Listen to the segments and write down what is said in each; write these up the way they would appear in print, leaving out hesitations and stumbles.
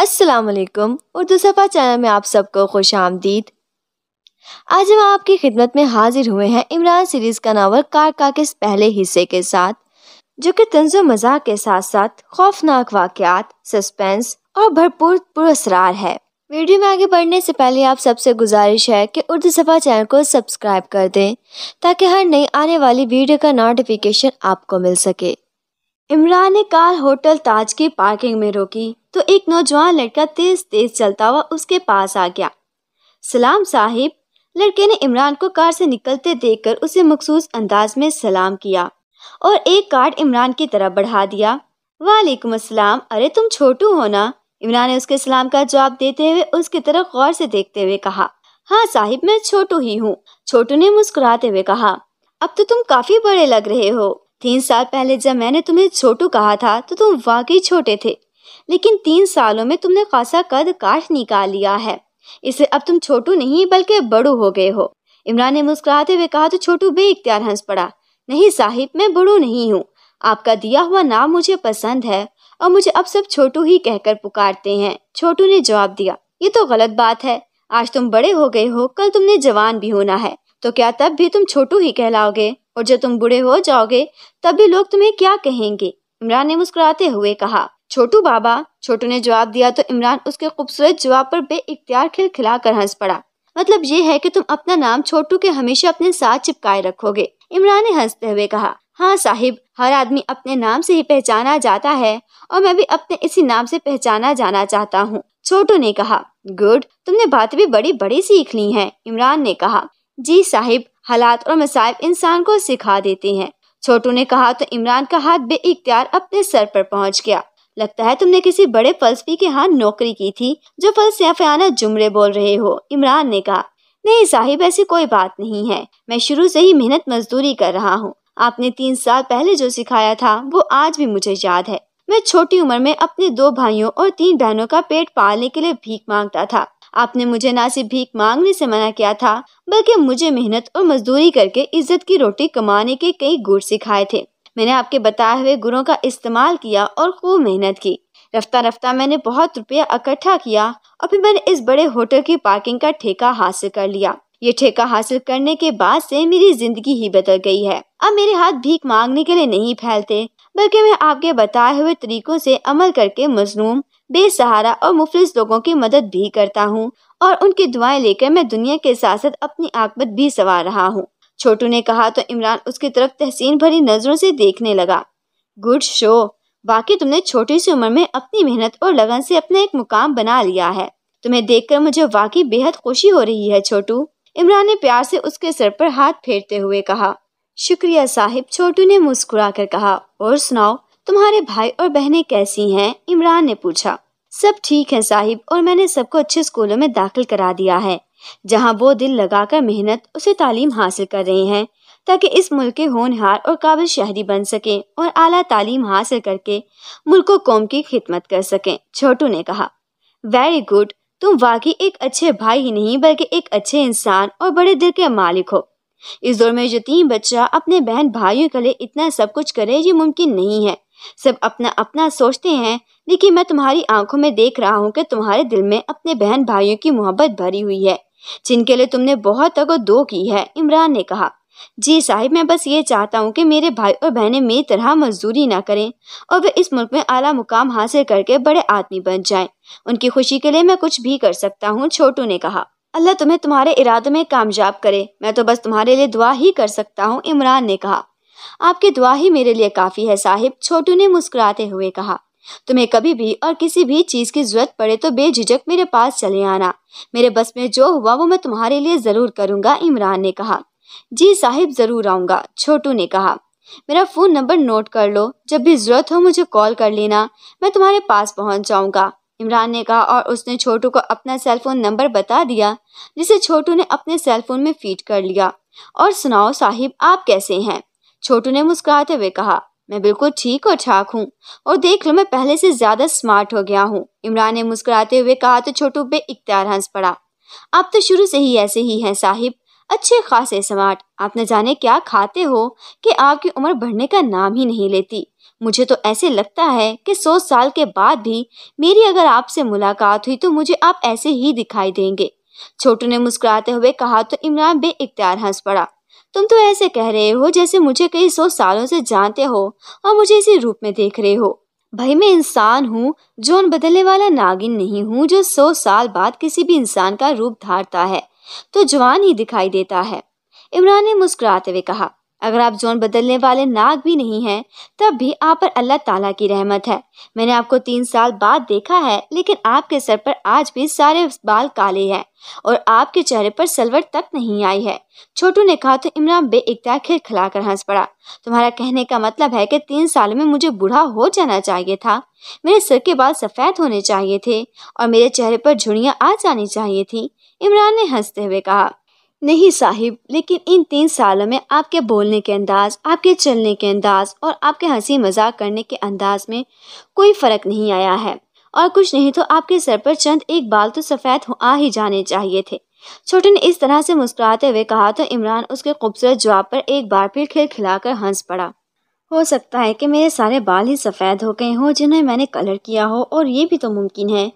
अस्सलामुअलैकुम, उर्दू सफ़ा चैनल में आप सबको खुश आमदीद। आज हम आपकी खिदमत में हाजिर हुए हैं इमरान सीरीज़ का नावल कारका के पहले हिस्से के साथ, जो कि तंज़ व मज़ाक के साथ साथ खौफनाक वाक़यात, सस्पेंस और भरपूर पुरअसरार है। वीडियो में आगे बढ़ने से पहले आप सबसे गुजारिश है कि उर्दू सफ़ा चैनल को सब्सक्राइब कर दें ताकि हर नई आने वाली वीडियो का नोटिफिकेशन आपको मिल सके। इमरान ने कार होटल ताज की पार्किंग में रोकी तो एक नौजवान लड़का तेज तेज चलता हुआ उसके पास आ गया। सलाम साहिब, लड़के ने इमरान को कार से निकलते देखकर उसे मखसूस अंदाज में सलाम किया और एक कार्ड इमरान की तरफ बढ़ा दिया। वालेकुम अस्सलाम, अरे तुम छोटू हो ना? इमरान ने उसके सलाम का जवाब देते हुए उसकी तरफ गौर से देखते हुए कहा। हाँ साहिब, मैं छोटू ही हूँ, छोटू ने मुस्कुराते हुए कहा। अब तो तुम काफी बड़े लग रहे हो। 3 साल पहले जब मैंने तुम्हें छोटू कहा था तो तुम वाकई छोटे थे, लेकिन 3 सालों में तुमने खासा कद काट निकाल लिया है। इससे अब तुम छोटू नहीं बल्कि बड़ू हो गए हो, इमरान ने मुस्कुराते हुए कहा तो छोटू बेइख्तियार हंस पड़ा। नहीं साहिब, मैं बड़ू नहीं हूँ, आपका दिया हुआ नाम मुझे पसंद है और मुझे अब सब छोटू ही कहकर पुकारते हैं, छोटू ने जवाब दिया। ये तो गलत बात है, आज तुम बड़े हो गए हो, कल तुमने जवान भी होना है, तो क्या तब भी तुम छोटू ही कहलाओगे? और जब तुम बूढ़े हो जाओगे तब भी लोग तुम्हें क्या कहेंगे? इमरान ने मुस्कुराते हुए कहा। छोटू बाबा, छोटू ने जवाब दिया तो इमरान उसके खूबसूरत जवाब पर बेइख्तियार खिलखिला कर हंस पड़ा। मतलब ये है कि तुम अपना नाम छोटू के हमेशा अपने साथ चिपकाए रखोगे, इमरान ने हंसते हुए कहा। हाँ साहिब, हर आदमी अपने नाम से ही पहचाना जाता है और मैं भी अपने इसी नाम से पहचाना जाना चाहता हूँ, छोटू ने कहा। गुड, तुमने बात भी बड़ी बड़ी सीख ली है, इमरान ने कहा। जी साहिब, हालात और मसाइब इंसान को सिखा देते हैं, छोटू ने कहा तो इमरान का हाथ बेइख्तियार अपने सर पर पहुंच गया। लगता है तुमने किसी बड़े फलसफी के यहाँ नौकरी की थी जो फलसफियाना जुमले बोल रहे हो, इमरान ने कहा। नहीं साहिब, ऐसी कोई बात नहीं है, मैं शुरू से ही मेहनत मजदूरी कर रहा हूँ। आपने 3 साल पहले जो सिखाया था वो आज भी मुझे याद है। मैं छोटी उम्र में अपने 2 भाइयों और 3 बहनों का पेट पालने के लिए भीख मांगता था। आपने मुझे ना सिर्फ भीख मांगने से मना किया था बल्कि मुझे मेहनत और मजदूरी करके इज्जत की रोटी कमाने के कई गुर सिखाए थे। मैंने आपके बताए हुए गुरों का इस्तेमाल किया और खूब मेहनत की। रफ्ता रफ्ता मैंने बहुत रुपया इकट्ठा किया और फिर मैंने इस बड़े होटल की पार्किंग का ठेका हासिल कर लिया। ये ठेका हासिल करने के बाद से मेरी जिंदगी ही बदल गई है। अब मेरे हाथ भीख मांगने के लिए नहीं फैलते बल्कि मैं आपके बताए हुए तरीकों से अमल करके मजलूम, बेसहारा और मुफलिस लोगों की मदद भी करता हूँ और उनकी दुआएं लेकर मैं दुनिया के साथ साथ अपनी आकबत भी संवार रहा हूँ, छोटू ने कहा तो इमरान उसकी तरफ तहसीन भरी नजरों से देखने लगा। गुड शो, वाकई तुमने छोटी सी उम्र में अपनी मेहनत और लगन से अपना एक मुकाम बना लिया है। तुम्हें देखकर मुझे वाकई बेहद खुशी हो रही है छोटू, इमरान ने प्यार से उसके सर पर हाथ फेरते हुए कहा। शुक्रिया साहिब, छोटू ने मुस्कुरा कर कहा। और सुनाओ, तुम्हारे भाई और बहनें कैसी हैं? इमरान ने पूछा। सब ठीक है साहिब, और मैंने सबको अच्छे स्कूलों में दाखिल करा दिया है जहां वो दिल लगाकर मेहनत उसे तालीम हासिल कर रहे हैं ताकि इस मुल्क के होनहार और काबिल शहरी बन सकें और आला तालीम हासिल करके मुल्क और कौम की खिदमत कर सकें, छोटू ने कहा। वेरी गुड, तुम वाकई एक अच्छे भाई ही नहीं बल्कि एक अच्छे इंसान और बड़े दिल के मालिक हो। इस दौर में यतीम बच्चा अपने बहन भाइयों के लिए इतना सब कुछ करे ये मुमकिन नहीं है। सब अपना अपना सोचते हैं, लेकिन मैं तुम्हारी आंखों में देख रहा हूँ कि तुम्हारे दिल में अपने बहन भाइयों की मोहब्बत भरी हुई है जिनके लिए तुमने बहुत तगो-दो की है, इमरान ने कहा। जी साहिब, मैं बस ये चाहता हूँ कि मेरे भाई और बहनें मेरी तरह मजदूरी ना करें और वे इस मुल्क में आला मुकाम हासिल करके बड़े आदमी बन जाएं। उनकी खुशी के लिए मैं कुछ भी कर सकता हूँ, छोटू ने कहा। अल्लाह तुम्हें तुम्हारे इरादों में कामयाब करे, मैं तो बस तुम्हारे लिए दुआ ही कर सकता हूँ, इमरान ने कहा। आपकी दुआ ही मेरे लिए काफ़ी है साहिब, छोटू ने मुस्कुराते हुए कहा। तुम्हें कभी भी और किसी भी चीज़ की जरूरत पड़े तो बेझिझक मेरे पास चले आना, मेरे बस में जो हुआ वो मैं तुम्हारे लिए ज़रूर करूँगा, इमरान ने कहा। जी साहिब, ज़रूर आऊँगा, छोटू ने कहा। मेरा फ़ोन नंबर नोट कर लो, जब भी ज़रूरत हो मुझे कॉल कर लेना, मैं तुम्हारे पास पहुँच जाऊँगा, इमरान ने कहा। और उसने छोटू को अपना सेलफोन नंबर बता दिया जिसे छोटू ने अपने सेलफोन में फीड कर लिया। और सुनाओ साहिब, आप कैसे हैं? छोटू ने मुस्कुराते हुए कहा। मैं बिल्कुल ठीक और ठाक हूँ, और देख लो मैं पहले से ज़्यादा स्मार्ट हो गया हूँ, इमरान ने मुस्कुराते हुए कहा तो छोटू बेइख्तियार हंस पड़ा। आप तो शुरू से ही ऐसे ही हैं साहिब, अच्छे खासे समाट। आप न जाने क्या खाते हो कि आपकी उम्र बढ़ने का नाम ही नहीं लेती। मुझे तो ऐसे लगता है कि 100 साल के बाद भी मेरी अगर आपसे मुलाकात हुई तो मुझे आप ऐसे ही दिखाई देंगे। छोटू ने मुस्कुराते हुए कहा तो इमरान बेइख्तियार हंस पड़ा। तुम तो ऐसे कह रहे हो जैसे मुझे कई 100 सालों से जानते हो और मुझे इसी रूप में देख रहे हो। भाई मैं इंसान हूँ, जोन बदलने वाला नागिन नहीं हूँ जो 100 साल बाद किसी भी इंसान का रूप धारता है तो जवान ही दिखाई देता है। इमरान ने मुस्कुराते हुए कहा, अगर आप जोन बदलने वाले नाग भी नहीं हैं तब भी आप पर अल्लाह ताला की रहमत है। मैंने आपको 3 साल बाद देखा है लेकिन आपके सर पर आज भी सारे बाल काले हैं और आपके चेहरे पर सलवट तक नहीं आई है। छोटू ने कहा तो इमरान बेइख्तियार खिलखिलाकर हंस पड़ा। तुम्हारा कहने का मतलब है कि 3 साल में मुझे बूढ़ा हो जाना चाहिए था, मेरे सर के बाल सफ़ेद होने चाहिए थे और मेरे चेहरे पर झुर्रियाँ आ जानी चाहिए थी। इमरान ने हंसते हुए कहा, नहीं साहिब, लेकिन इन 3 सालों में आपके बोलने के अंदाज, आपके चलने के अंदाज और आपके हंसी मजाक करने के अंदाज में कोई फ़र्क नहीं आया है। और कुछ नहीं तो आपके सर पर चंद एक बाल तो सफ़ेद आ ही जाने चाहिए थे। छोटू ने इस तरह से मुस्कुराते हुए कहा तो इमरान उसके खूबसूरत जवाब पर एक बार फिर खिलखिलाकर हंस पड़ा। हो सकता है कि मेरे सारे बाल ही सफ़ेद हो गए हों जिन्हें मैंने कलर किया हो और ये भी तो मुमकिन है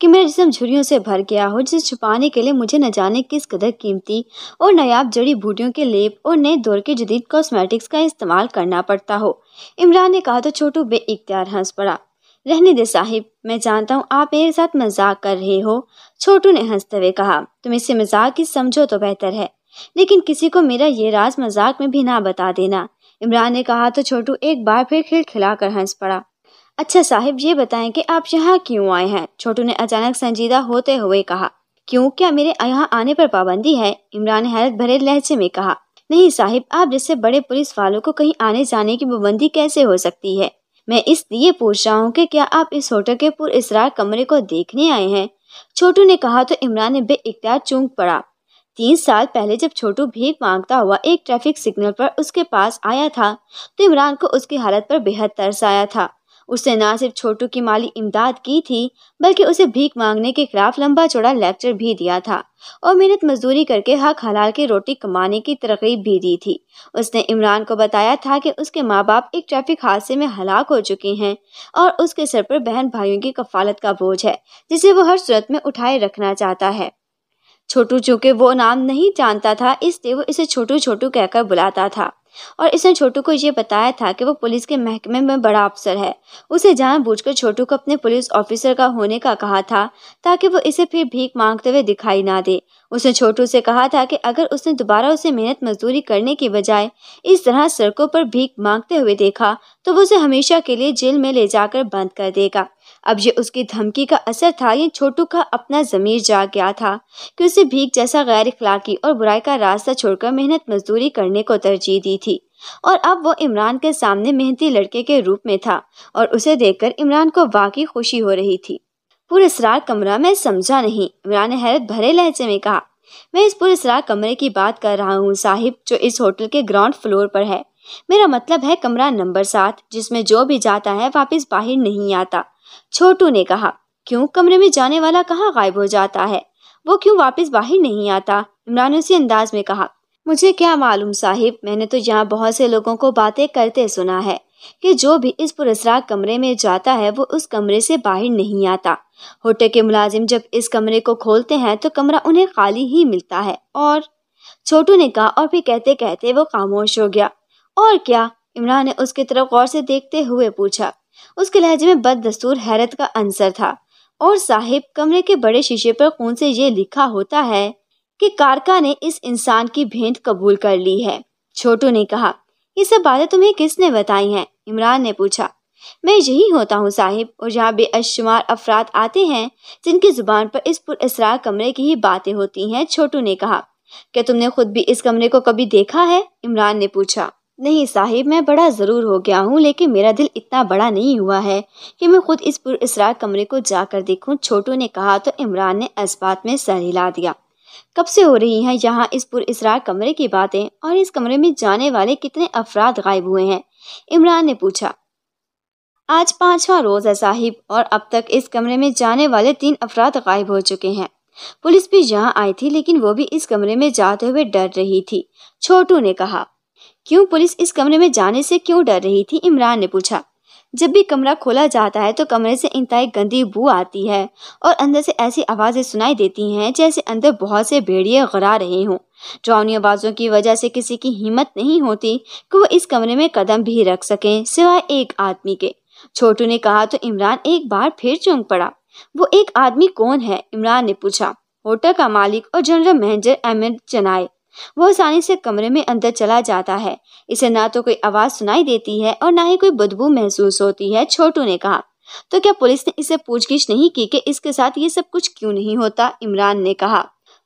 कि मेरा जिस्म झुर्रियों से भर गया हो जिसे छुपाने के लिए मुझे न जाने किस कदर कीमती और नायाब जड़ी बूटियों के लेप और नए दौर के जदीद कॉस्मेटिक्स का इस्तेमाल करना पड़ता हो। इमरान ने कहा तो छोटू बेइख्तियार हंस पड़ा। रहने दे साहिब, मैं जानता हूँ आप मेरे साथ मजाक कर रहे हो, छोटू ने हंसते हुए कहा। तुम इसे मजाक ही समझो तो बेहतर है, लेकिन किसी को मेरा ये राज मजाक में भी ना बता देना। इमरान ने कहा तो छोटू एक बार फिर खिलखिलाकर हंस पड़ा। अच्छा साहिब, ये बताएं कि आप यहाँ क्यों आए हैं, छोटू ने अचानक संजीदा होते हुए कहा। क्यों, क्या मेरे यहाँ आने पर पाबंदी है, इमरान ने हैरत भरे लहजे में कहा। नहीं साहिब, आप जैसे बड़े पुलिस वालों को कहीं आने जाने की पाबंदी कैसे हो सकती है। मैं इसलिए पूछ रहा हूँ कि क्या आप इस होटल के पुरअसरार कमरे को देखने आए हैं, छोटू ने कहा तो इमरान ने बेइख्तियार चूंक पड़ा। 3 साल पहले जब छोटू भीख मांगता हुआ एक ट्रैफिक सिग्नल पर उसके पास आया था तो इमरान को उसकी हालत पर बेहद तरस आया था। उसने ना सिर्फ छोटू की माली इमदाद की थी बल्कि उसे भीख मांगने के खिलाफ लंबा चौड़ा लेक्चर भी दिया था और मेहनत मजदूरी करके हक हलाल की रोटी कमाने की तरकीब भी दी थी। उसने इमरान को बताया था कि उसके माँ बाप एक ट्रैफिक हादसे में हलाक हो चुके हैं और उसके सर पर बहन भाइयों की कफालत का बोझ है जिसे वो हर सूरत में उठाए रखना चाहता है। छोटू चूँकि वो नाम नहीं जानता था इसलिए वो इसे छोटू छोटू कहकर बुलाता था और इसने छोटू को ये बताया था कि वो पुलिस के महकमे में बड़ा अफसर है। उसे जानबूझकर छोटू को अपने पुलिस ऑफिसर का होने का कहा था ताकि वो इसे फिर भीख मांगते हुए दिखाई ना दे। उसने छोटू से कहा था कि अगर उसने दोबारा उसे मेहनत मजदूरी करने की बजाय इस तरह सड़कों पर भीख मांगते हुए देखा तो वो उसे हमेशा के लिए जेल में ले जाकर बंद कर देगा। अब ये उसकी धमकी का असर था, ये छोटू का अपना ज़मीर जाग गया था कि उसे भीख जैसा गैर इखलाकी और बुराई का रास्ता छोड़कर मेहनत मजदूरी करने को तरजीह दी थी और अब वो इमरान के सामने मेहनती लड़के के रूप में था और उसे देखकर इमरान को वाकई खुशी हो रही थी। पुरअसरार कमरा में समझा नहीं, इमरान ने हैरत भरे लहजे में कहा। मैं इस पुरअसरार कमरे की बात कर रहा हूँ साहिब, जो इस होटल के ग्राउंड फ्लोर पर है। मेरा मतलब है कमरा नंबर 7, जिसमें जो भी जाता है वापस बाहर नहीं आता, छोटू ने कहा। क्यों, कमरे में जाने वाला कहाँ गायब हो जाता है, वो क्यों वापस बाहर नहीं आता, इमरान ने उसी अंदाज में कहा। मुझे क्या मालूम साहिब, मैंने तो यहाँ बहुत से लोगों को बातें करते सुना है कि जो भी इस पुरअसरार कमरे में जाता है वो उस कमरे से बाहर नहीं आता। होटल के मुलाजिम जब इस कमरे को खोलते हैं तो कमरा उन्हें खाली ही मिलता है, और छोटू ने कहा और फिर कहते कहते वो खामोश हो गया। और क्या, इमरान ने उसकी तरफ गौर से देखते हुए पूछा। उसके लहजे में बददस्तूर हैरत का अंसर था। और साहिब, कमरे के बड़े शीशे पर खून से ये लिखा होता है कि कारका ने इस इंसान की भेंट कबूल कर ली है, छोटू ने कहा। ये सब बातें तुम्हें किसने बताई हैं, इमरान ने पूछा। मैं यही होता हूँ साहिब, और यहाँ बेअशुमार अफराद आते हैं जिनकी जुबान पर इस पुरअसरार कमरे की ही बातें होती हैं, छोटू ने कहा। क्या तुमने खुद भी इस कमरे को कभी देखा है, इमरान ने पूछा। नहीं साहिब, मैं बड़ा ज़रूर हो गया हूँ लेकिन मेरा दिल इतना बड़ा नहीं हुआ है कि मैं खुद इस पुरअसरार कमरे को जाकर देखूँ, छोटू ने कहा तो इमरान ने इस बात में सर हिला दिया। कब से हो रही हैं यहाँ इस पुरअसरार कमरे की बातें और इस कमरे में जाने वाले कितने अफराद गायब हुए हैं, इमरान ने पूछा। आज 5वां रोज़ है साहिब और अब तक इस कमरे में जाने वाले 3 अफराद गायब हो चुके हैं, पुलिस भी यहाँ आई थी, लेकिन वो भी इस कमरे में जाते हुए डर रही थी। छोटू ने कहा, क्यों पुलिस इस कमरे में जाने से क्यों डर रही थी? इमरान ने पूछा। जब भी कमरा खोला जाता है तो कमरे से इंतहाई गंदी बू आती है और अंदर से ऐसी आवाज़ें सुनाई देती हैं जैसे अंदर बहुत से भेड़िए गरा रहे हों। डरावनी आवाज़ों की वजह से किसी की हिम्मत नहीं होती कि वो इस कमरे में कदम भी रख सकें, सिवाय एक आदमी के। छोटू ने कहा तो इमरान एक बार फिर चौंक पड़ा। वो एक आदमी कौन है? इमरान ने पूछा। होटल का मालिक और जनरल मैनेजर अहमद जनाए। वो आसानी से कमरे में अंदर चला जाता है, इसे ना तो कोई आवाज़ सुनाई देती है और ना ही कोई बदबू महसूस होती है। छोटू ने कहा, तो क्या पुलिस ने इसे पूछगिछ नहीं की कि इसके साथ ये सब कुछ क्यों नहीं होता? इमरान ने कहा,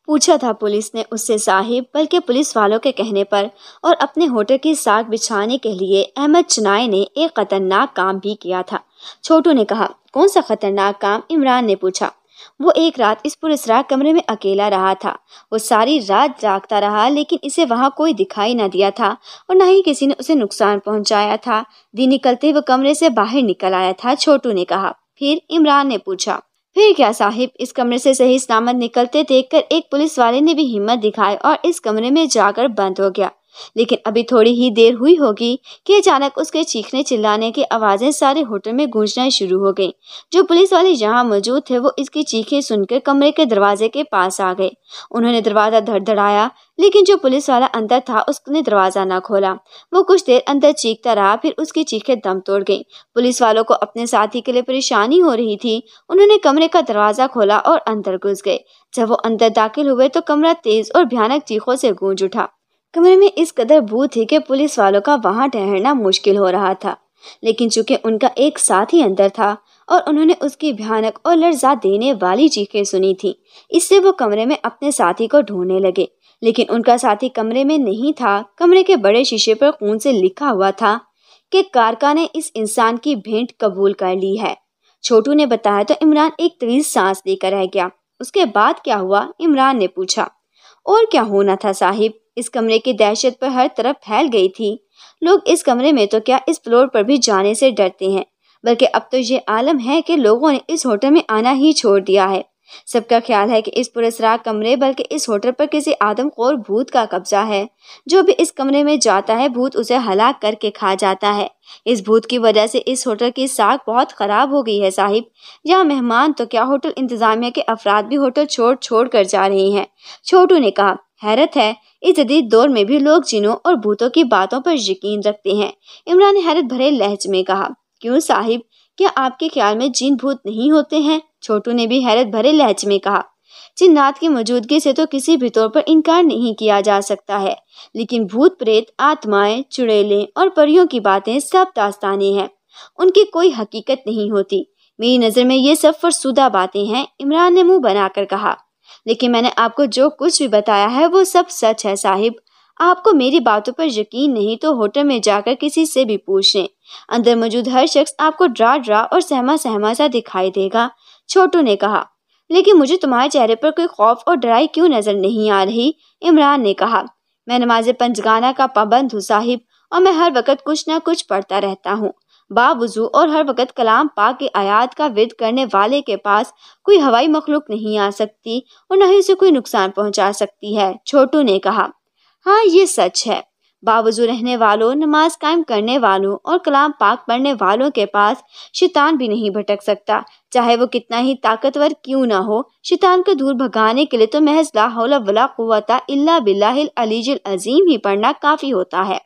पूछा था पुलिस ने उससे साहिब, बल्कि पुलिस वालों के कहने पर और अपने होटल की साख बिछाने के लिए अहमद चनाए ने एक खतरनाक काम भी किया था। छोटू ने कहा, कौन सा खतरनाक काम? इमरान ने पूछा। वो एक रात इस पुलिसराय कमरे में अकेला रहा था। वो सारी रात जागता रहा, लेकिन इसे वहाँ कोई दिखाई न दिया था और ना ही किसी ने उसे नुकसान पहुँचाया था। दिन निकलते ही वो कमरे से बाहर निकल आया था, छोटू ने कहा। फिर? इमरान ने पूछा। फिर क्या साहिब, इस कमरे से सही सलामत निकलते देखकर एक पुलिस वाले ने भी हिम्मत दिखाई और इस कमरे में जाकर बंद हो गया। लेकिन अभी थोड़ी ही देर हुई होगी कि अचानक उसके चीखने चिल्लाने की आवाज़ें सारे होटल में गूंजना शुरू हो गईं। जो पुलिस वाले यहाँ मौजूद थे वो इसकी चीखें सुनकर कमरे के दरवाजे के पास आ गए। उन्होंने दरवाज़ा धड़धड़ाया, लेकिन जो पुलिस वाला अंदर था उसने दरवाज़ा ना खोला। वो कुछ देर अंदर चीखता रहा, फिर उसकी चीखें दम तोड़ गईं। पुलिस वालों को अपने साथी के लिए परेशानी हो रही थी। उन्होंने कमरे का दरवाज़ा खोला और अंदर घुस गए। जब वो अंदर दाखिल हुए तो कमरा तेज़ और भयानक चीखों से गूंज उठा। कमरे में इस कदर बू थी कि पुलिस वालों का वहाँ ठहरना मुश्किल हो रहा था, लेकिन चूंकि उनका एक साथी अंदर था और उन्होंने उसकी भयानक और लर्जा देने वाली चीखें सुनी थी, इससे वो कमरे में अपने साथी को ढूंढने लगे। लेकिन उनका साथी कमरे में नहीं था। कमरे के बड़े शीशे पर खून से लिखा हुआ था कि कारका ने इस इंसान की भेंट कबूल कर ली है। छोटू ने बताया तो इमरान एक तेज सांस लेकर रह गया। उसके बाद क्या हुआ? इमरान ने पूछा। और क्या होना था साहिब, इस कमरे की दहशत पर हर तरफ फैल गई थी। लोग इस कमरे में तो क्या इस फ्लोर पर भी जाने से डरते हैं, बल्कि अब तो ये आलम है कि लोगों ने इस होटल में आना ही छोड़ दिया है। सबका ख्याल है कि इस पुरस्कार कमरे बल्कि इस होटल पर किसी आदमखोर भूत का कब्जा है। जो भी इस कमरे में जाता है भूत उसे हलाक करके खा जाता है। इस भूत की वजह से इस होटल की साख बहुत ख़राब हो गई है साहिब। यहाँ मेहमान तो क्या होटल इंतज़ामिया के अफराद भी होटल छोड़ कर जा रहे हैं। छोटू ने कहा, हैरत है इस जदीद दौर में भी लोग जिनों और भूतों की बातों पर यकीन रखते हैं। इमरान ने हैरत भरे लहजे में कहा, क्यों साहिब, क्या आपके ख्याल में जिन भूत नहीं होते हैं? छोटू ने भी हैरत भरे लहजे में कहा, जिन्नात की मौजूदगी से तो किसी भी तौर पर इनकार नहीं किया जा सकता है, लेकिन भूत प्रेत आत्माएं चुड़ैलें और परियों की बातें सब दास्तानें हैं, उनकी कोई हकीकत नहीं होती। मेरी नज़र में ये सब फरसुदा बातें हैं, इमरान ने मुँह बनाकर कहा। लेकिन मैंने आपको जो कुछ भी बताया है वो सब सच है साहिब। आपको मेरी बातों पर यकीन नहीं तो होटल में जाकर किसी से भी पूछ लें। अंदर मौजूद हर शख्स आपको डरा और सहमा सा दिखाई देगा। छोटू ने कहा, लेकिन मुझे तुम्हारे चेहरे पर कोई खौफ और डराई क्यों नज़र नहीं आ रही? इमरान ने कहा, मैं नमाज पंचगाना का पाबंद हूँ साहिब और मैं हर वक्त कुछ ना कुछ पढ़ता रहता हूँ। बावजू और हर वक्त कलाम पाक के आयात का विद करने वाले के पास कोई हवाई मखलूक नहीं आ सकती और न ही उसे कोई नुकसान पहुंचा सकती है। छोटू ने कहा, हाँ ये सच है। बावजू रहने वालों, नमाज कायम करने वालों और कलाम पाक पढ़ने वालों के पास शैतान भी नहीं भटक सकता, चाहे वो कितना ही ताकतवर क्यों ना हो। शैतान को दूर भगाने के लिए तो महज ला हौला वला कुव्वता इल्ला बिल्लाहिल अलीजिल अजीम ही पढ़ना काफ़ी होता है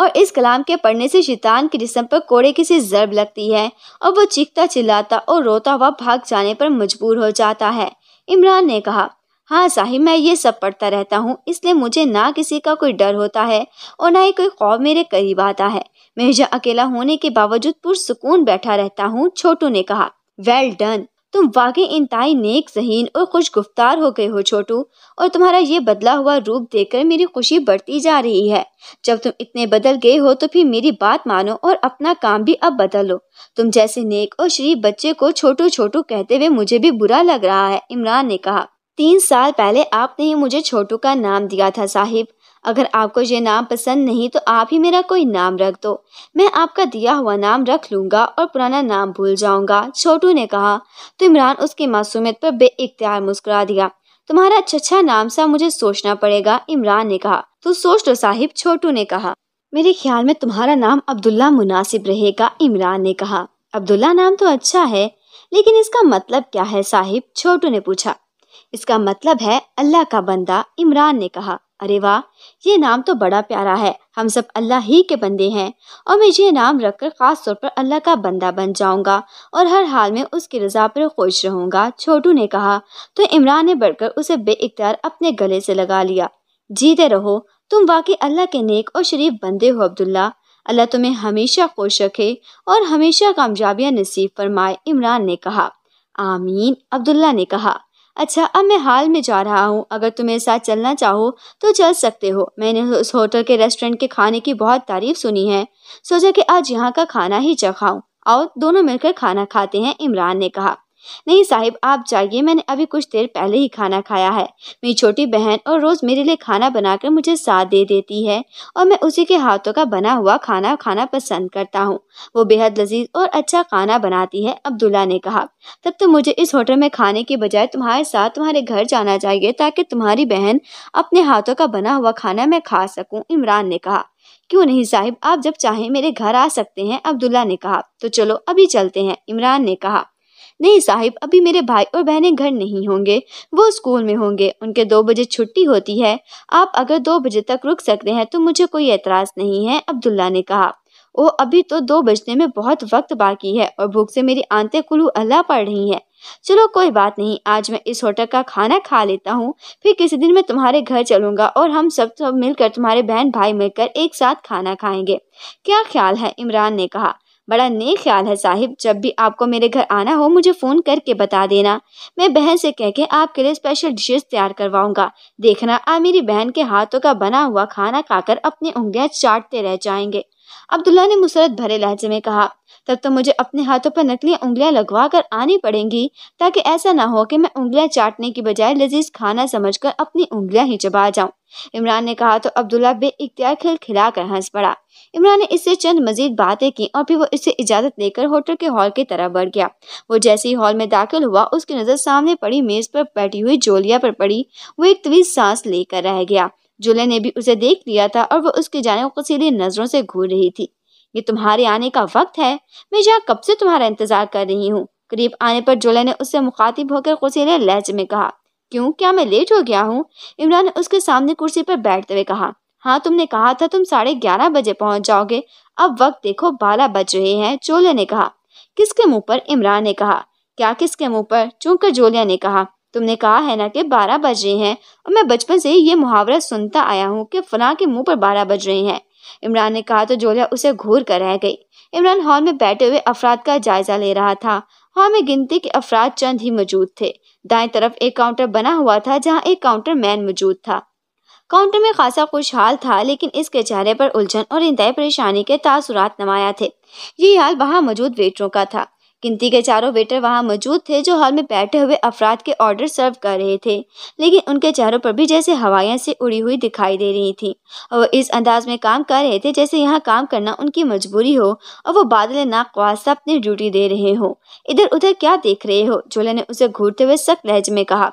और इस कलाम के पढ़ने से शैतान की जिस्म पर कोड़े की सी ज़रब लगती है और वो चीखता चिल्लाता और रोता हुआ भाग जाने पर मजबूर हो जाता है। इमरान ने कहा, हाँ साहिब, मैं ये सब पढ़ता रहता हूँ, इसलिए मुझे ना किसी का कोई डर होता है और ना ही कोई खौफ मेरे करीब आता है। मैं यहाँ अकेला होने के बावजूद पुरसुकून बैठा रहता हूँ। छोटू ने कहा, वेल डन, तुम वाकई इंतहाई नेक ज़हीन और खुशगुफ्तार हो गए हो छोटू, और तुम्हारा ये बदला हुआ रूप देखकर मेरी खुशी बढ़ती जा रही है। जब तुम इतने बदल गए हो तो फिर मेरी बात मानो और अपना काम भी अब बदलो। तुम जैसे नेक और शरीफ बच्चे को छोटू छोटू कहते हुए मुझे भी बुरा लग रहा है। इमरान ने कहा, 3 साल पहले आपने ही मुझे छोटू का नाम दिया था साहिब। अगर आपको ये नाम पसंद नहीं तो आप ही मेरा कोई नाम रख दो, मैं आपका दिया हुआ नाम रख लूँगा और पुराना नाम भूल जाऊँगा। छोटू ने कहा तो इमरान उसकी मासूमियत पर बेइख्तियार मुस्कुरा दिया। तुम्हारा अच्छा अच्छा नाम सा मुझे सोचना पड़ेगा, इमरान ने कहा। तू सोच लो साहिब, छोटू ने कहा। मेरे ख्याल में तुम्हारा नाम अब्दुल्ला मुनासिब रहेगा, इमरान ने कहा। अब्दुल्ला नाम तो अच्छा है, लेकिन इसका मतलब क्या है साहिब, छोटू ने पूछा। इसका मतलब है अल्लाह का बंदा, इमरान ने कहा। अरे वाह, ये नाम तो बड़ा प्यारा है, हम सब अल्लाह ही के बंदे हैं और मैं ये नाम रखकर ख़ास तौर पर अल्लाह का बंदा बन जाऊंगा और हर हाल में उसकी रज़ा पर खुश रहूंगा, छोटू ने कहा। तो इमरान ने बढ़कर उसे बेइख्तियार अपने गले से लगा लिया। जीते रहो, तुम वाकई अल्लाह के नेक और शरीफ बंदे हो अब्दुल्ला, अल्लाह तुम्हें हमेशा खुश रखे और हमेशा कामयाबियाँ नसीब फरमाए, इमरान ने कहा। आमीन, अब्दुल्ला ने कहा। अच्छा, अब मैं हाल में जा रहा हूँ, अगर तुम मेरे साथ चलना चाहो तो चल सकते हो। मैंने उस होटल के रेस्टोरेंट के खाने की बहुत तारीफ सुनी है, सोचा कि आज यहाँ का खाना ही चखाऊं। आओ दोनों मिलकर खाना खाते हैं, इमरान ने कहा। नहीं साहिब, आप जाइए, मैंने अभी कुछ देर पहले ही खाना खाया है। मेरी छोटी बहन और रोज मेरे लिए खाना बनाकर मुझे साथ दे देती है और मैं उसी के हाथों का बना हुआ खाना खाना पसंद करता हूँ। वो बेहद लजीज और अच्छा खाना बनाती है, अब्दुल्ला ने कहा। तब तो मुझे इस होटल में खाने के बजाय तुम्हारे साथ तुम्हारे घर जाना चाहिए ताकि तुम्हारी बहन अपने हाथों का बना हुआ खाना मैं खा सकूँ, इमरान ने कहा। क्यों नहीं साहिब, आप जब चाहें मेरे घर आ सकते हैं, अब्दुल्ला ने कहा। तो चलो अभी चलते हैं, इमरान ने कहा। नहीं साहिब, अभी मेरे भाई और बहनें घर नहीं होंगे, वो स्कूल में होंगे, उनके 2 बजे छुट्टी होती है। आप अगर 2 बजे तक रुक सकते हैं तो मुझे कोई एतराज़ नहीं है, अब्दुल्ला ने कहा। ओ, अभी तो 2 बजने में बहुत वक्त बाकी है और भूख से मेरी आंतें कुल्लू अल्ला पड़ रही हैं। चलो कोई बात नहीं, आज मैं इस होटल का खाना खा लेता हूँ, फिर किसी दिन मैं तुम्हारे घर चलूँगा और हम सब मिलकर तुम्हारे बहन भाई मिलकर एक साथ खाना खाएँगे। क्या ख्याल है, इमरान ने कहा। बड़ा नेक ख्याल है साहिब, जब भी आपको मेरे घर आना हो मुझे फ़ोन करके बता देना, मैं बहन से कह के आपके लिए स्पेशल डिशेस तैयार करवाऊंगा। देखना आप मेरी बहन के हाथों का बना हुआ खाना खाकर अपनी उंगलियां चाटते रह जाएंगे, अब्दुल्ला ने मुसरत भरे लहजे में कहा। तब तो मुझे अपने हाथों पर नकली उंगलियां लगवा कर आनी पड़ेंगी ताकि ऐसा ना हो कि मैं उंगलियां चाटने की बजाय लजीज खाना समझकर अपनी उंगलियां ही चबा जाऊं, इमरान ने कहा। तो अब्दुल्ला बेइख्तियार खिलखिलाकर हंस पड़ा। इमरान ने इससे चंद मजीद बातें की और फिर वो इससे इजाज़त लेकर होटल के हॉल की तरफ बढ़ गया। वो जैसे ही हॉल में दाखिल हुआ, उसकी नज़र सामने पड़ी मेज़ पर बैठी हुई जोलिया पर पड़ी। वो एक तवील सांस लेकर रह गया। जोलिया ने भी उसे देख लिया था और वो उसकी जानिब कसीली नज़रों से घूर रही थी। ये तुम्हारे आने का वक्त है, मैं यहाँ कब से तुम्हारा इंतजार कर रही हूँ, करीब आने पर जोलिया ने उससे मुखातिब होकर कसीले लहजे में कहा। क्यों, क्या मैं लेट हो गया हूँ, इमरान ने उसके सामने कुर्सी पर बैठते हुए कहा। हाँ, तुमने कहा था तुम 11:30 बजे पहुँच जाओगे, अब वक्त देखो 12 बज रहे हैं, जोलिया ने कहा। किसके मुँह पर, इमरान ने कहा। क्या किसके मुँह पर, चूंकि जोलिया ने कहा। तुमने कहा है ना कि 12 बज रहे हैं और मैं बचपन से ही ये मुहावरा सुनता आया हूँ कि फलां के मुँह पर 12 बज रहे हैं, इमरान ने कहा। तो जोलिया उसे घूर कर रह गई। इमरान हॉल में बैठे हुए अफराद का जायजा ले रहा था। हॉल में गिनती के अफराद चंद ही मौजूद थे। दाएं तरफ एक काउंटर बना हुआ था जहां एक काउंटर मैन मौजूद था। काउंटर में खासा खुशहाल था, लेकिन इसके चेहरे पर उलझन और इंतहाई परेशानी के तासुरात नमाया थे। ये हाल वहाँ मौजूद वेटरों का था। गिनती के चारों वेटर वहाँ मौजूद थे जो हॉल में बैठे हुए अफराद के ऑर्डर सर्व कर रहे थे, लेकिन उनके चेहरों पर भी जैसे हवाएं से उड़ी हुई दिखाई दे रही थीं और वो इस अंदाज में काम कर रहे थे जैसे यहाँ काम करना उनकी मजबूरी हो और वो बादल नाकवास्ता अपनी ड्यूटी दे रहे हो। इधर उधर क्या देख रहे हो, जोलिया ने उसे घूरते हुए सख्त लहजे में कहा।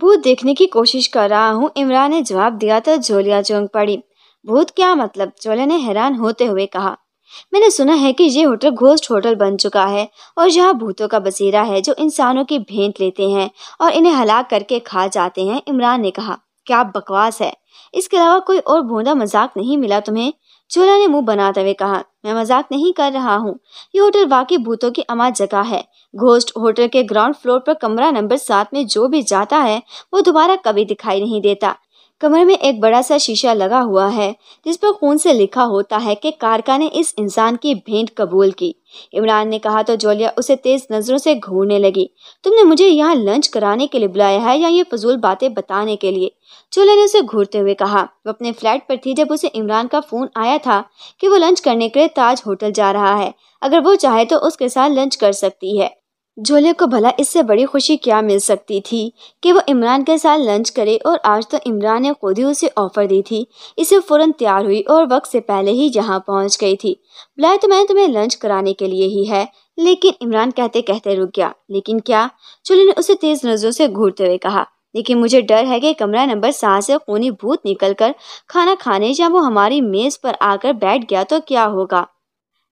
भूत देखने की कोशिश कर रहा हूँ, इमरान ने जवाब दिया तो जोलिया चौंक पड़ी। भूत क्या मतलब, जोलिया ने हैरान होते हुए कहा। मैंने सुना है कि ये होटल घोस्ट होटल बन चुका है और यहाँ भूतों का बसेरा है जो इंसानों की भेंट लेते हैं और इन्हें हलाक करके खा जाते हैं, इमरान ने कहा। क्या बकवास है, इसके अलावा कोई और भोंदा मजाक नहीं मिला तुम्हें, जोलिया ने मुंह बनाते हुए कहा। मैं मजाक नहीं कर रहा हूँ, ये होटल वाकई भूतों की अमाज जगह है। घोस्ट होटल के ग्राउंड फ्लोर पर कमरा नंबर 7 में जो भी जाता है वो दोबारा कभी दिखाई नहीं देता। कमरे में एक बड़ा सा शीशा लगा हुआ है जिस पर खून से लिखा होता है कि कारका ने इस इंसान की भेंट कबूल की, इमरान ने कहा। तो जोलिया उसे तेज नजरों से घूरने लगी। तुमने मुझे यहाँ लंच कराने के लिए बुलाया है या ये फजूल बातें बताने के लिए, जोलिया ने उसे घूरते हुए कहा। वो अपने फ्लैट पर थी जब उसे इमरान का फोन आया था कि वो लंच करने के लिए ताज होटल जा रहा है, अगर वो चाहे तो उसके साथ लंच कर सकती है। जोलिया को भला इससे बड़ी खुशी क्या मिल सकती थी कि वो इमरान के साथ लंच करे, और आज तो इमरान ने खुद ही उसे ऑफ़र दी थी। इसे फ़ौरन तैयार हुई और वक्त से पहले ही यहाँ पहुँच गई थी। बुलाया तो मैंने तुम्हें लंच कराने के लिए ही है, लेकिन इमरान कहते कहते रुक गया। लेकिन क्या, जोलिया ने उसे तेज़ नज़रों से घूरते हुए कहा। लेकिन मुझे डर है कि कमरा नंबर 7 से खूनी भूत निकलकर खाना खाने या वो हमारी मेज़ पर आकर बैठ गया तो क्या होगा।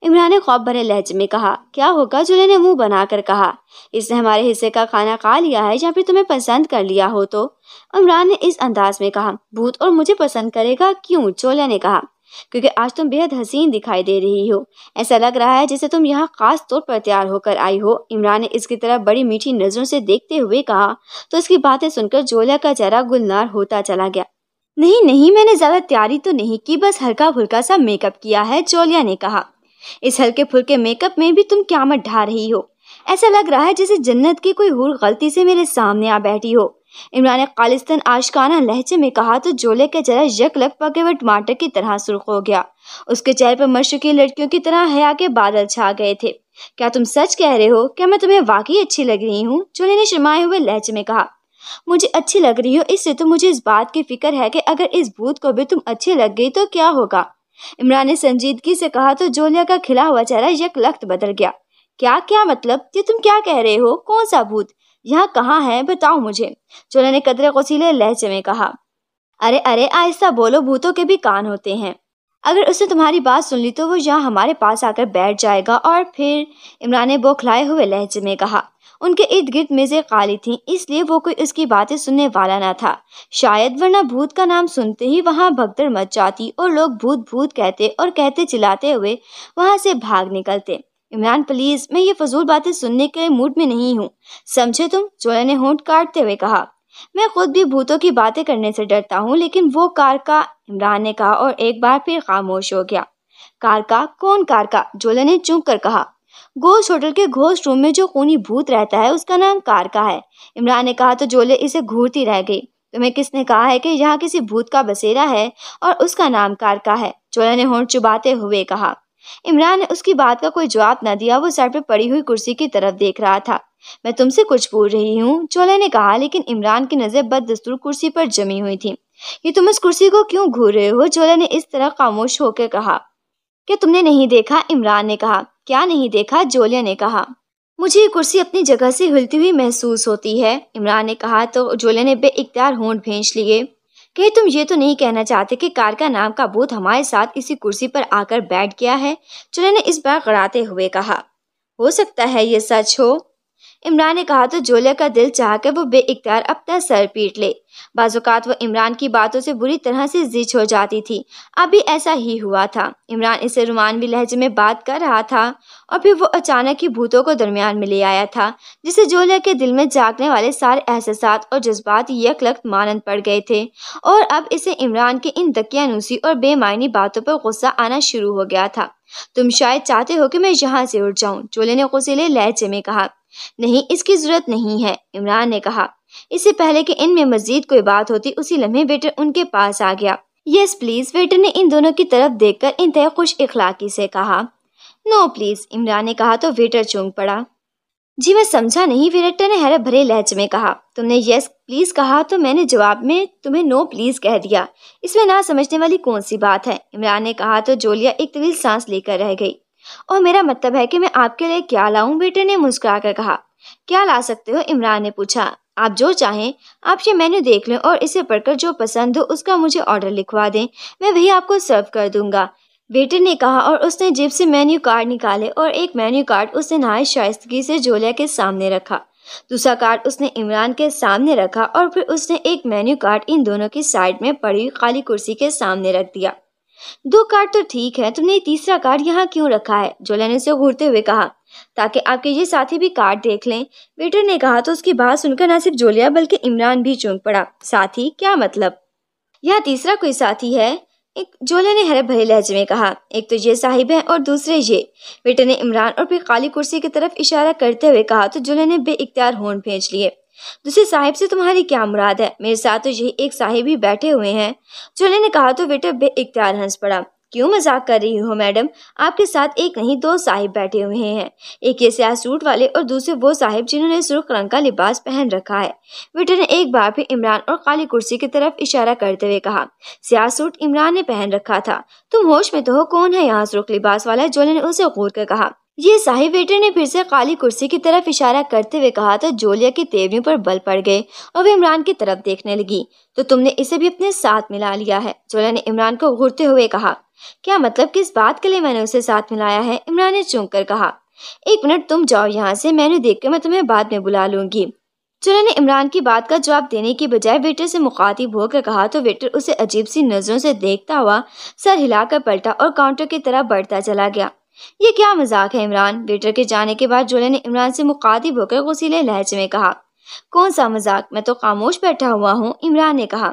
इमरान ने खौफ भरे लहजे में कहा। क्या होगा? जुले ने मुंह बनाकर कहा। इसने हमारे हिस्से का खाना खा लिया है या फिर तुम्हें पसंद कर लिया हो तो। इमरान ने इस अंदाज में कहा। भूत और मुझे पसंद करेगा क्यों? चोले ने कहा। क्योंकि आज तुम बेहद हसीन दिखाई दे रही हो। ऐसा लग रहा है जैसे तुम यहाँ खास तौर पर तैयार होकर आई हो। इमरान ने इसकी तरफ बड़ी मीठी नजरों से देखते हुए कहा तो इसकी बातें सुनकर जोला का चेहरा गुलनार होता चला गया। नहीं, मैंने ज्यादा तैयारी तो नहीं की, बस हल्का फुल्का सा मेकअप किया है, जोलिया ने कहा। इस हल्के फुल्के मेकअप में भी तुम क़यामत ढा रही हो। ऐसा लग रहा है जैसे जन्नत की कोई हूर गलती से मेरे सामने आ बैठी हो। इमरान ने खालिस्तान आशकाना लहजे में कहा तो जोले का चेहरा यकलग पके हुए टमाटर की तरह सुर्ख हो गया। उसके चेहरे पर मशरकी लड़कियों की तरह हया के बादल छा गए थे। क्या तुम सच कह रहे हो? क्या मैं तुम्हें वाकई अच्छी लग रही हूँ? जोले ने शर्माए हुए लहजे में कहा। मुझे अच्छी लग रही हो इससे तो मुझे इस बात की फिक्र है कि अगर इस भूत को भी तुम अच्छी लग गई तो क्या होगा। इमरान ने संजीदगी से कहा तो जोलिया का खिला हुआ चेहरा यकलख्त बदल गया। क्या मतलब? ये तुम क्या कह रहे हो? कौन सा भूत? यहाँ कहाँ है? बताओ मुझे, जोलिया ने कदरे कोसीले लहजे में कहा। अरे आहिस्ता बोलो, भूतों के भी कान होते हैं। अगर उसने तुम्हारी बात सुन ली तो वो यहाँ हमारे पास आकर बैठ जाएगा। और फिर इमरान ने बौखलाए हुए लहजे में कहा। उनके इर्द गिर्द मेज़ें खाली थीं इसलिए वो कोई उसकी बातें सुनने वाला ना था शायद, वरना भूत का नाम सुनते ही वहाँ भगदड़ मच जाती और लोग भूत भूत कहते और कहते चिल्लाते हुए वहाँ से भाग निकलते। इमरान प्लीज़, मैं ये फजूल बातें सुनने के मूड में नहीं हूँ, समझे तुम, जोले ने होंठ काटते हुए कहा। मैं खुद भी भूतों की बातें करने से डरता हूँ, लेकिन वो कारका, इमरान ने कहा और एक बार फिर खामोश हो गया। कारका? कौन कारका? जोले ने चूक कर कहा। घोस्ट होटल के घोस्ट रूम में जो खूनी भूत रहता है उसका नाम कारका है, इमरान ने कहा तो जोले इसे घूरती रह गई। तुम्हें किसने कहा है कि यहाँ किसी भूत का बसेरा है और उसका नाम कारका है? जोले ने होंठ चुबाते हुए कहा। इमरान ने उसकी बात का कोई जवाब न दिया। वो सर पर पड़ी हुई कुर्सी की तरफ देख रहा था। मैं तुमसे कुछ पूछ रही हूँ, जोले ने कहा, लेकिन इमरान की नज़र बददस्तूर कुर्सी पर जमी हुई थी। ये तुम उस कुर्सी को क्यों घूर रहे हो? जोले ने इस तरह खामोश होकर कहा। क्या तुमने नहीं देखा? इमरान ने कहा। क्या नहीं देखा? जोलिया ने कहा। मुझे ये कुर्सी अपनी जगह से हिलती हुई महसूस होती है, इमरान ने कहा तो जोलिया ने बेइख्तियार होंठ भेंच लिए। कहीं तुम ये तो नहीं कहना चाहते कि कारका नाम का भूत हमारे साथ इसी कुर्सी पर आकर बैठ गया है? जोलिया ने इस बार गड़ाते हुए कहा। हो सकता है ये सच हो, इमरान ने कहा तो जोलिया का दिल चाह कर वो बेइख्तियार अपना सर पीट ले। बाज़ात वो इमरान की बातों से बुरी तरह से जिच हो जाती थी। अभी ऐसा ही हुआ था। इमरान इसे रुमानवी लहजे में बात कर रहा था और फिर वो अचानक ही भूतों को दरमियान में ले आया था, जिससे जोलिया के दिल में जागने वाले सारे एहसास और जज्बात यकलख्त मानंद पड़ गए थे और अब इसे इमरान के इन दकियानूसी और बेमायनी बातों पर गुस्सा आना शुरू हो गया था। तुम शायद चाहते हो कि मैं यहाँ से उठ जाऊँ, जोलिया ने गुस्सेले लहजे में कहा। नहीं, इसकी जरूरत नहीं है, इमरान ने कहा। इससे पहले कि इनमें मजीद कोई बात होती उसी लम्हे वेटर उनके पास आ गया। यस प्लीज, वेटर ने इन दोनों की तरफ देखकर इंतहा खुश इखलाकी से कहा। नो प्लीज, इमरान ने कहा तो वेटर चौंक पड़ा। जी मैं समझा नहीं, वेटर ने हैरत भरे लहजे में कहा। तुमने यस प्लीज कहा तो मैंने जवाब में तुम्हें नो प्लीज कह दिया, इसमें ना समझने वाली कौन सी बात है, इमरान ने कहा तो जोलिया एक तवील सांस लेकर रह गई। और मेरा मतलब है कि मैं आपके लिए क्या लाऊं, बेटे ने मुस्कुराकर कहा। क्या ला सकते हो, इमरान ने पूछा। आप जो चाहें, आप ये मेन्यू देख लें और इसे पढ़कर जो पसंद हो उसका मुझे ऑर्डर लिखवा दें, मैं वही आपको सर्व कर दूंगा, बेटे ने कहा और उसने जेब से मेन्यू कार्ड निकाले और एक मेन्यू कार्ड उसने नहाय शाइस्तगी से जोलिया के सामने रखा। दूसरा कार्ड उसने इमरान के सामने रखा और फिर उसने एक मेन्यू कार्ड इन दोनों की साइड में पड़ी खाली कुर्सी के सामने रख दिया। दो कार्ड तो ठीक है, तुमने तीसरा कार्ड यहाँ क्यों रखा है, जोलिया ने उसे घूरते हुए कहा। ताकि आपके ये साथी भी कार्ड देख लें, वेटर ने कहा तो उसकी बात सुनकर न सिर्फ जोलिया बल्कि इमरान भी चौंक पड़ा। साथी? क्या मतलब? यहाँ तीसरा कोई साथी है, जोलिया ने हरे भरे लहजे में कहा। एक तो ये साहिब है और दूसरे ये, वेटर ने इमरान और फिर खाली कुर्सी की तरफ इशारा करते हुए कहा तो जोलिया ने बेइख्तियार होंठ भेंच लिए। दूसरे साहिब से तुम्हारी क्या मुराद है? मेरे साथ तो यही एक साहिब ही बैठे हुए हैं, जोले ने कहा तो वेटर बेइख्तियार हंस पड़ा। क्यों मजाक कर रही हो मैडम, आपके साथ एक नहीं दो साहिब बैठे हुए हैं, एक ये सियाह सूट वाले और दूसरे वो साहिब जिन्होंने सुर्ख रंग का लिबास पहन रखा है, वेटर ने एक बार फिर इमरान और खाली कुर्सी की तरफ इशारा करते हुए कहा। सियाह सूट इमरान ने पहन रखा था। तुम होश में तो हो? कौन है यहाँ सुर्ख लिबास वाला, जोले ने उसे घूर कर कहा। ये साहिब वेटर ने फिर से काली कुर्सी की तरफ इशारा करते हुए कहा तो जोलिया की तेवड़ियों पर बल पड़ गए और वह इमरान की तरफ देखने लगी। तो तुमने इसे भी अपने साथ मिला लिया है, जोलिया ने इमरान को घूरते हुए कहा। क्या मतलब, किस बात के लिए मैंने उसे साथ मिलाया है, इमरान ने चौंक कर कहा। एक मिनट तुम जाओ यहाँ से, मैंने देखकर मैं तुम्हें बाद में बुला लूंगी। जोलिया ने इमरान की बात का जवाब देने की बजाय वेटर से मुखातिब होकर कहा तो वेटर उसे अजीब सी नजरों से देखता हुआ सर हिलाकर पलटा और काउंटर की तरफ बढ़ता चला गया। ये क्या मजाक है इमरान, वेटर के जाने के बाद जोलिया ने इमरान से मुखातिब होकर गुस्सीले लहजे में कहा। कौन सा मजाक, मैं तो खामोश बैठा हुआ हूँ, इमरान ने कहा।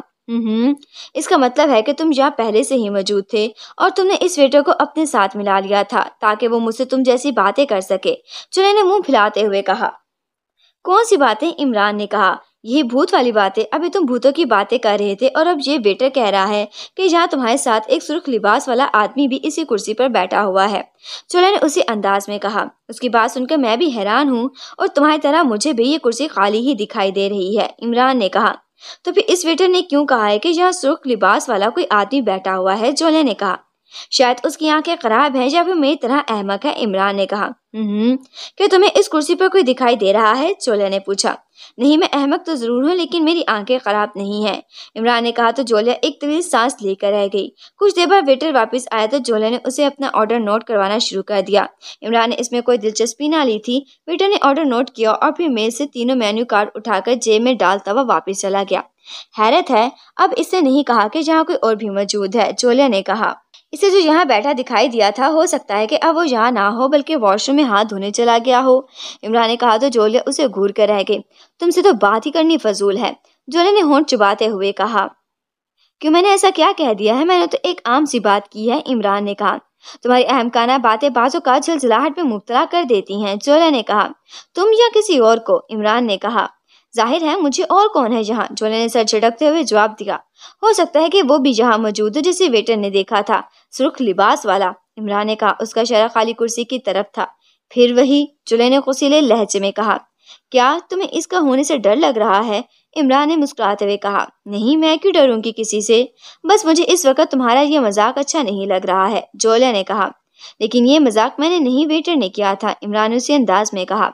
इसका मतलब है कि तुम यहाँ पहले से ही मौजूद थे और तुमने इस वेटर को अपने साथ मिला लिया था ताकि वो मुझसे तुम जैसी बातें कर सके, जोलिया ने मुंह फुलाते हुए कहा। कौन सी बातें, इमरान ने कहा। यही भूत वाली बातें, अभी तुम भूतों की बातें कर रहे थे और अब ये वेटर कह रहा है कि यहाँ तुम्हारे साथ एक सुर्ख लिबास वाला आदमी भी इसी कुर्सी पर बैठा हुआ है, जोलिया ने उसी अंदाज में कहा। उसकी बात सुनकर मैं भी हैरान हूँ और तुम्हारी तरह मुझे भी ये कुर्सी खाली ही दिखाई दे रही है, इमरान ने कहा। तो फिर इस वेटर ने क्यों कहा है कि यहाँ सुर्ख लिबास वाला कोई आदमी बैठा हुआ है, जोलिया ने कहा। शायद उसकी आंखें खराब हैं या फिर मेरी तरह अहमक है, इमरान ने कहा। क्या तुम्हें इस कुर्सी पर कोई दिखाई दे रहा है, जोलिया ने पूछा। नहीं, मैं अहमक तो जरूर हूँ लेकिन मेरी आंखें खराब नहीं हैं, इमरान ने कहा। तो जोलिया एक तवील सांस लेकर रह गई। कुछ देर बाद वेटर वापस आया तो जोलिया ने उसे अपना ऑर्डर नोट करवाना शुरू कर दिया। इमरान ने इसमें कोई दिलचस्पी ना ली थी। वेटर ने ऑर्डर नोट किया और फिर मेज से तीनों मेन्यू कार्ड उठाकर जेब में डालता हुआ वापस चला गया। हैरत है, अब इससे नहीं कहा कि यहाँ कोई और भी मौजूद है, जोलिया ने कहा। इसे जो यहाँ बैठा दिखाई दिया था, हो सकता है कि अब वो यहाँ ना हो बल्कि वॉशरूम में हाथ धोने चला गया हो, इमरान ने कहा। तो जोलिया उसे घूर कर रह गई। तुमसे तो बात ही करनी फजूल है, जोलिया ने होंठ चुबाते हुए कहा। क्यों, मैंने ऐसा क्या कह दिया है, मैंने तो एक आम सी बात की है, इमरान ने कहा। तुम्हारी अहमकाना बातें बातों का झलझलाहट में मुबतला कर देती हैं, जोलिया ने कहा। तुम या किसी और को, इमरान ने कहा। जाहिर है मुझे, और कौन है यहाँ, जोलिया ने सर झटकते हुए जवाब दिया। हो सकता है कि वो भी यहाँ मौजूद है जिसे वेटर ने देखा था, सुर्ख लिबास वाला, इमरान ने कहा। उसका इशारा खाली कुर्सी की तरफ था। फिर वही, जोलिया ने गुस्सीले लहजे में कहा। क्या तुम्हें इसका होने से डर लग रहा है, इमरान ने मुस्कुराते हुए कहा। नहीं, मैं क्यों डरूंगी किसी से, बस मुझे इस वक्त तुम्हारा यह मजाक अच्छा नहीं लग रहा है, जोलिया ने कहा। लेकिन ये मजाक मैंने नहीं, वेटर ने किया था, इमरान ने उसी अंदाज में कहा।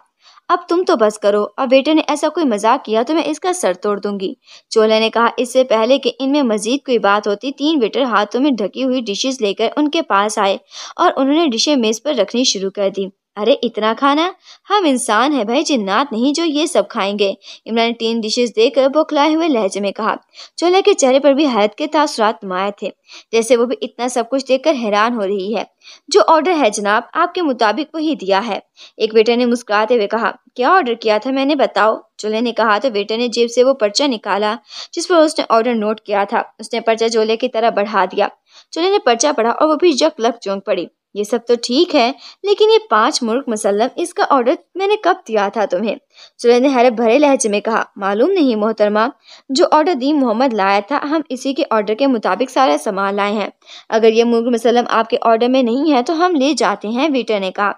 अब तुम तो बस करो, अब वेटर ने ऐसा कोई मजाक किया तो मैं इसका सर तोड़ दूंगी, जोलिया ने कहा। इससे पहले कि इनमें मजीद कोई बात होती, तीन वेटर हाथों में ढकी हुई डिशेस लेकर उनके पास आए और उन्होंने डिशें मेज पर रखनी शुरू कर दी। अरे इतना खाना, हम इंसान हैं भाई, जिन्नात नहीं जो ये सब खाएंगे, इमरान ने तीन डिशेस देकर बौखलाए हुए लहजे में कहा। जोलिया के चेहरे पर भी हैरत के तासुरात माये थे, जैसे वो भी इतना सब कुछ देखकर हैरान हो रही है। जो ऑर्डर है जनाब, आपके मुताबिक वही दिया है, एक वेटर ने मुस्कुराते हुए कहा। क्या ऑर्डर किया था मैंने, बताओ, जोलिया ने कहा। तो वेटर ने जेब से वो पर्चा निकाला जिस पर उसने ऑर्डर नोट किया था। उसने पर्चा जोलिया की तरफ बढ़ा दिया। जोलिया ने पर्चा पढ़ा और वो भी जक लग चौंक पड़ी। ये सब तो ठीक है लेकिन ये 5 मुर्ग मसल्लम, इसका ऑर्डर मैंने कब दिया था तुम्हें, जोलिया ने हैरत भरे लहजे में कहा। मालूम नहीं मोहतरमा, जो ऑर्डर दी मोहम्मद लाया था, हम इसी के ऑर्डर के मुताबिक सारा सामान लाए हैं। अगर ये मुर्ग मसल्लम आपके ऑर्डर में नहीं है तो हम ले जाते हैं, वेटर ने कहा।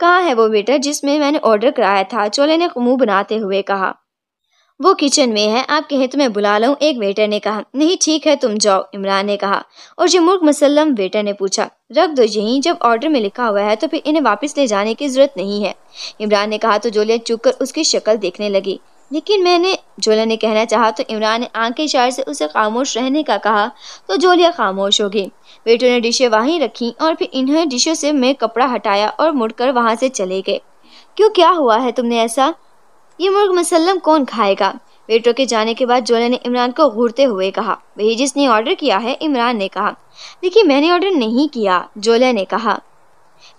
कहाँ है वो वेटर जिसमें मैंने ऑर्डर कराया था, जोलिया ने मुँह बनाते हुए कहा। वो किचन में है, आप कहें तो मैं बुला लाऊं, एक वेटर ने कहा। नहीं ठीक है, तुम जाओ, इमरान ने कहा। और ये मुर्ग मसल्लम, वेटर ने पूछा, रख दो यहीं, जब ऑर्डर में लिखा हुआ है तो फिर इन्हें वापस ले जाने की जरूरत नहीं है, इमरान ने कहा। तो जोलिया चुप कर उसकी शक्ल देखने लगी। लेकिन मैंने, जोलिया ने कहना चाहा तो इमरान ने आंख के इशारे से उसे खामोश रहने का कहा तो जोलिया खामोश हो गई। वेटर ने डिशें वहीं रखी और फिर इन्होंने डिशों से मैं कपड़ा हटाया और मुड़कर वहाँ से चले गए। क्यों, क्या हुआ है तुमने ऐसा, ये मुर्ग मसल्लम कौन खाएगा, वेटर के जाने के बाद जोलिया ने इमरान को घूरते हुए कहा। वही जिसने ऑर्डर किया है, इमरान ने कहा। देखिए मैंने ऑर्डर नहीं किया, जोलिया ने कहा।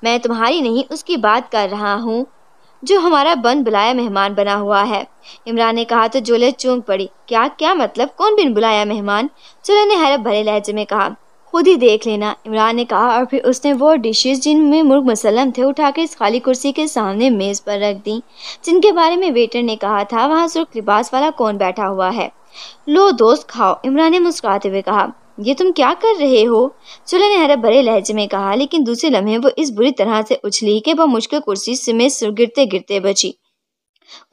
मैं तुम्हारी नहीं उसकी बात कर रहा हूँ जो हमारा बन बुलाया मेहमान बना हुआ है, इमरान ने कहा। तो जोलिया चौंक पड़ी। क्या क्या मतलब, कौन बिन बुलाया मेहमान, जोलिया ने हैरत भरे लहजे में कहा। खुद ही देख लेना, इमरान ने कहा। और फिर उसने वो डिशेस जिनमें मुर्ग मसल्लम थे उठाकर इस खाली कुर्सी के सामने मेज़ पर रख दी जिनके बारे में वेटर ने कहा था वहाँ सुर्ख लिबास वाला कौन बैठा हुआ है। लो दोस्त खाओ, इमरान ने मुस्कुराते हुए कहा। ये तुम क्या कर रहे हो, जोलिया ने हैरत भरे लहजे में कहा। लेकिन दूसरे लम्हे वो इस बुरी तरह से उछली कि वह मुश्किल कुर्सी से में गिरते गिरते बची।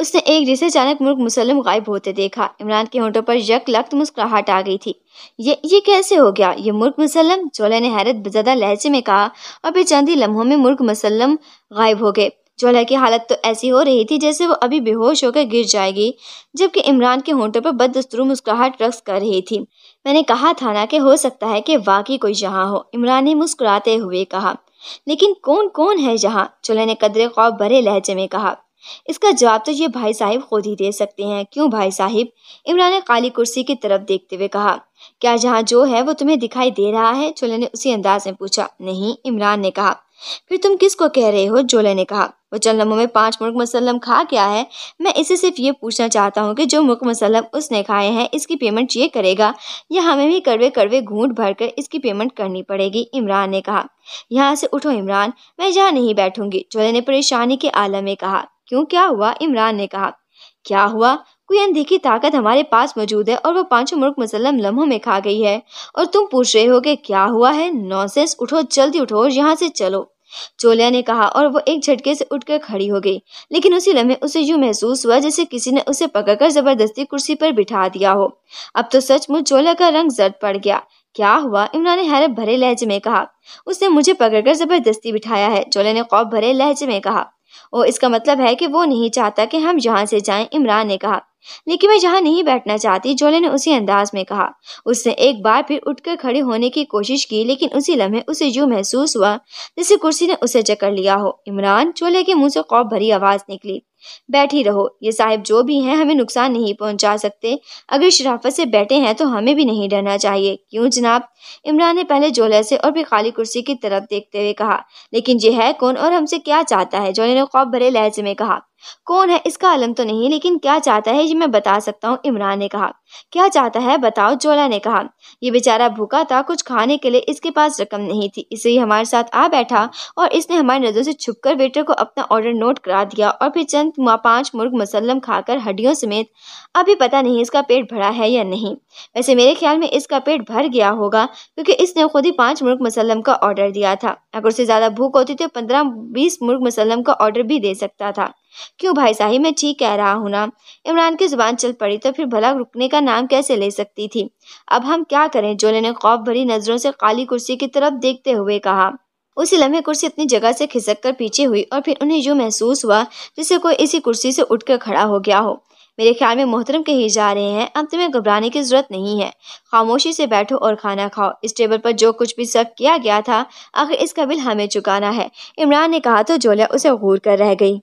उसने एक जिसे अचानक मुल्क मुसलम गायब होते देखा। इमरान के होंठों पर यक लख्त मुस्कुराहट आ गई थी। ये कैसे हो गया? ये मुल्क मुसलम? जोला ने हैरत ज़दा लहजे में कहा और फिर चंद ही लम्हों में मुल्क मुसलम गायब हो गए। जोला की हालत तो ऐसी हो रही थी जैसे वो अभी बेहोश होकर गिर जाएगी, जबकि इमरान के होंठों पर बददस्तूर मुस्कुराहट रक्स कर रही थी। मैंने कहा था ना कि हो सकता है कि वाकई कोई यहाँ हो, इमरान ने मुस्कुराते हुए कहा। लेकिन कौन कौन है यहाँ? जोला ने कदरे खौफ भरे लहजे में कहा। इसका जवाब तो ये भाई साहिब खुद ही दे सकते हैं। क्यों भाई साहिब? इमरान ने काली कुर्सी की तरफ देखते हुए कहा। क्या यहाँ जो है वो तुम्हें दिखाई दे रहा है? जोला ने उसी अंदाज में पूछा। नहीं, इमरान ने कहा। फिर तुम किसको कह रहे हो? जोला ने कहा। वो चंद लम्हों में 5 मुर्ग मसलम खा गया है। मैं इसे सिर्फ ये पूछना चाहता हूँ कि जो मुर्ग मसलम उसने खाए हैं इसकी पेमेंट ये करेगा या हमें भी कड़वे कड़वे घूंट भरकर इसकी पेमेंट करनी पड़ेगी? इमरान ने कहा। यहाँ से उठो इमरान, मैं यहाँ नहीं बैठूंगी, जोला ने परेशानी के आलम में कहा। क्यों, क्या हुआ? इमरान ने कहा। क्या हुआ? कोई अनदेखी ताकत हमारे पास मौजूद है और वो 5 मुर्ग मसलम लम्हों में खा गई है और तुम पूछ रहे हो कि क्या हुआ है? नॉनसेंस, उठो, जल्दी उठो और यहाँ से चलो, चोलिया ने कहा और वो एक झटके से उठकर खड़ी हो गई। लेकिन उसी लम्हे उसे यूं महसूस हुआ जैसे किसी ने उसे पकड़कर जबरदस्ती कुर्सी पर बिठा दिया हो। अब तो सचमुच चोलिया का रंग जर्द पड़ गया। क्या हुआ? इमरान ने हैरत भरे लहजे में कहा। उसने मुझे पकड़कर जबरदस्ती बिठाया है, चोलिया ने खौफ भरे लहजे में कहा। और इसका मतलब है कि वो नहीं चाहता कि हम यहाँ से जाएं, इमरान ने कहा। लेकिन मैं यहाँ नहीं बैठना चाहती, जोले ने उसी अंदाज में कहा। उसने एक बार फिर उठकर खड़े होने की कोशिश की, लेकिन उसी लम्हे उसे यूं महसूस हुआ जैसे कुर्सी ने उसे जकड़ लिया हो। इमरान, जोले के मुंह से खौफ भरी आवाज निकली। बैठी रहो, ये साहिब जो भी हैं हमें नुकसान नहीं पहुंचा सकते। अगर शराफत से बैठे हैं तो हमें भी नहीं डरना चाहिए। क्यों जनाब? इमरान ने पहले जोले से और फिर खाली कुर्सी की तरफ देखते हुए कहा। लेकिन ये है कौन और हमसे क्या चाहता है? जोले ने खौफ भरे लहजे में कहा। कौन है इसका आलम तो नहीं, लेकिन क्या चाहता है ये मैं बता सकता हूँ, इमरान ने कहा। क्या चाहता है बताओ, जोला ने कहा। यह बेचारा भूखा था, कुछ खाने के लिए इसके पास रकम नहीं थी, इसलिए हमारे साथ आ बैठा और इसने हमारी नजरों से छुपकर वेटर को अपना ऑर्डर नोट करा दिया और फिर चंद 5 मुर्ग मसलम खाकर हड्डियों समेत। अभी पता नहीं इसका पेट भरा है या नहीं। वैसे मेरे ख्याल में इसका पेट भर गया होगा क्योंकि इसने खुद ही 5 मुर्ग मसलम का ऑर्डर दिया था। अगर उससे ज्यादा भूख होती तो 15-20 मुर्ग मसलम का ऑर्डर भी दे सकता था। क्यों भाई साहिब, मैं ठीक कह रहा हूँ ना? इमरान की जुबान चल पड़ी तो फिर भला रुकने का नाम कैसे ले सकती थी। अब हम क्या करें? जोले ने खौफ भरी नजरों से काली कुर्सी की तरफ देखते हुए कहा। उसी लम्हे कुर्सी अपनी जगह से खिसक कर पीछे हुई और फिर उन्हें यूं महसूस हुआ जैसे कोई इसी कुर्सी से उठकर खड़ा हो गया हो। मेरे ख्याल में मोहतरम कहे जा रहे हैं, अब तुम्हें घबराने की जरूरत नहीं है, खामोशी से बैठो और खाना खाओ। इस टेबल पर जो कुछ भी सर्व किया गया था आखिर इसका बिल हमें चुकाना है, इमरान ने कहा तो जोला उसे घूर कर रह गई।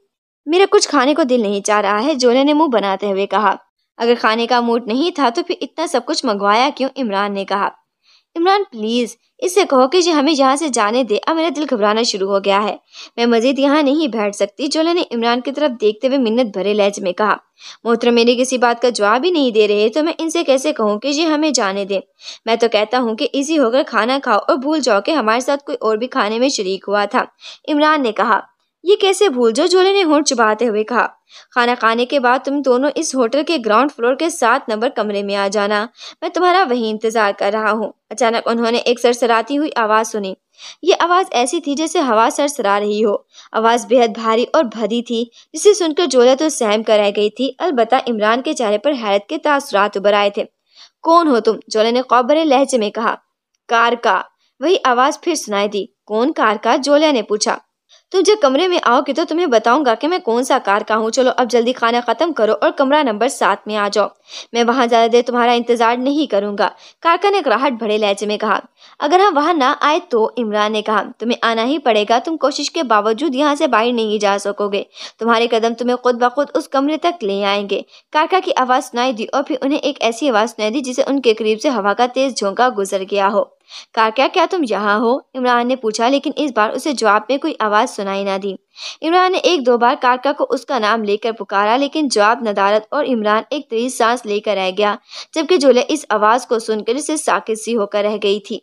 मेरा कुछ खाने को दिल नहीं चाह रहा है, जोला ने मुँह बनाते हुए कहा। अगर खाने का मूड नहीं था तो फिर इतना सब कुछ मंगवाया क्यों? इमरान ने कहा। इमरान प्लीज़ इससे कहो कि ये हमें यहाँ से जाने दे, अब मेरा दिल घबराना शुरू हो गया है, मैं मज़ीद यहाँ नहीं बैठ सकती, जोला ने इमरान की तरफ देखते हुए मिन्नत भरे लहजे में कहा। मोहतरम मेरी किसी बात का जवाब ही नहीं दे रहे तो मैं इनसे कैसे कहूँ कि ये हमें जाने दें? मैं तो कहता हूँ कि इजी होकर खाना खाओ और भूल जाओ कि हमारे साथ कोई और भी खाने में शरीक हुआ था, इमरान ने कहा। ये कैसे भूल जाओ? जोला ने होंठ चुबाते हुए कहा। खाना खाने के बाद तुम दोनों इस होटल के ग्राउंड फ्लोर के 7 नंबर कमरे में आ जाना, मैं तुम्हारा वहीं इंतजार कर रहा हूँ। अचानक उन्होंने एक सरसराती हुई आवाज़ सुनी। ये आवाज़ ऐसी थी जैसे हवा सरसरा रही हो। आवाज़ बेहद भारी और भरी थी जिसे सुनकर जोला तो सहम कर रह गई थी, अलबत्ता इमरान के चेहरे पर हैरत के तासुरात उभर आए थे। कौन हो तुम? जोला ने खौफ भरे लहजे में कहा। कारका, वही आवाज़ फिर सुनाई दी। कौन कारका? जोला ने पूछा। तुम जब कमरे में आओगे तो तुम्हें बताऊंगा कि मैं कौन सा कारका हूँ। चलो अब जल्दी खाना खत्म करो और कमरा नंबर 7 में आ जाओ, मैं वहाँ ज्यादा देर तुम्हारा इंतजार नहीं करूंगा, कारका ने कराहट भरे लहजे में कहा। अगर हम वहाँ ना आए तो? इमरान ने कहा। तुम्हें आना ही पड़ेगा, तुम कोशिश के बावजूद यहाँ से बाहर नहीं जा सकोगे, तुम्हारे कदम तुम्हें खुद ब खुद उस कमरे तक ले आएंगे, कारका की आवाज़ सुनाई दी और फिर उन्हें एक ऐसी आवाज़ सुनाई दी जिसे उनके करीब से हवा का तेज झोंका गुजर गया हो। कारका क्या तुम यहाँ हो? इमरान ने पूछा, लेकिन इस बार उसे जवाब में कोई आवाज़ सुनाई ना दी। इमरान ने 1-2 बार कारका को उसका नाम लेकर पुकारा, लेकिन जवाब नदारत और इमरान एक तेज सांस लेकर रह गया, जबकि जोला इस आवाज़ को सुनकर इसे साकित सी होकर रह गई थी।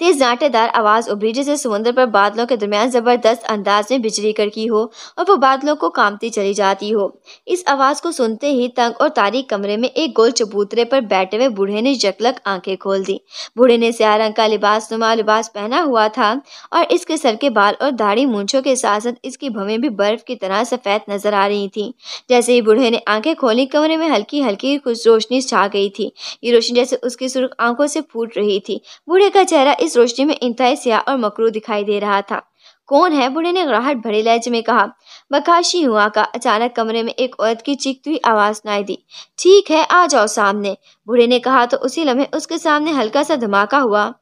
तेज डांटेदार आवाज़ उभरी जिससे समुंदर पर बादलों के दरमियान ज़बरदस्त अंदाज में बिजली कड़की हो और वो बादलों को कामती चली जाती हो। इस आवाज़ को सुनते ही तंग और तारीख कमरे में एक गोल चबूतरे पर बैठे हुए बूढ़े ने जकलक आंखें खोल दी। बूढ़े ने स्याह रंग का लिबासनुमा लिबास पहना हुआ था और इसके सर के बाल और दाढ़ी मूंछों के साथ साथ इसकी भवें भी बर्फ की तरह सफ़ेद नजर आ रही थी। जैसे ही बूढ़े ने आंखें खोली, कमरे में हल्की हल्की कुछ रोशनी छा गई थी। ये रोशनी जैसे उसकी सुर्ख आंखों से फूट रही थी। बूढ़े का चेहरा इस रोशनी में इंतहाई स्याह और मकरू दिखाई दे रहा था। कौन है? बूढ़े ने ग्राहट भरे लहजे में कहा। बकाशी हुआ का अचानक कमरे में एक औरत की चीखती हुई आवाज़ सुनाई दी। ठीक है, आ जाओ सामने, बूढ़े ने कहा तो उसी लम्हे उसके सामने हल्का सा धमाका हुआ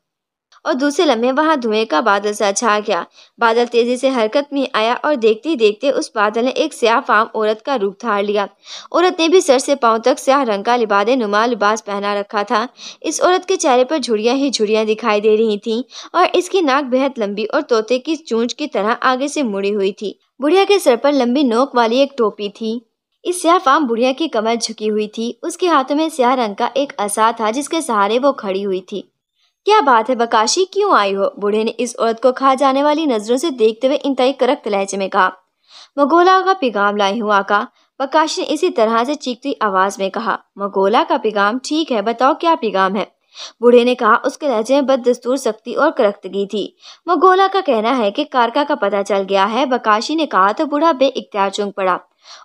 और दूसरे लम्हे वहां धुएं का बादल सा छा गया। बादल तेजी से हरकत में आया और देखते ही देखते उस बादल ने एक स्याह फाम औरत का रूप धार लिया। औरत ने भी सर से पांव तक स्याह रंग का लिबादे नुमा लिबास पहना रखा था। इस औरत के चेहरे पर झुड़ियाँ ही झुड़ियाँ दिखाई दे रही थीं और इसकी नाक बेहद लंबी और तोते की चूंच की तरह आगे से मुड़ी हुई थी। बुढ़िया के सर पर लंबी नोक वाली एक टोपी थी। इस स्याह फाम बुढ़िया की कमर झुकी हुई थी। उसके हाथों में स्याह रंग का एक असा था जिसके सहारे वो खड़ी हुई थी। क्या बात है बकाशी, क्यों आई हो? बूढ़े ने इस औरत को खा जाने वाली नजरों से देखते हुए इंतहाई करक लहजे में कहा। मगोला का पैगाम लाई हूँ आका, बकाशी ने इसी तरह से चीखती आवाज में कहा। मगोला का पैगाम? ठीक है, बताओ क्या पैगाम है, बूढ़े ने कहा। उसके लहजे में बददस्तूर सख्ती और करख्तगी थी। मगोला का कहना है कि कारका का पता चल गया है, बकाशी ने कहा तो बूढ़ा बेइख्तियार चौंक पड़ा।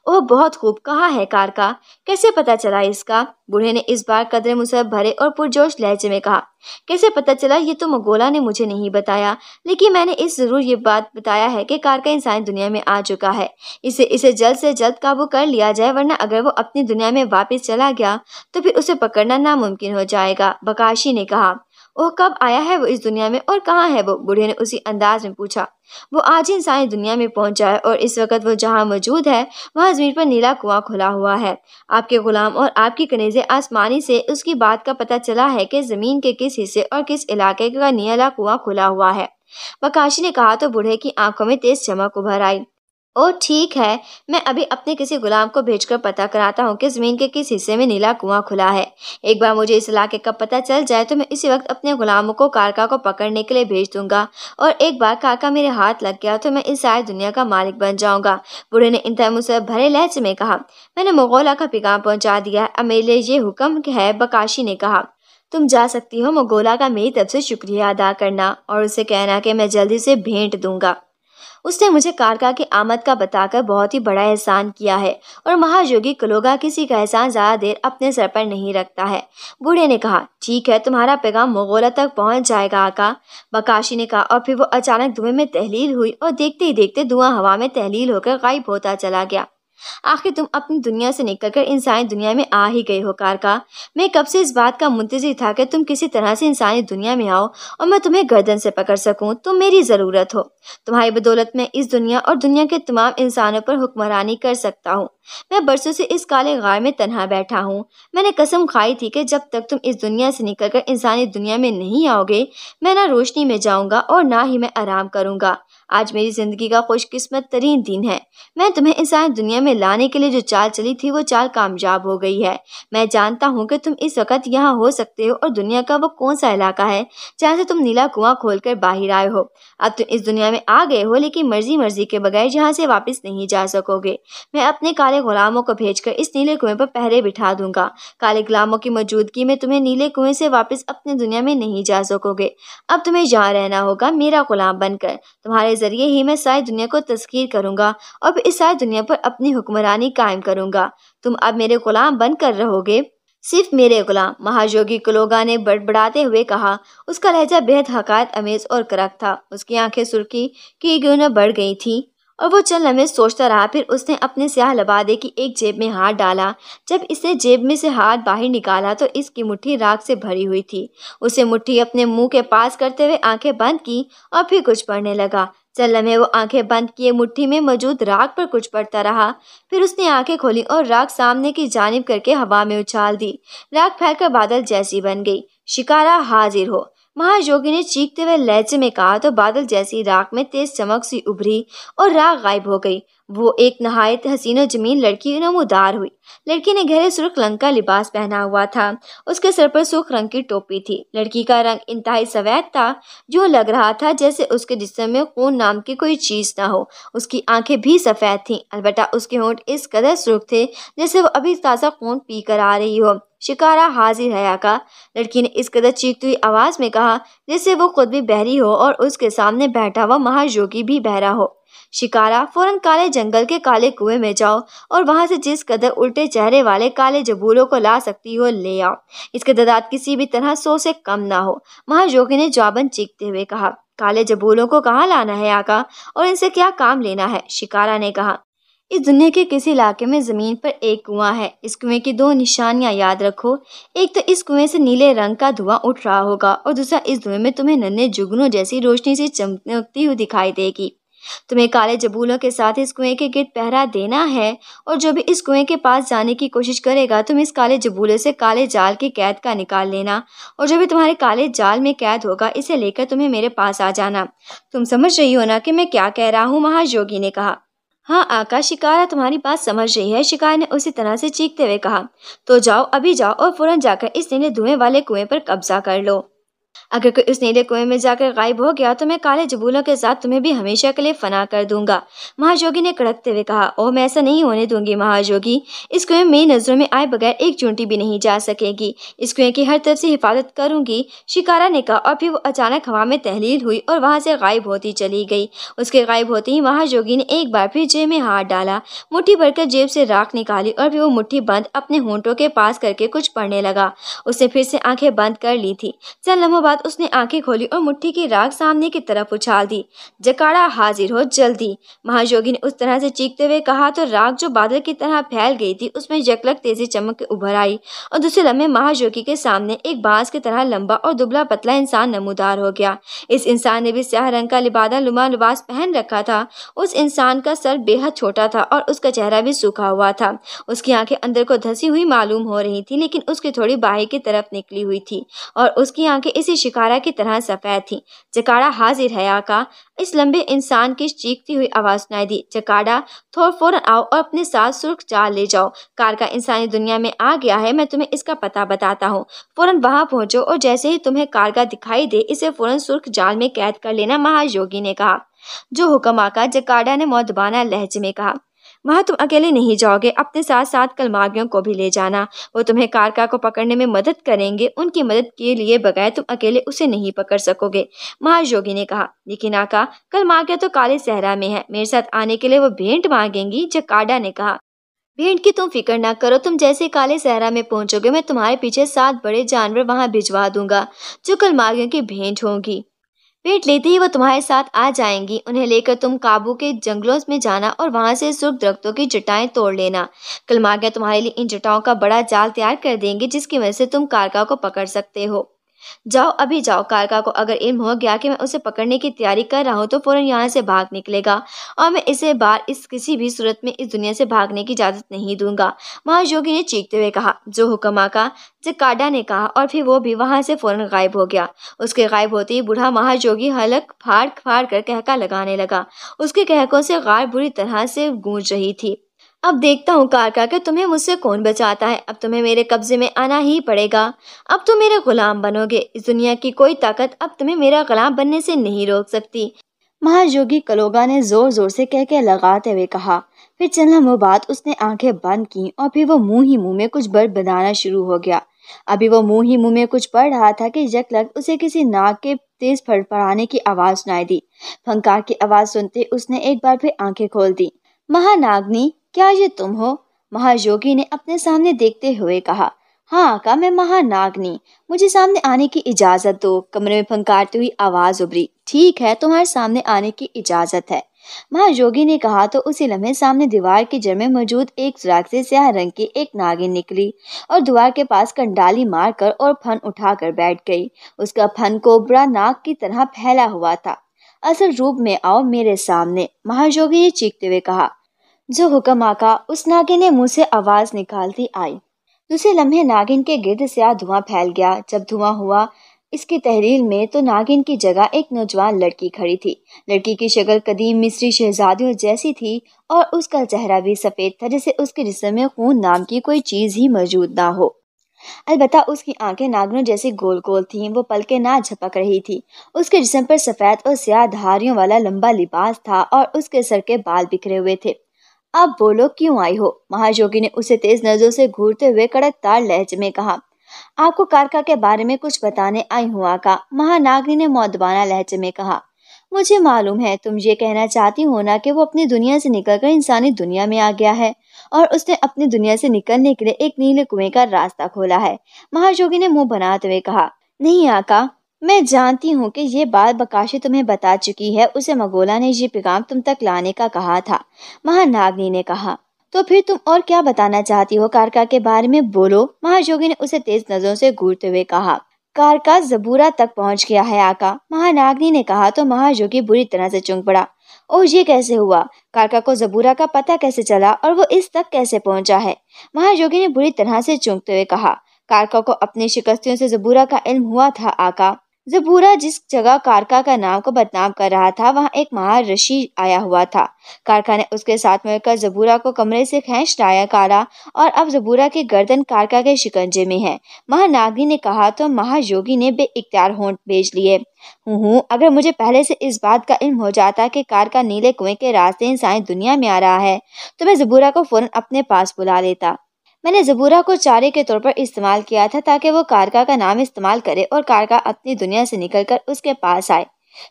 ओह बहुत खूब, कहा है कारका, कैसे पता चला इसका? बूढ़े ने इस बार कदरे मुसहब भरे और पुरजोश लहजे में कहा। कैसे पता चला ये तो मगोला ने मुझे नहीं बताया, लेकिन मैंने इस जरूर ये बात बताया है कि कारका इंसान दुनिया में आ चुका है। इसे जल्द से जल्द काबू कर लिया जाए, वरना अगर वो अपनी दुनिया में वापस चला गया तो फिर उसे पकड़ना नामुमकिन हो जाएगा, बकाशी ने कहा। ओह कब आया है वो इस दुनिया में और कहाँ है वो? बूढ़े ने उसी अंदाज में पूछा। वो आज ही इंसानी दुनिया में पहुंचा है और इस वक्त वो जहाँ मौजूद है वहाँ जमीन पर नीला कुआं खुला हुआ है। आपके गुलाम और आपकी कनीज़ें आसमानी से उसकी बात का पता चला है कि ज़मीन के किस हिस्से और किस इलाके का नीला कुआं खुला हुआ है, बकाशी ने कहा तो बूढ़े की आंखों में तेज चमक उभर आई। ओह ठीक है, मैं अभी अपने किसी गुलाम को भेजकर पता कराता हूँ कि ज़मीन के किस हिस्से में नीला कुआं खुला है। एक बार मुझे इस इलाके का पता चल जाए तो मैं इसी वक्त अपने गुलामों को कारका को पकड़ने के लिए भेज दूंगा और एक बार कारका मेरे हाथ लग गया तो मैं इस सारी दुनिया का मालिक बन जाऊंगा, बूढ़े ने इंतहा मुसहब भरे लहजे में कहा। मैंने मगोला का पैगाम पहुँचा दिया है, अब मेरे लिए ये हुक्म है, बकाशी ने कहा। तुम जा सकती हो, मगोला का मेरी तरफ से शुक्रिया अदा करना और उसे कहना कि मैं जल्दी से भेंट दूंगा। उसने मुझे कारका की आमद का बताकर बहुत ही बड़ा एहसान किया है और महायोगी क्लोगा किसी का एहसान ज़्यादा देर अपने सर पर नहीं रखता है, बूढ़े ने कहा। ठीक है, तुम्हारा पैगाम मगोला तक पहुंच जाएगा आका, बकाशी ने कहा। और फिर वो अचानक धुएं में तहलील हुई और देखते ही देखते धुआं हवा में तहलील होकर गायब होता चला गया। आखिर तुम अपनी दुनिया से निकलकर इंसानी दुनिया में आ ही गए हो कारका, मैं कब से इस बात का मुंतज़िर था कि तुम किसी तरह से इंसानी दुनिया में आओ और मैं तुम्हें गर्दन से पकड़ सकूं, तुम मेरी ज़रूरत हो। तुम्हारी बदौलत मैं इस दुनिया और दुनिया के तमाम इंसानों पर हुक्मरानी कर सकता हूँ। मैं बरसों से इस काले गार में तन्हा बैठा हूँ। मैंने कसम खाई थी कि जब तक तुम इस दुनिया से निकलकर इंसानी दुनिया में नहीं आओगे मैं ना रोशनी में जाऊँगा और ना ही मैं आराम करूँगा। आज मेरी ज़िंदगी का खुशकिस्मत तरीन दिन है। मैं तुम्हें इंसान दुनिया में लाने के लिए जो चाल चली थी वो चाल कामयाब हो गई है। मैं जानता हूँ कि तुम इस वक्त यहाँ हो सकते हो और दुनिया का वो कौन सा इलाका है जहाँ से तुम नीला कुआं खोलकर बाहर आए हो। अब तुम इस दुनिया में आ गए हो, लेकिन मर्जी के बगैर यहाँ से वापस नहीं जा सकोगे। मैं अपने काले गुलामों को भेजकर इस नीले कुएँ पर पहरे बिठा दूंगा। काले गुलामों की मौजूदगी में तुम्हें नीले कुएँ से वापस अपनी दुनिया में नहीं जा सकोगे। अब तुम्हें यहाँ रहना होगा, मेरा गुलाम बनकर। तुम्हारे जरिए ही मैं सारी दुनिया को तस्खीर करूंगा और इस सारी दुनिया पर अपनी हुक्मरानी कायम करूंगा। तुम अब मेरे गुलाम बनकर रहोगे, सिर्फ मेरे गुलाम, महायोगी क्लोगा ने बड़बड़ाते हुए कहा। उसका लहजा बेहद हकायत अमेज और करक था। उसकी आंखें सुर्खी की गुना बढ़ गई थी और वो चंद लम्हे सोचता रहा। फिर उसने अपने स्याह लबादे की एक जेब में हाथ डाला। जब इसने जेब में से हाथ बाहर निकाला तो इसकी मुट्ठी राख से भरी हुई थी। उसने मुट्ठी अपने मुंह के पास करते हुए आंखें बंद की और फिर कुछ पढ़ने लगा। चल लम्हे वो आंखें बंद किए मुट्ठी में मौजूद राख पर कुछ पड़ता रहा। फिर उसने आंखें खोली और राख सामने की जानिब करके हवा में उछाल दी। राख फैलकर बादल जैसी बन गई। शिकारा हाजिर हो, महायोगी ने चीखते हुए लहजे में कहा तो बादल जैसी राख में तेज चमक सी उभरी और राख गायब हो गई। वो एक नहायत हसीनो जमीन लड़की नमोदार हुई। लड़की ने गहरे सुर्ख रंग का लिबास पहना हुआ था, उसके सर पर सुर्ख रंग की टोपी थी। लड़की का रंग इंतहाई सफेद था, जो लग रहा था जैसे उसके जिस्म में खून नाम की कोई चीज़ ना हो। उसकी आंखें भी सफ़ेद थीं, अलबत्ता उसके होंठ इस कदर सुर्ख थे जैसे वो अभी ताज़ा खून पी कर आ रही हो। शिकारा हाजिर है आका, लड़की ने इस कदर चीखती हुई आवाज़ में कहा जैसे वो खुद भी बहरी हो और उसके सामने बैठा हुआ महायोगी भी बहरा हो। शिकारा, फौरन काले जंगल के काले कुएं में जाओ और वहां से जिस कदर उल्टे चेहरे वाले काले जबूलों को ला सकती हो ले आओ। इसके तादाद किसी भी तरह 100 से कम ना हो, महायोगी ने जवाबन चीखते हुए कहा। काले जबूलों को कहाँ लाना है आका, और इनसे क्या काम लेना है? शिकारा ने कहा, इस दुनिया के किसी इलाके में ज़मीन पर एक कुआं है। इस कुएं की दो निशानियां याद रखो, एक तो इस कुएं से नीले रंग का धुआं उठ रहा होगा और दूसरा इस धुएं में तुम्हें नन्हे जुगनों जैसी रोशनी से चमकती हुई दिखाई देगी। तुम्हें काले जबूलों के साथ इस कुएं के गिर्द पहरा देना है, और जो भी इस कुएं के पास जाने की कोशिश करेगा तुम इस काले जबूले से काले जाल की कैद का निकाल लेना, और जो भी तुम्हारे काले जाल में कैद होगा इसे लेकर तुम्हें मेरे पास आ जाना। तुम समझ रही हो ना कि मैं क्या कह रहा हूँ? महायोगी ने कहा। हाँ आका, शिकारा तुम्हारी बात समझ रही है, शिकारा ने उसी तरह से चीखते हुए कहा। तो जाओ, अभी जाओ और फौरन जाकर इस नीले धुएं वाले कुएं पर कब्जा कर लो। अगर कोई उस नीले कुएं में जाकर गायब हो गया तो मैं काले जबूलों के साथ तुम्हें भी हमेशा के लिए फना कर दूंगा, महायोगी ने कड़कते हुए कहा। ओ, मैं ऐसा नहीं होने दूंगी महायोगी, इस कुएं मेरी नजरों में आए बगैर एक चूंटी भी नहीं जा सकेगी। इस कुएं की हर तरफ से हिफाजत करूंगी, शिकारा ने कहा, और फिर वो अचानक हवा में तहलील हुई और वहां से गायब होती चली गई। उसके गायब होते ही महायोगी ने एक बार फिर जेब में हाथ डाला, मुट्ठी भरकर जेब से राख निकाली और फिर वो मुट्ठी बंद अपने होंठों के पास करके कुछ पढ़ने लगा। उसने फिर से आंखें बंद कर ली थी। चल लम्हों बाद उसने आंखें खोली और मुट्ठी की राख सामने की तरफ उछाल दी। जकाड़ा हाजिर हो, जल्दी, महायोगी ने उस तरह से चीखते हुए कहा तो राख जो बादल की तरह फैल गई थी उसमें यकलक तेजी चमक के उभर आई और दूसरे लम्हे महायोगी के सामने एक बांस की तरह लंबा और दुबला पतला इंसान नमूदार हो गया। इस इंसान ने भी स्याह रंग का लिबादा लिबास पहन रखा था। उस इंसान का सर बेहद छोटा था और उसका चेहरा भी सूखा हुआ था। उसकी आंखें अंदर को धसी हुई मालूम हो रही थी, लेकिन उसकी थोड़ी बाहर की तरफ निकली हुई थी और उसकी आंखें इसी शिकारा की तरह सफेद थी। जकाड़ा हाजिर है आका, इस लंबे इंसान की चीखती हुई आवाज़ सुनाई दी। जकाड़ा, थोड़ा फौरन आओ और अपने साथ सुर्ख जाल ले जाओ। कारका इंसानी दुनिया में आ गया है, मैं तुम्हें इसका पता बताता हूँ। फौरन वहाँ पहुँचो और जैसे ही तुम्हें कारका दिखाई दे इसे फौरन सुर्ख जाल में कैद कर लेना, महायोगी ने कहा। जो हुक्म आका, जकाड़ा ने मौदबाना लहजे में कहा। वहाँ तुम अकेले नहीं जाओगे, अपने साथ साथ कलमागियों को भी ले जाना। वो तुम्हें कारका को पकड़ने में मदद करेंगे, उनकी मदद के लिए बगैर तुम अकेले उसे नहीं पकड़ सकोगे, महायोगी ने कहा। लेकिन आका, कलमागिया तो काले सहरा में है, मेरे साथ आने के लिए वो भेंट मांगेंगी, जकाड़ा ने कहा। भेंट की तुम फिक्र ना करो, तुम जैसे काले सहरा में पहुँचोगे मैं तुम्हारे पीछे 7 बड़े जानवर वहाँ भिजवा दूंगा जो कलमागियों की भेंट होंगी। भेंट लेते ही वो तुम्हारे साथ आ जाएंगी। उन्हें लेकर तुम काबू के जंगलों में जाना और वहां से सुर्ख दरख्तों की जटाएं तोड़ लेना। कलमागिया तुम्हारे लिए इन जटाओं का बड़ा जाल तैयार कर देंगे जिसकी वजह से तुम कारका को पकड़ सकते हो। जाओ, अभी जाओ। कारका को अगर इल्म हो गया कि मैं उसे पकड़ने की तैयारी कर रहा हूँ तो फौरन यहाँ से भाग निकलेगा और मैं इसे बार इस किसी भी सूरत में इस दुनिया से भागने की इजाज़त नहीं दूंगा, महायोगी ने चीखते हुए कहा। जो हुक्म आका, जकाड़ा ने कहा, और फिर वो भी वहाँ से फौरन गायब हो गया। उसके गायब होते ही बूढ़ा महायोगी हलक फाड़ फाड़ कर कहका लगाने लगा। उसके कहकों से गार बुरी तरह से गूंज रही थी। अब देखता हूँ कारका के तुम्हें मुझसे कौन बचाता है। अब तुम्हें मेरे कब्जे में आना ही पड़ेगा, अब तुम मेरे गुलाम बनोगे। इस दुनिया की कोई ताकत अब तुम्हें मेरा गुलाम बनने से नहीं रोक सकती, महायोगी क्लोगा ने जोर जोर से कहके लगाते हुए कहा। फिर चंद लम्हों बाद उसने आंखें बंद की और फिर वो मुंह ही मुंह में कुछ बड़बड़ाना शुरू हो गया। अभी वो मुंह ही मुंह में कुछ पढ़ रहा था कि यकलक उसे किसी नाक के तेज फड़फड़ाने की आवाज़ सुनाई दी। फंकार की आवाज़ सुनते उसने एक बार फिर आंखें खोल दी। महानागिनी, क्या ये तुम हो? महायोगी ने अपने सामने देखते हुए कहा। हाँ आका, मैं महानागिनी, मुझे सामने आने की इजाज़त दो, कमरे में फंकारती हुई आवाज़ उभरी। ठीक है, तुम्हारे सामने आने की इजाज़त है, महायोगी ने कहा। तो उसी लम्हे सामने दीवार की जड़ में मौजूद एक सुराख से स्याह रंग की एक नागिन निकली और दीवार के पास कंडाली मारकर और फन उठाकर बैठ गई। उसका फन कोबरा नाग की तरह फैला हुआ था। असल रूप में आओ मेरे सामने, महायोगी ने चीखते हुए कहा। जो हुक्म आका, उस नागिन ने मुंह से आवाज़ निकालती आई। दूसरे लम्हे नागिन के गिर्द से धुआं फैल गया। जब धुआं हुआ इसकी तहरीर में तो नागिन की जगह एक नौजवान लड़की खड़ी थी। लड़की की शक्ल कदीम मिस्री शहजादियों जैसी थी और उसका चेहरा भी सफ़ेद था, जैसे उसके जिस्म में खून नाम की कोई चीज़ ही मौजूद ना हो। अलबत्ता उसकी आंखें नागनों जैसी गोल गोल थीं, वो पलके ना झपक रही थी। उसके जिस्म पर सफ़ेद और स्याह धारियों वाला लंबा लिबास था और उसके सर के बाल बिखरे हुए थे। अब बोलो क्यों आई हो? महायोगी ने उसे तेज नजरों से घूरते हुए कड़क तार लहजे में कहा। आपको कारका के बारे में कुछ बताने आई हूँ आका, महानागिनी ने मौदबाना लहजे में कहा। मुझे मालूम है तुम ये कहना चाहती हो ना कि वो अपनी दुनिया से निकलकर इंसानी दुनिया में आ गया है और उसने अपनी दुनिया से निकलने के लिए एक नीले कुएं का रास्ता खोला है। महायोगी ने मुंह बनाते हुए कहा, नहीं आका, मैं जानती हूँ कि ये बात बकाशी तुम्हें बता चुकी है। उसे मगोला ने ये पैगाम तुम तक लाने का कहा था, महानागिनी ने कहा। तो फिर तुम और क्या बताना चाहती हो कारका के बारे में, बोलो, महायोगी ने उसे तेज नजरों से घूरते हुए कहा। कारका जबूरा तक पहुंच गया है आका, महानागिनी ने कहा। तो महायोगी बुरी तरह से चौंक पड़ा। ओह, ये कैसे हुआ? कारका को जबूरा का पता कैसे चला और वो इस तक कैसे पहुंचा है? महायोगी ने बुरी तरह से चौंकते हुए कहा। कारका को अपनी शिकस्तियों से जबूरा का इल्म हुआ था आका। जबूरा जिस जगह कारका का नाम को बदनाम कर रहा था, वहाँ एक महाऋषि आया हुआ था। कारका ने उसके साथ मिलकर जबूरा को कमरे से खींच लाया कारा और अब जबूरा की गर्दन कारका के शिकंजे में है, महानागिनी ने कहा। तो महायोगी ने बेइख्तियार होंठ बेच लिए। हूँ, अगर मुझे पहले से इस बात का इल्म हो जाता कि कारका नीले कुएं के रास्ते इंसानी दुनिया में आ रहा है तो मैं जबूरा को फौरन अपने पास बुला लेता। मैंने जबूरा को चारे के तौर पर इस्तेमाल किया था ताकि वो कारका का नाम इस्तेमाल करे और कारका अपनी दुनिया से निकलकर उसके पास आए।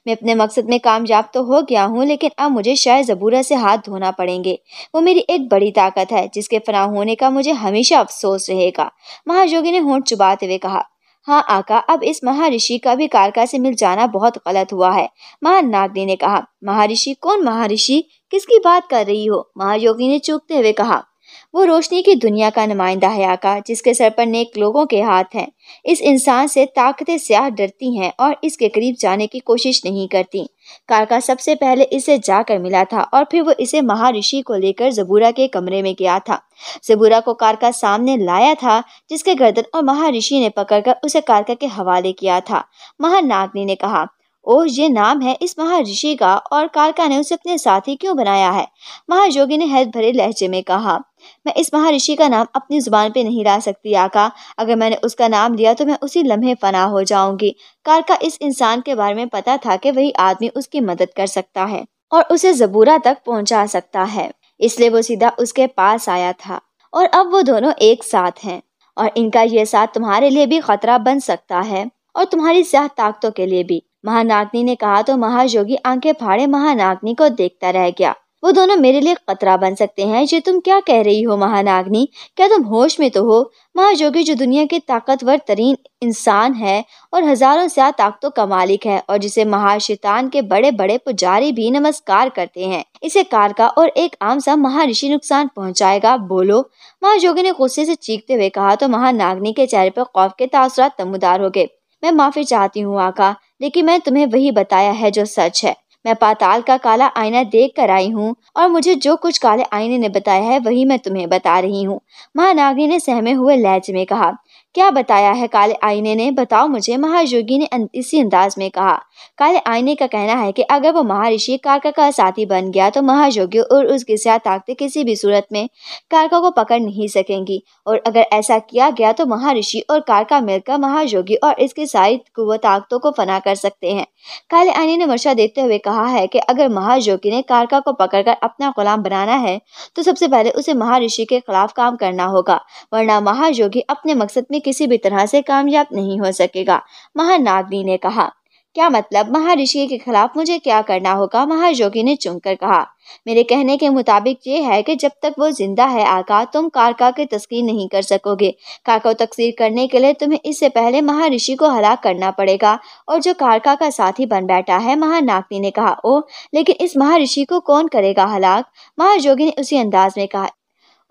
मैं अपने मकसद में कामयाब तो हो गया हूँ, लेकिन अब मुझे शायद जबूरा से हाथ धोना पड़ेंगे। वो मेरी एक बड़ी ताकत है जिसके फना होने का मुझे हमेशा अफसोस रहेगा, महायोगी ने होंठ चुबाते हुए कहा। हाँ आका, अब इस महाऋषि का भी कारका से मिल जाना बहुत गलत हुआ है, महानागिनी ने कहा। महाऋषि? कौन महाऋषि? किसकी बात कर रही हो? महायोगी ने चूकते हुए कहा। वो रोशनी की दुनिया का नुमाइंदा है आका, जिसके सर पर नेक लोगों के हाथ हैं। इस इंसान से ताकतें स्याह डरती हैं और इसके करीब जाने की कोशिश नहीं करती। कारका सबसे पहले इसे जाकर मिला था और फिर वो इसे महाऋषि को लेकर जबूरा के कमरे में गया था। जबूरा को कारका सामने लाया था, जिसके गर्दन और महाऋषि ने पकड़कर उसे कारका के हवाले किया था, महानागिनी ने कहा। ओह, ये नाम है इस महाऋषि का और कारका ने उसे अपने साथी क्यों बनाया है, महायोगी ने हैरत भरे लहजे में कहा। मैं इस महाऋषि का नाम अपनी जुबान पे नहीं ला सकती आका, अगर मैंने उसका नाम लिया तो मैं उसी लम्हे फना हो जाऊंगी। कारका इस इंसान के बारे में पता था कि वही आदमी उसकी मदद कर सकता है और उसे जबूरा तक पहुँचा सकता है, इसलिए वो सीधा उसके पास आया था और अब वो दोनों एक साथ हैं और इनका ये साथ तुम्हारे लिए भी खतरा बन सकता है और तुम्हारी स्याह ताकतों के लिए भी, महानागिनी ने कहा। तो महायोगी आंखें फाड़े महानागिनी को देखता रह गया। वो दोनों मेरे लिए खतरा बन सकते हैं? ये तुम क्या कह रही हो महानागिनी, क्या तुम होश में तो हो? महायोगी जो दुनिया के ताकतवर तरीन इंसान है और हजारों से ताकतों का मालिक है और जिसे महाशैतान के बड़े बड़े पुजारी भी नमस्कार करते हैं, इसे कारका और एक आम सा महाऋषि नुकसान पहुंचाएगा, बोलो, महायोगी ने गुस्से से चीखते हुए कहा। तो महानागिनी के चेहरे पर खौफ के तासुरात तमुदार हो गए। मैं माफी चाहती हूँ आका, लेकिन मैं तुम्हें वही बताया है जो सच है। मैं पाताल का काला आईना देख कर आई हूँ और मुझे जो कुछ काले आईने ने बताया है वही मैं तुम्हें बता रही हूँ, महानागिनी ने सहमे हुए लहजे में कहा। क्या बताया है काले आईने ने, बताओ मुझे, महायोगी ने इसी अंदाज में कहा। काले आईने का कहना है कि अगर वो महाऋषि कारका का साथी बन गया तो महायोगी और उसके साथ ताकतें किसी भी सूरत में कारका को पकड़ नहीं सकेंगी और अगर ऐसा किया गया तो महाऋषि और कारका मिलकर महायोगी और इसके सारी ताकतों को फना कर सकते हैं। काले आईने ने मशा देते हुए कहा है कि अगर महायोगी ने कारका को पकड़कर अपना गुलाम बनाना है तो सबसे पहले उसे महाऋषि के खिलाफ काम करना होगा, वरना महायोगी अपने मकसद में किसी भी तरह से कामयाब नहीं हो सकेगा, महानागिनी ने कहा। क्या मतलब, महाऋषि के खिलाफ मुझे क्या करना होगा, महायोगी ने चुनकर कहा। मेरे कहने के मुताबिक ये है कि जब तक वो जिंदा है आका, तुम कारका की तस्कीन नहीं कर सकोगे। कारका को तस्कीन करने के लिए तुम्हें इससे पहले महाऋषि को हलाक करना पड़ेगा और जो कारका का साथी बन बैठा है, महानागिनी ने कहा। ओ, लेकिन इस महाऋषि को कौन करेगा हलाक, महायोगी ने उसी अंदाज में कहा।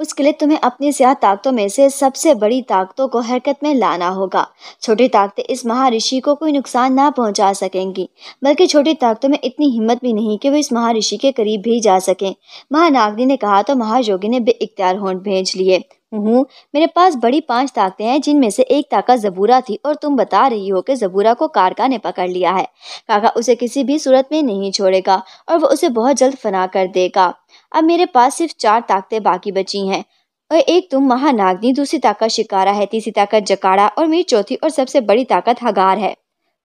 उसके लिए तुम्हें अपनी स्याह ताकतों में से सबसे बड़ी ताकतों को हरकत में लाना होगा। छोटी ताकतें इस महाऋषि को कोई नुकसान ना पहुंचा सकेंगी, बल्कि छोटी ताकतों में इतनी हिम्मत भी नहीं कि वो इस महाऋषि के करीब भी जा सकें, महानागिनी ने कहा। तो महायोगी ने बेइख्तियार होंठ भेज लिए। हूँ। मेरे पास बड़ी 5 ताकतें हैं, जिनमें से एक ताकत ज़बूरा थी और तुम बता रही हो कि ज़बूरा को कारका ने पकड़ लिया है। काका उसे किसी भी सूरत में नहीं छोड़ेगा और वह उसे बहुत जल्द फना कर देगा। अब मेरे पास सिर्फ 4 ताकतें बाकी बची हैं, और एक तुम महानागिनी, दूसरी ताकत शिकारा है, तीसरी ताकत जकाड़ा और मेरी चौथी और सबसे बड़ी ताकत हगार है।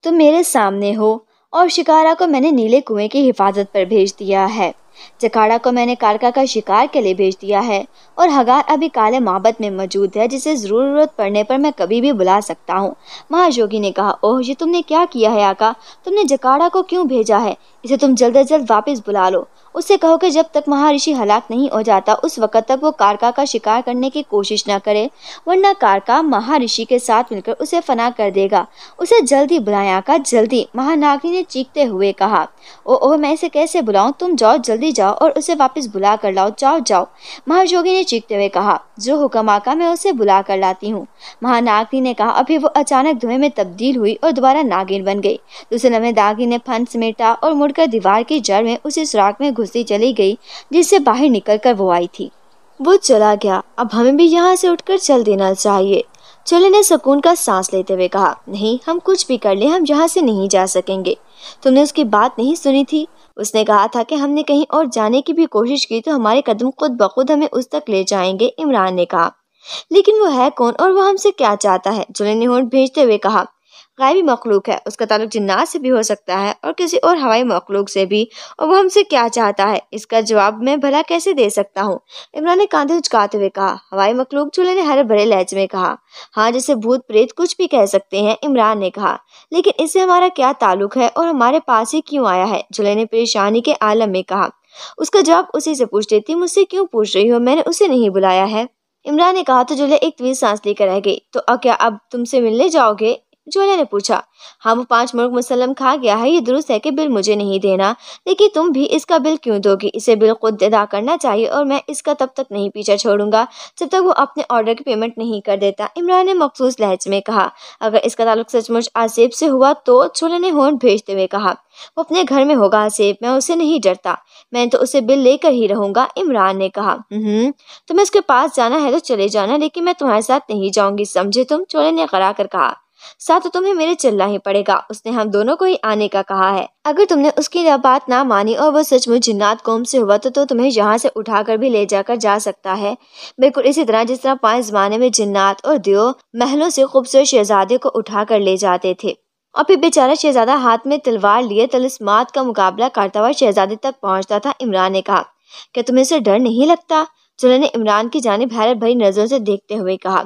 तुम मेरे सामने हो और शिकारा को मैंने नीले कुएं की हिफाजत पर भेज दिया है, जकाड़ा को मैंने कारका का शिकार के लिए भेज दिया है और हगार अभी काले माबत में मौजूद है, जिसे ज़रूरत पड़ने पर मैं कभी भी बुला सकता हूँ। महायोगी ने कहा, ओह ये तुमने क्या किया है आका, तुमने जकाड़ा को क्यों भेजा है? इसे तुम जल्द से जल्द वापस बुला लो। उससे कहो कि जब तक महाऋषि हलाक नहीं हो जाता उस वक़्त तक वो कारका का शिकार करने की कोशिश न करे, वरना कारका महाऋषि के साथ मिलकर उसे फना कर देगा। उसे जल्दी बुलाएं आका, जल्दी। महानागिनी ने चीखते हुए कहा, ओह मैं इसे कैसे बुलाऊं? तुम जाओ, जल्दी जाओ और उसे वापस बुला कर लाओ, जाओ जाओ। महायोगी ने चीखते हुए कहा, जो हुक्म आका, मैं उसे बुला कर लाती हूँ। महानागिनी ने कहा, अभी वो अचानक धुएं में तब्दील हुई और दोबारा नागिन बन गई। दूसरे लम्हे नागिन ने फन समेटा और मुड़कर दीवार की जड़ में उसी सुराख में घुसी चली गई जिससे बाहर निकलकर वो आई थी। वो चला गया। अब हमें भी यहाँ से उठकर चल देना चाहिए। चोले ने सुकून का सांस लेते हुए कहा, नहीं, हम कुछ भी कर ले, हम यहाँ से नहीं जा सकेंगे। तुमने उसकी बात नहीं सुनी थी? उसने कहा था कि हमने कहीं और जाने की भी कोशिश की तो हमारे कदम खुद बखुद हमें उस तक ले जाएंगे। इमरान ने कहा, लेकिन वो है कौन और वह हमसे क्या चाहता है? चोले ने होंठ भेजते हुए कहा, गायबी मखलूक है, उसका ताल्लुक जिन्नात से भी हो सकता है और किसी और हवाई मखलूक से भी, और वह हमसे क्या चाहता है इसका जवाब मैं भला कैसे दे सकता हूँ? इमरान ने कांधे उचकाते हुए कहा। हवाई मखलूक? चूल्हे ने हरे भरे लहजे में कहा। हाँ, जैसे भूत प्रेत कुछ भी कह सकते हैं, इमरान ने कहा, लेकिन इससे हमारा क्या ताल्लुक है और हमारे पास ही क्यों आया है? चूल्हे ने परेशानी के आलम में कहा। उसका जवाब उसी से पूछ देती, मुझसे क्यों पूछ रही हो, मैंने उसे नहीं बुलाया है। इमरान ने कहा तो चूल्हे एक तवील सांस लेकर रह गई। तो क्या अब तुमसे मिलने जाओगे? जोले ने पूछा। हाँ, वो 5 मुर्ग मुसलम खा गया है, ये दुरुस्त है कि बिल मुझे नहीं देना, लेकिन तुम भी इसका बिल क्यों दोगी? इसे बिल खुद अदा करना चाहिए और मैं इसका तब तक नहीं पीछा छोड़ूंगा जब तक वो अपने ऑर्डर की पेमेंट नहीं कर देता। इमरान ने मखसूस लहजे में कहा। अगर इसका ताल्लुक सचमुच आसिफ से हुआ तो? छोले ने होंठ भेजते हुए कहा। वो अपने घर में होगा आसिफ, मैं उसे नहीं डरता, मैं तो उसे बिल लेकर ही रहूंगा। इमरान ने कहा। तुम्हें उसके पास जाना है तो चले जाना, लेकिन मैं तुम्हारे साथ नहीं जाऊंगी, समझे तुम? चोले ने गरा कर कहा। साथ तो तुम्हें मेरे चलना ही पड़ेगा, उसने हम दोनों को ही आने का कहा है। अगर तुमने उसकी बात ना मानी और वो सचमुच जिन्नात कौम से हुआ तो तुम्हें यहाँ से उठाकर भी ले जाकर जा सकता है, बिल्कुल इसी तरह जिस तरह पांच जमाने में जिन्नात और दियो महलों से खूबसूरत शहजादे को उठाकर ले जाते थे। और फिर बेचारा शहजादा हाथ में तलवार लिए तलिस्मात का मुकाबला करता हुआ शहजादे तक पहुँचता था। इमरान ने कहा। क्या तुम्हें उसे डर नहीं लगता? चुल्हे ने इमरान की जानिब हैरत भरी नजरों से देखते हुए कहा।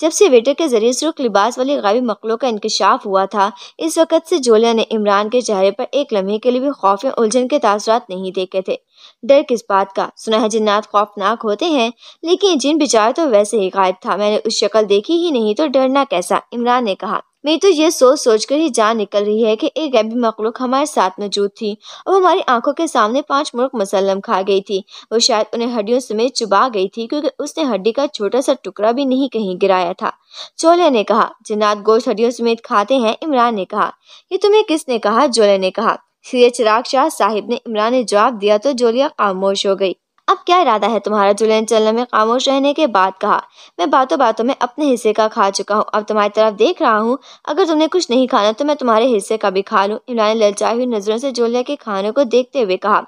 जब से वेटर के जरिए सुर्ख लिबास वाली गायबी मखलूक का इंकशाफ हुआ था, इस वक्त से जोलिया ने इमरान के चेहरे पर एक लम्हे के लिए भी खौफ या उलझन के तासुरात नहीं देखे थे। डर किस बात का? सुना है जिन्नात खौफनाक होते हैं, लेकिन जिन बेचारा तो वैसे ही गायब था, मैंने उस शक्ल देखी ही नहीं तो डरना कैसा? इमरान ने कहा। मेरी तो ये सोच सोच कर ही जान निकल रही है कि एक गैबी मखलूक हमारे साथ मौजूद थी और हमारी आंखों के सामने 5 मुर्ग मसलम खा गई थी। वो शायद उन्हें हड्डियों समेत चुबा गई थी, क्योंकि उसने हड्डी का छोटा सा टुकड़ा भी नहीं कहीं गिराया था। जोले ने कहा। जिन्नात गोश्त हड्डियों समेत खाते हैं, इमरान ने कहा। ये तुम्हें किसने कहा? जोले ने कहा। सीए चिराग शाह साहिब ने, इमरान ने जवाब दिया तो जोलिया खामोश हो गई। अब क्या इरादा है तुम्हारा? जुलैन चलने में खामोश रहने के बाद कहा। मैं बातों बातों में अपने हिस्से का खा चुका हूँ, अब तुम्हारी तरफ देख रहा हूँ, अगर तुमने कुछ नहीं खाना तो मैं तुम्हारे हिस्से का भी खा लूँ। इमरान ने ललचाई हुई नजरों से जोलिया के खाने को देखते हुए कहा।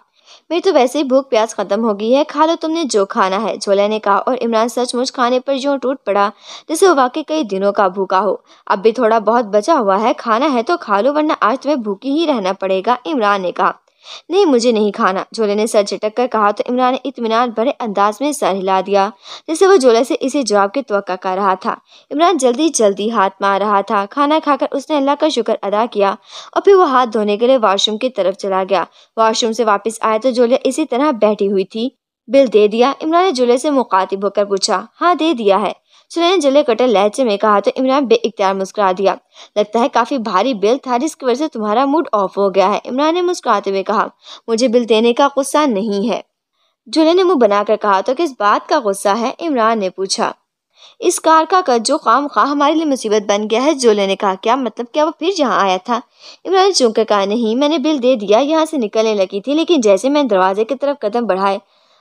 मेरी तो वैसे ही भूख प्यास खत्म हो गई है, खा लो तुमने जो खाना है, जोलिया ने कहा। और इमरान सचमुच खाने पर यूँ टूट पड़ा जैसे वो वाकई कई दिनों का भूखा हो। अब भी थोड़ा बहुत बचा हुआ है, खाना है तो खा लो, वरना आज तुम्हें भूखी ही रहना पड़ेगा। इमरान ने कहा। नहीं, मुझे नहीं खाना, जोले ने सर झटक कर कहा तो इमरान ने इत्मीनान भरे अंदाज में सर हिला दिया जैसे वो जोले से इसी जवाब की तवक्का कर रहा था। इमरान जल्दी जल्दी हाथ मार रहा था। खाना खाकर उसने अल्लाह का शुक्र अदा किया और फिर वो हाथ धोने के लिए वॉशरूम की तरफ चला गया। वॉशरूम से वापस आया तो जोले इसी तरह बैठी हुई थी। बिल दे दिया? इमरान ने जोले से मुखातिब होकर पूछा। हाँ, दे दिया है, जोले ने जले कटर लहजे में कहा तो इमरान बेइख्तियार मुस्कुरा दिया। लगता है काफी भारी बिल था जिसकी वजह से तुम्हारा मूड ऑफ हो गया है, इमरान ने मुस्कुराते हुए कहा। मुझे बिल देने का गुस्सा नहीं है, जोले ने मुंह बनाकर कहा। तो किस बात का गुस्सा है? इमरान ने पूछा। इस कारका का जो खामखा हमारे लिए मुसीबत बन गया है, जोले ने कहा। क्या मतलब, क्या वो फिर यहाँ आया था? इमरान ने चौंक कर कहा। नहीं, मैंने बिल दे दिया, यहाँ से निकलने लगी थी, लेकिन जैसे मैंने दरवाजे की तरफ कदम बढ़ाए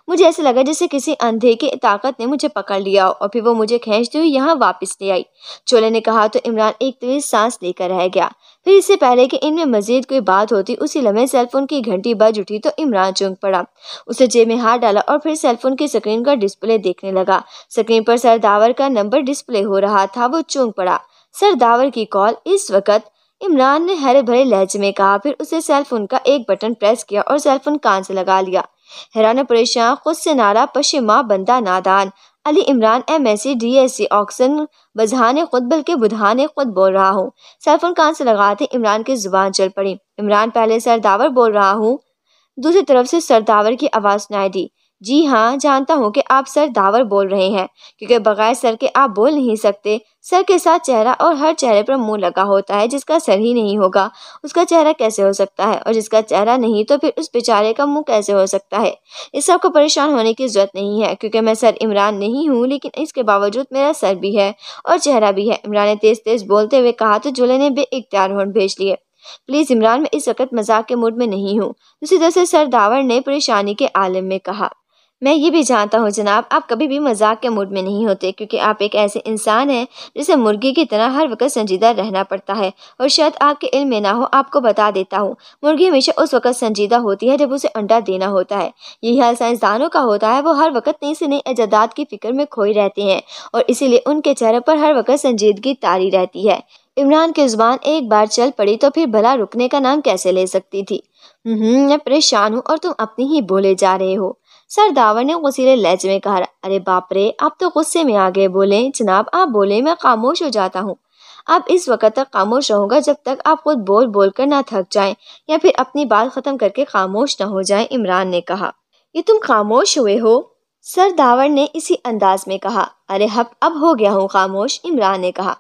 मुझे ऐसे लगा जैसे किसी अंधे की ताकत ने मुझे पकड़ लिया और फिर वो मुझे खींचती हुई यहाँ वापस ले आई, चोले ने कहा तो इमरान एक तेज सांस लेकर रह गया। फिर इससे पहले कि इनमें मजीद कोई बात होती उसी लम्हे सेलफोन की घंटी बज उठी तो इमरान चौंक पड़ा। उसने जेब में हाथ डाला और फिर सेलफोन की स्क्रीन का डिस्प्ले देखने लगा। स्क्रीन पर सरदावर का नंबर डिस्प्ले हो रहा था। वो चौंक पड़ा। सरदावर की कॉल इस वक्त, इमरान ने हरे भरे लहजे में कहा। फिर उसने सेलफोन का एक बटन प्रेस किया और सेलफोन कान से लगा लिया। हैरान परेशान खुद से नारा पशेमा बंदा नादान अली इमरान MSc DSc ऑक्सन बजहाने खुद बल्कि बुधाने खुद बोल रहा हूँ। सेलफोन कान से लगाते इमरान की जुबान चल पड़ी। इमरान पहले सरदावर बोल रहा हूँ। दूसरी तरफ से सरदावर की आवाज़ सुनाई दी। जी हाँ, जानता हूँ कि आप सरदावर बोल रहे हैं क्योंकि बगैर सर के आप बोल नहीं सकते। सर के साथ चेहरा और हर चेहरे पर मुंह लगा होता है। जिसका सर ही नहीं होगा उसका चेहरा कैसे हो सकता है, और जिसका चेहरा नहीं तो फिर उस बेचारे का मुंह कैसे हो सकता है। इस सब को परेशान होने की जरूरत नहीं है क्योंकि मैं सर इमरान नहीं हूँ, लेकिन इसके बावजूद मेरा सर भी है और चेहरा भी है, इमरान ने तेज तेज बोलते हुए कहा तो जुले ने बेइख्तियार होंठ भेज लिए। प्लीज इमरान, मैं इस वक्त मजाक के मूड में नहीं हूँ, दूसरी तरफ से सरदावर ने परेशानी के आलम में कहा। मैं ये भी जानता हूँ जनाब, आप कभी भी मजाक के मूड में नहीं होते क्योंकि आप एक ऐसे इंसान हैं जिसे मुर्गी की तरह हर वक्त संजीदा रहना पड़ता है, और शायद आपके इल्म में ना हो। आपको बता देता हूँ, मुर्गी हमेशा उस वक्त संजीदा होती है जब उसे अंडा देना होता है। यही हाल साइंसदानों का होता है। वो हर वक्त नई से नई ईजादात की फिक्र में खोए रहते हैं और इसीलिए उनके चेहरे पर हर वक्त संजीदगी तारी रहती है। इमरान की जुबान एक बार चल पड़ी तो फिर भला रुकने का नाम कैसे ले सकती थी। मैं परेशान हूँ और तुम अपनी ही बोले जा रहे हो, सरदावर ने गुस्सेले लहजे में कहा। अरे बाप रे, आप तो गुस्से में आ गए। बोले जनाब, आप बोले, मैं खामोश हो जाता हूँ। आप इस वक्त तक खामोश रहूँगा जब तक आप खुद बोल बोल कर ना थक जाएं या फिर अपनी बात ख़त्म करके खामोश ना हो जाएं, इमरान ने कहा। ये तुम खामोश हुए हो, सरदावर ने इसी अंदाज में कहा। अरे अब हो गया हूँ खामोश, इमरान ने कहा।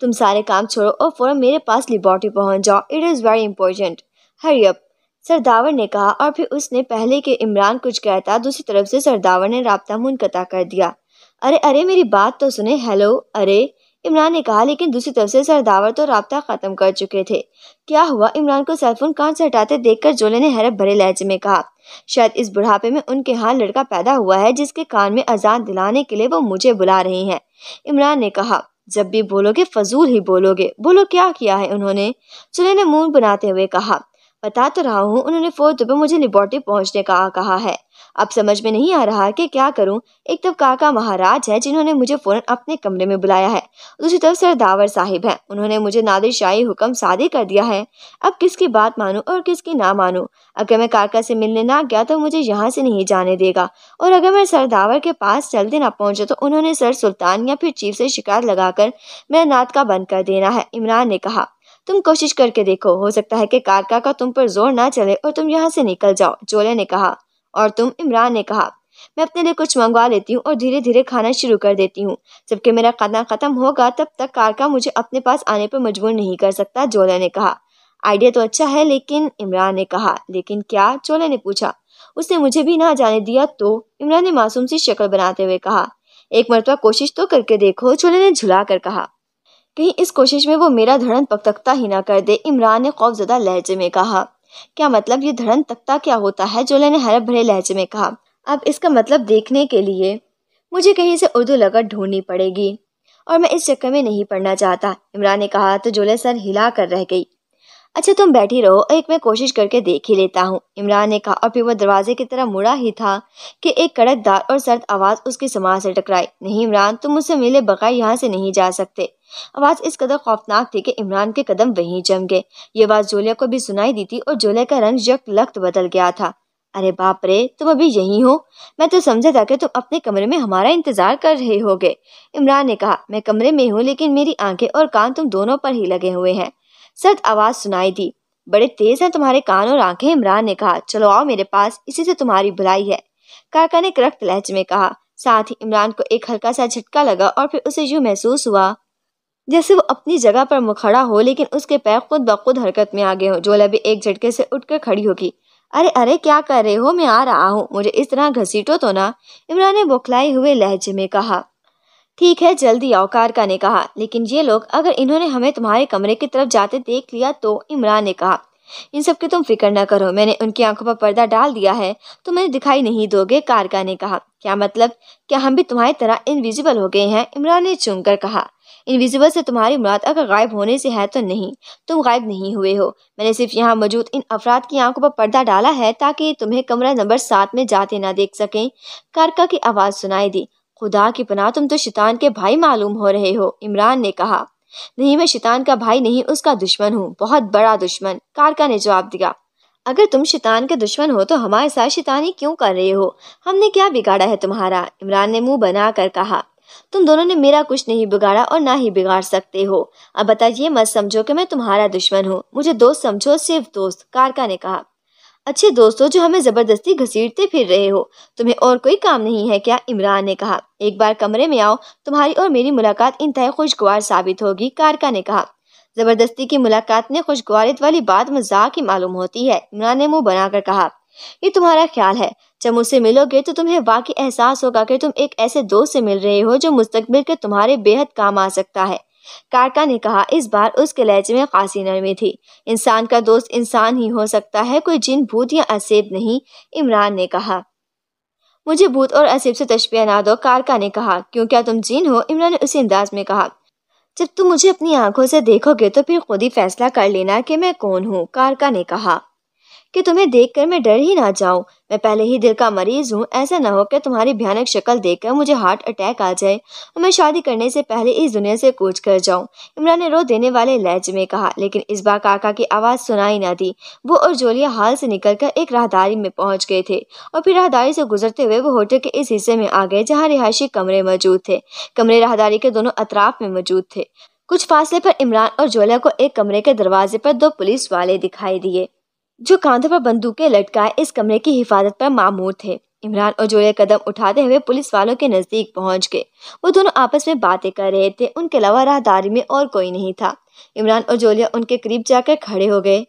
तुम सारे काम छोड़ो और फौरन मेरे पास लेबॉर्ट्री पहुँच जाओ। It is very important, hurry up, सरदावर ने कहा। और फिर उसने पहले के इमरान कुछ कहता दूसरी तरफ से सरदावर ने राब्ता मुनक़ता कर दिया। अरे अरे मेरी बात तो सुने, हेलो, अरे, इमरान ने कहा, लेकिन दूसरी तरफ से सरदावर तो राब्ता ख़त्म कर चुके थे। क्या हुआ, इमरान को सेलफोन कान से हटाते देखकर जोले ने हैरत भरे लहजे में कहा। शायद इस बुढ़ापे में उनके यहाँ लड़का पैदा हुआ है जिसके कान में अजान दिलाने के लिए वो मुझे बुला रहे हैं, इमरान ने कहा। जब भी बोलोगे फजूल ही बोलोगे, बोलो क्या किया है उन्होंने, जोले ने मुँह बनाते हुए कहा। बता तो रहा हूँ, उन्होंने फोन पे मुझे लेबॉर्ट्री पहुँचने का कहा है। अब समझ में नहीं आ रहा कि क्या करूँ। एक तरफ काका महाराज है जिन्होंने मुझे फ़ौरन अपने कमरे में बुलाया है, दूसरी तरफ सरदावर साहिब हैं, उन्होंने मुझे नादिरशाही हुक्म सादे कर दिया है। अब किसकी बात मानूँ और किसकी ना मानूँ। अगर मैं काका से मिलने ना गया तो मुझे यहाँ से नहीं जाने देगा, और अगर मैं सरदावर के पास जल्दी ना पहुँचा तो उन्होंने सर सुल्तान या फिर चीफ से शिकायत लगाकर मेरा नाटका बंद कर देना है, इमरान ने कहा। तुम कोशिश करके देखो, हो सकता है कि कारका का तुम पर जोर ना चले और तुम यहाँ से निकल जाओ, जोले ने कहा। और तुम, इमरान ने कहा। मैं अपने लिए कुछ मंगवा लेती हूँ और धीरे धीरे खाना शुरू कर देती हूँ। जबकि मेरा खाना खत्म होगा तब तक कारका मुझे अपने पास आने पर मजबूर नहीं कर सकता, जोले ने कहा। आइडिया तो अच्छा है लेकिन, इमरान ने कहा। लेकिन क्या, जोले ने पूछा। उसने मुझे भी ना जाने दिया तो, इमरान ने मासूम सी शक्ल बनाते हुए कहा। एक मरतबा कोशिश तो करके देखो, जोले ने झुला कर कहा। कहीं इस कोशिश में वो मेरा धड़न तख्ता ही ना कर दे, इमरान ने खौफजदा लहजे में कहा। क्या मतलब, ये धड़न तख्ता क्या होता है, जोले ने हैरत भरे लहजे में कहा। अब इसका मतलब देखने के लिए मुझे कहीं से उर्दू लगत ढूंढनी पड़ेगी और मैं इस चक्कर में नहीं पढ़ना चाहता, इमरान ने कहा तो जोले सर हिला कर रह गई। अच्छा तुम बैठी रहो, एक मैं कोशिश करके देख ही लेता हूँ, इमरान ने कहा। और फिर वह दरवाजे की तरफ मुड़ा ही था कि एक कड़कदार और सर्द आवाज़ उसकी समाज से टकराई। नहीं इमरान, तुम मुझसे मिले बगैर यहाँ से नहीं जा सकते। आवाज़ इस कदर खौफनाक थी कि इमरान के कदम वहीं जम गए। ये आवाज़ जोलिया को भी सुनाई दी थी और जोलिया का रंग यक लख्त बदल गया था। अरे बाप रे, तुम अभी यहीं हो, मैं तो समझा था कि तुम अपने कमरे में हमारा इंतजार कर रहे होगे, इमरान ने कहा। मैं कमरे में हूँ लेकिन मेरी आंखें और कान तुम दोनों पर ही लगे हुए हैं, सर्द आवाज़ सुनाई दी। बड़े तेज हैं तुम्हारे कान और आंखें, इमरान ने कहा। चलो आओ मेरे पास, इसी से तुम्हारी भलाई है, काका ने करकट लहजे में कहा। साथ ही इमरान को एक हल्का सा झटका लगा और फिर उसे यूँ महसूस हुआ जैसे वो अपनी जगह पर खड़ा हो लेकिन उसके पैर खुद ब खुद हरकत में आ गए हों। जोला भी एक झटके से उठकर खड़ी होगी। अरे अरे क्या कर रहे हो, मैं आ रहा हूँ, मुझे इस तरह घसीटो तो ना, इमरान ने बौखलाए हुए लहजे में कहा। ठीक है जल्दी आओ, कारका ने कहा। लेकिन ये लोग, अगर इन्होंने हमें तुम्हारे कमरे की तरफ जाते देख लिया तो, इमरान ने कहा। इन सब की तुम फिक्र न करो, मैंने उनकी आंखों पर पर्दा डाल दिया है, तुम मुझे दिखाई नहीं दोगे। कारका ने कहा, क्या मतलब, क्या हम भी तुम्हारी तरह इनविजिबल हो गए हैं? इमरान ने चूम कर कहा, इनविजिबल से तुम्हारी मुराद अगर गायब होने से है तो नहीं। तुम गायब नहीं हुए हो, मैंने सिर्फ यहाँ मौजूद इन अफराद की आंखों पर पर्दा डाला है ताकि तुम्हें कमरा नंबर 7 में जाते ना देख सकें। कारका की आवाज़ सुनाई दी, खुदा की पनाह, तुम तो शैतान के भाई मालूम हो रहे हो। इमरान ने कहा, नहीं, मैं शैतान का भाई नहीं, उसका दुश्मन हूँ, बहुत बड़ा दुश्मन। कारका ने जवाब दिया, अगर तुम शैतान के दुश्मन हो तो हमारे साथ शैतानी क्यों कर रहे हो? हमने क्या बिगाड़ा है तुम्हारा? इमरान ने मुँह बना कर कहा, तुम दोनों ने मेरा कुछ नहीं बिगाड़ा और ना ही बिगाड़ सकते हो। अब बता, ये मत समझो कि मैं तुम्हारा दुश्मन हूँ, मुझे दोस्त समझो, सिर्फ दोस्त। कारका ने कहा, अच्छे दोस्तों जो हमें ज़बरदस्ती घसीटते फिर रहे हो, तुम्हें और कोई काम नहीं है क्या? इमरान ने कहा, एक बार कमरे में आओ, तुम्हारी और मेरी मुलाकात इंतहा खुशगवार साबित होगी। कारका ने कहा, ज़बरदस्ती की मुलाकात में खुशगवारियत वाली बात मजाक ही मालूम होती है। इमरान ने मुँह बनाकर कहा, ये तुम्हारा ख्याल है, जब मुझसे मिलोगे तो तुम्हें वाकई एहसास होगा कि तुम एक ऐसे दोस्त से मिल रहे हो जो मुस्तकबिल के तुम्हारे बेहद काम आ सकता है। कारका ने कहा, इस बार उसके लहजे में खासी नरमी थी। इंसान का दोस्त इंसान ही हो सकता है, कोई जिन, भूत या असेब नहीं। इमरान ने कहा, मुझे भूत और असेब से तशबीह ना दो। कारका ने कहा, क्यों, क्या तुम जिन हो? इमरान ने उसी अंदाज में कहा, जब तुम मुझे अपनी आंखों से देखोगे तो फिर खुद ही फैसला कर लेना कि मैं कौन हूँ। कारका ने कहा, कि तुम्हें देखकर मैं डर ही ना जाऊं, मैं पहले ही दिल का मरीज हूं, ऐसा ना हो कि तुम्हारी भयानक शक्ल देखकर मुझे हार्ट अटैक आ जाए और मैं शादी करने से पहले इस दुनिया से कूच कर जाऊं। इमरान ने रो देने वाले लहजे में कहा, लेकिन इस बार काका की आवाज़ सुनाई ना दी। वो और जोलिया हाल से निकलकर एक राहदारी में पहुंच गए थे और फिर राहदारी से गुजरते हुए वो होटल के इस हिस्से में आ गए जहाँ रिहायशी कमरे मौजूद थे। कमरे राहदारी के दोनों अतराफ में मौजूद थे। कुछ फासले पर इमरान और जोलिया को एक कमरे के दरवाजे पर दो पुलिस वाले दिखाई दिए जो कांधों पर बंदूकें लटकाए इस कमरे की हिफाजत पर मामूर थे। इमरान और जोलिया कदम उठाते हुए पुलिस वालों के नज़दीक पहुंच गए। वो दोनों आपस में बातें कर रहे थे, उनके अलावा राहदारी में और कोई नहीं था। इमरान और जोलिया उनके करीब जाकर खड़े हो गए,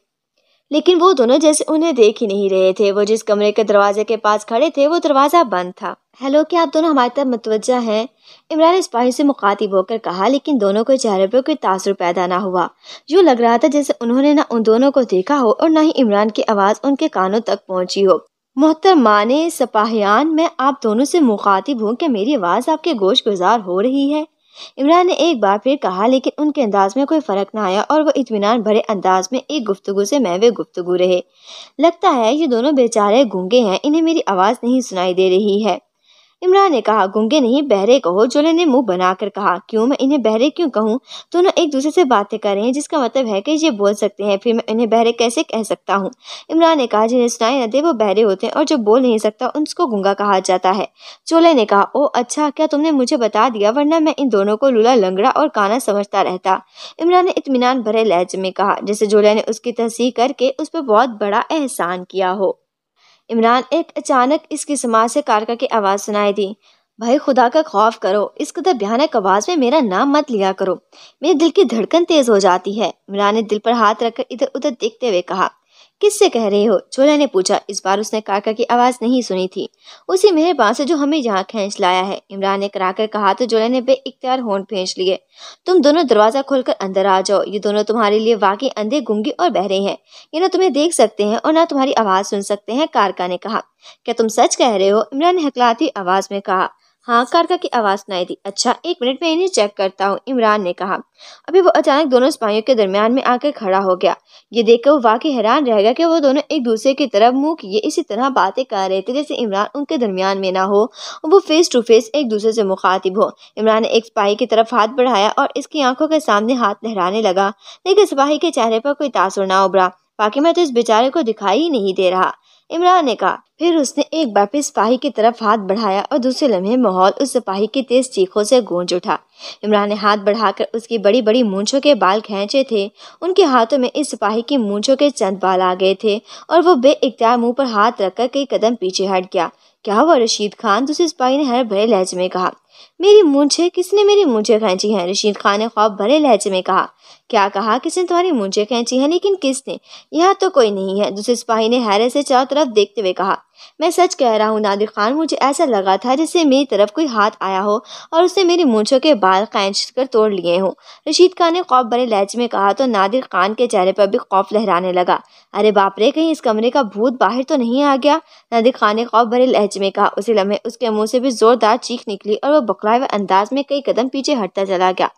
लेकिन वो दोनों जैसे उन्हें देख ही नहीं रहे थे। वो जिस कमरे के दरवाजे के पास खड़े थे वो दरवाज़ा बंद था। हेलो, क्या आप दोनों हमारी तरफ मतवज्जा हैं? इमरान ने सिपाही से मुखातिब होकर कहा, लेकिन दोनों के चेहरे पर कोई तासुर पैदा ना हुआ। यूँ लग रहा था जैसे उन्होंने ना उन दोनों को देखा हो और ना ही इमरान की आवाज़ उनके कानों तक पहुंची हो। मोहतरमाने सिपाहियान, मैं आप दोनों से मुखातिब हूँ, क्या मेरी आवाज़ आपके गोश गुजार हो रही है? इमरान ने एक बार फिर कहा, लेकिन उनके अंदाज में कोई फ़र्क ना आया और वह इत्मीनान भरे अंदाज में एक गुफ्तगू से महवे गुफ्तगू रहे। लगता है ये दोनों बेचारे गूंगे हैं, इन्हें मेरी आवाज़ नहीं सुनाई दे रही है। इमरान ने कहा, गूंगे नहीं बहरे कहो। जोले ने मुंह बनाकर कहा, क्यों, मैं इन्हें बहरे क्यों कहूँ? दोनों एक दूसरे से बातें कर रहे हैं, जिसका मतलब है कि ये बोल सकते हैं, फिर मैं इन्हें बहरे कैसे कह सकता हूँ? इमरान ने कहा, जिन्हें सुनाई न दे वो बहरे होते हैं और जो बोल नहीं सकता उसको गूंगा कहा जाता है। जोले ने कहा, ओ अच्छा, क्या तुमने मुझे बता दिया, वरना मैं इन दोनों को लूला लंगड़ा और काना समझता रहता। इमरान ने इत्मीनान भरे लहजे में कहा, जैसे जोले ने उसकी तहसीह करके उस पर बहुत बड़ा एहसान किया हो। इमरान एक अचानक इसकी समाज से कारका की आवाज़ सुनाई दी, भाई खुदा का खौफ करो, इस कदर भयानक आवाज़ में मेरा नाम मत लिया करो, मेरे दिल की धड़कन तेज़ हो जाती है। इमरान ने दिल पर हाथ रखकर इधर उधर देखते हुए कहा, किससे कह रहे हो? जोला ने पूछा। इस बार उसने कारका की आवाज़ नहीं सुनी थी, उसी मेहरबान से जो हमें यहाँ खींच लाया है। इमरान ने कराकर कहा तो जोला ने बेइख्तियार होंठ फेंच लिए, तुम दोनों दरवाज़ा खोलकर अंदर आ जाओ, ये दोनों तुम्हारे लिए वाकई अंधे गूंगे और बहरे हैं, ये ना तुम्हें देख सकते हैं और ना तुम्हारी आवाज़ सुन सकते हैं। कारका ने कहा, क्या तुम सच कह रहे हो? इमरान ने हकलाती आवाज़ में कहा, हाँ। कारका की आवाज़ सुनाई दी, अच्छा एक मिनट में इन्हें चेक करता हूँ। इमरान ने कहा। अभी वो अचानक दोनों सिपाहियों के दरमियान में आकर खड़ा हो गया। ये देखकर वो वाकई हैरान रह गया कि वो दोनों एक दूसरे की तरफ मुंह किए इसी तरह बातें कर रहे थे जैसे इमरान उनके दरमियान में ना हो और वो फेस टू फेस एक दूसरे से मुखातिब हो। इमरान ने एक सिपाही की तरफ हाथ बढ़ाया और इसकी आंखों के सामने हाथ लहराने लगा, लेकिन सिपाही के चेहरे पर कोई तासुर ना उभरा। बाकी मैं तो इस बेचारे को दिखाई ही नहीं दे रहा, इमरान ने कहा। फिर उसने एक बार फिर सिपाही की तरफ हाथ बढ़ाया और दूसरे लम्हे माहौल उस सिपाही की तेज चीखों से गूंज उठा। इमरान ने हाथ बढ़ाकर उसकी बड़ी बड़ी मूंछों के बाल खींचे थे। उनके हाथों में इस सिपाही की मूंछों के चंद बाल आ गए थे और वो बेइख्तियार मुंह पर हाथ रखकर कई कदम पीछे हट गया। क्या हुआ रशीद खान? दूसरे सिपाही ने हर भरे लहजे में कहा। मेरी मुझे किसने मेरी मुझे खींची है? रशीद खान ने खौफ भरे लहजे में कहा। क्या कहा? किसने तुम्हारी मुझे खींची है? लेकिन किसने? यहाँ तो कोई नहीं है। दूसरे सिपाही ने हैरत से चारों तरफ देखते हुए कहा। मैं सच कह रहा हूँ नादिर खान, मुझे ऐसा लगा था जैसे मेरी तरफ कोई हाथ आया हो और उसने मेरी मूंछों के बाल खींच कर तोड़ लिए हों। रशीद खान ने खौफ भरे लहजे में कहा तो नादिर खान के चेहरे पर भी खौफ लहराने लगा। अरे बाप रे, कहीं इस कमरे का भूत बाहर तो नहीं आ गया? नादिर खान ने खौफ भरे लहजे में कहा। उसी लम्हे उसके मुँह से भी जोरदार चीख निकली और वह बौखलाए हुए अंदाज में कई कदम पीछे हटता चला गया।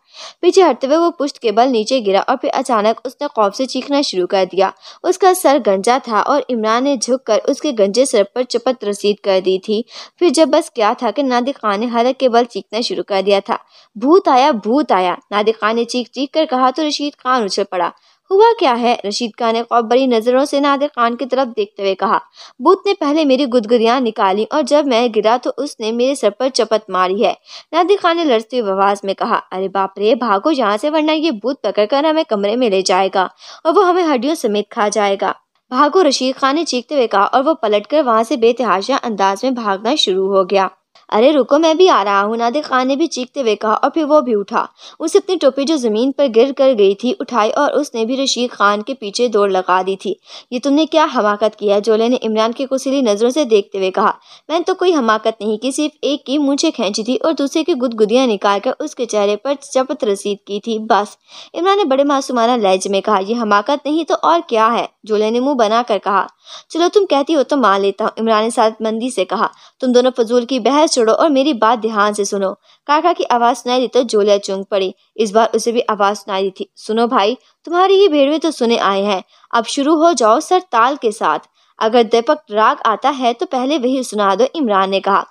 पीछे हटते हुए वो पुश्त के बल नीचे गिरा और फिर अचानक उसने खौफ से चीखना शुरू कर दिया। उसका सर गंजा था और इमरान ने झुककर उसके गंजे सर पर चपत रसीद कर दी थी। फिर जब बस क्या था कि नादिर खान ने हलक के बल चीखना शुरू कर दिया था। भूत आया, भूत आया, नादिर खान ने चीख चीख कर कहा तो रशीद खान उछल पड़ा। हुआ क्या है? रशीद खान ने खौफ भरी नजरों से नादिर खान की तरफ देखते हुए कहा। भूत ने पहले मेरी गुदगुदियां निकाली और जब मैं गिरा तो उसने मेरे सर पर चपत मारी है, नादिर खान ने लड़ती हुई आवाज में कहा। अरे बाप रे, भागो यहाँ से वरना ये भूत पकड़कर हमें कमरे में ले जाएगा और वो हमें हड्डियों समेत खा जाएगा। भागो, रशीद खान ने चीखते हुए कहा और वो पलटकर वहां से बेतहाशा अंदाज में भागना शुरू हो गया। अरे रुको, मैं भी आ रहा हूँ, नादिर खान ने भी चीखते हुए कहा और फिर वो भी उठा। उसे अपनी टोपी जो ज़मीन पर गिर कर गई थी उठाई और उसने भी रशीद खान के पीछे दौड़ लगा दी थी। ये तुमने क्या हमाकत किया? जोले ने इमरान की कुसीली नज़रों से देखते हुए कहा। मैंने तो कोई हमाकत नहीं की, सिर्फ एक की मूंछें खींची थी और दूसरे की गुदगुदियाँ निकाल कर उसके चेहरे पर चपत रसीद की थी, बस। इमरान ने बड़े मासूमाना लहजे में कहा। यह हमाकत नहीं तो और क्या है? जोले ने मुँह बना कर कहा। चलो तुम कहती हो तो मान लेता हूँ, इमरान ने सादतमंदी से कहा। तुम दोनों फजूल की बहस छोड़ो और मेरी बात ध्यान से सुनो। काका की आवाज़ सुनाई दी तो जोलिया चौंक पड़ी। इस बार उसे भी आवाज़ सुनाई दी थी। सुनो भाई, तुम्हारी ही भेड़ में तो सुने आए हैं, अब शुरू हो जाओ सर ताल के साथ। अगर दीपक राग आता है तो पहले वही सुना दो, इमरान ने कहा।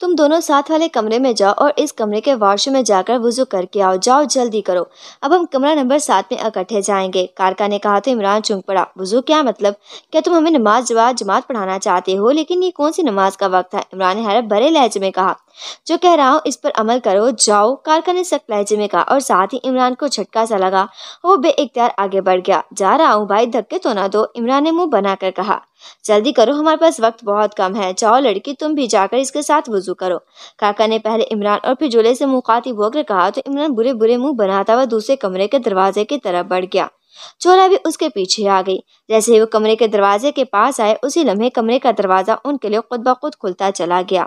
तुम दोनों साथ वाले कमरे में जाओ और इस कमरे के वॉशरूम में जाकर वुजू करके आओ, जाओ जल्दी करो। अब हम कमरा नंबर 7 में इकट्ठे जाएंगे, कारका ने कहा तो इमरान चौंक पड़ा। वुजू क्या मतलब? क्या तुम हमें नमाज जमात पढ़ाना चाहते हो? लेकिन ये कौन सी नमाज का वक्त है? इमरान ने हैरत भरे लहजे में कहा। जो कह रहा हूँ इस पर अमल करो, जाओ, कारका ने सख्त लहजे में कहा और साथ ही इमरान को झटका सा लगा। वो बेइख्तियार आगे बढ़ गया। जा रहा हूँ भाई, धक्के तो ना दो, इमरान ने मुँह बनाकर कहा। जल्दी करो, हमारे पास वक्त बहुत कम है। जाओ लड़की, तुम भी जाकर इसके साथ वजू करो, काका ने पहले इमरान और फिर जोले से मुखातिब होकर कहा तो इमरान बुरे बुरे मुंह बनाता हुआ दूसरे कमरे के दरवाजे की तरफ बढ़ गया। चोरा भी उसके पीछे आ गई। जैसे ही वो कमरे के दरवाजे के पास आए उसी लम्हे कमरे का दरवाजा उनके लिए खुद ब खुद खुलता चला गया।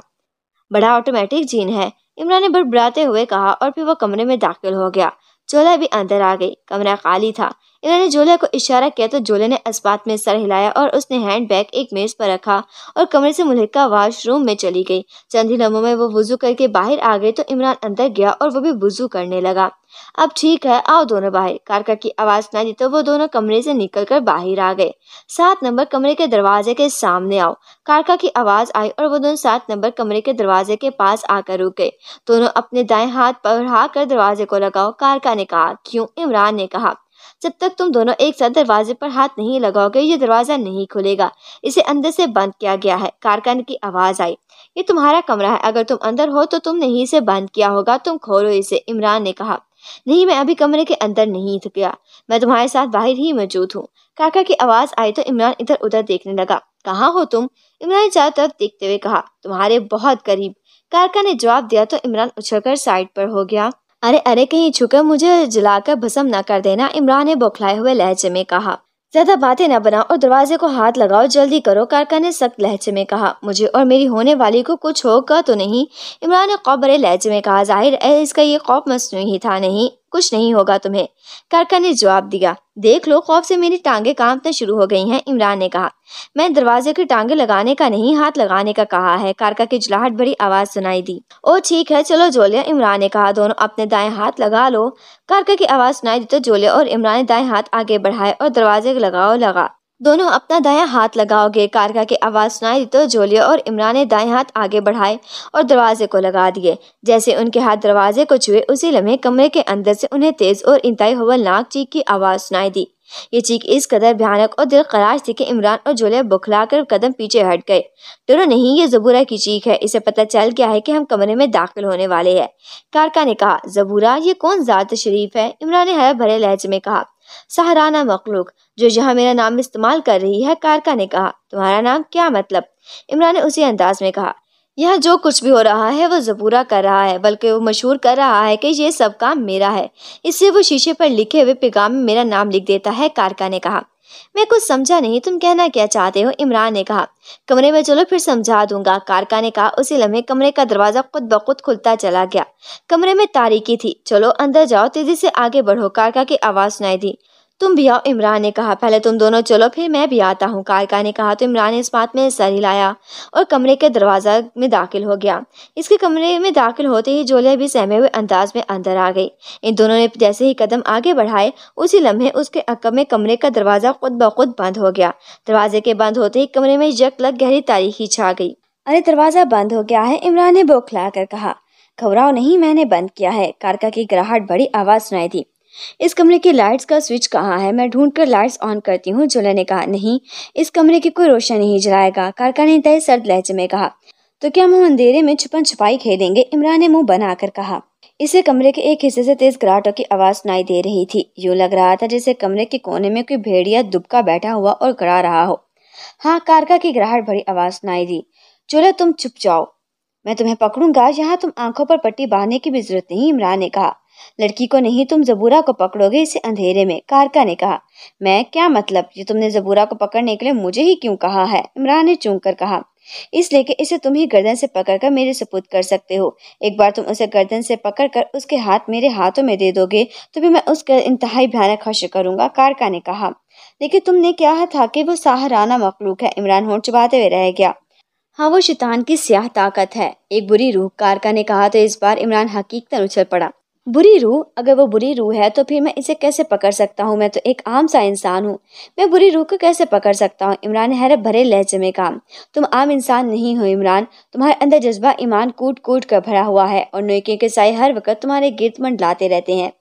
बड़ा ऑटोमेटिक जीन है, इमरान ने बड़बड़ाते हुए कहा और फिर वो कमरे में दाखिल हो गया। जोला भी अंदर आ गई, कमरा खाली था। इन्होंने जोले को इशारा किया तो जोले ने अस्पात में सर हिलाया और उसने हैंडबैग एक मेज पर रखा और कमरे से मुल्हिका वॉशरूम में चली गई। चंद ही लम्हों में वो वुजू करके बाहर आ गई तो इमरान अंदर गया और वो भी वुजू करने लगा। अब ठीक है, आओ दोनों बाहर, कारका की आवाज़ सुनाई दी तो वो दोनों कमरे से निकलकर बाहर आ गए। 7 नंबर कमरे के दरवाजे के सामने आओ, कारका की आवाज़ आई और वो दोनों 7 नंबर कमरे के दरवाजे के पास आकर रुक गए। दोनों अपने दाएं हाथ बढ़ाकर दरवाजे को लगाओ, कारका ने कहा। क्यों? इमरान ने कहा। जब तक तुम दोनों एक साथ दरवाजे पर हाथ नहीं लगाओगे ये दरवाज़ा नहीं खुलेगा, इसे अंदर से बंद किया गया है, कारखाने की आवाज़ आई। ये तुम्हारा कमरा है, अगर तुम अंदर हो तो तुमने ही इसे बंद किया होगा, तुम खोलो इसे, इमरान ने कहा। नहीं, मैं अभी कमरे के अंदर नहीं गया, मैं तुम्हारे साथ बाहर ही मौजूद हूँ, काका की आवाज़ आई तो इमरान इधर उधर देखने लगा। कहाँ हो तुम? इमरान ने चारों तरफ देखते हुए कहा। तुम्हारे बहुत करीब, कारका ने जवाब दिया तो इमरान उछलकर साइड पर हो गया। अरे अरे, कहीं छुकर मुझे जलाकर भस्म ना कर देना, इमरान ने बौखलाए हुए लहजे में कहा। ज़्यादा बातें ना बनाओ और दरवाजे को हाथ लगाओ, जल्दी करो, कारका ने सख्त लहजे में कहा। मुझे और मेरी होने वाली को कुछ होगा तो नहीं? इमरान ने खौफ भरे लहजे में कहा। जाहिर है इसका ये खौफ मसनूही था, नहीं, कुछ नहीं होगा तुम्हें, कारका ने जवाब दिया। देख लो, खौफ से मेरी टांगे कांपना शुरू हो गई हैं, इमरान ने कहा। मैं दरवाजे की टांगे लगाने का नहीं, हाथ लगाने का कहा है, कारका की चिल्लाहट भरी आवाज़ सुनाई दी। ओ ठीक है, चलो जोलिया, इमरान ने कहा। दोनों अपने दाएं हाथ लगा लो, कारका की आवाज़ सुनाई दी तो जोलिया और इमरान ने दाएं हाथ आगे बढ़ाए और दरवाजे लगाओ लगा। दोनों अपना दायां हाथ लगाओगे, कारका की आवाज़ सुनाई दी तो जोलिया और इमरान ने दाएं हाथ आगे बढ़ाए और दरवाजे को लगा दिए। जैसे उनके हाथ दरवाजे को छुए उसी लम्हे कमरे के अंदर से उन्हें तेज़ और इंतहाई हवलनाक चीख की आवाज़ सुनाई दी। ये चीख इस कदर भयानक और दिलखराश थी कि इमरान और जोलिया बौखलाकर कदम पीछे हट गए। डरो नहीं, ये ज़बूरा की चीख है, इसे पता चल गया है कि हम कमरे में दाखिल होने वाले हैं, कारका ने कहा। ज़बूरा? ये कौन ज़ात शरीफ है? इमरान ने हैरत भरे लहजे में कहा। सहाराना मखलूक जो यहाँ मेरा नाम इस्तेमाल कर रही है, कारका ने कहा। तुम्हारा नाम? क्या मतलब? इमरान ने उसी अंदाज में कहा। यह जो कुछ भी हो रहा है वो ज़बूरा कर रहा है, बल्कि वो मशहूर कर रहा है कि ये सब काम मेरा है। इससे वो शीशे पर लिखे हुए पैगाम में मेरा नाम लिख देता है। कारका ने कहा, मैं कुछ समझा नहीं, तुम कहना क्या चाहते हो? इमरान ने कहा, कमरे में चलो फिर समझा दूंगा। कारका ने कहा। उसी लम्हे कमरे का दरवाजा खुद ब खुद खुलता चला गया। कमरे में तारीकी थी। चलो अंदर जाओ, तेजी से आगे बढ़ो, कारका की आवाज़ सुनाई दी। तुम भी आओ, इमरान ने कहा। पहले तुम दोनों चलो फिर मैं भी आता हूँ, कारका ने कहा। तो इमरान ने इस बात में सर हिलाया और कमरे के दरवाज़ा में दाखिल हो गया। इसके कमरे में दाखिल होते ही जोलिया भी सहमे हुए अंदाज में अंदर आ गई। इन दोनों ने जैसे ही कदम आगे बढ़ाए उसी लम्हे उसके अकब में कमरे का दरवाज़ा खुद ब खुद बंद हो गया। दरवाजे के बंद होते ही कमरे में यक लग गहरी तारीखी छा गई। अरे दरवाज़ा बंद हो गया है, इमरान ने बौखला कर कहा। घबराओ नहीं, मैंने बंद किया है, कारका की गिराहट बड़ी आवाज़ सुनाई थी। इस कमरे की लाइट्स का स्विच कहाँ है? मैं ढूंढ कर लाइट्स ऑन करती हूँ, जोलिया ने कहा। नहीं, इस कमरे की कोई रोशनी नहीं जलाएगा, कारका ने तय सर्द लहजे में कहा। तो क्या हम अंधेरे में छुपन छुपाई खेलेंगे? इमरान ने मुंह बनाकर कहा। इसे कमरे के एक हिस्से से तेज घराटों की आवाज़ सुनाई दे रही थी। यूँ लग रहा था जैसे कमरे के कोने में कोई भेड़िया दुबका बैठा हुआ और गड़ा रहा हो। हाँ, कारका की गिराहट भरी आवाज़ सुनाई दी। जोलिया तुम चुप जाओ, मैं तुम्हें पकड़ूंगा, यहाँ तुम आंखों पर पट्टी बांधने की भी जरूरत नहीं, इमरान ने कहा। लड़की को नहीं, तुम ज़बूरा को पकड़ोगे इसे अंधेरे में, कारका ने कहा। मैं? क्या मतलब? ये तुमने ज़बूरा को पकड़ने के लिए मुझे ही क्यों कहा है? इमरान ने चूक कर कहा। इसलिए कि इसे तुम ही गर्दन से पकड़कर मेरे सपूत कर सकते हो। एक बार तुम उसे गर्दन से पकड़कर उसके हाथ मेरे हाथों में दे दोगे तो भी मैं उसका इंतहाई भयानक हश्र करूंगा, कारका ने कहा। लेकिन तुमने कहा था कि वो साहराना मखलूक है, इमरान होंठ चबाते हुए रह गया। हाँ, वो शैतान की स्याह ताकत है, एक बुरी रूह, कारका ने कहा। तो इस बार इमरान हकीकतन उछल पड़ा। बुरी रूह? अगर वो बुरी रूह है तो फिर मैं इसे कैसे पकड़ सकता हूँ? मैं तो एक आम सा इंसान हूँ, मैं बुरी रूह को कैसे पकड़ सकता हूँ? इमरान ने हैरत भरे लहजे में कहा। तुम आम इंसान नहीं हो इमरान, तुम्हारे अंदर जज्बा ईमान कूट कूट कर भरा हुआ है और नेकियों के साए हर वक्त तुम्हारे गिर्द मंडलाते रहते हैं।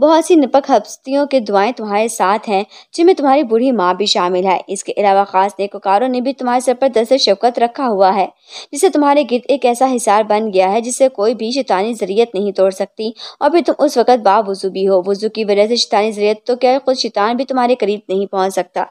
बहुत सी निपक हस्तियों के दुआएं तुम्हारे साथ हैं जिनमें तुम्हारी बूढ़ी माँ भी शामिल है। इसके अलावा खास नेकोकारों ने भी तुम्हारे सर पर दस्ते शफकत रखा हुआ है जिससे तुम्हारे गिर्द एक ऐसा हिसार बन गया है जिससे कोई भी शैतानी ज़रियत नहीं तोड़ सकती। और फिर तुम उस वक़्त बावुज़ू भी हो, वुज़ू की वजह से शैतानी ज़रियत तो क्या खुद शैतान भी तुम्हारे करीब नहीं पहुँच सकता।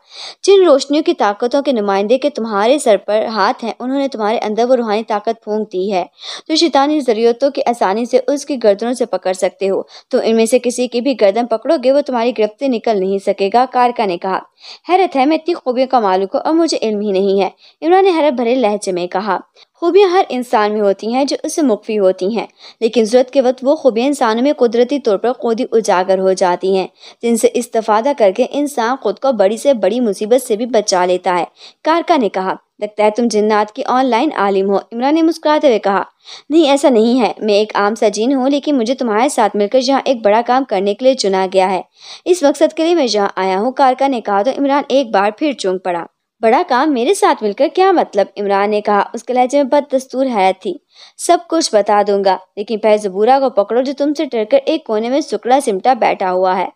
जिन रोशनियों की ताकतों के नुमाइंदे के तुम्हारे सर पर हाथ हैं उन्होंने तुम्हारे अंदर वो रूहानी ताकत फूंक दी है जो शैतानी ज़रियतों की आसानी से उसकी गर्दनों से पकड़ सकते हो। तुम इनमें से किसी की भी गर्दन पकड़ोगे वो तुम्हारी गिरफ्त से निकल नहीं सकेगा, कारका ने कहा। हैरत है, मैं इतनी खूबियों का मालिक हूँ और मुझे इल्म ही नहीं है, इमरान ने हैरत भरे लहजे में कहा। खूबियाँ हर इंसान में होती हैं जो उससे मुख्फी होती हैं, लेकिन ज़रूरत के वक्त वो खूबियाँ इंसानों में कुदरती तौर पर खुद ही उजागर हो जाती हैं जिनसे इस्तिफादा करके इंसान खुद को बड़ी से बड़ी मुसीबत से भी बचा लेता है, कारका ने कहा। लगता है तुम जिन्नात की ऑनलाइन आलिम हो, इमरान ने मुस्कुराते हुए कहा। नहीं, ऐसा नहीं है, मैं एक आम सा जिन हूँ, लेकिन मुझे तुम्हारे साथ मिलकर यहाँ एक बड़ा काम करने के लिए चुना गया है। इस मकसद के लिए मैं यहाँ आया हूँ, कारका ने कहा। तो इमरान एक बार फिर चौंक पड़ा। बड़ा काम मेरे साथ मिलकर क्या मतलब? इमरान ने कहा। उसके लहजे में बददस्तूर हैरत थी। सब कुछ बता दूंगा, लेकिन पहले ज़बूरा को पकड़ो जो तुमसे डरकर एक कोने में सुकड़ा सिमटा बैठा हुआ है,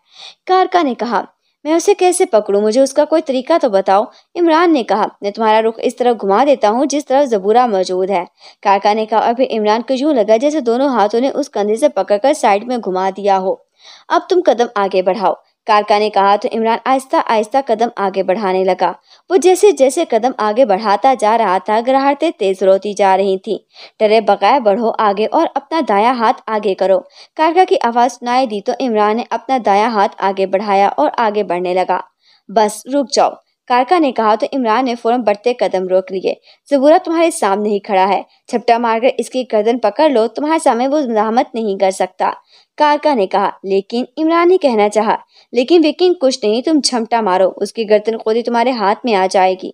कारका ने कहा। मैं उसे कैसे पकड़ूं? मुझे उसका कोई तरीका तो बताओ, इमरान ने कहा। मैं तुम्हारा रुख इस तरफ घुमा देता हूँ जिस तरफ ज़बूरा मौजूद है, कारका ने कहा। और फिर इमरान को यूँ लगा जैसे दोनों हाथों ने उस कंधे से पकड़कर साइड में घुमा दिया हो। अब तुम कदम आगे बढ़ाओ, कारका ने कहा। तो इमरान आहिस्ता आहिस्ता कदम आगे बढ़ाने लगा। वो जैसे जैसे कदम आगे बढ़ाता जा रहा था गिराहटें तेज रोती जा रही थी। डरे बगैर बढ़ो आगे और अपना दायां हाथ आगे करो, कारका की आवाज़ सुनाई दी। तो इमरान ने अपना दायां हाथ आगे बढ़ाया और आगे बढ़ने लगा। बस रुक जाओ, कारका ने कहा। तो इमरान ने फौरन बढ़ते कदम रोक लिए। ज़बूरा तुम्हारे सामने ही खड़ा है, झपटा मारकर इसकी गर्दन पकड़ लो, तुम्हारे सामने वो ज़हमत नहीं कर सकता, कारका ने कहा। लेकिन इमरान ने कहना चाहा, लेकिन वेकिन कुछ नहीं, तुम झपटा मारो, उसकी गर्दन खुद ही तुम्हारे हाथ में आ जाएगी,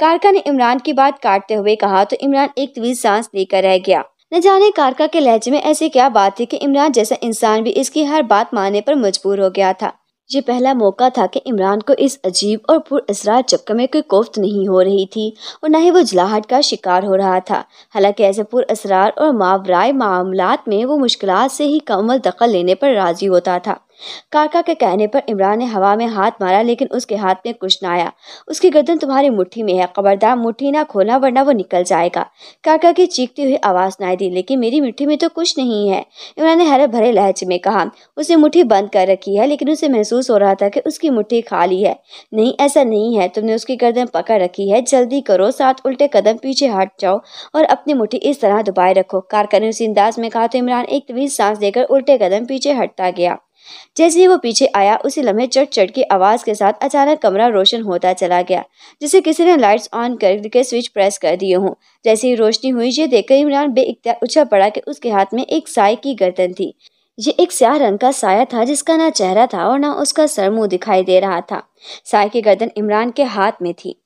कारका ने इमरान की बात काटते हुए कहा। तो इमरान एक तवील सांस लेकर रह गया। न जाने कारका के लहजे में ऐसी क्या बात थी कि इमरान जैसा इंसान भी इसकी हर बात मानने पर मजबूर हो गया था। ये पहला मौका था कि इमरान को इस अजीब और पुरअसरार चक्कर में कोई कोफ्त नहीं हो रही थी और न ही वो झलाहट का शिकार हो रहा था। हालांकि ऐसे पुरअसरार और मावराए मामलात में वो मुश्किलात से ही कमल दखल लेने पर राजी होता था। काका के कहने पर इमरान ने हवा में हाथ मारा, लेकिन उसके हाथ में कुछ ना आया। उसकी गर्दन तुम्हारी मुट्ठी में है, खबरदार मुट्ठी ना खोलना वरना वो निकल जाएगा। काका की चीखती हुई आवाज़ सुनाई दी, लेकिन मेरी मुट्ठी में तो कुछ नहीं है, इमरान ने हरे भरे लहजे में कहा। उसने मुट्ठी बंद कर रखी है, लेकिन उसे महसूस हो रहा था कि उसकी मुट्ठी खाली है। नहीं, ऐसा नहीं है, तुमने उसकी गर्दन पकड़ रखी है, जल्दी करो, साथ उल्टे कदम पीछे हट जाओ और अपनी मुट्ठी इस तरह दबाए रखो। कारका ने उसी अंदाज में कहा तो इमरान एक तवील सांस देकर उल्टे कदम पीछे हटता गया। जैसे ही वो पीछे आया, उसी लम्हे चट-चट की आवाज़ के साथ अचानक कमरा रोशन होता चला गया, जैसे किसी ने लाइट्स ऑन करके स्विच प्रेस कर दिए हों। जैसे ही रोशनी हुई, ये देखकर इमरान बेइख्तियार उछल पड़ा कि उसके हाथ में एक साय की गर्दन थी। ये एक स्याह रंग का साया था, जिसका ना चेहरा था और ना उसका सर मुँह दिखाई दे रहा था। साय की गर्दन इमरान के हाथ में थी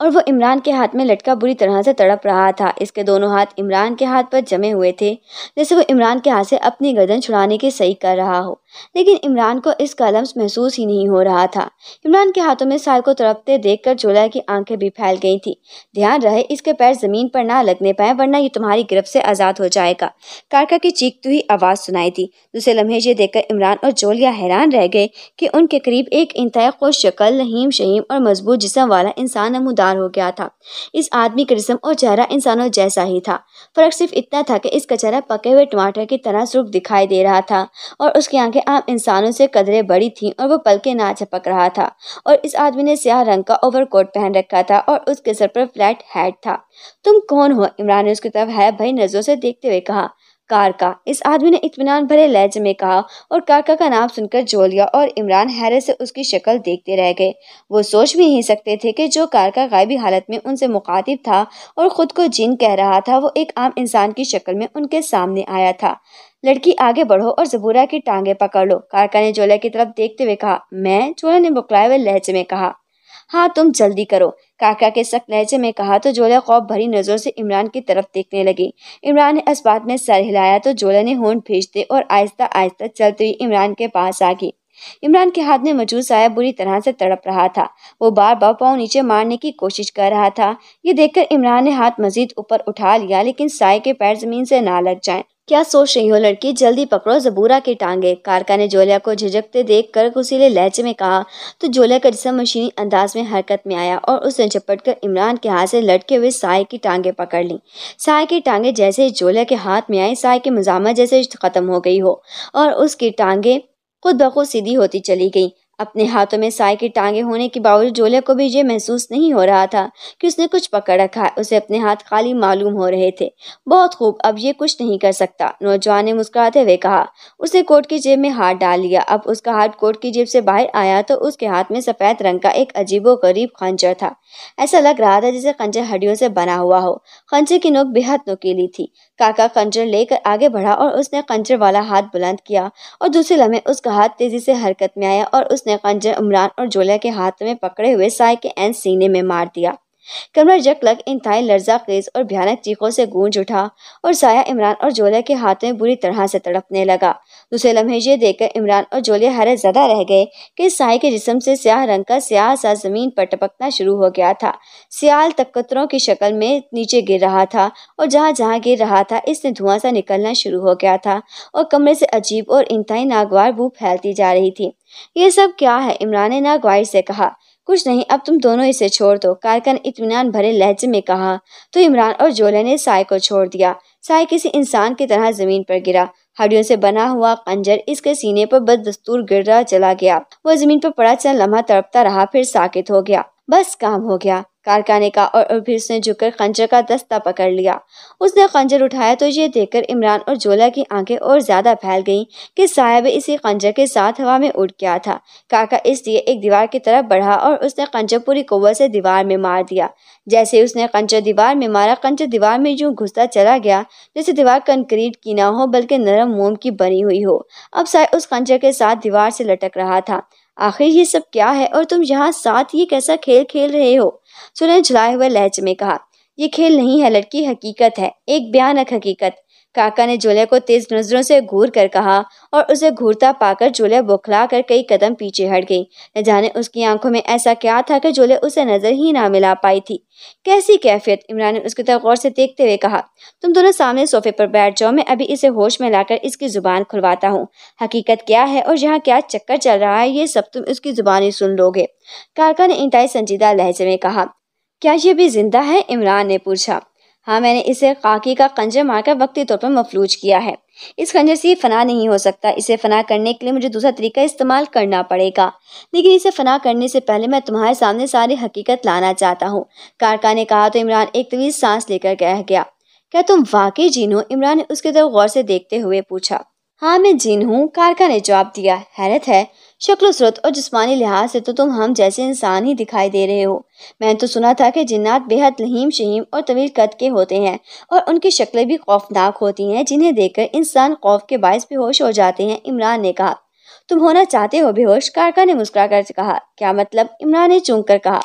और वो इमरान के हाथ में लटका बुरी तरह से तड़प रहा था। इसके दोनों हाथ इमरान के हाथ पर जमे हुए थे, जैसे वो इमरान के हाथ से अपनी गर्दन छुड़ाने की सही कर रहा हो, लेकिन इमरान को इसका लम्स महसूस ही नहीं हो रहा था। इमरान के हाथों में साय को तड़पते देखकर जोला की आंखें भी फैल गई थी। ध्यान रहे इसके पैर जमीन पर ना लगने पाए, वरना ये तुम्हारी गिरफ्त से आज़ाद हो जाएगा, कारका की चीखती हुई आवाज़ सुनाई थी। दूसरे लम्हे ये देखकर इमरान और जोलिया हैरान रह गए कि उनके करीब एक इंतहा खुश शक्ल, रहीम शहीम और मजबूत जिस्म वाला इंसान नमूदार हो गया था। इस आदमी का जिस्म और चेहरा इंसानों जैसा ही था, फर्क सिर्फ इतना था कि इसका चेहरा पके हुए टमाटर की तरह सुर्ख दिखाई दे रहा था और उसकी आंखें आम इंसानों से कदरे बड़ी थीं और वो पलके ना झपक रहा था। और इस आदमी ने स्याह रंग का ओवरकोट पहन रखा था और उसके सर पर फ्लैट हैट था। तुम कौन हो? इमरान ने उसकी तरफ है भरी नजरों से देखते हुए कहा। कारका, इस आदमी ने इत्मीनान भरे लहजे में कहा और कारका का नाम सुनकर जोलिया और इमरान हैरत से उसकी शक्ल देखते रह गए। वो सोच भी नहीं सकते थे कि जो कारका गायबी हालत में उनसे मुखातिब था और ख़ुद को जिन कह रहा था, वो एक आम इंसान की शक्ल में उनके सामने आया था। लड़की आगे बढ़ो और जबूरा की टांगें पकड़ लो, कारका ने जोलिया की तरफ देखते हुए कहा। मैं? जोलिया ने बुकलाए हुए लहजे में कहा। हाँ, तुम जल्दी करो, काका के सख्त लहजे में कहा तो जोलिया खौफ भरी नज़रों से इमरान की तरफ देखने लगी। इमरान ने इस्पात में सर हिलाया तो जोलिया ने होंठ भेजते और आहिस्ता आहिस्ता चलते हुए इमरान के पास आ गई। इमरान के हाथ में मौजूद साया बुरी तरह से तड़प रहा था, वो बार बार पाँव नीचे मारने की कोशिश कर रहा था। ये देखकर इमरान ने हाथ मजीद ऊपर उठा लिया, लेकिन साय के पैर जमीन से ना लग जाएं। क्या सोच रही हो लड़की, जल्दी पकड़ो जबूरा की टांगे, कारका ने जोलिया को झिझकते देखकर कुसीले लहजे में कहा। तो जोलिया का जिस्म मशीनी अंदाज में हरकत में आया और उसने झपटकर इमरान के हाथ से लटके हुए साय की टांगे पकड़ ली। साय की टांगे जैसे जोलिया के हाथ में आई, साय की मजामत जैसे खत्म हो गई हो और उसकी टांगे खुद बखुद सीधी होती चली गईं। अपने हाथों में साय की टांगे होने के बावजूद जोलिया को भी ये महसूस नहीं हो रहा था कि उसने कुछ पकड़ रखा है। उसे अपने हाथ खाली मालूम हो रहे थे। बहुत खूब, अब ये कुछ नहीं कर सकता, नौजवान ने मुस्कुराते हुए कहा। उसने कोट की जेब में हाथ डाल लिया। अब उसका हाथ कोट की जेब से बाहर आया तो उसके हाथ में सफ़ेद रंग का एक अजीबोगरीब खंजर था। ऐसा लग रहा था जैसे खंजर हड्डियों से बना हुआ हो। खंजर की नोक बेहद नुकीली थी। काका खंजर लेकर आगे बढ़ा और उसने खंजर वाला हाथ बुलंद किया और दूसरे लम्हे उसका हाथ तेजी से हरकत में आया और उसने खंजर इमरान और जोलिया के हाथ में पकड़े हुए साय के एन सीने में मार दिया। कमरा जकलग इंतहाई लर्जाखेज और भयानक चीखों से गूंज उठा और साया इमरान और जोलिया के हाथ में बुरी तरह से तड़पने लगा। दूसरे लम्हे ये देखकर इमरान और जोलिया हैरत ज़दा रह गए कि साय के जिस्म से स्याह रंग का स्याह सा जमीन पर टपकना शुरू हो गया था। सियाल तकतरों की शक्ल में नीचे गिर रहा था और जहाँ जहाँ गिर रहा था इसने धुआं सा निकलना शुरू हो गया था और कमरे से अजीब और इंतहाई नागवार बू फैलती जा रही थी। ये सब क्या है? इमरान ने नागवार से कहा। कुछ नहीं, अब तुम दोनों इसे छोड़ दो, कारका ने इत्मीनान भरे लहजे में कहा। तो इमरान और जोलिया ने साय को छोड़ दिया। साय किसी इंसान की तरह जमीन पर गिरा। हड्डियों से बना हुआ खंजर इसके सीने पर बददस्तूर गिरता चला गया। वह जमीन पर पड़ा चंद लम्हा तड़पता रहा, फिर साकित हो गया। बस, काम हो गया, कारका ने कहा और फिर उसने झुककर खंजर का दस्ता पकड़ लिया। उसने खंजर उठाया तो ये देखकर इमरान और जोलिया की आंखें और ज़्यादा फैल गईं कि साहब इसी खंजर के साथ हवा में उड़ गया था। काका इसलिए एक दीवार की तरफ बढ़ा और उसने खंजर पूरी कुव्वत से दीवार में मार दिया। जैसे उसने खंजर दीवार में मारा, खंजर दीवार में यूँ घुसता चला गया जैसे दीवार कंक्रीट की ना हो बल्कि नरम मोम की बनी हुई हो। अब साहब उस खंजर के साथ दीवार से लटक रहा था। आखिर ये सब क्या है और तुम यहाँ साथ ये कैसा खेल खेल रहे हो? सुलेमान झुलाए हुए लहजे में कहा। ये खेल नहीं है लड़की, हकीकत है, एक भयानक हकीकत। काका ने जोले को तेज नजरों से घूर कर कहा और उसे घूरता पाकर जोले बौखला कर कई कदम पीछे हट गई। न जाने उसकी आंखों में ऐसा क्या था कि जोले उसे नजर ही ना मिला पाई थी। कैसी कैफियत, इमरान ने उसकी तरफ गौर से देखते हुए कहा। तुम दोनों सामने सोफे पर बैठ जाओ, मैं अभी इसे होश में लाकर इसकी जुबान खुलवाता हूँ। हकीकत क्या है और यहाँ क्या चक्कर चल रहा है, ये सब तुम इसकी जुबान ही सुन लोगे, कारका ने इंतहाई संजीदा लहजे में कहा। क्या ये भी जिंदा है, इमरान ने पूछा। हाँ, मैंने इसे खाकी का खंजर मारकर वक्ती तौर पर मफलूज किया है। इस खंजर से फना नहीं हो सकता, इसे फना करने के लिए मुझे दूसरा तरीका इस्तेमाल करना पड़ेगा। लेकिन इसे फना करने से पहले मैं तुम्हारे सामने सारी हकीकत लाना चाहता हूँ, कारका ने कहा तो इमरान एक तवील सांस लेकर कह गया। क्या तुम वाकई जीन हो, इमरान ने उसकी तरफ गौर से देखते हुए पूछा। हाँ मैं जीन हूँ, कारका ने जवाब दिया। हैरत है, शक्ल सूरत और जिस्मानी लिहाज से तो तुम हम जैसे इंसान ही दिखाई दे रहे हो। मैंने तो सुना था कि जिन्नात बेहद लहीम शहीम और तवील कद के होते हैं और उनकी शक्लें भी खौफनाक होती हैं, जिन्हें देखकर इंसान खौफ के बायस बेहोश हो जाते हैं, इमरान ने कहा। तुम होना चाहते हो बेहोश, कारका ने मुस्कुराकर कहा। क्या मतलब, इमरान ने चूंक कर कहा।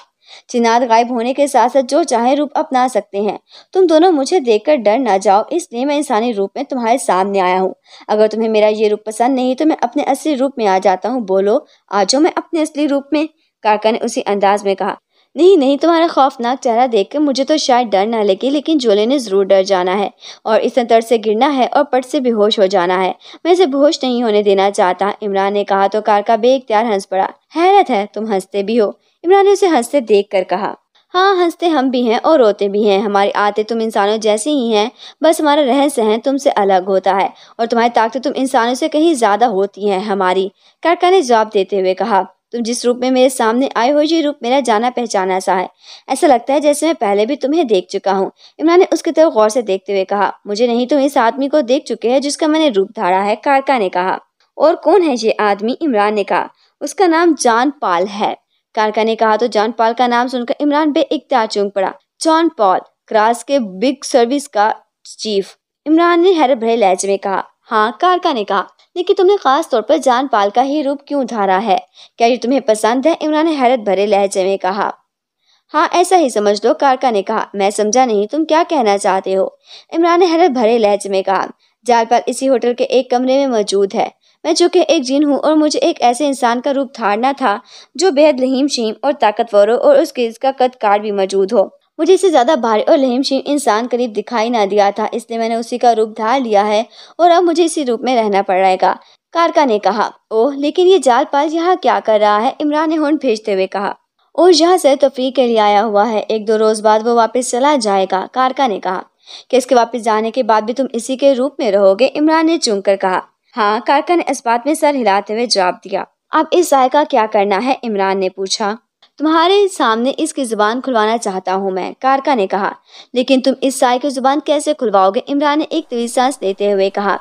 जिन्नात गायब होने के साथ साथ जो चाहे रूप अपना सकते हैं। तुम दोनों मुझे देखकर डर ना जाओ, इसलिए मैं इंसानी रूप में तुम्हारे सामने आया हूँ। अगर तुम्हें मेरा ये रूप पसंद नहीं तो मैं अपने असली रूप में आ जाता हूँ। बोलो, आ जाओ मैं अपने असली रूप में, काका ने उसी अंदाज में कहा। नहीं नहीं, तुम्हारा खौफनाक चेहरा देखकर मुझे तो शायद डर ना लगे, लेकिन जोले ने जरूर डर जाना है और इस तरह से गिरना है और पट से बेहोश हो जाना है। मैं इसे बेहोश नहीं होने देना चाहता, इमरान ने कहा तो काका बेख्तियार हंस पड़ा। हैरत है, तुम हंसते भी हो, इमरान ने उसे हंसते देख कर कहा। हाँ, हंसते हम भी हैं और रोते भी हैं। हमारी आदतें तुम इंसानों जैसी ही हैं, बस हमारा रहन सहन तुमसे अलग होता है और तुम्हारी ताकतें तुम इंसानों से कहीं ज़्यादा होती हैं हमारी, कारका ने जवाब देते हुए कहा। तुम जिस रूप में मेरे सामने आए हो, ये रूप मेरा जाना पहचाना सा है। ऐसा लगता है जैसे मैं पहले भी तुम्हें देख चुका हूँ, इमरान ने उसकी तरफ गौर से देखते हुए कहा। मुझे नहीं, तुम इस आदमी को देख चुके हैं जिसका मैंने रूप धारा है, कारका ने कहा। और कौन है ये आदमी, इमरान ने कहा। उसका नाम जान पाल है, कारका ने कहा तो जान पॉल का नाम सुनकर इमरान बेइख्तियार चौंक पड़ा। जॉन पॉल, क्रास के बिग सर्विस का चीफ, इमरान ने हैरत भरे लहजे में कहा। हाँ, कारका ने कहा, लेकिन तुमने खास तौर पर जान पॉल का ही रूप क्यों धारा है? क्या ये तुम्हें पसंद है, इमरान ने हैरत भरे लहजे में कहा। हाँ, ऐसा ही समझ लो, कारका ने कहा। मैं समझा नहीं, तुम क्या कहना चाहते हो, इमरान ने हैरत भरे लहजे में कहा। जान पॉल इसी होटल के एक कमरे में मौजूद है। मैं चूँकि एक जिन हूँ और मुझे एक ऐसे इंसान का रूप धारना था जो बेहद लहीम शीम और ताकतवर हो और उसके इसका कद काट भी मौजूद हो। मुझे इससे ज़्यादा भारी और लहीम शीम इंसान करीब दिखाई ना दिया था, इसलिए मैंने उसी का रूप धार लिया है और अब मुझे इसी रूप में रहना पड़ेगा, कारका ने कहा। ओह, लेकिन ये जाल पाल यहाँ क्या कर रहा है, इमरान ने होंठ भेजते हुए कहा। और यहाँ से तफरी के लिए आया हुआ है, एक दो रोज़ बाद वो वापस चला जाएगा, कारका ने कहा। कि इसके वापस जाने के बाद भी तुम इसी के रूप में रहोगे, इमरान ने चूंक कर कहा। हाँ, कारका ने इस बात में सर हिलाते हुए जवाब दिया। अब इस जाय का क्या करना है, इमरान ने पूछा। तुम्हारे सामने इसकी जुबान खुलवाना चाहता हूँ मैं, कारका ने कहा। लेकिन तुम इस जाय की जुबान कैसे खुलवाओगे, इमरान ने एक तेज सांस लेते हुए कहा।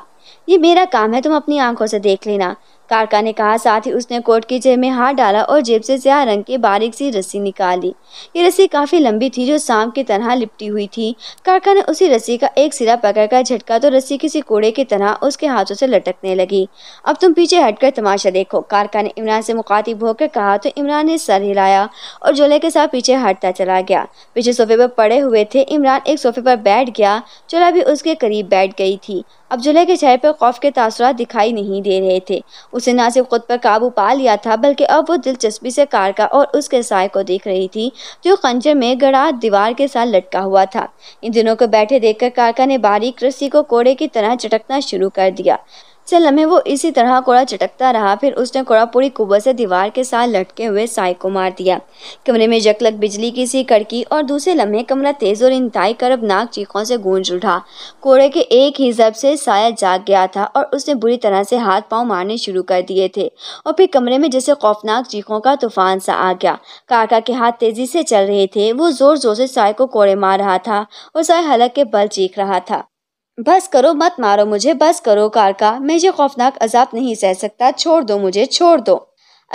ये मेरा काम है, तुम अपनी आंखों से देख लेना, कारका ने कहा। साथ ही उसने कोट की जेब में हाथ डाला और जेब से स्याह रंग की बारीक सी रस्सी निकाली। ये रस्सी काफ़ी लंबी थी, जो सांप की तरह लिपटी हुई थी। कारका ने उसी रस्सी का एक सिरा पकड़कर झटका तो रस्सी किसी कोड़े की तरह उसके हाथों से लटकने लगी। अब तुम पीछे हटकर तमाशा देखो, कारका ने इमरान से मुखातिब होकर कहा तो इमरान ने सर हिलाया और जोले के साथ पीछे हटता चला गया। पीछे सोफे पर पड़े हुए थे, इमरान एक सोफे पर बैठ गया, जोला भी उसके करीब बैठ गई थी। अब जोले के चेहरे पर खौफ के तासुरात दिखाई नहीं दे रहे थे। उसे न सिर्फ खुद पर काबू पा लिया था, बल्कि अब वो दिलचस्पी से कारका और उसके साय को देख रही थी, जो खंजर में गड़ा दीवार के साथ लटका हुआ था। इन दिनों को बैठे देखकर कारका ने बारीक रस्सी को कोड़े की तरह चटकना शुरू कर दिया। चल लम्हे वो इसी तरह कोड़ा चटकता रहा, फिर उसने कोड़ा पूरी कुव्वत से दीवार के साथ लटके हुए साय को मार दिया। कमरे में यकलक बिजली की सी कड़की और दूसरे लम्हे कमरा तेज और इंतहाई करबनाक चीखों से गूंज उठा। कोड़े के एक ही जब से साया जाग गया था और उसने बुरी तरह से हाथ पांव मारने शुरू कर दिए थे और फिर कमरे में जैसे खौफनाक चीखों का तूफान सा आ गया। कारका के हाथ तेजी से चल रहे थे, वो जोर जोर से साय को कोड़े मार रहा था और साय हलक के बल चीख रहा था। बस करो, मत मारो मुझे, बस करो कारका, मैं ये खौफनाक अजाब नहीं सह सकता, छोड़ दो मुझे, छोड़ दो।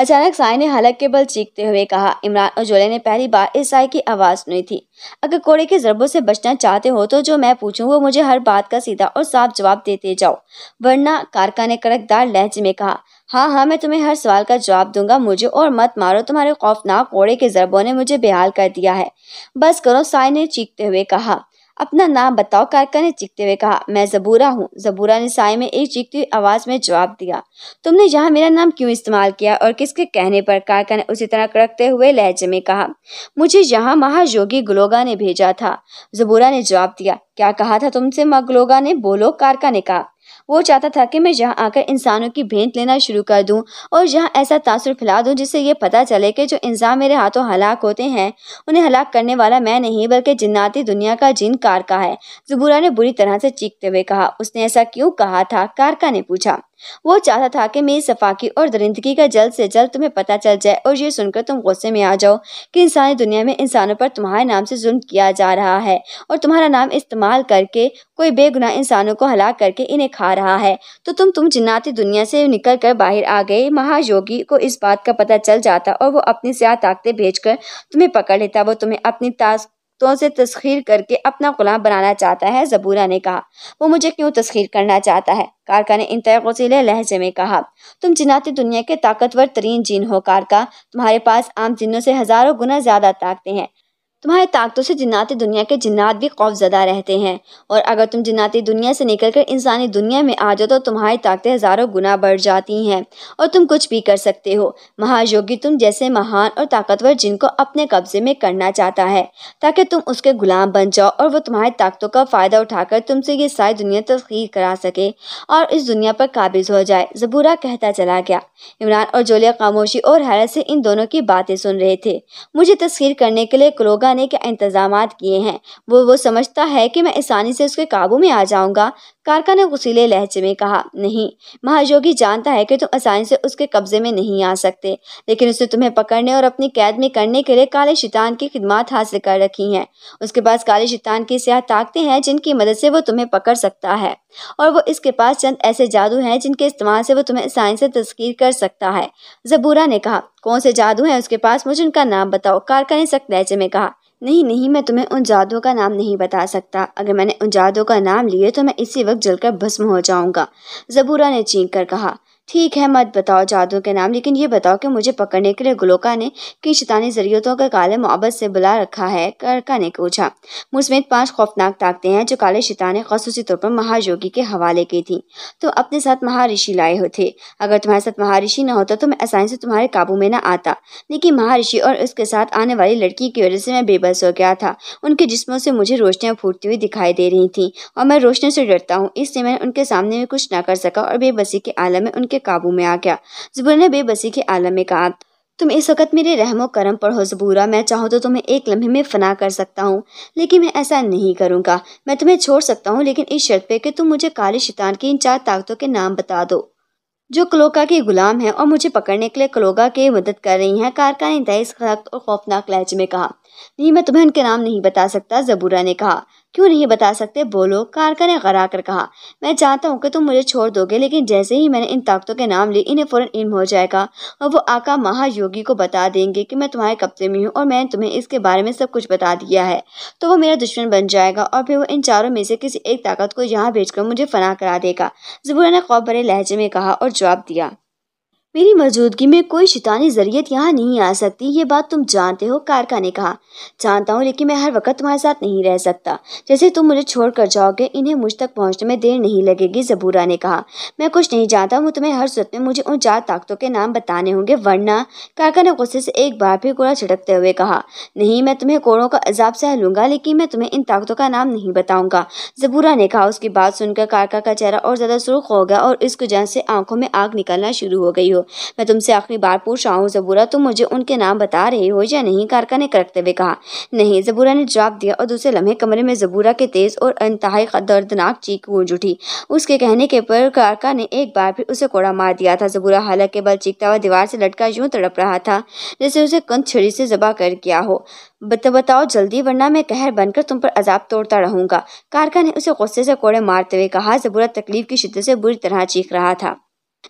अचानक साय ने हलक के बल चीखते हुए कहा। इमरान और जोले ने पहली बार इस साय की आवाज़ सुनी थी। अगर कोड़े के ज़रबों से बचना चाहते हो तो जो मैं पूछूं वो मुझे हर बात का सीधा और साफ जवाब देते जाओ, वरना, कारका ने कड़कदार लहजे में कहा। हाँ, मैं तुम्हें हर सवाल का जवाब दूंगा, मुझे और मत मारो, तुम्हारे खौफनाक कोड़े के ज़रबों ने मुझे बेहाल कर दिया है, बस करो, साय ने चीखते हुए कहा। अपना नाम बताओ, कारका ने चीखते हुए कहा। मैं ज़बूरा हूँ, ज़बूरा ने साय में एक चीखती हुई आवाज़ में जवाब दिया। तुमने यहाँ मेरा नाम क्यों इस्तेमाल किया और किसके कहने पर, कारका ने उसी तरह कड़कते हुए लहजे में कहा। मुझे यहाँ महायोगी क्लोगा ने भेजा था, ज़बूरा ने जवाब दिया। क्या कहा था तुमसे क्लोगा ने, बोलो, कारका ने कहा। वो चाहता था कि मैं यहाँ आकर इंसानों की भेंट लेना शुरू कर दूं और यहाँ ऐसा तासुर फैला दूं जिससे ये पता चले कि जो इंसान मेरे हाथों हलाक होते हैं उन्हें हलाक करने वाला मैं नहीं बल्कि जिन्नाती दुनिया का जिन कारका है, ज़बूरा ने बुरी तरह से चीखते हुए कहा। उसने ऐसा क्यों कहा था, कारका ने पूछा। वो चाहता था कि मेरी सफाकी और दरिंदगी का जल्द से जल्द तुम्हें पता चल जाए और ये सुनकर तुम गुस्से में आ जाओ कि इंसानी दुनिया में इंसानों पर तुम्हारे नाम से जुल्म किया जा रहा है और तुम्हारा नाम इस्तेमाल करके कोई बेगुनाह इंसानों को हलाक करके इन्हें खा रहा है। तो तुम जिन्नाती दुनिया से निकल कर बाहर आ गए। महायोगी को इस बात का पता चल जाता और वो अपनी स्याह ताकतें भेजकर तुम्हें पकड़ लेता। वो तुम्हें अपनी तो से तस्खीर करके अपना गुलाम बनाना चाहता है, ज़बूरा ने कहा। वो मुझे क्यों तस्खीर करना चाहता है, कारका ने इंतहा गुस्सीले लहजे में कहा। तुम जिनाती दुनिया के ताकतवर तरीन जिन हो कारका, तुम्हारे पास आम जिनों से हजारों गुना ज्यादा ताकतें हैं। तुम्हारी ताकतों से जिन्नाती दुनिया के जिन्नात भी खौफजदा रहते हैं और अगर तुम जिन्नाती दुनिया से निकलकर इंसानी दुनिया में आ जाओ तो तुम्हारी ताकतें हज़ारों गुना बढ़ जाती हैं और तुम कुछ भी कर सकते हो। महायोगी तुम जैसे महान और ताकतवर जिनको अपने कब्जे में करना चाहता है ताकि तुम उसके गुलाम बन जाओ और वो तुम्हारी ताकतों का फ़ायदा उठाकर तुमसे ये सारी दुनिया तस्खीर करा सके और इस दुनिया पर काबिज हो जाए, ज़बूरा कहता चला गया। इमरान और जोलिया खामोशी और हैरत से इन दोनों की बातें सुन रहे थे। मुझे तस्खीर करने के लिए क्लोगा ने क्या इंतजामात किए हैं, वो समझता है कि मैं आसानी से उसके काबू में आ जाऊंगा, कारका ने गुस्सीले लहजे में कहा। नहीं, महायोगी जानता है कि तुम आसानी से उसके कब्जे में नहीं आ सकते, लेकिन उसने तुम्हें पकड़ने और अपनी कैद में करने के लिए काले शैतान की खिदमत हासिल कर रखी हैं। उसके पास काले शैतान की स्याह ताकतें हैं जिनकी मदद से वो तुम्हें पकड़ सकता है और वो इसके पास चंद ऐसे जादू हैं जिनके इस्तेमाल से वो तुम्हें आसानी से तस्खीर कर सकता है, ज़बूरा ने कहा। कौन से जादू हैं उसके पास, मुझे उनका नाम बताओ, कारका ने सख्त लहजे में कहा। नहीं, मैं तुम्हें उन जादुओं का नाम नहीं बता सकता। अगर मैंने उन जादुओं का नाम लिए तो मैं इसी वक्त जलकर भस्म हो जाऊंगा, ज़बूरा ने चीख कर कहा। ठीक है, मत बताओ जादुओं के नाम, लेकिन ये बताओ कि मुझे पकड़ने के लिए क्लोगा ने किन शैतानी ज़रियतों का काले मोहब्बत से बुला रखा है, कारका ने पूछा। मुझमें 5 खौफनाक ताकतें हैं जो काले शैतान खसूसी तौर पर महायोगी के हवाले की थी। तुम अपने साथ महाऋषि लाए हो थे, अगर तुम्हारे साथ महाऋषि ना होता तो मैं आसानी से तुम्हारे काबू में न आता, लेकिन महाऋषि और उसके साथ आने वाली लड़की की वजह से मैं बेबस हो गया था। उनके जिस्मों से मुझे रोशनियाँ फूटती हुई दिखाई दे रही थी और मैं रोशनी से डरता हूँ, इसलिए मैं उनके सामने में कुछ ना कर सका और बेबसी के आलम में के काबू में आ गया, ज़बूरा ने बेबसी के आलम में कहा। तुम इस वक्त मेरे रहमो करम पर हो ज़बूरा, मैं चाहूँ तो तुम्हें एक लम्हे में फ़ना कर सकता हूँ, लेकिन मैं ऐसा नहीं करूँगा। मैं तुम्हें छोड़ सकता हूँ लेकिन इस शर्त पे कि तुम मुझे काले शैतान की इन 4 ताकतों के नाम बता दो जो क्लोगा के गुलाम हैं और मुझे पकड़ने के लिए क्लोगा की मदद कर रही हैं, कारका ने इंतहाई सख्त और खौफनाक लहजे में कहा। नहीं, मैं तुम्हें उनके नाम नहीं बता सकता, ज़बूरा ने कहा। क्यों नहीं बता सकते, बोलो, कारका ने गरा कर कहा। मैं जानता हूँ कि तुम मुझे छोड़ दोगे, लेकिन जैसे ही मैंने इन ताकतों के नाम लिए इन्हें फ़ौरन इल्म हो जाएगा और वो आका महायोगी को बता देंगे कि मैं तुम्हारे कब्जे में हूँ और मैंने तुम्हें इसके बारे में सब कुछ बता दिया है, तो वो मेरा दुश्मन बन जाएगा और फिर वो इन चारों में से किसी एक ताकत को यहाँ भेजकर मुझे फना करा देगा, ज़बूरा ने खौफ भरे लहजे में कहा और जवाब दिया। मेरी मौजूदगी में कोई शैतानी ज़रियत यहाँ नहीं आ सकती, ये बात तुम जानते हो, कारका ने कहा। जानता हूँ, लेकिन मैं हर वक्त तुम्हारे साथ नहीं रह सकता। जैसे तुम मुझे छोड़ कर जाओगे इन्हें मुझ तक पहुँचने में देर नहीं लगेगी, ज़बूरा ने कहा। मैं कुछ नहीं जानता हूँ, तुम्हें हर सूरत में मुझे उन 4 ताकतों के नाम बताने होंगे वरना, कारका ने गुस्से से एक बार फिर कोड़ा छिड़कते हुए कहा। नहीं, मैं तुम्हें कोड़ों का अजाब सह लूँगा लेकिन मैं तुम्हें इन ताकतों का नाम नहीं बताऊँगा, ज़बूरा ने कहा। उसकी बात सुनकर कारका का चेहरा और ज़्यादा सुर्ख हो गया और इसकी जान से आंखों में आग निकलना शुरू हो गई। मैं तुमसे आखिरी बार पूछ रहा हूँ ज़बूरा, तुम मुझे उनके नाम बता रहे हो या नहीं, कारका ने करकते हुए कहा। नहीं, ज़बूरा ने जवाब दिया और दूसरे लम्हे कमरे में ज़बूरा के तेज और इंतहाई दर्दनाक चीख गूंज उठी। उसके कहने के पर कारका ने एक बार फिर उसे कोड़ा मार दिया था। ज़बूरा हालत के बल चीखता हुआ दीवार से लटका यूं तड़प रहा था जैसे उसे कंध छड़ी से ज़बा कर गया हो। बताओ जल्दी वरना मैं कहर बनकर तुम पर अजाब तोड़ता रहूंगा, कारका ने उसे गुस्से से कोड़े मारते हुए कहा। ज़बूरा तकलीफ की शिद्दत से बुरी तरह चीख रहा था।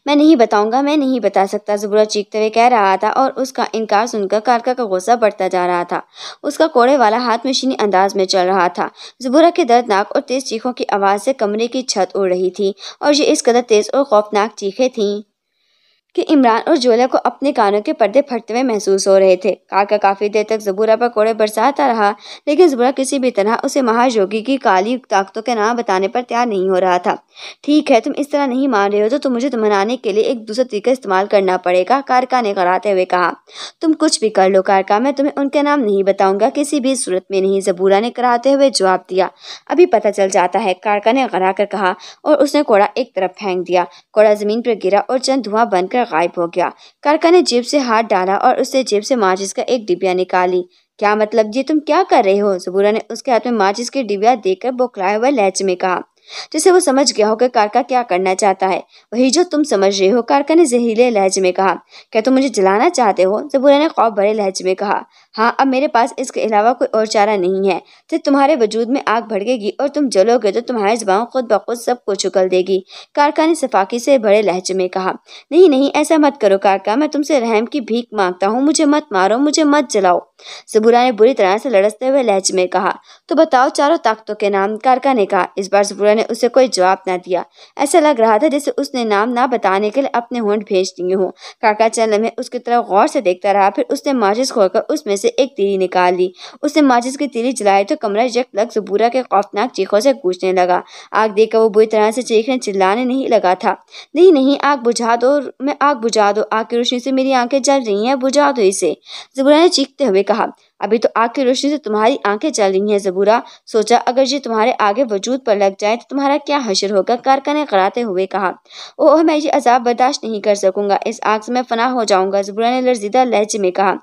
मैं नहीं बताऊंगा, मैं नहीं बता सकता, ज़बूरा चीखते हुए कह रहा था और उसका इनकार सुनकर कारका का गुस्सा बढ़ता जा रहा था। उसका कोड़े वाला हाथ मशीनी अंदाज में चल रहा था। ज़बूरा के दर्दनाक और तेज चीखों की आवाज़ से कमरे की छत उड़ रही थी और ये इस कदर तेज और खौफनाक चीखें थीं कि इमरान और जोला को अपने कानों के पर्दे फटते हुए महसूस हो रहे थे। काका काफ़ी देर तक ज़बूरा पर कोड़े बरसाता रहा, लेकिन ज़बूरा किसी भी तरह उसे महायोगी की काली ताकतों के नाम बताने पर तैयार नहीं हो रहा था। ठीक है, तुम इस तरह नहीं मान रहे हो तो मुझे मनाने के लिए एक दूसरा तरीका इस्तेमाल करना पड़ेगा, कारका ने कराते हुए कहा। तुम कुछ भी कर लो कारका, मैं तुम्हें उनका नाम नहीं बताऊंगा, किसी भी सूरत में नहीं, ज़बूरा ने कराते हुए जवाब दिया। अभी पता चल जाता है, कारका ने गरा कर कहा और उसने कोड़ा एक तरफ फेंक दिया। कोड़ा ज़मीन पर गिरा और चंद धुआं बनकर गायब हो गया। कारका ने जेब से हाथ डाला और उससे जेब से माचिस का एक डिबिया निकाली। क्या मतलब जी, तुम क्या कर रहे हो, ज़बूरा ने उसके हाथ में माचिस की डिबिया देकर बौखलाए हुए लहजे में कहा, जैसे वो समझ गया हो कि कारका क्या करना चाहता है। वही जो तुम समझ रहे हो, कारका ने जहरीले लहजे में कहा। क्या तुम मुझे जलाना चाहते हो, ज़बूरा ने खौफ भरे लहजे में कहा। हाँ, अब मेरे पास इसके अलावा कोई और चारा नहीं है। जब तुम्हारे वजूद में आग भड़केगी और तुम जलोगे तो तुम्हारी जुबान खुद ब खुद सब कुछ उगल देगी, कारका ने सफाकी से बड़े लहजे में कहा। नहीं नहीं, ऐसा मत करो कारका, मैं तुमसे रहम की भीख मांगता हूँ, मुझे मत मारो, मुझे मत जलाओ, ज़बूरा ने बुरी तरह से लड़सते हुए लहजे में कहा। तो बताओ चारों ताकतों के नाम, कारका ने कहा। इस बार ज़बूरा ने उसे कोई जवाब ना दिया। ऐसा लग रहा था जैसे उसने नाम ना बताने के लिए अपने होंठ भेज दिए हों। कारका चंद लम्हे उसकी तरफ गौर से देखता रहा, फिर उसने माचिस खोलकर उसमें से एक तीली निकाल ली। उसने माचिस की तीली जलाई तो कमरा यकलग ज़बूरा के खौफनाक चीखों से गूंजने लगा। आग देखकर वो बुरी तरह से चीखने चिल्लाने नहीं लगा था। नहीं नहीं, आग बुझा दो, मैं आग बुझा दो, आग की रोशनी से मेरी आंखें जल रही हैं, बुझा दो इसे, ज़बूरा ने चीखते हुए कहा। अभी तो आग की रोशनी से तुम्हारी आंखें जल रही हैं, ज़बूरा सोचा अगर ये तुम्हारे आगे वजूद पर लग जाए तो तुम्हारा क्या हशर होगा, कारका ने कराते हुए कहा। ओह, मैं ये अजाब बर्दाश्त नहीं कर सकूंगा, इस आग से मैं फना हो जाऊंगा, ज़बूरा ने लर्जीदा लहजे में कहा।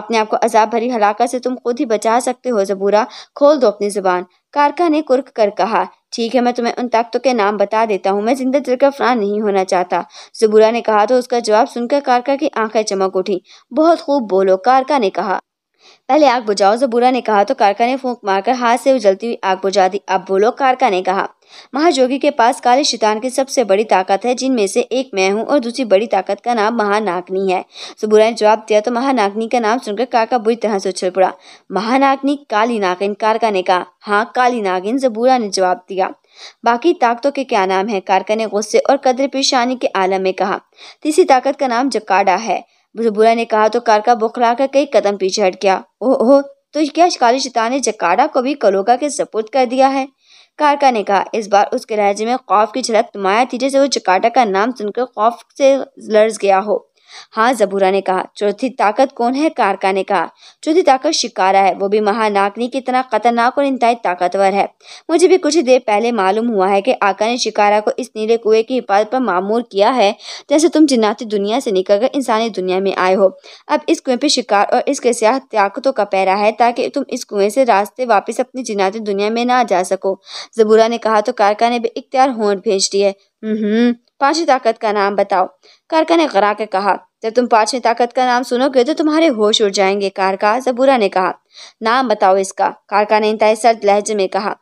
अपने आप को अजाब भरी हलाकत से तुम खुद ही बचा सकते हो ज़बूरा, खोल दो अपनी ज़ुबान, कारका ने कुर्क कर कहा। ठीक है, मैं तुम्हें उन ताकतों के नाम बता देता हूँ, मैं जिंदा जलकर फना नहीं होना चाहता, ज़बूरा ने कहा। तो उसका जवाब सुनकर कारका की आंखें चमक उठी। बहुत खूब बोलो, कारका ने कहा। पहले आग बुझाओ, ज़बूरा ने कहा। तो कारका ने फूंक मारकर हाथ से जलती हुई आग बुझा दी। अब बोलो, कारका ने कहा। महायोगी के पास काले शैतान की सबसे बड़ी ताकत है, जिनमें से एक मैं हूँ और दूसरी बड़ी ताकत का नाम महानागिनी है, ज़बूरा ने जवाब दिया। तो महानागिनी का नाम सुनकर कारका बुरी तरह से उछल पड़ा। महानागिनी, काली नागिन, कारका ने कहा। हाँ, काली नागिन, ज़बूरा ने जवाब दिया। बाकी ताकतों के क्या नाम है, कारका ने गुस्से और कदर पेशानी के आलम में कहा। तीसरी ताकत का नाम जकाडा है, ज़बूरा ने कहा। तो कारका बौखलाकर कई कदम पीछे हट गया। ओह, तो क्या काली शैतान ने जकाडा को भी कलोगा के सपुर्द कर दिया है, कारका ने कहा। इस बार उसके लहजे में खौफ की झलक नुमाया थी, जैसे वो जकाडा का नाम सुनकर खौफ से लर्ज गया हो। हाँ, ज़बूरा ने कहा। चौथी ताकत कौन है, कारका ने कहा। चौथी ताकत शिकारा है, वो भी महानागिनी की तरह खतरनाक और इंतहाई ताकतवर है। मुझे भी कुछ ही देर पहले मालूम हुआ है कि आका ने शिकारा को इस नीले कुएं की हिफाजत पर मामूर किया है, जैसे तुम जिन्नाती दुनिया से निकलकर इंसानी दुनिया में आए हो। अब इस कुएं पर शिकार और इसके सियाह ताकतों का पैरा है, ताकि तुम इस कुएं से रास्ते वापस अपनी जिन्नाती दुनिया में ना जा सको, ज़बूरा ने कहा। तो कारका ने भी इख्तियार होंठ भेज दिए। पांचवी ताकत का नाम बताओ, कारका ने गरा के कहा। जब तुम पांचवी ताकत का नाम सुनोगे तो तुम्हारे होश उड़ जाएंगे कारका, ज़बूरा ने कहा। नाम बताओ इसका, कारका ने इंतहाई सर्द लहजे में कहा।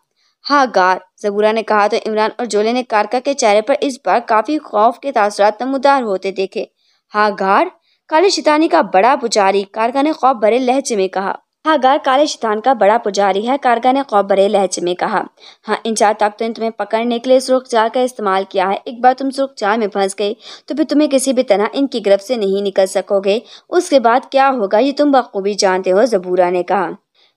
हागार, ज़बूरा ने कहा। तो इमरान और जोले ने कारका के चेहरे पर इस बार काफी खौफ के तासरात नमूदार होते देखे। हागार, काले शैतानी का बड़ा पुजारी, कारका ने खौफ भरे लहजे में कहा। हागार, काले शैतान का बड़ा पुजारी है, कारका ने खौफ भरे लहजे में कहा। हाँ, इन चार ताकतों ने तुम्हें पकड़ने के लिए सुर्ख जाल का इस्तेमाल किया है। एक बार तुम सुर्ख जाल में फंस गए तो फिर तुम्हें किसी भी तरह इनकी गिरफ्त से नहीं निकल सकोगे। उसके बाद क्या होगा ये तुम बखूबी जानते हो, ज़बूरा ने कहा।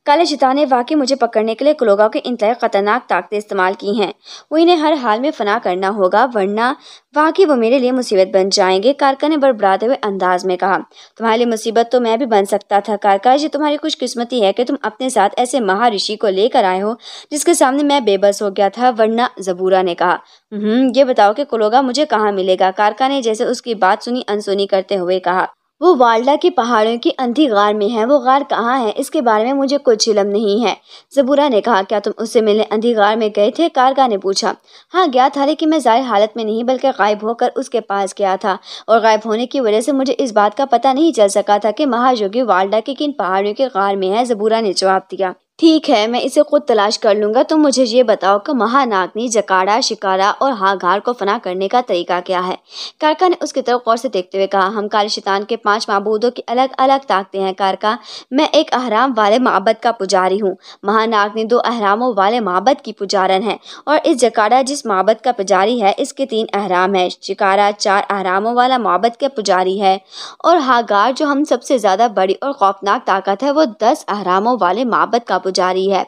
काले शैतान ने वाकई मुझे पकड़ने के लिए क्लोगा के इंतहाई खतरनाक ताकतें इस्तेमाल की हैं। वो इन्हें हर हाल में फना करना होगा, वरना वाकई वो मेरे लिए मुसीबत बन जाएंगे, कारका ने बड़बड़ाते हुए अंदाज में कहा। तुम्हारे लिए मुसीबत तो मैं भी बन सकता था कारका, ये तुम्हारी खुशकिस्मती है कि तुम अपने साथ ऐसे महाऋषि को लेकर आए हो जिसके सामने मैं बेबस हो गया था, वरना, ज़बूरा ने कहा। ये बताओ कि क्लोगा मुझे कहाँ मिलेगा, कारका ने जैसे उसकी बात सुनी अनसुनी करते हुए कहा। वो वाल्डा के पहाड़ों की अंधी गार में है। वो गार कहाँ है इसके बारे में मुझे कुछ इलम नहीं है, ज़बूरा ने कहा। क्या तुम उससे मिलने अंधी गार में गए थे, कारका ने पूछा। हाँ, गया था, लेकिन मैं जाहिर हालत में नहीं बल्कि गायब होकर उसके पास गया था, और गायब होने की वजह से मुझे इस बात का पता नहीं चल सका था कि महायोगी वाल्डा के किन पहाड़ियों के गार में है, ज़बूरा ने जवाब दिया। ठीक है, मैं इसे खुद तलाश कर लूँगा। तुम मुझे ये बताओ कि महानागिनी, जकाड़ा, शिकारा और हागार को फना करने का तरीका क्या है? कारका ने उसकी तरफ गौर से देखते हुए कहा, हम काले शैतान के 5 माबूदों की अलग अलग ताकतें हैं कारका। मैं एक अहराम वाले माबद का पुजारी हूँ, महानागिनी 2 अहरामों वाले माबद की पुजारन है, और इस जकाड़ा जिस माबद का पुजारी है इसके 3 अहराम है। शिकारा 4 अहरामों वाला माबद का पुजारी है, और हागार जो हम सबसे ज़्यादा बड़ी और खौफनाक ताकत है वो 10 अहरामों वाले माबद का जारी है।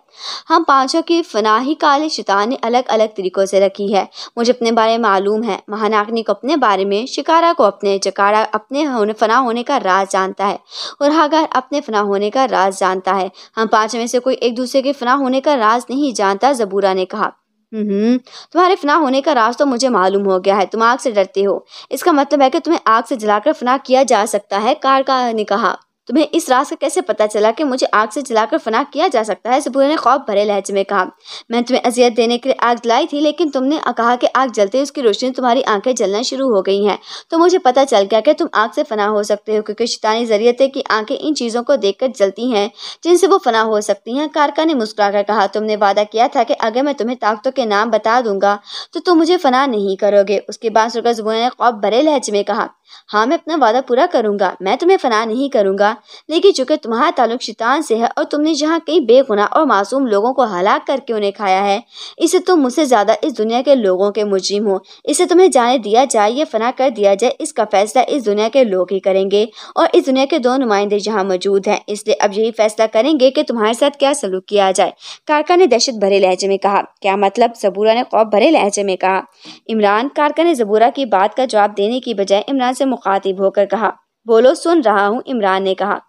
हम 5 की फनाही काले शैतान ने अलग अलग तरीकों से रखी है। मुझे अपने बारे में मालूम है, महानागिनी को अपने बारे में, शिकारा को अपने, जकारा अपने फना होने का राज जानता है और हागार अपने फना होने का राज जानता है। हम 5 में से कोई एक दूसरे के फना होने का राज नहीं जानता, ज़बूरा ने कहा। तुम्हारे फना होने का राज तो मुझे मालूम हो गया है, तुम आग से डरते हो। इसका मतलब है कि तुम्हें आग से जलाकर फना किया जा सकता है, कारका ने कहा। तुम्हें इस राज का कैसे पता चला कि मुझे आग से जलाकर फना किया जा सकता है? ज़बूरा ने खौफ भरे लहजे में कहा। मैंने तुम्हें अजियत देने के लिए आग जलाई थी, लेकिन तुमने कहा कि आग जलते ही उसकी रोशनी तुम्हारी आंखें जलना शुरू हो गई हैं, तो मुझे पता चल गया कि तुम आग से फना हो सकते हो, क्योंकि शैतानी ज़रियत की आंखें इन चीज़ों को देख कर जलती हैं जिनसे वो फना हो सकती हैं। कारका ने मुस्कुरा कर कहा, तुमने वादा किया था कि अगर मैं तुम्हें ताकतों के नाम बता दूंगा तो तुम मुझे फना नहीं करोगे। उसके बाद सुनकर ज़बूरा ने खौफ भरे लहजे में कहा, हाँ मैं अपना वादा पूरा करूंगा, मैं तुम्हें फना नहीं करूंगा, लेकिन चूंकि तुम्हारा ताल्लुक शैतान से है और तुमने यहाँ कई बेगुनाह और मासूम लोगों को हलाक करके उन्हें खाया है, इससे तुम मुझसे ज़्यादा इस दुनिया के लोगों के मुजरिम हो। इसे तुम्हें जाने दिया जाए या फना कर दिया जाए, इसका फैसला इस दुनिया के लोग ही करेंगे, और इस दुनिया के 2 नुमाइंदे यहाँ मौजूद हैं, इसलिए अब यही फैसला करेंगे कि तुम्हारे साथ क्या सलूक किया जाए। कारका ने दहशत भरे लहजे में कहा। क्या मतलब? ज़बूरा ने खौफ भरे लहजे में कहा। इमरान, कारका ने ज़बूरा की बात का जवाब देने की बजाय इमरान से मुखातिब होकर कहा, बोलो। सुन रहा हूँ, इमरान ने कहा।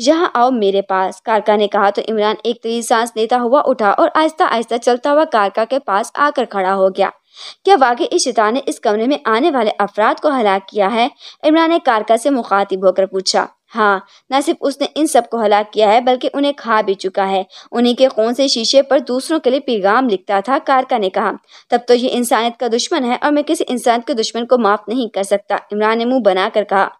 यहाँ आओ मेरे पास, कारका ने कहा। तो इमरान एक तेज सांस लेता हुआ उठा और आहिस्ता आहिस्ता चलता हुआ कारका के पास आकर खड़ा हो गया। क्या वाकई इस शैतान ने इस कमरे में आने वाले अफराद को हलाक किया है? इमरान ने कारका से मुखातिब होकर पूछा। हाँ, न सिर्फ उसने इन सब को हलाक किया है बल्कि उन्हें खा भी चुका है। उन्हीं के खून से शीशे पर दूसरों के लिए पैगाम लिखता था, कारका ने कहा। तब तो ये इंसानियत का दुश्मन है और मैं किसी इंसान के दुश्मन को माफ नहीं कर सकता, इमरान ने मुंह बनाकर कहा।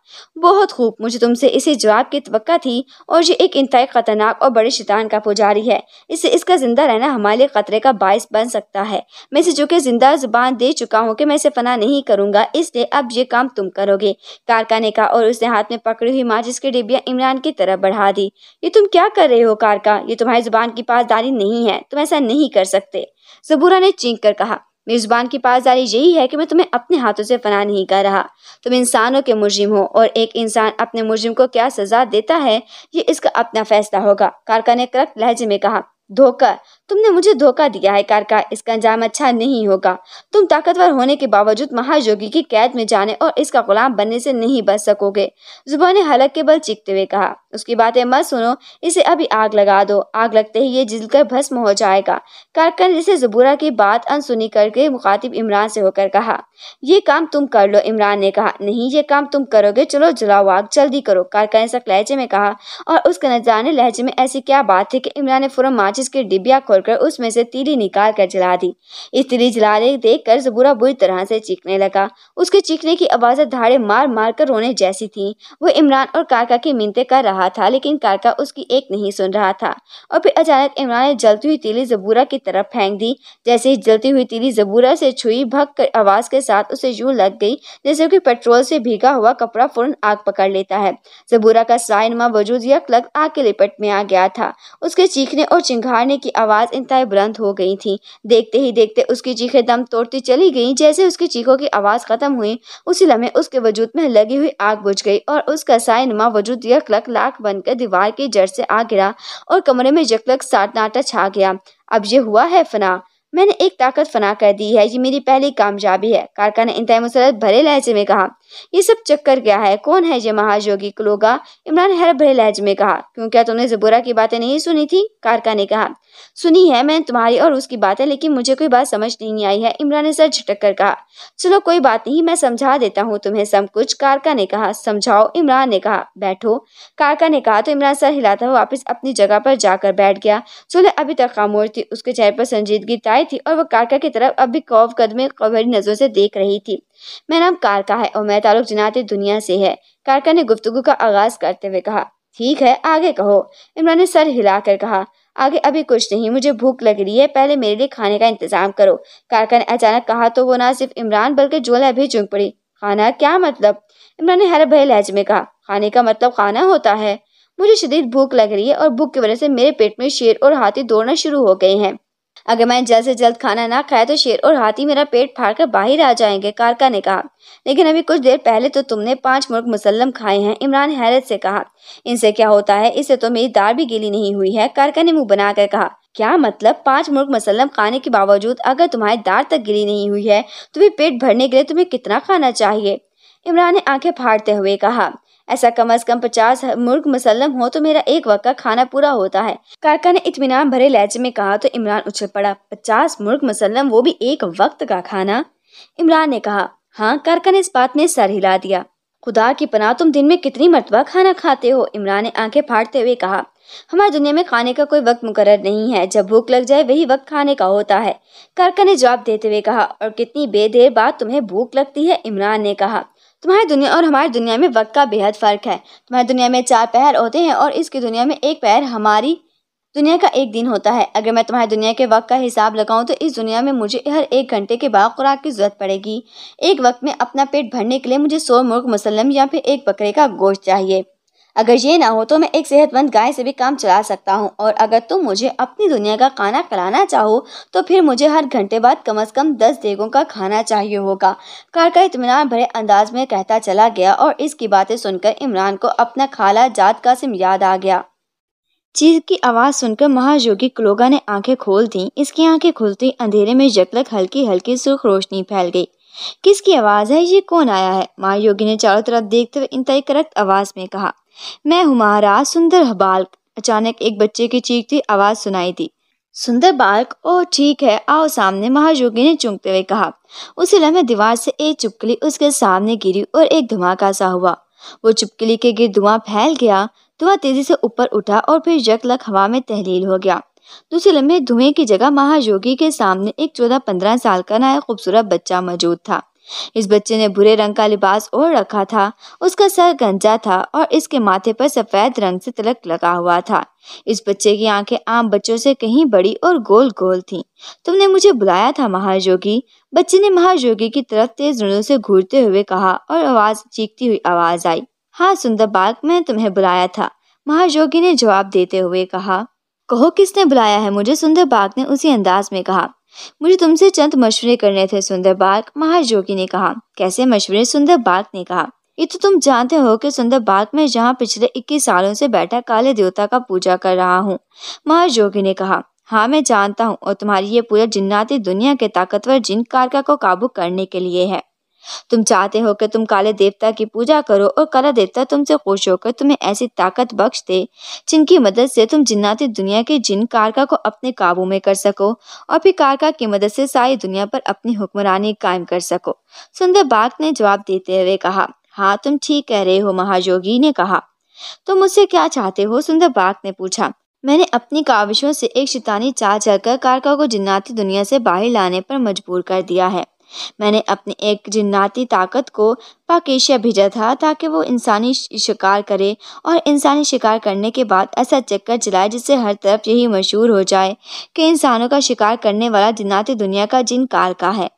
बहुत खूब, मुझे तुमसे इसी जवाब की तवक्का थी, और ये एक इंतहाई खतरनाक और बड़े शैतान का पुजारी है, इससे इसका जिंदा रहना हमारे लिए खतरे का बायस बन सकता है। मैं इसे चूँकि जिंदा जुबान दे चुका हूँ कि मैं इसे फना नहीं करूँगा, इसलिए अब ये काम तुम करोगे, कारका ने कहा, और उसने हाथ में पकड़ी हुई माचिस के डिबिया इमरान की तरफ बढ़ा दी। ये तुम क्या कर रहे हो कारका? ये तुम्हारी जुबान की पासदारी नहीं है, तुम ऐसा नहीं कर सकते, ज़बूरा ने चीख कर कहा। मेरी जुबान की पासदारी यही है कि मैं तुम्हें अपने हाथों से फना नहीं कर रहा। तुम इंसानों के मुजरिम हो, और एक इंसान अपने मुजरिम को क्या सजा देता है ये इसका अपना फैसला होगा, कारका ने करक लहजे में कहा। धोखा? तुमने मुझे धोखा दिया है कारका, इसका अंजाम अच्छा नहीं होगा। तुम ताकतवर होने के बावजूद महायोगी की कैद में जाने और इसका गुलाम बनने से नहीं बच सकोगे, ज़ुबान ने हलक के बल चीखते हुए कहा। उसकी बातें मत सुनो, इसे अभी आग लगा दो, आग लगते ही ये जलकर भस्म हो जाएगा, कारका ने इसे ज़बूरा की बात अनसुनी करके मुखातिब इमरान से होकर कहा। ये काम तुम कर लो, इमरान ने कहा। नहीं, ये काम तुम करोगे, चलो जलाओ आग, जल्दी करो, कारका ने सख्त लहजे में कहा। और उसके न जाने लहजे में ऐसी क्या बात थी कि इमरान ने फौरन माचिस की डिबिया खोलकर उसमें से तीली निकाल कर जला दी। इस तीली जलाने देख कर ज़बूरा बुरी तरह से चीखने लगा। उसके चीखने की आवाज़ें धाड़े मार मार कर रोने जैसी थी। वो इमरान और कारका की मिन्नतें कर रहा था, लेकिन कारका उसकी एक नहीं सुन रहा था। और फिर अचानक इमरान ने जलती हुई तीली ज़बूरा की तरफ फेंक दी। जैसे ही जलती हुई तीली ज़बूरा से छुई, भक कर आवाज़ के साथ उसे यूं लग गई जैसे कि पेट्रोल से भीगा हुआ कपड़ा फौरन आग पकड़ लेता है। ज़बूरा का सायनमा वजूद यकलग आग के लिपट में आ गया था। उसके चीखने और चिंघाड़ने की आवाज़ इंतहाई बुलंद हो गई थी। देखते ही देखते उसकी चीखें दम तोड़ती चली गई। जैसे उसकी चीखों की आवाज़ खत्म हुई, उसी लम्हे उसके वजूद में लगी हुई आग बुझ गई और उसका सायनमा वजूद यकलग लाख बनकर दीवार की जड़ से आ गिरा और कमरे में यकलग सन्नाटा छा गया। अब ये हुआ है फना, मैंने एक ताकत फना कर दी है, ये मेरी पहली कामयाबी है, कारका ने इंतहाई मुसरत भरे लहजे में कहा। ये सब चक्कर क्या है? कौन है ये महायोगी क्लोगा? इमरान ने हैरत भरे लहजे में कहा। क्यों, क्या तुमने ज़बूरा की बातें नहीं सुनी थी? कारका ने कहा। सुनी है मैंने तुम्हारी और उसकी बातें, लेकिन मुझे कोई बात समझ नहीं आई है, इमरान ने सर झटक कर कहा। चलो कोई बात नहीं, मैं समझा देता हूँ तुम्हें सब कुछ, कारका ने कहा। समझाओ, इमरान ने कहा। बैठो, कारका ने कहा। तो इमरान सर हिलाता हुआ वापस अपनी जगह पर जाकर बैठ गया। सुलेह अभी तक खामोश थी, उसके चेहरे पर संजीदगी थी और वह कारका की तरफ अब भी खौफ कदमे खबरी नजरों से देख रही थी। मेरा नाम कारका है और मेरा ताल्लुक जिनाती दुनिया से है, कारका ने गुफ्तगू का आगाज करते हुए कहा। ठीक है, आगे कहो, इमरान ने सर हिलाकर कहा। आगे अभी कुछ नहीं, मुझे भूख लग रही है, पहले मेरे लिए खाने का इंतजाम करो। कारका ने अचानक कहा तो वो ना सिर्फ इमरान बल्कि जोला भी चौंक पड़ी। खाना क्या मतलब? इमरान ने हरे भरे लहजे में कहा। खाने का मतलब खाना होता है। मुझे शदीद भूख लग रही है और भूख की वजह से मेरे पेट में शेर और हाथी दौड़ना शुरू हो गए हैं। अगर मैंने जल्द से जल्द खाना ना खाया तो शेर और हाथी मेरा पेट फाड़ कर बाहर आ जाएंगे, कारका ने कहा। लेकिन अभी कुछ देर पहले तो तुमने 5 मुर्ग मुसल्लम खाए हैं, इमरान हैरत से कहा। इनसे क्या होता है? इससे तो मेरी दाल भी गीली नहीं हुई है, कारका ने मुंह बनाकर कहा। क्या मतलब? 5 मुर्ग मुसल्लम खाने के बावजूद अगर तुम्हारी दाल तक गीली नहीं हुई है तो भी पेट भरने के लिए तुम्हें कितना खाना चाहिए? इमरान ने आंखें फाड़ते हुए कहा। ऐसा कम अज कम 50 मुर्ग मुसल्लम हो तो मेरा एक वक्त का खाना पूरा होता है, कारका ने इत्मीनान भरे लहजे में कहा। तो इमरान उछल पड़ा। 50 मुर्ग मुसल्लम, वो भी एक वक्त का खाना? इमरान ने कहा। हाँ, कारका ने इस बात में सर हिला दिया। खुदा की पनाह, तुम दिन में कितनी मरतबा खाना खाते हो? इमरान ने आंखें फाड़ते हुए कहा। हमारी दुनिया में खाने का कोई वक्त मुकर्रर नहीं है, जब भूख लग जाए वही वक्त खाने का होता है, कारका ने जवाब देते हुए कहा। और कितनी बेदेर बाद तुम्हें भूख लगती है? इमरान ने कहा। तुम्हारी दुनिया और हमारी दुनिया में वक्त का बेहद फ़र्क है। तुम्हारी दुनिया में 4 पहर होते हैं और इसकी दुनिया में 1 पहर हमारी दुनिया का 1 दिन होता है। अगर मैं तुम्हारी दुनिया के वक्त का हिसाब लगाऊं तो इस दुनिया में मुझे हर 1 घंटे के बाद खुराक की ज़रूरत पड़ेगी। एक वक्त में अपना पेट भरने के लिए मुझे 100 मुर्ग मुसल्लम या फिर 1 बकरे का गोश्त चाहिए। अगर ये ना हो तो मैं एक सेहतमंद गाय से भी काम चला सकता हूँ। और अगर तुम मुझे अपनी दुनिया का खाना खिलाना चाहो तो फिर मुझे हर घंटे बाद कम से कम 10 देगों का खाना चाहिए होगा, कारका इत्मीनान भरे अंदाज में कहता चला गया। और इसकी बातें सुनकर इमरान को अपना खाला जात कासिम याद आ गया। चीख की आवाज़ सुनकर महायोगी क्लोगा ने आंखें खोल दीं। इसकी आंखें खुलती अंधेरे में यकलक हल्की हल्की सुर्ख रोशनी फैल गई। किसकी आवाज़ है? ये कौन आया है? महायोगी ने चारों तरफ देखते हुए इंतहाई करक आवाज़ में कहा। मैं हूँ महाराज सुंदर बाल्क। अचानक एक बच्चे की चीखती आवाज़ सुनाई दी। सुंदर बाल्क? ओह ठीक है, आओ सामने, महायोगी ने चूंकते हुए कहा। उसी लम्हे दीवार से एक चुपकली उसके सामने गिरी और एक धमाका सा हुआ। वो चुपकली के गिर धुआं फैल गया। धुआं तेजी से ऊपर उठा और फिर यकलक हवा में तहलील हो गया। दूसरे लम्हे धुएं की जगह महायोगी के सामने एक 14-15 साल का नया खूबसूरत बच्चा मौजूद था। इस बच्चे ने भूरे रंग का लिबास ओढ़ रखा था, उसका सर गंजा था और इसके माथे पर सफेद रंग से तिलक लगा हुआ था। इस बच्चे की आंखें आम बच्चों से कहीं बड़ी और गोल गोल थीं। तुमने मुझे बुलाया था महायोगी, बच्चे ने महायोगी की तरफ तेज नजरों से घूरते हुए कहा और आवाज चीखती हुई आवाज आई। हाँ सुंदर बालक, मैंने तुम्हें बुलाया था, महायोगी ने जवाब देते हुए कहा। कहो किसने बुलाया है मुझे? सुंदर बालक ने उसी अंदाज में कहा। मुझे तुमसे चंद मशवरे करने थे सुंदर बालक, महायोगी ने कहा। कैसे मशवरे? सुंदर बालक ने कहा। ये तो तुम जानते हो कि सुंदर बालक, मैं जहाँ पिछले 21 सालों से बैठा काले देवता का पूजा कर रहा हूँ, महायोगी ने कहा। हाँ मैं जानता हूँ, और तुम्हारी ये पूजा जिन्नाती दुनिया के ताकतवर जिन कारका को काबू करने के लिए है। तुम चाहते हो कि तुम काले देवता की पूजा करो और काला देवता तुमसे खुश होकर तुम्हें ऐसी ताकत बख्श दे जिनकी मदद से तुम जिन्नाती दुनिया के जिन कारका को अपने काबू में कर सको और फिर कारका की मदद से सारी दुनिया पर अपनी हुक्मरानी कायम कर सको, सुंदर बाग ने जवाब देते हुए कहा। हाँ तुम ठीक कह रहे हो, महायोगी ने कहा। तुम मुझसे क्या चाहते हो? सुंदर बाग ने पूछा। मैंने अपनी काविशों से एक शैतानी चाल चलकर कारका को जिन्नाती दुनिया से बाहर लाने पर मजबूर कर दिया है। मैंने अपनी एक जिन्नाती ताकत को पाकेशिया भेजा था ताकि वो इंसानी शिकार करे और इंसानी शिकार करने के बाद ऐसा चक्कर चलाए जिससे हर तरफ यही मशहूर हो जाए कि इंसानों का शिकार करने वाला जिन्नाती दुनिया का जिन कारका है।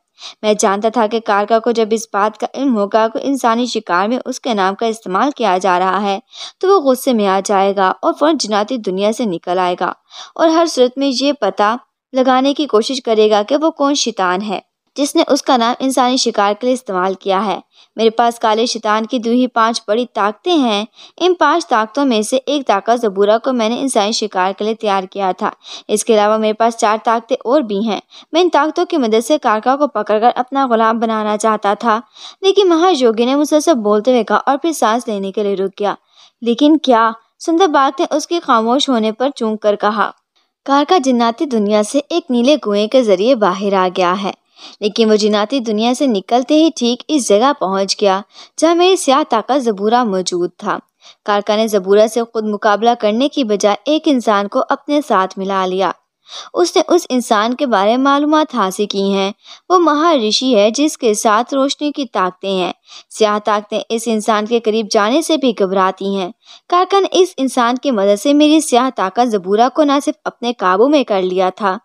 मैं जानता था कि कारका को जब इस बात का इल्म होगा कि इंसानी शिकार में उसके नाम का इस्तेमाल किया जा रहा है तो वो गुस्से में आ जाएगा और फौरन जिन्नाती दुनिया से निकल आएगा और हर सूरत में ये पता लगाने की कोशिश करेगा कि वो कौन शैतान है जिसने उसका नाम इंसानी शिकार के लिए इस्तेमाल किया है। मेरे पास काले शैतान की 2 ही 5 बड़ी ताकतें हैं। इन 5 ताकतों में से एक ताकत ज़बूरा को मैंने इंसानी शिकार के लिए तैयार किया था। इसके अलावा मेरे पास 4 ताकतें और भी हैं। मैं इन ताकतों की मदद से कारका को पकड़कर अपना गुलाम बनाना चाहता था, लेकिन महायोगी ने मुसलसल बोलते हुए कहा और फिर सांस लेने के लिए रुक गया। लेकिन क्या? सुंदर बात ने उसके खामोश होने पर चूंक कर कहा। कारका जिन्नाती दुनिया से एक नीले कुएँ के जरिए बाहर आ गया है, लेकिन वो जिन्नाती दुनिया से निकलते ही ठीक इस जगह पहुंच गया जहां मेरी स्याह ताकत ज़बूरा मौजूद था। कारका ने ज़बूरा से खुद मुकाबला करने की बजाय एक इंसान को अपने साथ मिला लिया। उसने उस इंसान के बारे में मालूमात हासिल की हैं। वो महाऋषि है जिसके साथ रोशनी की ताकतें हैं। स्याह ताकतें इस इंसान के करीब जाने से भी घबराती हैं। कारका ने इस इंसान की मदद से मेरी स्याह ताकत ज़बूरा को न सिर्फ अपने काबू में कर लिया था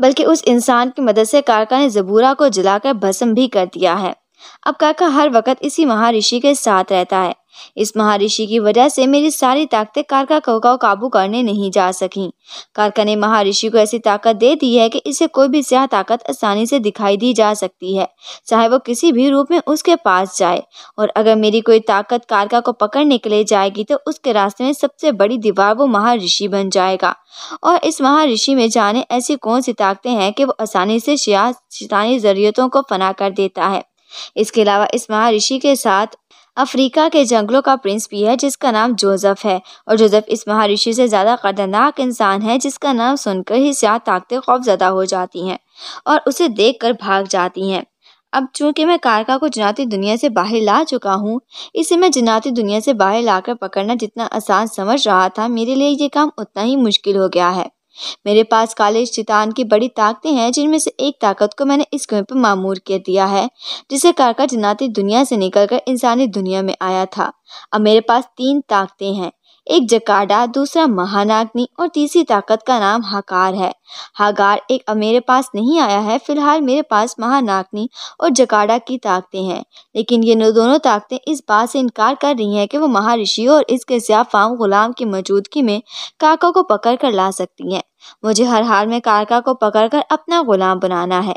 बल्कि उस इंसान की मदद से कारका ने ज़बूरा को जलाकर भस्म भी कर दिया है। अब कारका हर वक्त इसी महाऋषि के साथ रहता है। इस महाऋषि की वजह से मेरी सारी ताकतें कारका को काबू करने नहीं जा सकीं। कारका ने महाऋषि को ऐसी ताकत दे दी है कि इसे कोई भी स्याह ताकत आसानी से दिखाई दी जा सकती है, चाहे वो किसी भी रूप में उसके पास जाए। और अगर मेरी कोई ताकत कारका को पकड़ने के लिए जाएगी तो उसके रास्ते में सबसे बड़ी दीवार वो महाऋषि बन जाएगा। और इस महाऋषि में जाने ऐसी कौन सी ताकतें हैं कि वो आसानी से शैतानी जरूरतों को फना कर देता है। इसके अलावा इस महाऋषि के साथ अफ्रीका के जंगलों का प्रिंस भी है जिसका नाम जोज़ेफ है। और जोज़ेफ इस महाऋषि से ज़्यादा खतरनाक इंसान है जिसका नाम सुनकर ही स्याह ताकतें खौफज़दा हो जाती हैं और उसे देखकर भाग जाती हैं। अब चूंकि मैं कारका को जन्नती दुनिया से बाहर ला चुका हूँ, इसे मैं जन्नती दुनिया से बाहर लाकर पकड़ना जितना आसान समझ रहा था, मेरे लिए ये काम उतना ही मुश्किल हो गया है। मेरे पास काले शैतान की बड़ी ताकतें हैं जिनमें से एक ताकत को मैंने इस कुएं पर मामूर कर दिया है जिसे कारका जन्नती दुनिया से निकलकर इंसानी दुनिया में आया था। अब मेरे पास तीन ताकतें हैं, एक जकाडा, दूसरा महानागिनी और तीसरी ताकत का नाम हागार है। हागार एक अब मेरे पास नहीं आया है। फिलहाल मेरे पास महानागिनी और जकाडा की ताकतें हैं, लेकिन ये दोनों ताकतें इस बात से इनकार कर रही हैं कि वो महाऋषि और इसके स्याफाम गुलाम की मौजूदगी में कारका को पकड़ कर ला सकती हैं। मुझे हर हाल में कारका को पकड़कर अपना गुलाम बनाना है,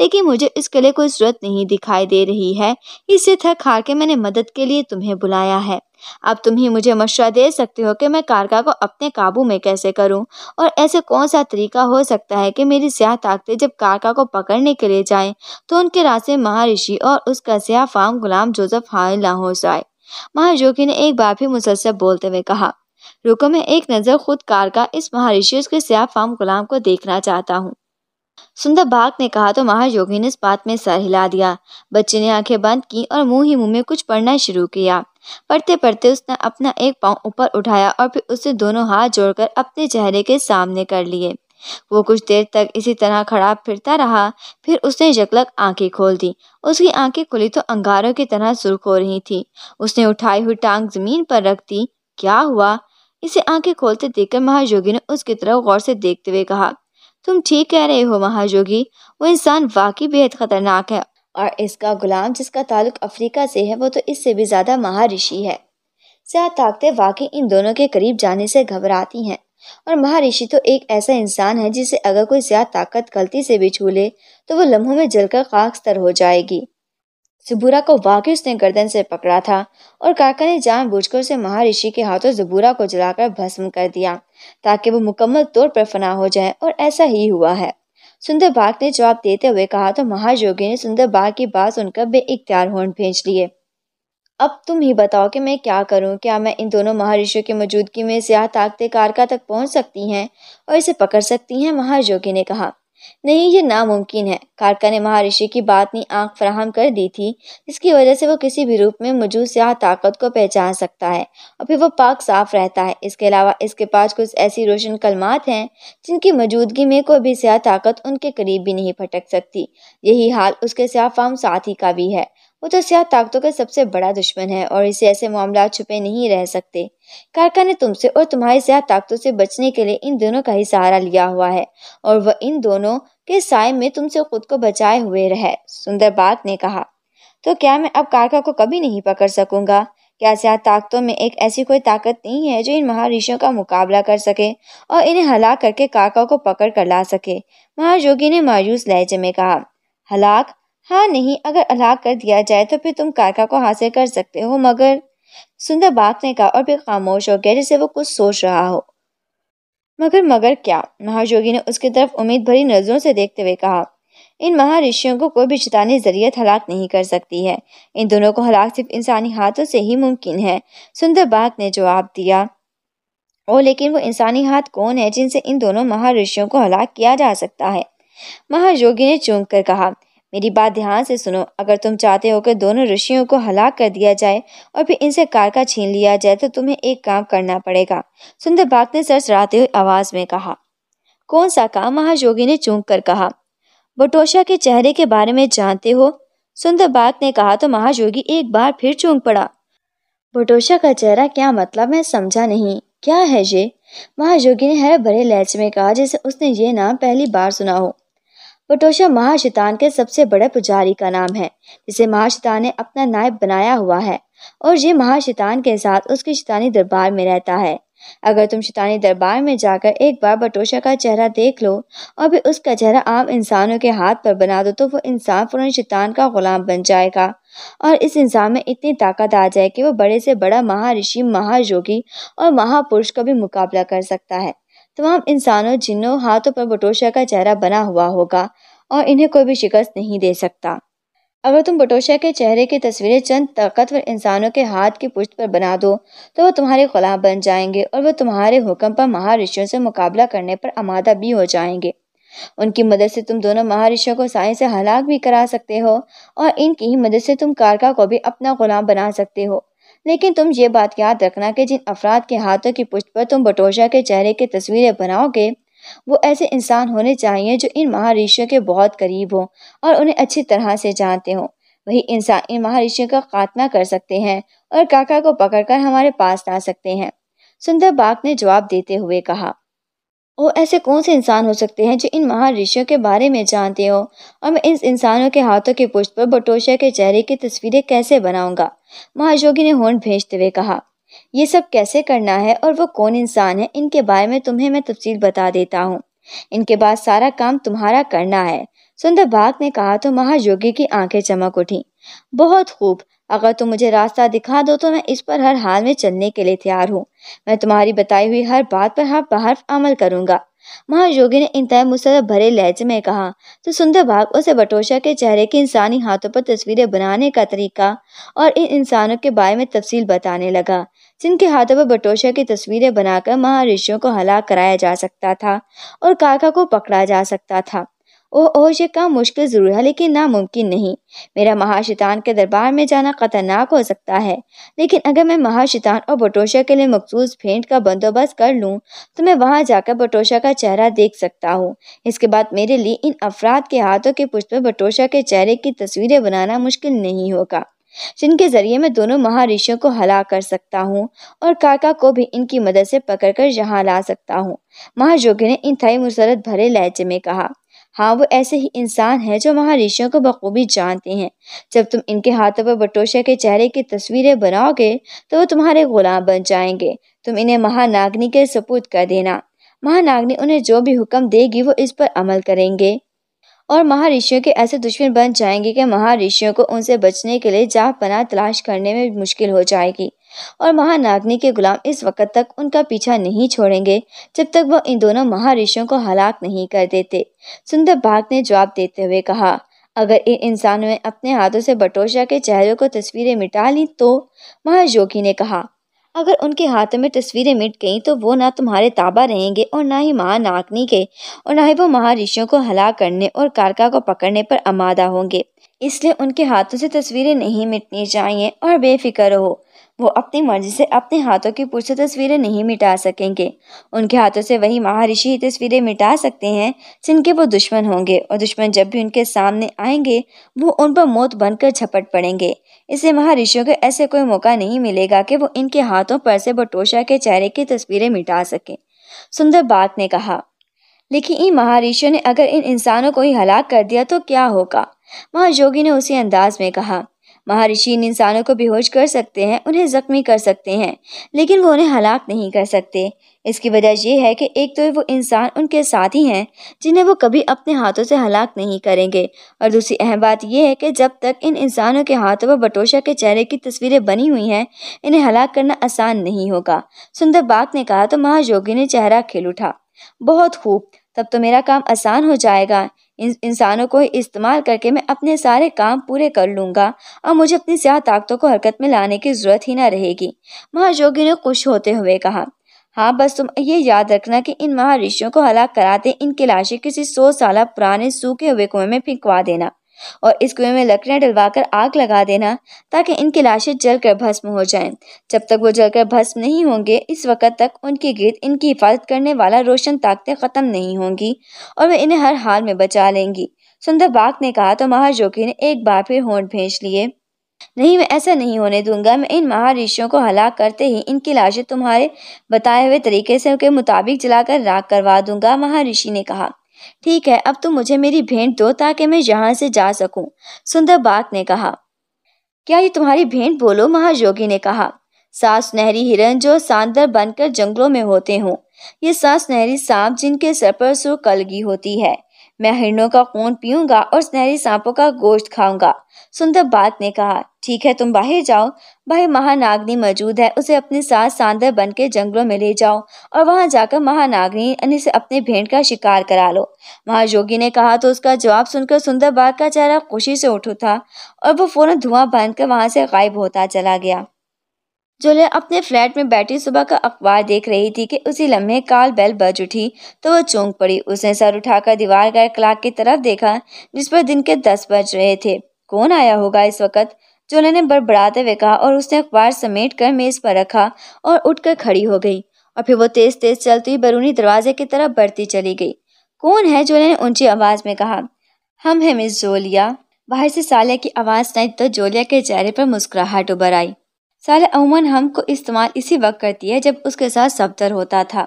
लेकिन मुझे इसके लिए कोई सूरत नहीं दिखाई दे रही है। इससे थक हार के मैंने मदद के लिए तुम्हें बुलाया है। अब तुम ही मुझे मशवरा दे सकते हो कि मैं कारका को अपने काबू में कैसे करूं और ऐसे कौन सा तरीका हो सकता है कि मेरी स्याह ताकतें जब कारका को पकड़ने के लिए जाएं तो उनके रास्ते महाऋषि और उसका स्याह फाम गुलाम जोज़ेफ हायल ना हो जाए। महायोगी ने एक बार भी मुसलसल बोलते हुए कहा। रुको, मैं एक नज़र खुद कारका इस महाऋषि उसके स्याह फाम गुलाम को देखना चाहता हूँ। सुंदर बाग ने कहा तो महायोगी ने इस बात में सर हिला दिया। बच्चे ने आंखें बंद की और मुंह ही मुंह में कुछ पढ़ना शुरू किया। पढ़ते पढ़ते उसने अपना एक पाँव ऊपर उठाया और फिर उससे दोनों हाथ जोड़कर अपने चेहरे के सामने कर लिए। वो कुछ देर तक इसी तरह खड़ा फिरता रहा, फिर उसने यकलक आंखें खोल दी। उसकी आंखें खुली तो अंगारों की तरह सुर्ख हो रही थी। उसने उठाई हुई टांग जमीन पर रख दी। क्या हुआ? इसे आंखें खोलते देखकर महायोगी ने उसकी तरफ गौर से देखते हुए कहा। तुम ठीक कह रहे हो महायोगी, वो इंसान वाकई बेहद खतरनाक है और इसका गुलाम जिसका ताल्लुक अफ्रीका से है वो तो इससे भी ज़्यादा महाऋषि है। स्याह ताकतें वाकई इन दोनों के करीब जाने से घबराती हैं और महाऋषि तो एक ऐसा इंसान है जिसे अगर कोई स्याह ताकत गलती से भी छू ले तो वो लम्हों में जलकर खाकस्तर हो जाएगी। ज़बूरा को वाकई उसने गर्दन से पकड़ा था और कारका ने जानबूझकर उसे महाऋषि के हाथों ज़बूरा को जलाकर भस्म कर दिया ताकि वो मुकम्मल तौर पर फना हो जाए, और ऐसा ही हुआ है, सुंदर बाग ने जवाब देते हुए कहा। तो महायोगी ने सुंदर बाग की बात सुनकर बेइख्तियार होंठ भेज लिए। अब तुम ही बताओ कि मैं क्या करूं? क्या मैं इन दोनों महाऋषियों की मौजूदगी में स्याह ताकतें कारका तक पहुंच सकती हैं और इसे पकड़ सकती हैं? महायोगी ने कहा। नहीं, ये नामुमकिन है। कारका ने महाऋषि की बात नहीं आंख फराहम कर दी थी जिसकी वजह से वो किसी भी रूप में मौजूद स्याह ताकत को पहचान सकता है और फिर वो पाक साफ रहता है। इसके अलावा इसके पास कुछ ऐसी रोशन कलमात हैं जिनकी मौजूदगी में कोई भी स्याह ताकत उनके करीब भी नहीं फटक सकती। यही हाल उसके स्याह फाम साथी का भी है। वो तो स्याह ताकतों का सबसे बड़ा दुश्मन है और इसे ऐसे मामला छुपे नहीं रह सकते। कारका ने तुमसे और तुम्हारी स्याह ताकतों से बचने के लिए इन दोनों का ही सहारा लिया हुआ है और वह इन दोनों के साय में तुमसे खुद को बचाए हुए रहे, सुंदर बाग ने कहा। तो क्या मैं अब कारका को कभी नहीं पकड़ सकूंगा? क्या स्याह ताकतों में एक ऐसी कोई ताकत नहीं है जो इन महाऋषियों का मुकाबला कर सके और इन्हें हलाक करके कारका को पकड़ कर ला सके? महायोगी ने मायूस लहजे में कहा। हलाक? हाँ नहीं, अगर हलाक कर दिया जाए तो फिर तुम कारका को हासिल कर सकते हो, मगर, सुंदर बाग ने कहा और फिर खामोश हो गया जैसे वो कुछ सोच रहा हो। मगर क्या? महायोगी ने उसकी तरफ उम्मीद भरी नजरों से देखते हुए कहा। इन महाऋषियों को कोई भी शैतानी ज़रियत हलाक नहीं कर सकती है। इन दोनों को हलाक सिर्फ इंसानी हाथों से ही मुमकिन है, सुंदर बाग ने जवाब दिया। ओ, लेकिन वो इंसानी हाथ कौन है जिनसे इन दोनों महाऋषियों को हलाक किया जा सकता है? महायोगी ने चूंक कर कहा। मेरी बात ध्यान से सुनो, अगर तुम चाहते हो कि दोनों ऋषियों को हलाक कर दिया जाए और फिर इनसे कारका छीन लिया जाए तो तुम्हें एक काम करना पड़ेगा, सुंदर बाग ने सरसराते हुए आवाज़ में कहा। कौन सा काम? महायोगी ने चूंक कर कहा। बटोशा के चेहरे के बारे में जानते हो? सुंदरबाग ने कहा तो महायोगी एक बार फिर चूंक पड़ा। बटोशा का चेहरा, क्या मतलब? मैं समझा नहीं, क्या है ये? महायोगी ने हर भरे लहजे में कहा जैसे उसने ये नाम पहली बार सुना हो। बटोशा महाशैतान के सबसे बड़े पुजारी का नाम है जिसे महाशैतान ने अपना नायब बनाया हुआ है, और ये महाशैतान के साथ उसके शैतानी दरबार में रहता है। अगर तुम शैतानी दरबार में जाकर एक बार बटोशा का चेहरा देख लो और भी उसका चेहरा आम इंसानों के हाथ पर बना दो तो वो इंसान फौरन शैतान का गुलाम बन जाएगा, और इस इंसान में इतनी ताकत आ जाए कि वो बड़े से बड़ा महाऋषि, महायोगी और महापुरुष का भी मुकाबला कर सकता है। तमाम इंसानों, जिन्नों, हाथों पर बटोशा का चेहरा बना हुआ होगा और इन्हें कोई भी शिकस्त नहीं दे सकता। अगर तुम बटोशा के चेहरे की तस्वीरें चंद ताकतवर इंसानों के हाथ की पुष्ट पर बना दो तो वो तुम्हारे गुलाम बन जाएंगे और वो तुम्हारे हुक्म पर महाऋषियों से मुकाबला करने पर आमादा भी हो जाएंगे। उनकी मदद से तुम दोनों महाऋषियों को साई से हलाक भी करा सकते हो और इनकी ही मदद से तुम कारका को भी अपना गुलाम बना सकते हो। लेकिन तुम ये बात याद रखना कि जिन अफराद के हाथों की पुष्ट पर तुम बटोशा के चेहरे की तस्वीरें बनाओगे वो ऐसे इंसान होने चाहिए जो इन महाऋषियों के बहुत करीब हों और उन्हें अच्छी तरह से जानते हों। वही इंसान इन महाऋषियों का खात्मा कर सकते हैं और काका को पकड़कर हमारे पास ला सकते हैं। सुंदर बाग ने जवाब देते हुए कहा, वो ऐसे कौन से इंसान हो सकते हैं जो इन महाऋषियों के बारे में जानते हो, और मैं इस इंसानों के हाथों की पुष्ट पर बटोशा के चेहरे की तस्वीरें कैसे बनाऊंगा? महायोगी ने होंठ भेजते हुए कहा। ये सब कैसे करना है और वो कौन इंसान है, इनके बारे में तुम्हें मैं तफसील बता देता हूँ। इनके बाद सारा काम तुम्हारा करना है, सुंदर बाग ने कहा तो महायोगी की आंखें चमक उठी। बहुत खूब, अगर तुम मुझे रास्ता दिखा दो तो मैं इस पर हर हाल में चलने के लिए तैयार हूँ। मैं तुम्हारी बताई हुई हर बात पर हर बहरफ अमल करूँगा, महायोगी ने इंतहा मुसरत भरे लहजे में कहा। तो सुंदर बाग उसे बटोशा के चेहरे के इंसानी हाथों पर तस्वीरें बनाने का तरीका और इन इंसानों के बारे में तफसील बताने लगा जिनके हाथों पर बटोशा की तस्वीरें बनाकर महाऋषियों को हलाक कराया जा सकता था और काका को पकड़ा जा सकता था। ओह, ये काम मुश्किल जरूर है लेकिन नामुमकिन नहीं। मेरा महाशैतान के दरबार में जाना खतरनाक हो सकता है, लेकिन अगर मैं महाशैतान और बटोशा के लिए मखसूस भेंट का बंदोबस्त कर लूँ तो मैं वहाँ जाकर बटोशा का चेहरा देख सकता हूँ। इसके बाद मेरे लिए इन अफराद के हाथों के पुष्ट पर बटोशा के चेहरे की तस्वीरें बनाना मुश्किल नहीं होगा, जिनके जरिए मैं दोनों महाऋषियों को हलाक कर सकता हूँ और काका को भी इनकी मदद से पकड़कर यहाँ ला सकता हूँ, महायोगी ने इंतहाई मुसरत भरे लहजे में कहा। हाँ, वो ऐसे ही इंसान है जो महाऋषियों को बखूबी जानते हैं। जब तुम इनके हाथों पर बटोशा के चेहरे की तस्वीरें बनाओगे तो वो तुम्हारे गुलाम बन जाएंगे। तुम इन्हें महानागिनी के सपूत कर देना, महानागिनी उन्हें जो भी हुक्म देगी वो इस पर अमल करेंगे और महाऋषियों के ऐसे दुश्मन बन जाएंगे कि महाऋषियों को उनसे बचने के लिए जा पनाह तलाश करने में मुश्किल हो जाएगी, और महानागिनी के गुलाम इस वक्त तक उनका पीछा नहीं छोड़ेंगे जब तक वो इन दोनों महाऋषियों को हलाक नहीं कर देते, सुंदर बाग ने जवाब देते हुए कहा। अगर इन इंसानों ने अपने हाथों से बटोशा के चेहरे को तस्वीरें मिटा ली तो, महायोगी ने कहा, अगर उनके हाथों में तस्वीरें मिट गईं तो वो ना तुम्हारे ताबा रहेंगे और ना ही महानागिनी के, और ना ही वो महाऋषियों को हलाक करने और कारका को पकड़ने पर आमादा होंगे। इसलिए उनके हाथों से तस्वीरें नहीं मिटनी चाहिए और बेफिक्र रहो, वो अपनी मर्जी से अपने हाथों की पुष्ट से तस्वीरें नहीं मिटा सकेंगे। उनके हाथों से वही महाऋषि ही तस्वीरें मिटा सकते हैं जिनके वो दुश्मन होंगे, और दुश्मन जब भी उनके सामने आएंगे वो उन पर मौत बनकर झपट पड़ेंगे। इससे महाऋषियों को ऐसे कोई मौका नहीं मिलेगा कि वो इनके हाथों पर से बटोशा के चेहरे की तस्वीरें मिटा सकें, सुंदर बाग ने कहा। लेकिन इन महाऋषियों ने अगर इन इंसानों को ही हलाक कर दिया तो क्या होगा, महायोगी ने उसी अंदाज में कहा। महाऋषि इन इंसानों को बेहोश कर सकते हैं, उन्हें जख्मी कर सकते हैं, लेकिन वो उन्हें हलाक नहीं कर सकते। इसकी वजह यह है कि एक तो वो इंसान उनके साथी हैं जिन्हें वो कभी अपने हाथों से हलाक नहीं करेंगे, और दूसरी अहम बात यह है कि जब तक इन इंसानों के हाथों पर बटोशा के चेहरे की तस्वीरें बनी हुई हैं इन्हें हलाक करना आसान नहीं होगा, सुंदर बाग ने कहा। तो महायोगी ने चेहरा खिल उठा। बहुत खूब, तब तो मेरा काम आसान हो जाएगा। इन इंसानों को इस्तेमाल करके मैं अपने सारे काम पूरे कर लूँगा और मुझे अपनी स्याह ताकतों को हरकत में लाने की ज़रूरत ही ना रहेगी, महायोगी ने खुश होते हुए कहा। हाँ, बस तुम ये याद रखना कि इन महाऋषियों को हलाक कराते इनकी लाशें किसी 100 साल पुराने सूखे हुए कुएं में फिंकवा देना, और इस कुएं में लकड़ियाँ डलवाकर आग लगा देना ताकि इनकी लाशें जलकर भस्म हो जाएं। जब तक वो जलकर भस्म नहीं होंगे इस वक्त तक उनके गिरद इनकी हिफाजत करने वाला रोशन ताकतें ख़त्म नहीं होंगी और वे इन्हें हर हाल में बचा लेंगी। सुंदर बाघ ने कहा तो महायोगी ने एक बार फिर होंठ भेज लिए। नहीं, मैं ऐसा नहीं होने दूंगा। मैं इन महाऋषियों को हलाक करते ही इनकी लाशें तुम्हारे बताए हुए तरीके से के मुताबिक जलाकर राख करवा दूंगा। महाऋषि ने कहा, ठीक है, अब तुम मुझे मेरी भेंट दो ताकि मैं यहाँ से जा सकूं। सुंदर बाघ ने कहा, क्या ये तुम्हारी भेंट? बोलो, महायोगी ने कहा। सात सुनहरी हिरण जो सांदर बनकर जंगलों में होते हों। ये सात सुनहरी सांप जिनके सर पर सुर कलगी होती है। मैं हिरणों का खून पीऊंगा और सुनहरी सांपों का गोश्त खाऊंगा। सुंदर बाघ ने कहा, ठीक है, तुम बाहर जाओ। बाहर महानागिनी मौजूद है, उसे अपने साथ सांदर बन के जंगलों में ले जाओ और वहां जाकर महानागिनी से अपने भेंट का शिकार करा लो। महायोगी ने कहा तो उसका जवाब सुनकर सुंदर बाघ का चेहरा खुशी से उठ उठा और वो फौरन धुआं बनकर वहां से गायब होता चला गया। जोले अपने फ्लैट में बैठी सुबह का अखबार देख रही थी कि उसी लम्हे काल बेल बज उठी तो वह चौंक पड़ी। उसने सर उठाकर दीवार का क्लॉक की तरफ देखा जिस पर दिन के 10 बज रहे थे। कौन आया होगा इस वक्त? जोले ने बड़बड़ाते हुए कहा और उसने अखबार समेट कर मेज पर रखा और उठकर खड़ी हो गई और फिर वो तेज तेज चलती हुई बरूनी दरवाजे की तरफ बढ़ती चली गई। कौन है? जोले ने ऊंची आवाज में कहा। हम हैं मिस जोलिया। बाहर से सालिया की आवाज़ सुनाई तो जोलिया के चेहरे पर मुस्कुराहट उभर आई। साले अमूमन हम को इस्तेमाल इसी वक्त करती है जब उसके साथ सफदर होता था।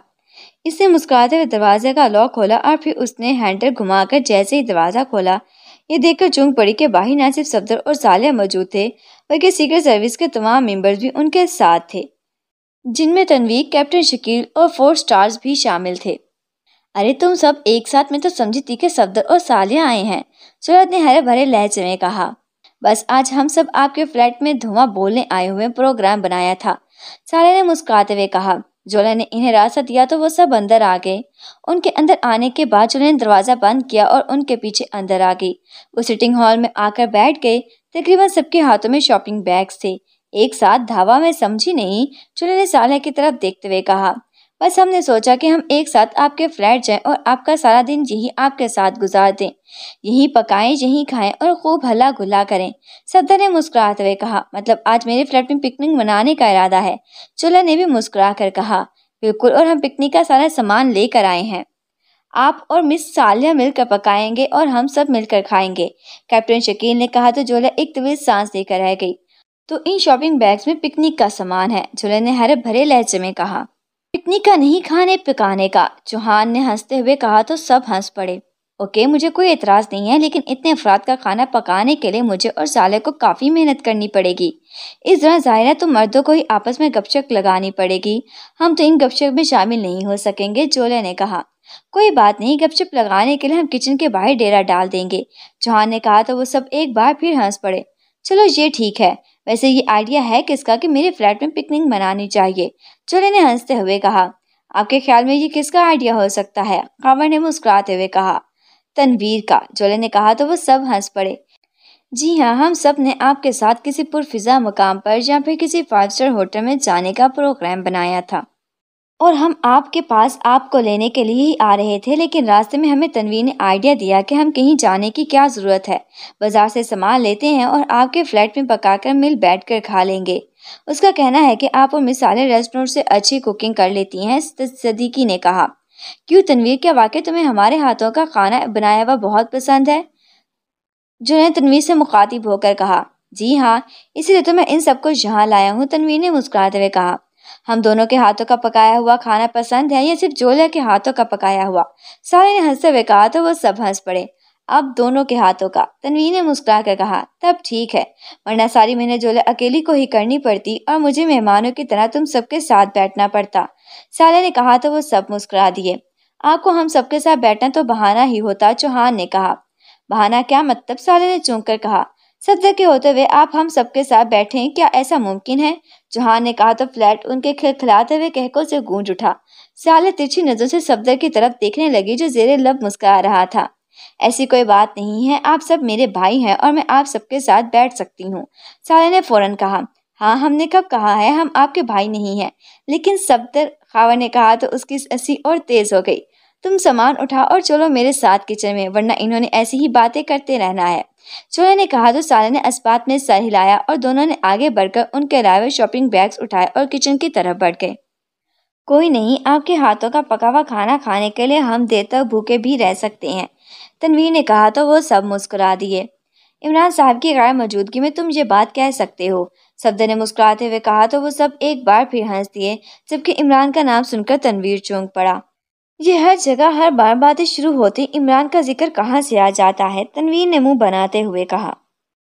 इसने मुस्कुराते हुए दरवाजे का लॉक खोला और फिर उसने हैंडल घुमाकर जैसे ही दरवाज़ा खोला ये देखकर चौंक पड़ी कि बाहर न सिर्फ सफदर और साले मौजूद थे बल्कि सीक्रेट सर्विस के तमाम मेंबर्स भी उनके साथ थे जिनमें तनवीर, कैप्टन शकील और 4 स्टार्स भी शामिल थे। अरे तुम सब एक साथ, में तो समझी थी कि सफदर और सालिया आए हैं, सूरत ने हरे भरे लहजे में कहा। बस आज हम सब आपके फ्लैट में धुआं बोलने आए हुए प्रोग्राम बनाया था, साले ने मुस्कुराते हुए कहा। जोला ने इन्हें रास्ता दिया तो वो सब अंदर आ गए। उनके अंदर आने के बाद जोला ने दरवाज़ा बंद किया और उनके पीछे अंदर आ गई। वो सिटिंग हॉल में आकर बैठ गए। तकरीबन सबके हाथों में शॉपिंग बैग्स थे एक साथ। धावा में समझी नहीं, जोला ने साले की तरफ देखते हुए कहा। बस हमने सोचा कि हम एक साथ आपके फ्लैट जाएं और आपका सारा दिन यही आपके साथ गुजार दें, यही पकाएं, यही खाएं और खूब हल्ला गुल्ला करें, सफदर ने मुस्कुराते हुए कहा। मतलब आज मेरे फ्लैट में पिकनिक मनाने का इरादा है, चोला ने भी मुस्कुरा कर कहा। बिल्कुल, और हम पिकनिक का सारा सामान लेकर आए हैं। आप और मिस सालिया मिलकर पकाएंगे और हम सब मिलकर खाएंगे, कैप्टन शकील ने कहा तो जोला एक तवील सांस लेकर रह गई। तो इन शॉपिंग बैग्स में पिकनिक का सामान है, चोला ने हरे भरे लहजे में कहा। पिकनिक का नहीं, खाने पकाने का, चौहान ने हंसते हुए कहा तो सब हंस पड़े। ओके, मुझे कोई एतराज़ नहीं है, लेकिन इतने अफराद का खाना पकाने के लिए मुझे और साले को काफ़ी मेहनत करनी पड़ेगी। इस तरह जाहिर है तो मर्दों को ही आपस में गपशप लगानी पड़ेगी, हम तो इन गपशप में शामिल नहीं हो सकेंगे, जोले ने कहा। कोई बात नहीं, गपशप लगाने के लिए हम किचन के बाहर डेरा डाल देंगे, चौहान ने कहा तो वो सब एक बार फिर हंस पड़े। चलो ये ठीक है, वैसे ये आइडिया है किसका कि मेरे फ्लैट में पिकनिक मनानी चाहिए, जोले ने हंसते हुए कहा। आपके ख्याल में ये किसका आइडिया हो सकता है? कावर ने मुस्कुराते हुए कहा। तनवीर का, जोले ने कहा तो वो सब हंस पड़े। जी हाँ, हम सब ने आपके साथ किसी पुरफिजा मकाम पर या फिर किसी 5 स्टार होटल में जाने का प्रोग्राम बनाया था और हम आपके पास आपको लेने के लिए ही आ रहे थे, लेकिन रास्ते में हमें तनवीर ने आइडिया दिया कि हम कहीं जाने की क्या ज़रूरत है, बाज़ार से सामान लेते हैं और आपके फ्लैट में पकाकर मिल बैठकर खा लेंगे। उसका कहना है कि आप और मिसाले रेस्टोरेंट से अच्छी कुकिंग कर लेती हैं, सिद्दीकी ने कहा। क्यों तनवीर, क्या वाकई तुम्हें हमारे हाथों का खाना बनाया हुआ बहुत पसंद है? जो ने तनवीर से मुखातिब होकर कहा। जी हाँ, इसीलिए तो मैं इन सबको यहाँ लाया हूँ, तनवीर ने मुस्कुराते हुए कहा। हम दोनों के हाथों का पकाया हुआ खाना पसंद है या सिर्फ जोला के हाथों का पकाया हुआ? सारे ने हंसते हुए कहा तो वो सब हंस पड़े। अब दोनों के हाथों का, तनवीर ने मुस्कुरा कर कहा। तब ठीक है, वरना सारी मैंने जोला अकेली को ही करनी पड़ती और मुझे मेहमानों की तरह तुम सबके साथ बैठना पड़ता, साले ने कहा तो वो सब मुस्कुरा दिए। आपको हम सबके साथ बैठना तो बहाना ही होता, चौहान ने कहा। बहाना क्या मतलब? साले ने चौंक कर कहा। सफदर के होते हुए आप हम सबके साथ बैठे, क्या ऐसा मुमकिन है? चौहान ने कहा तो फ्लैट उनके खिलखिलाते हुए कहकों से गूंज उठा। साले तिरछी नजरों से सफदर की तरफ देखने लगी जो जेरे लब मुस्कुरा रहा था। ऐसी कोई बात नहीं है, आप सब मेरे भाई हैं और मैं आप सबके साथ बैठ सकती हूँ, साले ने फौरन कहा। हाँ, हमने कब कहा है हम आपके भाई नहीं हैं, लेकिन सफदर, खावर ने कहा तो उसकी हंसी और तेज हो गई। तुम सामान उठाओ और चलो मेरे साथ किचन में, वरना इन्होंने ऐसी ही बातें करते रहना है, चूहे ने कहा तो साले ने अस्पात में सर हिलाया और दोनों ने आगे बढ़कर उनके लाए हुए शॉपिंग बैग्स उठाए और किचन की तरफ बढ़ गए। कोई नहीं, आपके हाथों का पका हुआ खाना खाने के लिए हम देर तक भूखे भी रह सकते हैं, तनवीर ने कहा तो वो सब मुस्कुरा दिए। इमरान साहब की गैर मौजूदगी में तुम ये बात कह सकते हो, सफदर ने मुस्कुराते हुए कहा तो वो सब एक बार फिर हंस दिए, जबकि इमरान का नाम सुनकर तनवीर चौंक पड़ा। ये हर जगह हर बार बातें शुरू होती इमरान का जिक्र कहाँ से आ जाता है, तनवीर ने मुंह बनाते हुए कहा।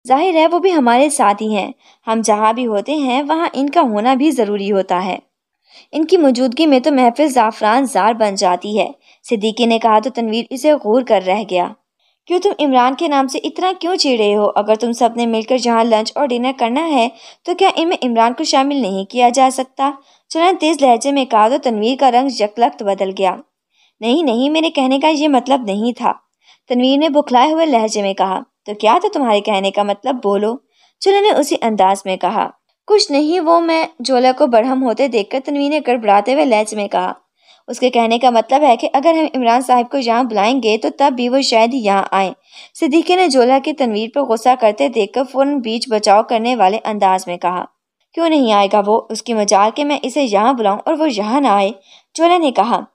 जाहिर है वो भी हमारे साथ ही हैं, हम जहाँ भी होते हैं वहाँ इनका होना भी ज़रूरी होता है, इनकी मौजूदगी में तो महफिल ज़ाफ़रान ज़ार बन जाती है, सिद्दीकी ने कहा तो तनवीर इसे गौर कर रह गया। क्यों तुम इमरान के नाम से इतना क्यों चिढ़े हो? अगर तुम सब ने मिलकर जहाँ लंच और डिनर करना है तो क्या इनमें इमरान को शामिल नहीं किया जा सकता? चलन तेज लहजे में कहा तो तनवीर का रंग यकलख्त बदल गया। नहीं, मेरे कहने का ये मतलब नहीं था, तनवीर ने बुखलाए हुए लहजे में कहा। तो क्या था तुम्हारे कहने का मतलब, बोलो, चलन ने उसी अंदाज में कहा। कुछ नहीं, वो मैं जोला को बरहम होते देखकर तनवीर ने गड़बड़ाते हुए लहजे में कहा। उसके कहने का मतलब है कि अगर हम इमरान साहब को यहाँ बुलाएंगे तो तब भी वो शायद यहाँ आए, सिद्दीकी ने जोला के तनवीर पर गुस्सा करते देखकर फौरन बीच बचाव करने वाले अंदाज में कहा। क्यों नहीं आएगा वो? उसकी मजाल के मैं इसे यहाँ बुलाऊं और वो यहाँ ना आए, जोला ने कहा।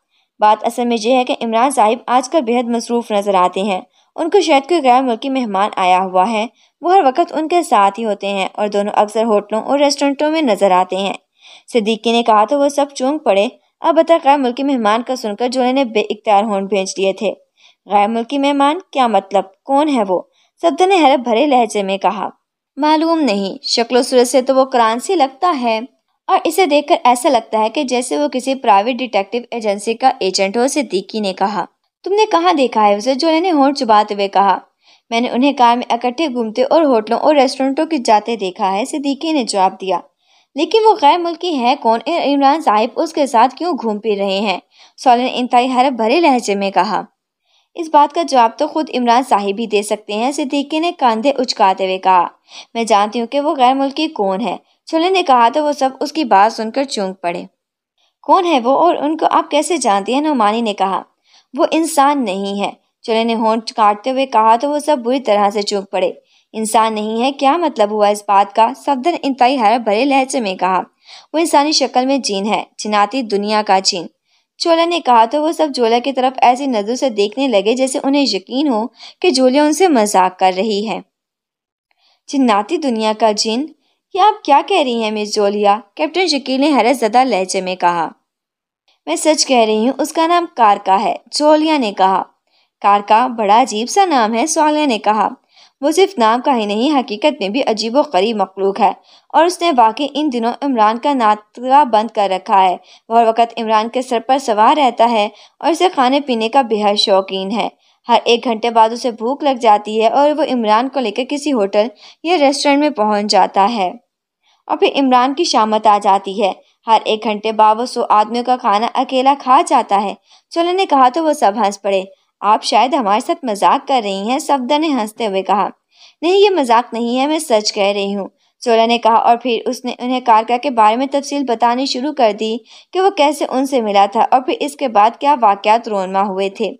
बात असल में यह है कि इमरान साहब आजकल बेहद मसरूफ नजर आते हैं, उनको शायद कोई गैर मुल्की मेहमान आया हुआ है, वो हर वक्त उनके साथ ही होते हैं और दोनों अक्सर होटलों और रेस्टोरेंटों में नजर आते हैं, सिद्दीकी ने कहा तो वह सब चौंक पड़े। अब बता, गैर मुल्की मेहमान का सुनकर जोले ने बेइख्तियार होंठ भेज लिए थे। गैर मुल्की मेहमान क्या मतलब, कौन है वो? सफदर ने हैरत भरे लहजे में कहा। मालूम नहीं, शक्लो सूरत से तो वो कुरानसी लगता है और इसे देखकर ऐसा लगता है कि जैसे वो किसी प्राइवेट डिटेक्टिव एजेंसी का एजेंट हो, सिद्दीकी ने कहा। तुमने कहाँ देखा है उसे? जोले ने होंठ चुबाते हुए कहा। मैंने उन्हें कार में इकट्ठे घूमते और होटलों और रेस्टोरेंटों के जाते देखा है, सिद्दीकी ने जवाब दिया। लेकिन वो गैर मुल्की है कौन? इमरान साहिब उसके साथ क्यों घूम फिर रहे हैं? सोलन इंतहाई हैरत भरे लहजे में कहा। इस बात का जवाब तो खुद इमरान साहिब ही दे सकते हैं, सिद्दीकी ने कंधे उचकाते हुए कहा। मैं जानती हूँ कि वो गैर मुल्की कौन है, सोलन ने कहा तो वो सब उसकी बात सुनकर चौंक पड़े। कौन है वो और उनको आप कैसे जानती हैं? नुमानी ने कहा। वो इंसान नहीं है, सोलन ने होंठ काटते हुए कहा तो वो सब बुरी तरह से चौंक पड़े। इंसान नहीं है, क्या मतलब हुआ इस बात का? सफदर इंतहाई हैरत भरे लहजे में कहा। वो इंसानी शक्ल में जीन है, जिनाती दुनिया का जीन, चोला ने कहा तो वो सब जोला की तरफ ऐसी नजर से देखने लगे जैसे उन्हें यकीन हो कि जोलिया उनसे मजाक कर रही है। जिन्नाती दुनिया का जीन, ये आप क्या कह रही हैं मिस जोलिया? कैप्टन शकील ने हैरत ज़दा लहजे में कहा। मैं सच कह रही हूँ, उसका नाम कारका है, जोलिया ने कहा। कारका बड़ा अजीब सा नाम है, सोलिया ने कहा। वो सिर्फ नाम का ही नहीं, हकीकत में भी अजीबोगरीब मखलूक है और उसने वाकई इन दिनों इमरान का नाता बंद कर रखा है। वह हर वक्त इमरान के सर पर सवार रहता है और उसे खाने पीने का बेहद शौकीन है। हर एक घंटे बाद उसे भूख लग जाती है और वो इमरान को लेकर किसी होटल या रेस्टोरेंट में पहुंच जाता है और फिर इमरान की शामत आ जाती है। हर एक घंटे बाद वो 100 आदमियों का खाना अकेला खा जाता है, चोला ने कहा तो वह सब हंस पड़े। आप शायद हमारे साथ मजाक कर रही हैं, सफदर ने हंसते हुए कहा। नहीं, ये मजाक नहीं है, मैं सच कह रही हूँ, चोला ने कहा और फिर उसने उन्हें कारका के बारे में तफसील बतानी शुरू कर दी कि वो कैसे उनसे मिला था और फिर इसके बाद क्या वाकयात रोनमा हुए थे।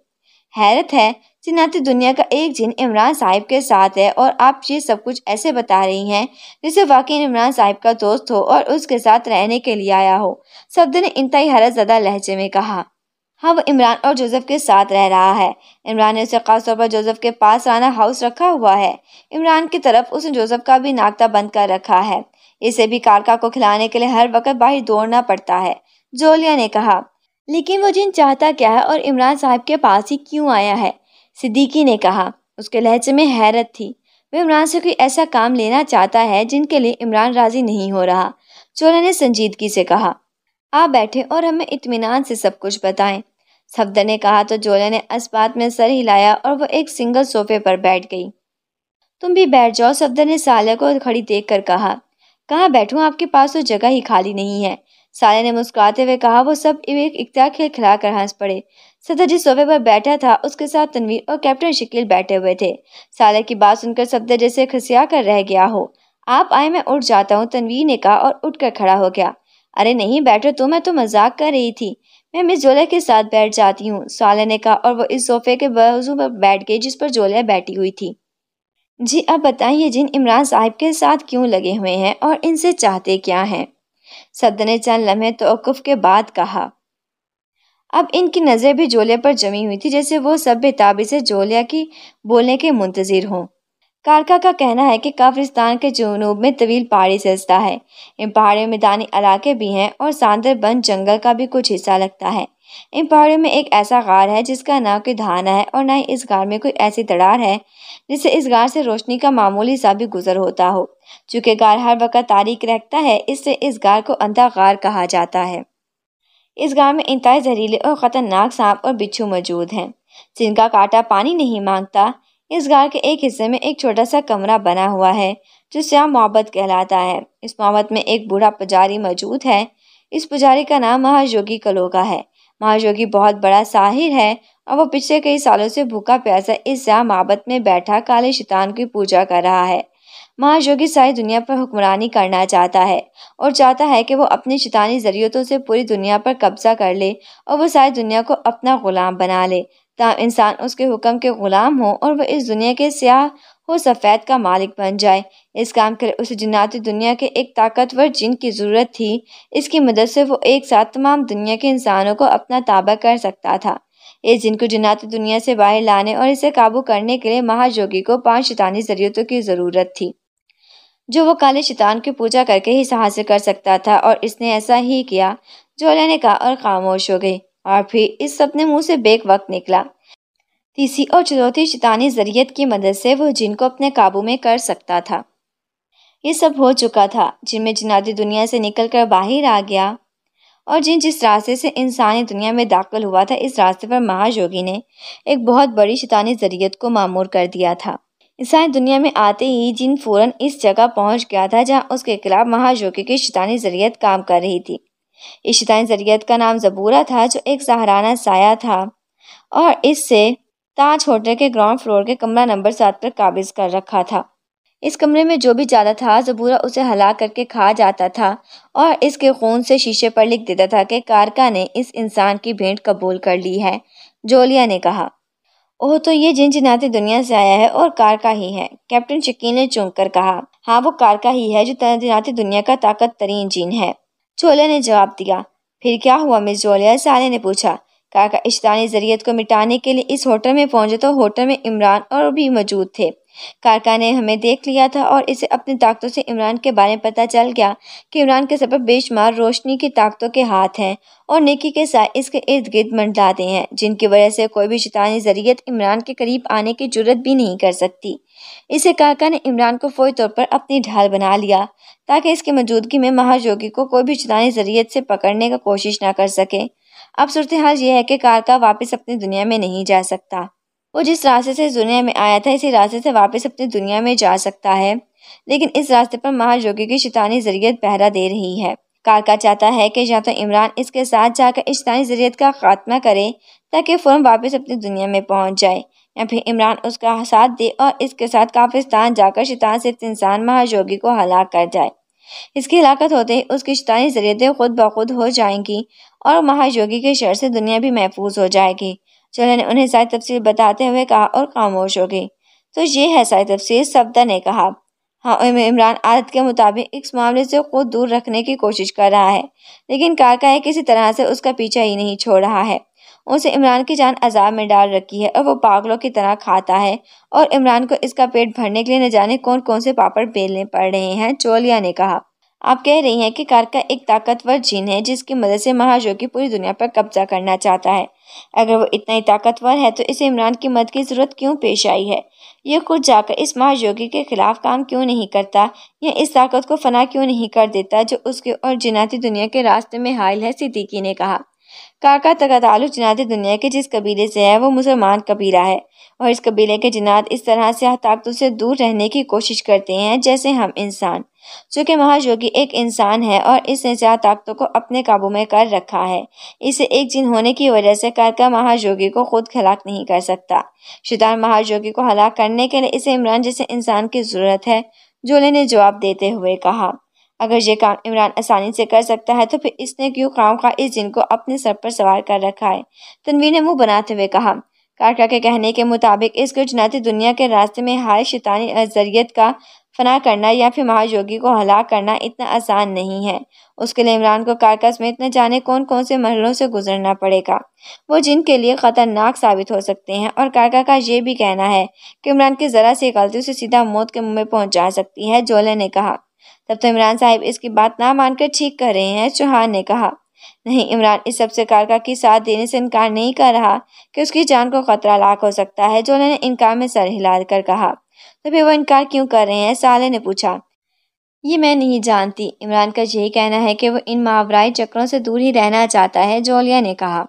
हैरत है, जिनाती दुनिया का एक जिन इमरान साहिब के साथ है और आप ये सब कुछ ऐसे बता रही हैं जिसे वाकई इमरान साहिब का दोस्त हो और उसके साथ रहने के लिए आया हो, सफदर ने इंतहाई हैरतज़दा लहजे में कहा। हाँ, वो इमरान और जोसेफ के साथ रह रहा है। इमरान ने उसे खास तौर पर जोसेफ के पास राना हाउस रखा हुआ है। इमरान की तरफ उसने जोसेफ का भी नाता बंद कर रखा है, इसे भी कारका को खिलाने के लिए हर वक्त बाहर दौड़ना पड़ता है, जोलिया ने कहा। लेकिन वो जिन चाहता क्या है और इमरान साहब के पास ही क्यों आया है, सिद्दीकी ने कहा। उसके लहजे में हैरत थी, वह इमरान से कोई ऐसा काम लेना चाहता है जिनके लिए इमरान राजी नहीं हो रहा, जोलिया ने संजीदगी से कहा। आप बैठे और हमें इत्मीनान से सब कुछ बताएं, सफदर ने कहा तो जोला ने अस्पात में सर हिलाया और वो एक सिंगल सोफे पर बैठ गई। तुम भी बैठ जाओ, सफदर ने साले को खड़ी देखकर कहा। कहाँ बैठूं, आपके पास तो जगह ही खाली नहीं है, साले ने मुस्कुराते हुए कहा। वो सब एक इकता खेल खिला कर हंस पड़े। सफदर जिस सोफे पर बैठा था उसके साथ तनवीर और कैप्टन शकील बैठे हुए थे। साले की बात सुनकर सफदर जैसे खसिया कर रह गया हो। आप आए, मैं उठ जाता हूँ, तनवीर ने कहा और उठकर खड़ा हो गया। अरे नहीं बैठो, तो मैं तो मजाक कर रही थी, मैं मिस जोलिया के साथ बैठ जाती हूँ, साले ने कहा और वो इस सोफे के बाजू पर बैठ गई जिस पर जोलिया बैठी हुई थी। जी अब बताइए जिन इमरान साहिब के साथ क्यों लगे हुए हैं और इनसे चाहते क्या हैं? सदर ने चंद लम्हे तौक़ुफ़ के बाद कहा। अब इनकी नज़र भी जोले पर जमी हुई थी जैसे वो सब बेताबी से जोलिया की बोलने के मुंतज़िर हों। कारका का कहना है कि काफिरिस्तान के जनूब में तवील पहाड़ी सजता है। इन पहाड़ियों में मैदानी इलाके भी हैं और सांदर बंद जंगल का भी कुछ हिस्सा लगता है। इन पहाड़ियों में एक ऐसा गार है जिसका ना कोई धाना है और ना ही इस गार में कोई ऐसी दरार है जिससे इस गार से रोशनी का मामूली सा भी गुजर होता हो। चूँकि गार हर वक्त तारीक रहता है इससे इस गार को अंधा गार कहा जाता है। इस गार में इंतहाई जहरीले और ख़तरनाक सांप और बिच्छू मौजूद हैं जिनका कांटा पानी नहीं मांगता। इस गार के एक हिस्से में एक छोटा सा कमरा बना हुआ है जो श्याम मोहब्बत कहलाता है। इस मोहब्बत में एक बूढ़ा पुजारी मौजूद है। इस पुजारी का नाम महायोगी क्लोगा है। महायोगी बहुत बड़ा साहिर है और वो पिछले कई सालों से भूखा प्यासा इस श्याम मोहब्बत में बैठा काले शैतान की पूजा कर रहा है। महायोगी सारी दुनिया पर हुक्मरानी करना चाहता है और चाहता है कि वो अपनी शैतानी जरियतों से पूरी दुनिया पर कब्जा कर ले और वो सारी दुनिया को अपना गुलाम बना ले ताकि इंसान उसके हुक्म के गुलाम हो और वह इस दुनिया के स्याह हो सफ़ेद का मालिक बन जाए। इस काम के लिए उसे जिन्नाती दुनिया के एक ताकतवर जिन की ज़रूरत थी। इसकी मदद से वो एक साथ तमाम दुनिया के इंसानों को अपना ताबा कर सकता था। इस जिन को जिन्नाती दुनिया से बाहर लाने और इसे काबू करने के लिए महायोगी को 5 शैतानी ज़रियतों की ज़रूरत थी जो वो काले शैतान की पूजा करके ही हासिल कर सकता था और इसने ऐसा ही किया। जोलिया ने कहा और खामोश हो गई और फिर इस सपने मुंह से बेक वक्त निकला। तीसरी और चौथी शैतानी ज़रियत की मदद से वो जिन को अपने काबू में कर सकता था। ये सब हो चुका था। जिन में जिनाती दुनिया से निकलकर बाहर आ गया और जिन जिस रास्ते से इंसानी दुनिया में दाखिल हुआ था इस रास्ते पर महायोगी ने एक बहुत बड़ी शैतानी ज़रियत को मामूर कर दिया था। इंसानी दुनिया में आते ही जिन फ़ौरन इस जगह पहुँच गया था जहाँ उसके खिलाफ महायोगी की शैतानी ज़रियत काम कर रही थी। इस शैतानी ज़रियत का नाम ज़बूरा था जो एक सहाराना साया था और इससे ताज होटल के ग्राउंड फ्लोर के कमरा नंबर 7 पर काबिज़ कर रखा था। इस कमरे में जो भी जाता था ज़बूरा उसे हला करके खा जाता था और इसके खून से शीशे पर लिख देता था कि कारका ने इस इंसान की भेंट कबूल कर ली है। जोलिया ने कहा, ओह तो ये जिन जिनाती दुनिया से आया है और कारका ही है। कैप्टन शकील ने चौंक कर कहा, हाँ वो कारका ही है जो जिनाती दुनिया का ताकत तरीन जिन है। जोलिया ने जवाब दिया। फिर क्या हुआ मिस जोलिया? साले ने पूछा। कारका शैतानी ज़रियत को मिटाने के लिए इस होटल में पहुंचे तो होटल में इमरान और भी मौजूद थे। कारका ने हमें देख लिया था और इसे अपनी ताकतों से इमरान के बारे में पता चल गया कि इमरान के सब बेशुमार रोशनी की ताकतों के हाथ हैं और नेकी के साथ इसके इर्द गिर्द मंडराते हैं जिनकी वजह से कोई भी शैतानी ज़रियत इमरान के करीब आने की जुर्रत भी नहीं कर सकती। इसे कारका ने इमरान को फौरी तौर पर अपनी ढाल बना लिया ताकि इसकी मौजूदगी में महायोगी को कोई भी शैतानी ज़रियत से पकड़ने का कोशिश ना कर सके। अब सूरत हाल यह है कि कारका वापस अपनी दुनिया में नहीं जा सकता। वो जिस रास्ते से दुनिया में आया था इसी रास्ते से वापस अपनी दुनिया में जा सकता है लेकिन इस रास्ते पर महायोगी की शैतानी ज़रियत पहरा दे रही है। कारका चाहता है कि या तो इमरान इसके साथ जाकर इस शैतानी ज़रियत का खात्मा करे ताकि फौरन वापस अपनी दुनिया में पहुंच जाए या फिर इमरान उसका साथ दे और इसके साथ काफिरिस्तान जाकर शैतान से इंसान महायोगी को हलाक कर जाए। इसकी हलाकत होते ही उसकी शैतानी ज़रियतें खुद ब खुद हो जाएंगी और महायोगी के शर से दुनिया भी महफूज हो जाएगी। जोलिया ने उन्हें सारी तफसील बताते हुए कहा और खामोश हो गई। तो ये है सारी तफसील, सफदर ने कहा। हाँ, इमरान आदत के मुताबिक इस मामले से खुद दूर रखने की कोशिश कर रहा है लेकिन कारका किसी तरह से उसका पीछा ही नहीं छोड़ रहा है। उसे इमरान की जान अजाब में डाल रखी है और वो पागलों की तरह खाता है और इमरान को इसका पेट भरने के लिए न जाने कौन कौन से पापड़ बेलने पड़ रहे हैं। जोलिया ने कहा, आप कह रही हैं कि कारका एक ताकतवर जिन है जिसकी मदद से महायोगी पूरी दुनिया पर कब्जा करना चाहता है। अगर वो इतना ही ताकतवर है तो इसे इमरान की मदद की ज़रूरत क्यों पेश आई है? ये खुद जाकर इस महायोगी के खिलाफ काम क्यों नहीं करता या इस ताकत को फना क्यों नहीं कर देता जो उसके और जिनाती दुनिया के रास्ते में हायल है? सिद्दीकी ने कहा। कारका तक ताल्लुक़ जिनाती दुनिया के जिस कबीले से है वो मुसलमान कबीला है और इस कबीले के जिनात इस तरह से ताकतों से दूर रहने की कोशिश करते हैं जैसे हम इंसान। चूँकि महायोगी एक इंसान है और इसने चार ताकतों को अपने काबू में कर रखा है, इसे एक जिन होने की वजह से कारका महायोगी को खुद हलाक नहीं कर सकता। शैतान महायोगी को हलाक करने के लिए इसे इमरान जैसे इंसान की ज़रूरत है, जोले ने जवाब देते हुए कहा। अगर ये काम इमरान आसानी से कर सकता है तो फिर इसने क्यों खामखा इस जिन को अपने सर पर सवार कर रखा है? तनवीर ने मुँह बनाते हुए कहा। काका के कहने के मुताबिक इस गुजनाती दुनिया के रास्ते में हाय शैतानी अज़रियत का फना करना या फिर महायोगी को हलाक करना इतना आसान नहीं है। उसके लिए इमरान को कारकस में इतने जाने कौन कौन से महलों से गुजरना पड़ेगा, वो जिनके लिए ख़तरनाक साबित हो सकते हैं। और कारका का ये भी कहना है कि इमरान की ज़रा सी गलती उसे सीधा मौत के मुँह में पहुँचा सकती है। जोले ने कहा। तब तो इमरान साहब इसकी बात ना मानकर ठीक कर रहे हैं, चौहान ने कहा। नहीं, इमरान इस सबसे कारका की साथ देने से इनकार नहीं कर रहा कि उसकी जान को खतरा लाक हो सकता है, जोले ने इनकार में सर हिलाकर कहा। तो फिर वो इनकार क्यों कर रहे हैं, साले ने पूछा। ये मैं नहीं जानती, इमरान का यही कहना है कि वो इन मावराई चक्रों से दूर ही रहना चाहता है, जोलिया ने कहा।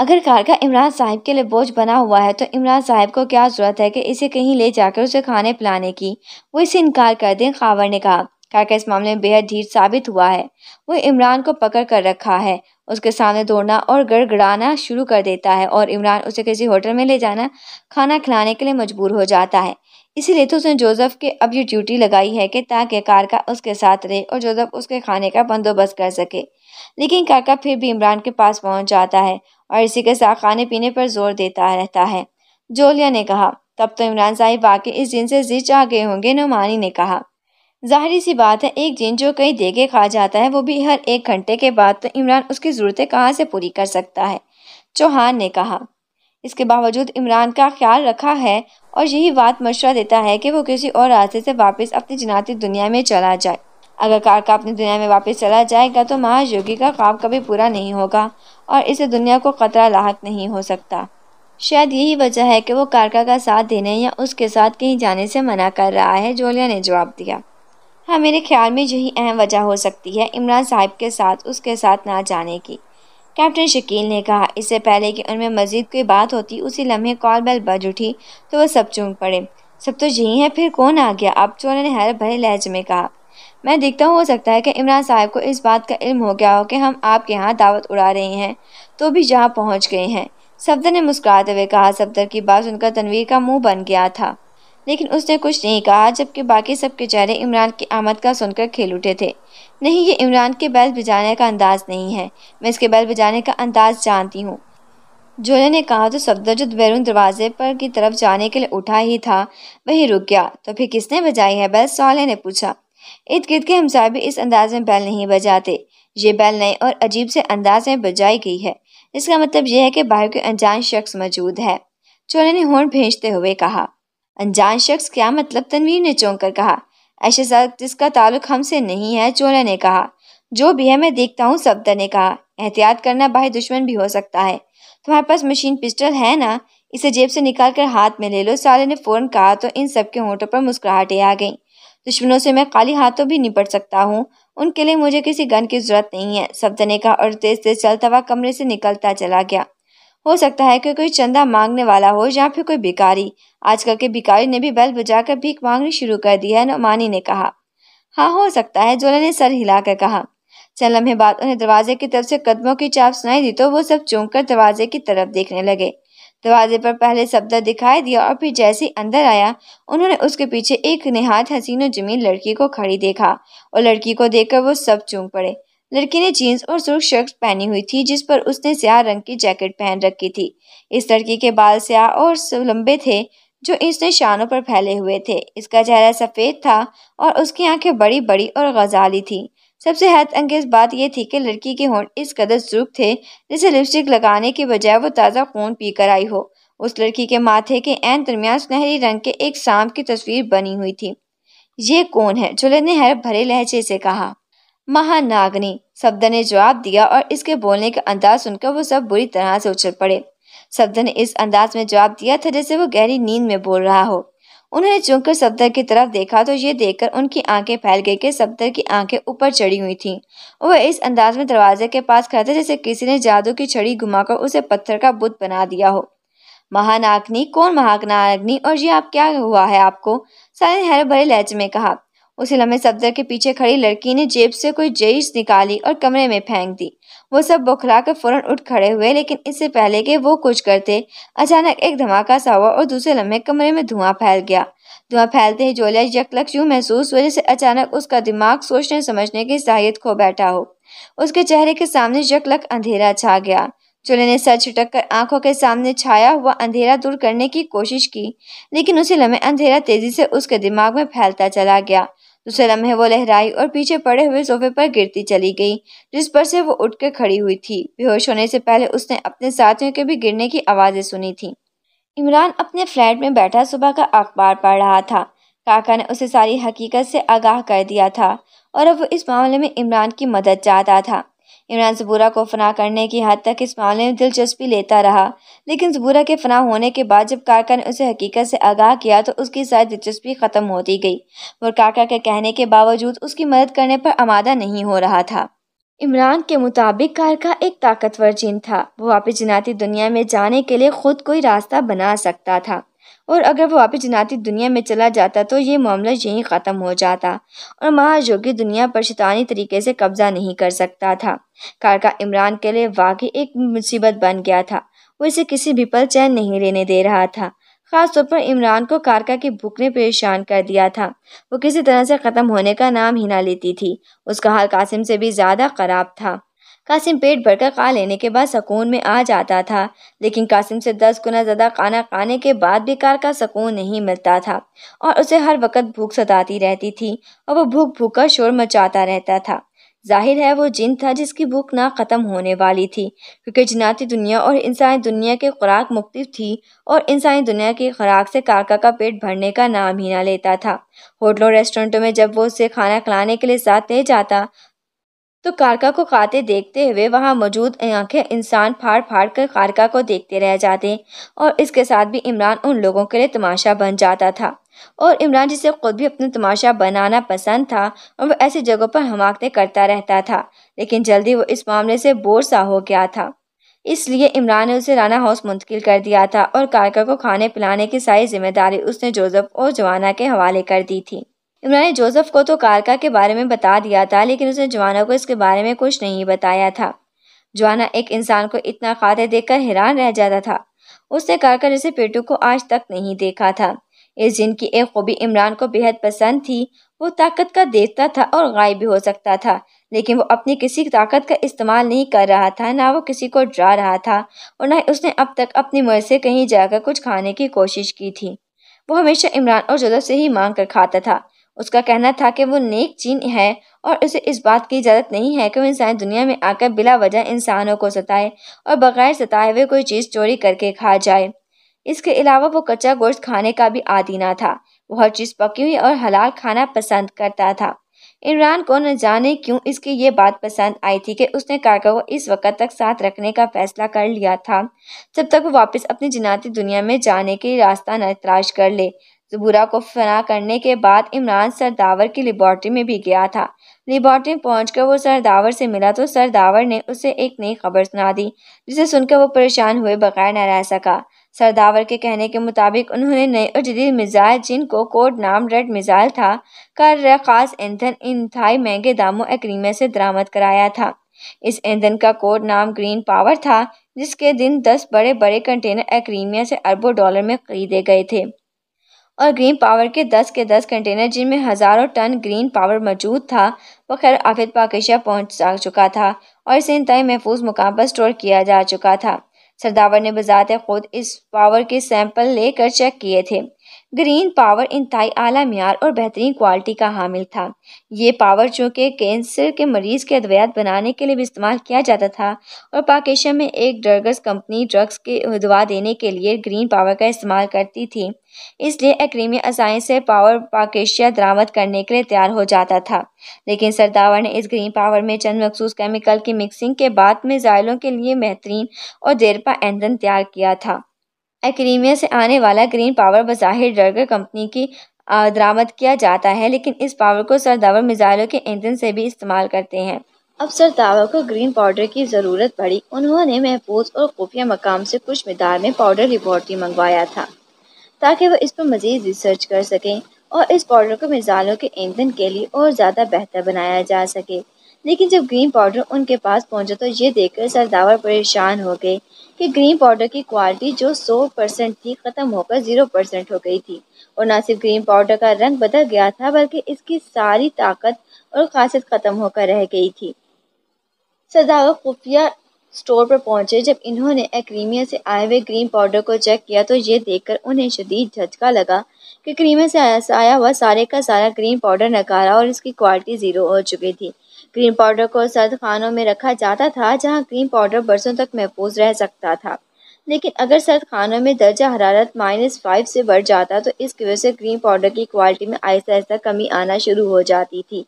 अगर कारका इमरान साहब के लिए बोझ बना हुआ है तो इमरान साहब को क्या ज़रूरत है कि इसे कहीं ले जाकर उसे खाने पिलाने की, वो इसे इनकार कर दें, खावर ने कहा। कारका इस मामले में बेहद धीर साबित हुआ है, वो इमरान को पकड़ कर रखा है, उसके सामने दौड़ना और गड़गड़ाना शुरू कर देता है और इमरान उसे किसी होटल में ले जाना, खाना खिलाने के लिए मजबूर हो जाता है। इसीलिए तो उसने जोसेफ के अब ये ड्यूटी लगाई है कि ताकि कारका उसके साथ रहे और जोसेफ उसके खाने का बंदोबस्त कर सके। लेकिन कारका फिर भी इमरान के पास पहुंच जाता है और इसी के साथ खाने पीने पर जोर देता रहता है, जोलिया ने कहा। तब तो इमरान साहिब वाकई इस जिन से जिच आ गए होंगे, नुमानी ने कहा। जाहिर सी बात है, एक जिन जो कई देगे खा जाता है वो भी हर एक घंटे के बाद, तो इमरान उसकी ज़रूरतें कहाँ से पूरी कर सकता है, चौहान ने कहा। इसके बावजूद इमरान का ख्याल रखा है और यही बात मशवरा देता है कि वो किसी और रास्ते से वापस अपनी जिनाती दुनिया में चला जाए। अगर कारका अपनी दुनिया में वापस चला जाएगा तो महायोगी का ख्वाब कभी पूरा नहीं होगा और इसे दुनिया को खतरा लाहक नहीं हो सकता। शायद यही वजह है कि वो कारका का साथ देने या उसके साथ कहीं जाने से मना कर रहा है, जोलिया ने जवाब दिया। हाँ, मेरे ख्याल में यही अहम वजह हो सकती है इमरान साहब के साथ उसके साथ ना जाने की, कैप्टन शकील ने कहा। इससे पहले कि उनमें मजीद कोई बात होती, उसी लम्हे कॉल बेल बज उठी तो वह सब चूंक पड़े। सब तो यही है, फिर कौन आ गया, अब चोले ने हैरत भरे लहजे में कहा। मैं देखता हूँ, हो सकता है कि इमरान साहब को इस बात का इल्म हो गया हो कि हम आपके यहाँ दावत उड़ा रहे हैं तो भी यहाँ पहुँच गए हैं, सफदर ने मुस्कुराते हुए कहा। सफदर की बात सुनकर तनवीर का मुँह बन गया था लेकिन उसने कुछ नहीं कहा, जबकि बाकी सबके चेहरे इमरान की आमद का सुनकर खेल उठे थे। नहीं, ये इमरान के बैल बजाने का अंदाज़ नहीं है, मैं इसके बैल बजाने का अंदाज़ जानती हूँ, जोले ने कहा। तो सफदर जो बैरून दरवाजे पर की तरफ जाने के लिए उठा ही था, वही रुक गया। तो फिर किसने बजाई है बैल, साले ने पूछा। इर्द गिर्द के हमसाय भी इस अंदाज में बैल नहीं बजाते, ये बैल नए और अजीब से अंदाज में बजाई गई है। इसका मतलब यह है कि बाहर कोई अनजान शख्स मौजूद है, जोले ने हॉर्न भेजते हुए कहा। अनजान शख्स क्या मतलब, तनवीर ने चौंक कर कहा। ऐसे शख्स जिसका ताल्लुक हमसे नहीं है, चोला ने कहा। जो भी है मैं देखता हूँ, सफदर ने कहा। एहतियात करना, बाहर दुश्मन भी हो सकता है, तुम्हारे पास मशीन पिस्टल है ना, इसे जेब से निकाल कर हाथ में ले लो, साले ने फौरन कहा। तो इन सब के होंठों पर मुस्कुराहटें आ गईं। दुश्मनों से मैं खाली हाथों भी निपट सकता हूँ, उनके लिए मुझे किसी गन की जरूरत नहीं है, सफदर ने कहा और तेज तेज चलता हुआ कमरे से निकलता चला गया। हो सकता है कि कोई चंदा मांगने वाला हो या फिर कोई भिखारी, आजकल के भिखारी ने भी बैल बजाकर भीख मांगनी शुरू कर दी है, नुमानी ने कहा। हाँ, हो सकता है, जोले ने सर हिलाकर कहा। चंद लम्हे बाद उन्हें दरवाजे की तरफ से कदमों की चाप सुनाई दी तो वो सब चौंककर दरवाजे की तरफ देखने लगे। दरवाजे पर पहले सफदर दिखाई दिया और फिर जैसे अंदर आया उन्होंने उसके पीछे एक निहायत हसीन और जमीन लड़की को खड़ी देखा और लड़की को देखकर वो सब चौंक पड़े। लड़की ने जीन्स और सुर्ख शर्ट पहनी हुई थी जिस पर उसने स्याह रंग की जैकेट पहन रखी थी। इस लड़की के बाल स्याह और लंबे थे जो इसने शानों पर फैले हुए थे। इसका चेहरा सफ़ेद था और उसकी आंखें बड़ी बड़ी और गजाली थीं। सबसे हैरत अंगेज बात यह थी कि लड़की के होंठ इस कदर सुर्ख थे जैसे लिपस्टिक लगाने के बजाय वो ताज़ा खून पी कर आई हो। उस लड़की के माथे के ऐन दरमियान सुनहरी रंग के एक सांप की तस्वीर बनी हुई थी। ये कौन है, चुल्हे ने हैरत भरे लहजे से कहा। महानागिनी, सफदर ने जवाब दिया और इसके बोलने का अंदाज सुनकर वो सब बुरी तरह से उछल पड़े। सफदर ने इस अंदाज में जवाब दिया था जैसे वो गहरी नींद में बोल रहा हो। उन्होंने चौंककर सफदर की तरफ देखा तो ये देखकर उनकी आंखें फैल गई कि सफदर की आंखें ऊपर चढ़ी हुई थीं और वह इस अंदाज में दरवाजे के पास खड़ा था जैसे किसी ने जादू की छड़ी घुमाकर उसे पत्थर का बुत बना दिया हो। महानागिनी, कौन महानागिनी और ये आप क्या हुआ है आपको, साले ने हैरत भरे लहजे में कहा। उसी लम्हे सफदर के पीछे खड़ी लड़की ने जेब से कोई चीज निकाली और कमरे में फेंक दी। वो सब बौखला कर फौरन उठ खड़े हुए लेकिन इससे पहले कि वो कुछ करते अचानक एक धमाका सा हुआ और दूसरे लम्हे कमरे में धुआं फैल गया। धुआं फैलते ही जोलिया यकलक यूं महसूस हुआ जैसे अचानक उसका दिमाग सोचने समझने की सहायत खो बैठा हो। उसके चेहरे के सामने यकलक अंधेरा छा गया। चुल्हे ने सर छिटक कर आंखों के सामने छाया हुआ अंधेरा दूर करने की कोशिश की, लेकिन उसी लम्हे अंधेरा तेजी से उसके दिमाग में फैलता चला गया। दूसरे लम्हे वो लहराई और पीछे पड़े हुए सोफे पर गिरती चली गई, जिस पर से वो उठकर खड़ी हुई थी। बेहोश होने से पहले उसने अपने साथियों के भी गिरने की आवाजें सुनी थी। इमरान अपने फ्लैट में बैठा सुबह का अखबार पढ़ रहा था। काका ने उसे सारी हकीकत से आगाह कर दिया था और अब वो इस मामले में इमरान की मदद चाहता था। इमरान ज़बूरा को फ़ना करने की हद तक इस मामले में दिलचस्पी लेता रहा, लेकिन ज़बूरा के फ़ना होने के बाद जब काका ने उसे हकीकत से आगाह किया तो उसकी सारी दिलचस्पी ख़त्म होती गई और काका के कहने के बावजूद उसकी मदद करने पर आमादा नहीं हो रहा था। इमरान के मुताबिक कारका एक ताकतवर जिन था। वो वापस जिनाती दुनिया में जाने के लिए ख़ुद कोई रास्ता बना सकता था और अगर वो वापस जिनाती दुनिया में चला जाता तो ये मामला यहीं ख़त्म हो जाता और महायोगी दुनिया पर शैतानी तरीके से कब्ज़ा नहीं कर सकता था। कारका इमरान के लिए वाकई एक मुसीबत बन गया था। वो इसे किसी भी पल चैन नहीं लेने दे रहा था। ख़ास तौर पर इमरान को कारका की भूख ने परेशान कर दिया था। वो किसी तरह से ख़त्म होने का नाम ही ना लेती थी। उसका हाल कासिम से भी ज़्यादा ख़राब था। कासिम पेट भरकर खा लेने के बाद सकून में आ जाता था, लेकिन कासिम से 10 गुना ज़्यादा खाना खाने के बाद भी कारका सकून नहीं मिलता था और उसे हर वक्त भूख सताती रहती थी और वो भूख का शोर मचाता रहता था। जाहिर है वो जिन था जिसकी भूख ना ख़त्म होने वाली थी, क्योंकि जिनाती दुनिया और इंसानी दुनिया की खुराक मुख्तलिफ थी और इंसानी दुनिया की खुराक से कारका का पेट भरने का नाम ही ना लेता था। होटलों रेस्टोरेंटों में जब वो उसे खाना खिलाने के लिए साथ ले जाता तो कारका को खाते देखते हुए वहाँ मौजूद आंखें इंसान फाड़ फाड़ कर कारका को देखते रह जाते और इसके साथ भी इमरान उन लोगों के लिए तमाशा बन जाता था। और इमरान जिसे खुद भी अपना तमाशा बनाना पसंद था और वह ऐसी जगहों पर हमाकते करता रहता था, लेकिन जल्दी वो इस मामले से बोर सा हो गया था। इसलिए इमरान ने उसे राना हाउस मुंतकिल कर दिया था और कारका को खाने पिलाने की सारी जिम्मेदारी उसने जोसेफ और जोवाना के हवाले कर दी थी। इमरान ने जोसेफ को तो कारका के बारे में बता दिया था, लेकिन उसने जोवाना को इसके बारे में कुछ नहीं बताया था। जोवाना एक इंसान को इतना खाते देखकर हैरान रह जाता था। उसने कारका जैसे पेटू को आज तक नहीं देखा था। इस जिन की एक खूबी इमरान को बेहद पसंद थी। वो ताकत का देवता था और गायब भी हो सकता था, लेकिन वो अपनी किसी ताकत का इस्तेमाल नहीं कर रहा था, ना वो किसी को डरा रहा था और ना उसने अब तक अपनी मर्ज़ से कहीं जाकर कुछ खाने की कोशिश की थी। वो हमेशा इमरान और जोसेफ से ही मांग कर खाता था। उसका कहना था कि वो नेक जिन है और उसे इस बात की इजाज़त नहीं है कि वो इंसान दुनिया में आकर बिला वजह इंसानों को सताए और बग़ैर सताए हुए कोई चीज़ चोरी करके खा जाए। इसके अलावा वो कच्चा गोश्त खाने का भी आदी ना था। वो हर चीज़ पकी हुई और हलाल खाना पसंद करता था। इमरान को न जाने क्यों इसकी ये बात पसंद आई थी कि उसने कारका को इस वक्त तक साथ रखने का फ़ैसला कर लिया था जब तक वो वापस अपनी जिनाती दुनिया में जाने के रास्ता न तलाश कर ले। ज़बूरा को फना करने के बाद इमरान सरदावर की लेबॉर्ट्री में भी गया था। लेबॉर्ट्री पहुंचकर वो सरदावर से मिला तो सरदावर ने उसे एक नई खबर सुना दी, जिसे सुनकर वो परेशान हुए बगैर न रह सका। सरदावर के कहने के मुताबिक उन्होंने नए और जदीद मिसाइल, जिनको कोड नाम रेड मिसाइल था, का ख़ास ईंधन इंतहाई महंगे दामों एक्रीमिया से दरामद कराया था। इस ईंधन का कोड नाम ग्रीन पावर था, जिसके दिन 10 बड़े बड़े कंटेनर एक्रीमिया से अरबों डॉलर में खरीदे गए थे और ग्रीन पावर के 10 के 10 कंटेनर, जिनमें हज़ारों टन ग्रीन पावर मौजूद था, वह खैर आफित पाकिस्तान पहुँच आ चुका था और इसे इंतहाई महफूज मुकाम पर स्टोर किया जा चुका था। सरदावर ने बजाते खुद इस पावर के सैंपल लेकर चेक किए थे। ग्रीन पावर इंतहाई आला मियार और बेहतरीन क्वालिटी का हामिल था। ये पावर चूँकि कैंसर के मरीज़ के अद्वियात बनाने के लिए भी इस्तेमाल किया जाता था और पाकिस्तान में एक ड्रग्स कंपनी ड्रग्स के दवा देने के लिए ग्रीन पावर का इस्तेमाल करती थी, इसलिए एक्रीमिया आसानी से पावर पाकिस्तान दरामद करने के लिए तैयार हो जाता था। लेकिन सरदावर ने इस ग्रीन पावर में चंद मखसूस केमिकल की मिक्सिंग के बाद मिसाइलों के लिए बेहतरीन और देरपा ईंधन तैयार किया था। एक्रीमिया से आने वाला ग्रीन पावर बज़ाहिर डर्गर कंपनी की दरामद किया जाता है, लेकिन इस पावर को सरदावर मिसाइलों के ईंधन से भी इस्तेमाल करते हैं। अब सरदावर को ग्रीन पाउडर की ज़रूरत पड़ी। उन्होंने महफूज और खुफिया मकाम से कुछ मिदार में पाउडर लेबॉर्ट्री मंगवाया था ताकि वह इस पर मज़ीद रिसर्च कर सकें और इस पाउडर को मिसाइलों के ईंधन के लिए और ज़्यादा बेहतर बनाया जा सके। लेकिन जब ग्रीन पाउडर उनके पास पहुंचा तो ये देखकर सरदावर परेशान हो गए कि ग्रीन पाउडर की क्वालिटी जो 100% थी, ख़त्म होकर 0% हो गई थी और ना सिर्फ ग्रीन पाउडर का रंग बदल गया था, बल्कि इसकी सारी ताकत और खासियत ख़त्म होकर रह गई थी। सरदावर खुफिया स्टोर पर पहुंचे। जब इन्होंने एक्रीमिया से आए हुए ग्रीन पाउडर को चेक किया तो ये देखकर उन्हें शदीद झटका लगा कि एक्रीमिया से आया हुआ सारे का सारा ग्रीन पाउडर नकारा और इसकी क्वालिटी ज़ीरो हो चुकी थी। ग्रीन पाउडर को सर्द खानों में रखा जाता था जहां ग्रीन पाउडर बरसों तक महफूज रह सकता था, लेकिन अगर सर्द खानों में दर्जा हरारत -5 से बढ़ जाता तो इसकी वजह से ग्रीन पाउडर की क्वालिटी में आहिस्ता आहिस्ता कमी आना शुरू हो जाती थी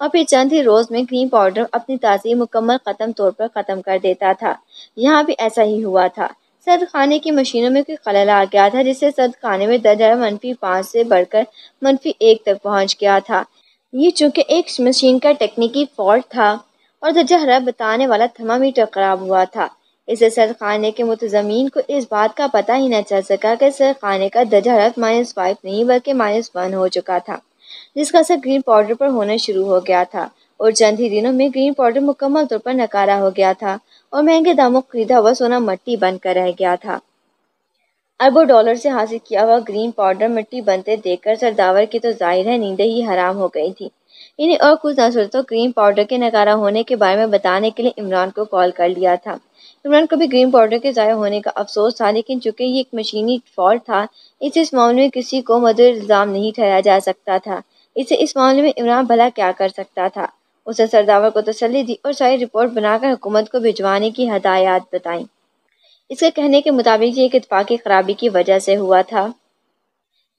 और फिर चंद ही रोज़ में ग्रीन पाउडर अपनी तासीर मुकम्मल ख़त्म तौर पर ख़त्म कर देता था। यहाँ भी ऐसा ही हुआ था। सर्द खाने की मशीनों में कोई खलल आ गया था जिससे सर्द खाने में दर्जा -5 से बढ़कर -1 तक पहुँच गया था। ये चूँकि एक मशीन का टेक्निकी फॉल्ट था और दर्जा हरारत बताने वाला थर्मामीटर खराब हुआ था। इससे सर्द खाने के मुंतज़मीन को इस बात का पता ही न चल सका कि सर्द खाने का दर्जा हरारत -5 नहीं बल्कि -1 हो चुका था, जिसका असर ग्रीन पाउडर पर होना शुरू हो गया था और चंद ही दिनों में ग्रीन पाउडर मुकम्मल तौर पर नकारा हो गया था और महंगे दामों खरीदा हुआ सोना मट्टी बनकर रह गया था। अरबों डॉलर से हासिल किया हुआ ग्रीन पाउडर मिट्टी बनते देखकर सरदावर की तो जाहिर है नींदें ही हराम हो गई थी। इन्हें और कुछ ना सोचा तो ग्रीन पाउडर के नकारा होने के बारे में बताने के लिए इमरान को कॉल कर लिया था। इमरान को भी ग्रीन पाउडर के ज़ाया होने का अफसोस था, लेकिन चूँकि ये एक मशीनी फॉल्ट था इसे इस मामले में किसी को मदर इल्ज़ाम नहीं ठहराया जा सकता था। इसे इस मामले में इमरान भला क्या कर सकता था। उसने सरदावर को तसल्ली दी और सारी रिपोर्ट बनाकर हुकूमत को भिजवाने की हदायत बताई। इसके कहने के मुताबिक ये एक इत्तफाकी खराबी की वजह से हुआ था,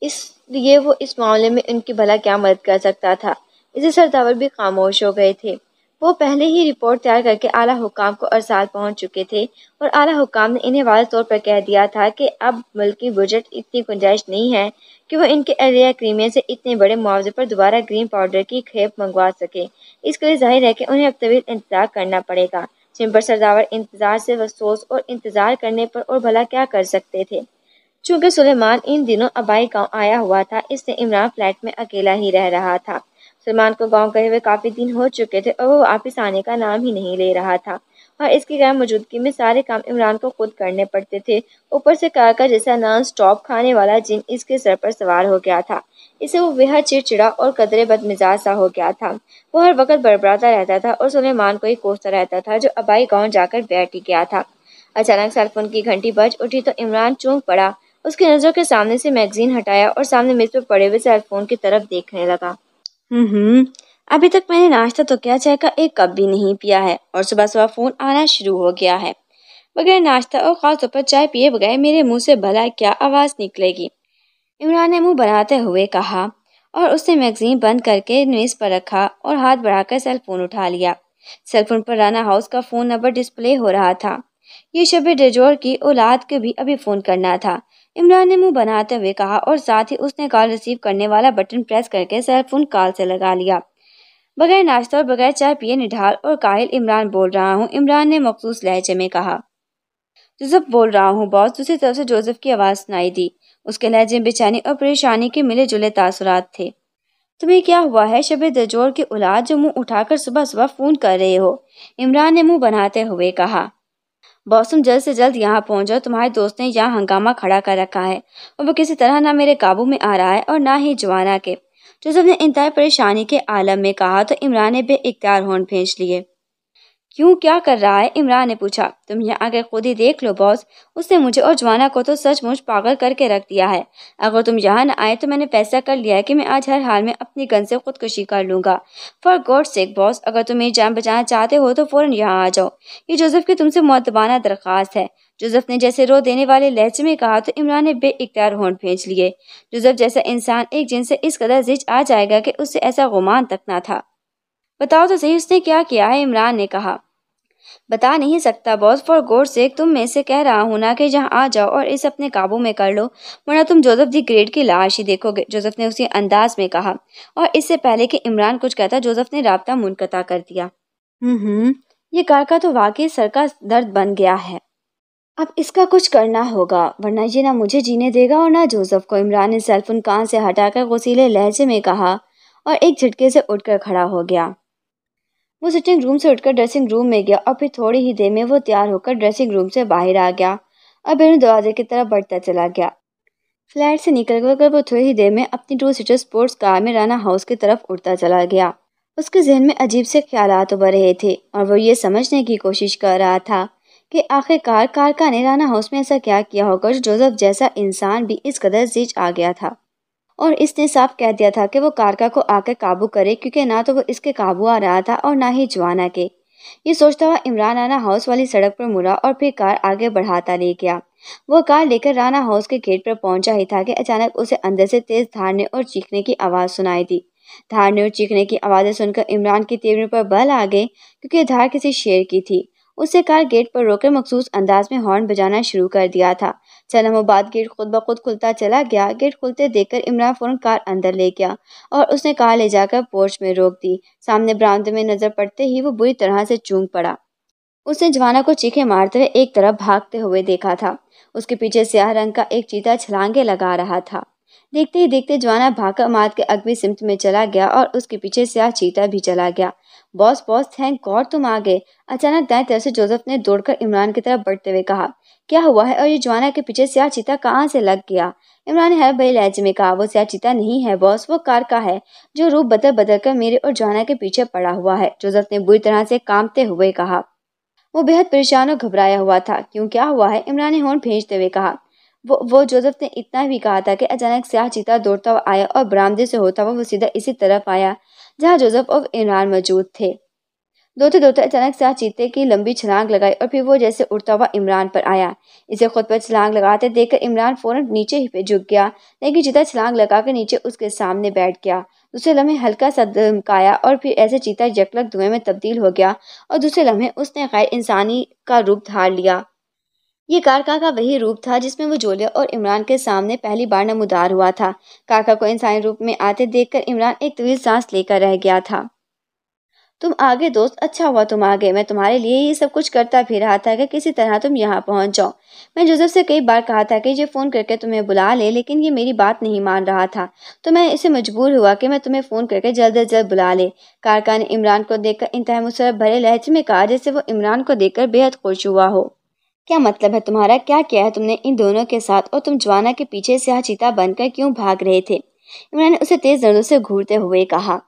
इसलिए वो इस मामले में उनकी भला क्या मदद कर सकता था। इसे सरदावर भी खामोश हो गए थे। वो पहले ही रिपोर्ट तैयार करके आला हुकाम को अरसाल पहुंच चुके थे और आला हुकाम ने इन्हें वाज़ेह तौर पर कह दिया था कि अब मुल्की बजट इतनी गुंजाइश नहीं है कि वो इनके एहलिया क्रीमिया से इतने बड़े मुआवजे पर दोबारा ग्रीन पाउडर की खेप मंगवा सके। इसके लिए जाहिर है कि उन्हें अब तवील इंतज़ार करना पड़ेगा। चिंबर सरदावर इंतज़ार से अफसोस और इंतज़ार करने पर और भला क्या कर सकते थे। चूँकि सुलेमान इन दिनों आबाई गाँव आया हुआ था, इससे इमरान फ्लैट में अकेला ही रह रहा था। सलमान को गांव गए हुए काफ़ी दिन हो चुके थे और वो वापस आने का नाम ही नहीं ले रहा था और इसकी गैर मौजूदगी में सारे काम इमरान को खुद करने पड़ते थे। ऊपर से काका जैसा नॉन स्टॉप खाने वाला जिन इसके सर पर सवार हो गया था। इसे वो बेहद चिड़चिड़ा और कदरे बदमिजाज सा हो गया था। वो हर वक्त बड़बड़ाता रहता था और सुलेमान को ही कोसता रहता था, जो आबाई गाँव जाकर बैठ ही गया था। अचानक सेलफोन की घंटी बज उठी तो इमरान चौंक पड़ा। उसकी नज़रों के सामने से मैगजीन हटाया और सामने मेज़ पर पड़े हुए सेलफोन की तरफ देखने लगा। अभी तक मैंने नाश्ता तो क्या चाय का एक कप भी नहीं पिया है और सुबह सुबह फ़ोन आना शुरू हो गया है। बगैर नाश्ता और ख़ास तौर पर चाय पिए बगैर मेरे मुंह से भला क्या आवाज़ निकलेगी, इमरान ने मुंह बनाते हुए कहा और उसने मैगज़ीन बंद करके मेज़ पर रखा और हाथ बढ़ाकर सेल फोन उठा लिया। सेल फोन पर राणा हाउस का फ़ोन नंबर डिस्प्ले हो रहा था। ये शब डजोर की औलाद को भी अभी फ़ोन करना था, इमरान ने मुंह बनाते हुए कहा और साथ ही उसने कॉल रिसीव करने वाला बटन प्रेस करके सेल फोन कॉल से लगा लिया। बगैर नाश्ता और बगैर चाय पिए निढाल और काहिल इमरान बोल रहा हूँ, इमरान ने मखसूस लहजे में कहा। जोसेफ बोल रहा हूँ बॉस। दूसरी तरफ से जोसेफ की आवाज़ सुनाई दी। उसके लहजे में बेचैनी और परेशानी के मिले जुले तासुरात थे। तुम्हें क्या हुआ है शब दजोर की औलाद, जो मुँह उठाकर सुबह सुबह फ़ोन कर रहे हो, इमरान ने मुँह बनाते हुए कहा। बॉस तुम जल्द से जल्द यहाँ पहुँच जाओ, तुम्हारे दोस्त ने यहाँ हंगामा खड़ा कर रखा है और वो किसी तरह ना मेरे काबू में आ रहा है और ना ही जोवाना के, जोसेफ ने इंतहाई परेशानी के आलम में कहा तो इमरान ने बेइख्तियार हॉर्न फेंच लिए। क्यों, क्या कर रहा है, इमरान ने पूछा। तुम यहाँ आकर खुद ही देख लो बॉस, उसने मुझे और जोवाना को तो सचमुच पागल करके रख दिया है। अगर तुम यहाँ ना आए तो मैंने फैसला कर लिया है कि मैं आज हर हाल में अपनी गन से खुदकुशी कर लूँगा। फॉर गॉड सेक बॉस, अगर तुम मेरी जान बचाना चाहते हो तो फ़ौरन यहाँ आ जाओ, ये जोसेफ की तुमसे मुअद्दबाना दरख्वास्त है, जोसेफ ने जैसे रो देने वाले लहजे में कहा तो इमरान ने बेइख्तियार होंठ फेंच लिए। जोसेफ जैसा इंसान एक जिन से इस कदर जिच आ जाएगा कि उससे ऐसा गुमान तक ना था। बताओ तो सही उसने क्या किया है, इमरान ने कहा। बता नहीं सकता बॉस, फॉर गॉड सेक तुम मैं से कह रहा हूँ ना कि यहाँ आ जाओ और इसे अपने काबू में कर लो, वरना तुम जोसेफ दी ग्रेट की लाश ही देखोगे, जोसेफ ने उसी अंदाज में कहा और इससे पहले कि इमरान कुछ कहता जोसेफ ने राब्ता मुनक़ता कर दिया। ये कारका तो वाकई सर का दर्द बन गया है, अब इसका कुछ करना होगा वरना ये ना मुझे जीने देगा और ना जोसेफ को, इमरान ने सेलफोन कान से हटाकर गुस्सीले लहजे में कहा और एक झटके से उठकर खड़ा हो गया। वो सिटिंग रूम से उठकर ड्रेसिंग रूम में गया और फिर थोड़ी ही देर में वो तैयार होकर ड्रेसिंग रूम से बाहर आ गया और बेरूं दरवाजे की तरफ बढ़ता चला गया। फ्लैट से निकलकर वो थोड़ी ही देर में अपनी 2-सीटर स्पोर्ट्स कार में राणा हाउस की तरफ उड़ता चला गया। उसके जहन में अजीब से ख्यालात उभर रहे थे और वो ये समझने की कोशिश कर रहा था कि आखिरकार कारका ने राणा हाउस में ऐसा क्या किया होगा जो जोसेफ जैसा इंसान भी इस कदर जीच आ गया था। और इसने साफ कह दिया था कि वो कारका को आकर काबू करे, क्योंकि ना तो वो इसके काबू आ रहा था और ना ही जवाना के। ये सोचता हुआ इमरान राणा हाउस वाली सड़क पर मुड़ा और फिर कार आगे बढ़ाता ले गया। वो कार लेकर राणा हाउस के गेट पर पहुंचा ही था कि अचानक उसे अंदर से तेज धारने और चीखने की आवाज़ सुनाई दी। धारने और चीखने की आवाज़ें सुनकर इमरान की तीव्र पर बल आ गए, क्योंकि धार किसी शेर की थी। उससे कार गेट पर रोकर मखसूस अंदाज में हॉर्न बजाना शुरू कर दिया था। चलमों बाद गेट खुद ब खुद खुलता चला गया। गेट खुलते देखकर इमरान फौरन कार अंदर ले गया और उसने कार ले जाकर पोर्च में रोक दी। सामने बरामदे में नजर पड़ते ही वो बुरी तरह से चूंक पड़ा। उसने जवाना को चीखे मारते हुए एक तरफ भागते हुए देखा था। उसके पीछे स्याह रंग का एक चीता छलांगे लगा रहा था। देखते ही देखते जवाना भागकर मात के अगली सिमत में चला गया और उसके पीछे स्याह चीता भी चला गया। बॉस बॉस थैंक गॉड तुम आ गए, अचानक दाएं तरफ से जोसेफ ने दौड़कर इमरान की तरफ बढ़ते हुए कहा। क्या हुआ है और ये जवाना के पीछे स्याह चीता कहाँ से लग गया? इमरान ने हर बड़े लहजे में कहा। वो स्याह चीता नहीं है बॉस, वो कारका है जो रूप बदल बदल कर मेरे और जवाना के पीछे पड़ा हुआ है, जोसेफ ने बुरी तरह से कांपते हुए कहा। वो बेहद परेशान और घबराया हुआ था। क्यों, क्या हुआ है? इमरान ने हॉर्न भेजते हुए कहा। वो जोसेफ ने इतना भी कहा था कि अचानक स्याह चीता दौड़ता हुआ आया और बरामदे से होता हुआ वो सीधा इसी तरफ आया जहाँ जोसेफ और इमरान मौजूद थे। दौड़ते दौड़ते अचानक स्याह चीते की लंबी छलांग लगाई और फिर वो जैसे उड़ता हुआ इमरान पर आया। इसे खुद पर छलांग लगाते देखकर इमरान फौरन नीचे ही पे झुक गया, लेकिन चीता छलांग लगाकर नीचे उसके सामने बैठ गया। दूसरे लम्हे हल्का सा धमकाया और फिर ऐसे चीता यकलक धुएं में तब्दील हो गया और दूसरे लम्हे उसने गैर इंसानी का रूप धार लिया। ये कारका का वही रूप था जिसमें वो जोले और इमरान के सामने पहली बार नमूदार हुआ था। कारका को इंसानी रूप में आते देखकर इमरान एक तवील सांस लेकर रह गया था। तुम आगे दोस्त, अच्छा हुआ तुम आगे, मैं तुम्हारे लिए ये सब कुछ करता भी रहा था कि किसी तरह तुम यहाँ पहुँच जाओ। मैं जोसेफ से कई बार कहा था कि ये फ़ोन करके तुम्हें बुला ले, लेकिन ये मेरी बात नहीं मान रहा था, तो मैं इसे मजबूर हुआ कि मैं तुम्हें फ़ोन करके जल्द अज जल्द बुला ले। कारका ने इमरान को देखकर इंतहा मुसरत भरे लहजे में कहा, जैसे वो इमरान को देखकर बेहद खुश हुआ हो। क्या मतलब है तुम्हारा? क्या किया है तुमने इन दोनों के साथ? और तुम जवाना के पीछे स्याह चीता बनकर क्यों भाग रहे थे? इमरान ने उसे तेज नजरों से घूरते हुए कहा।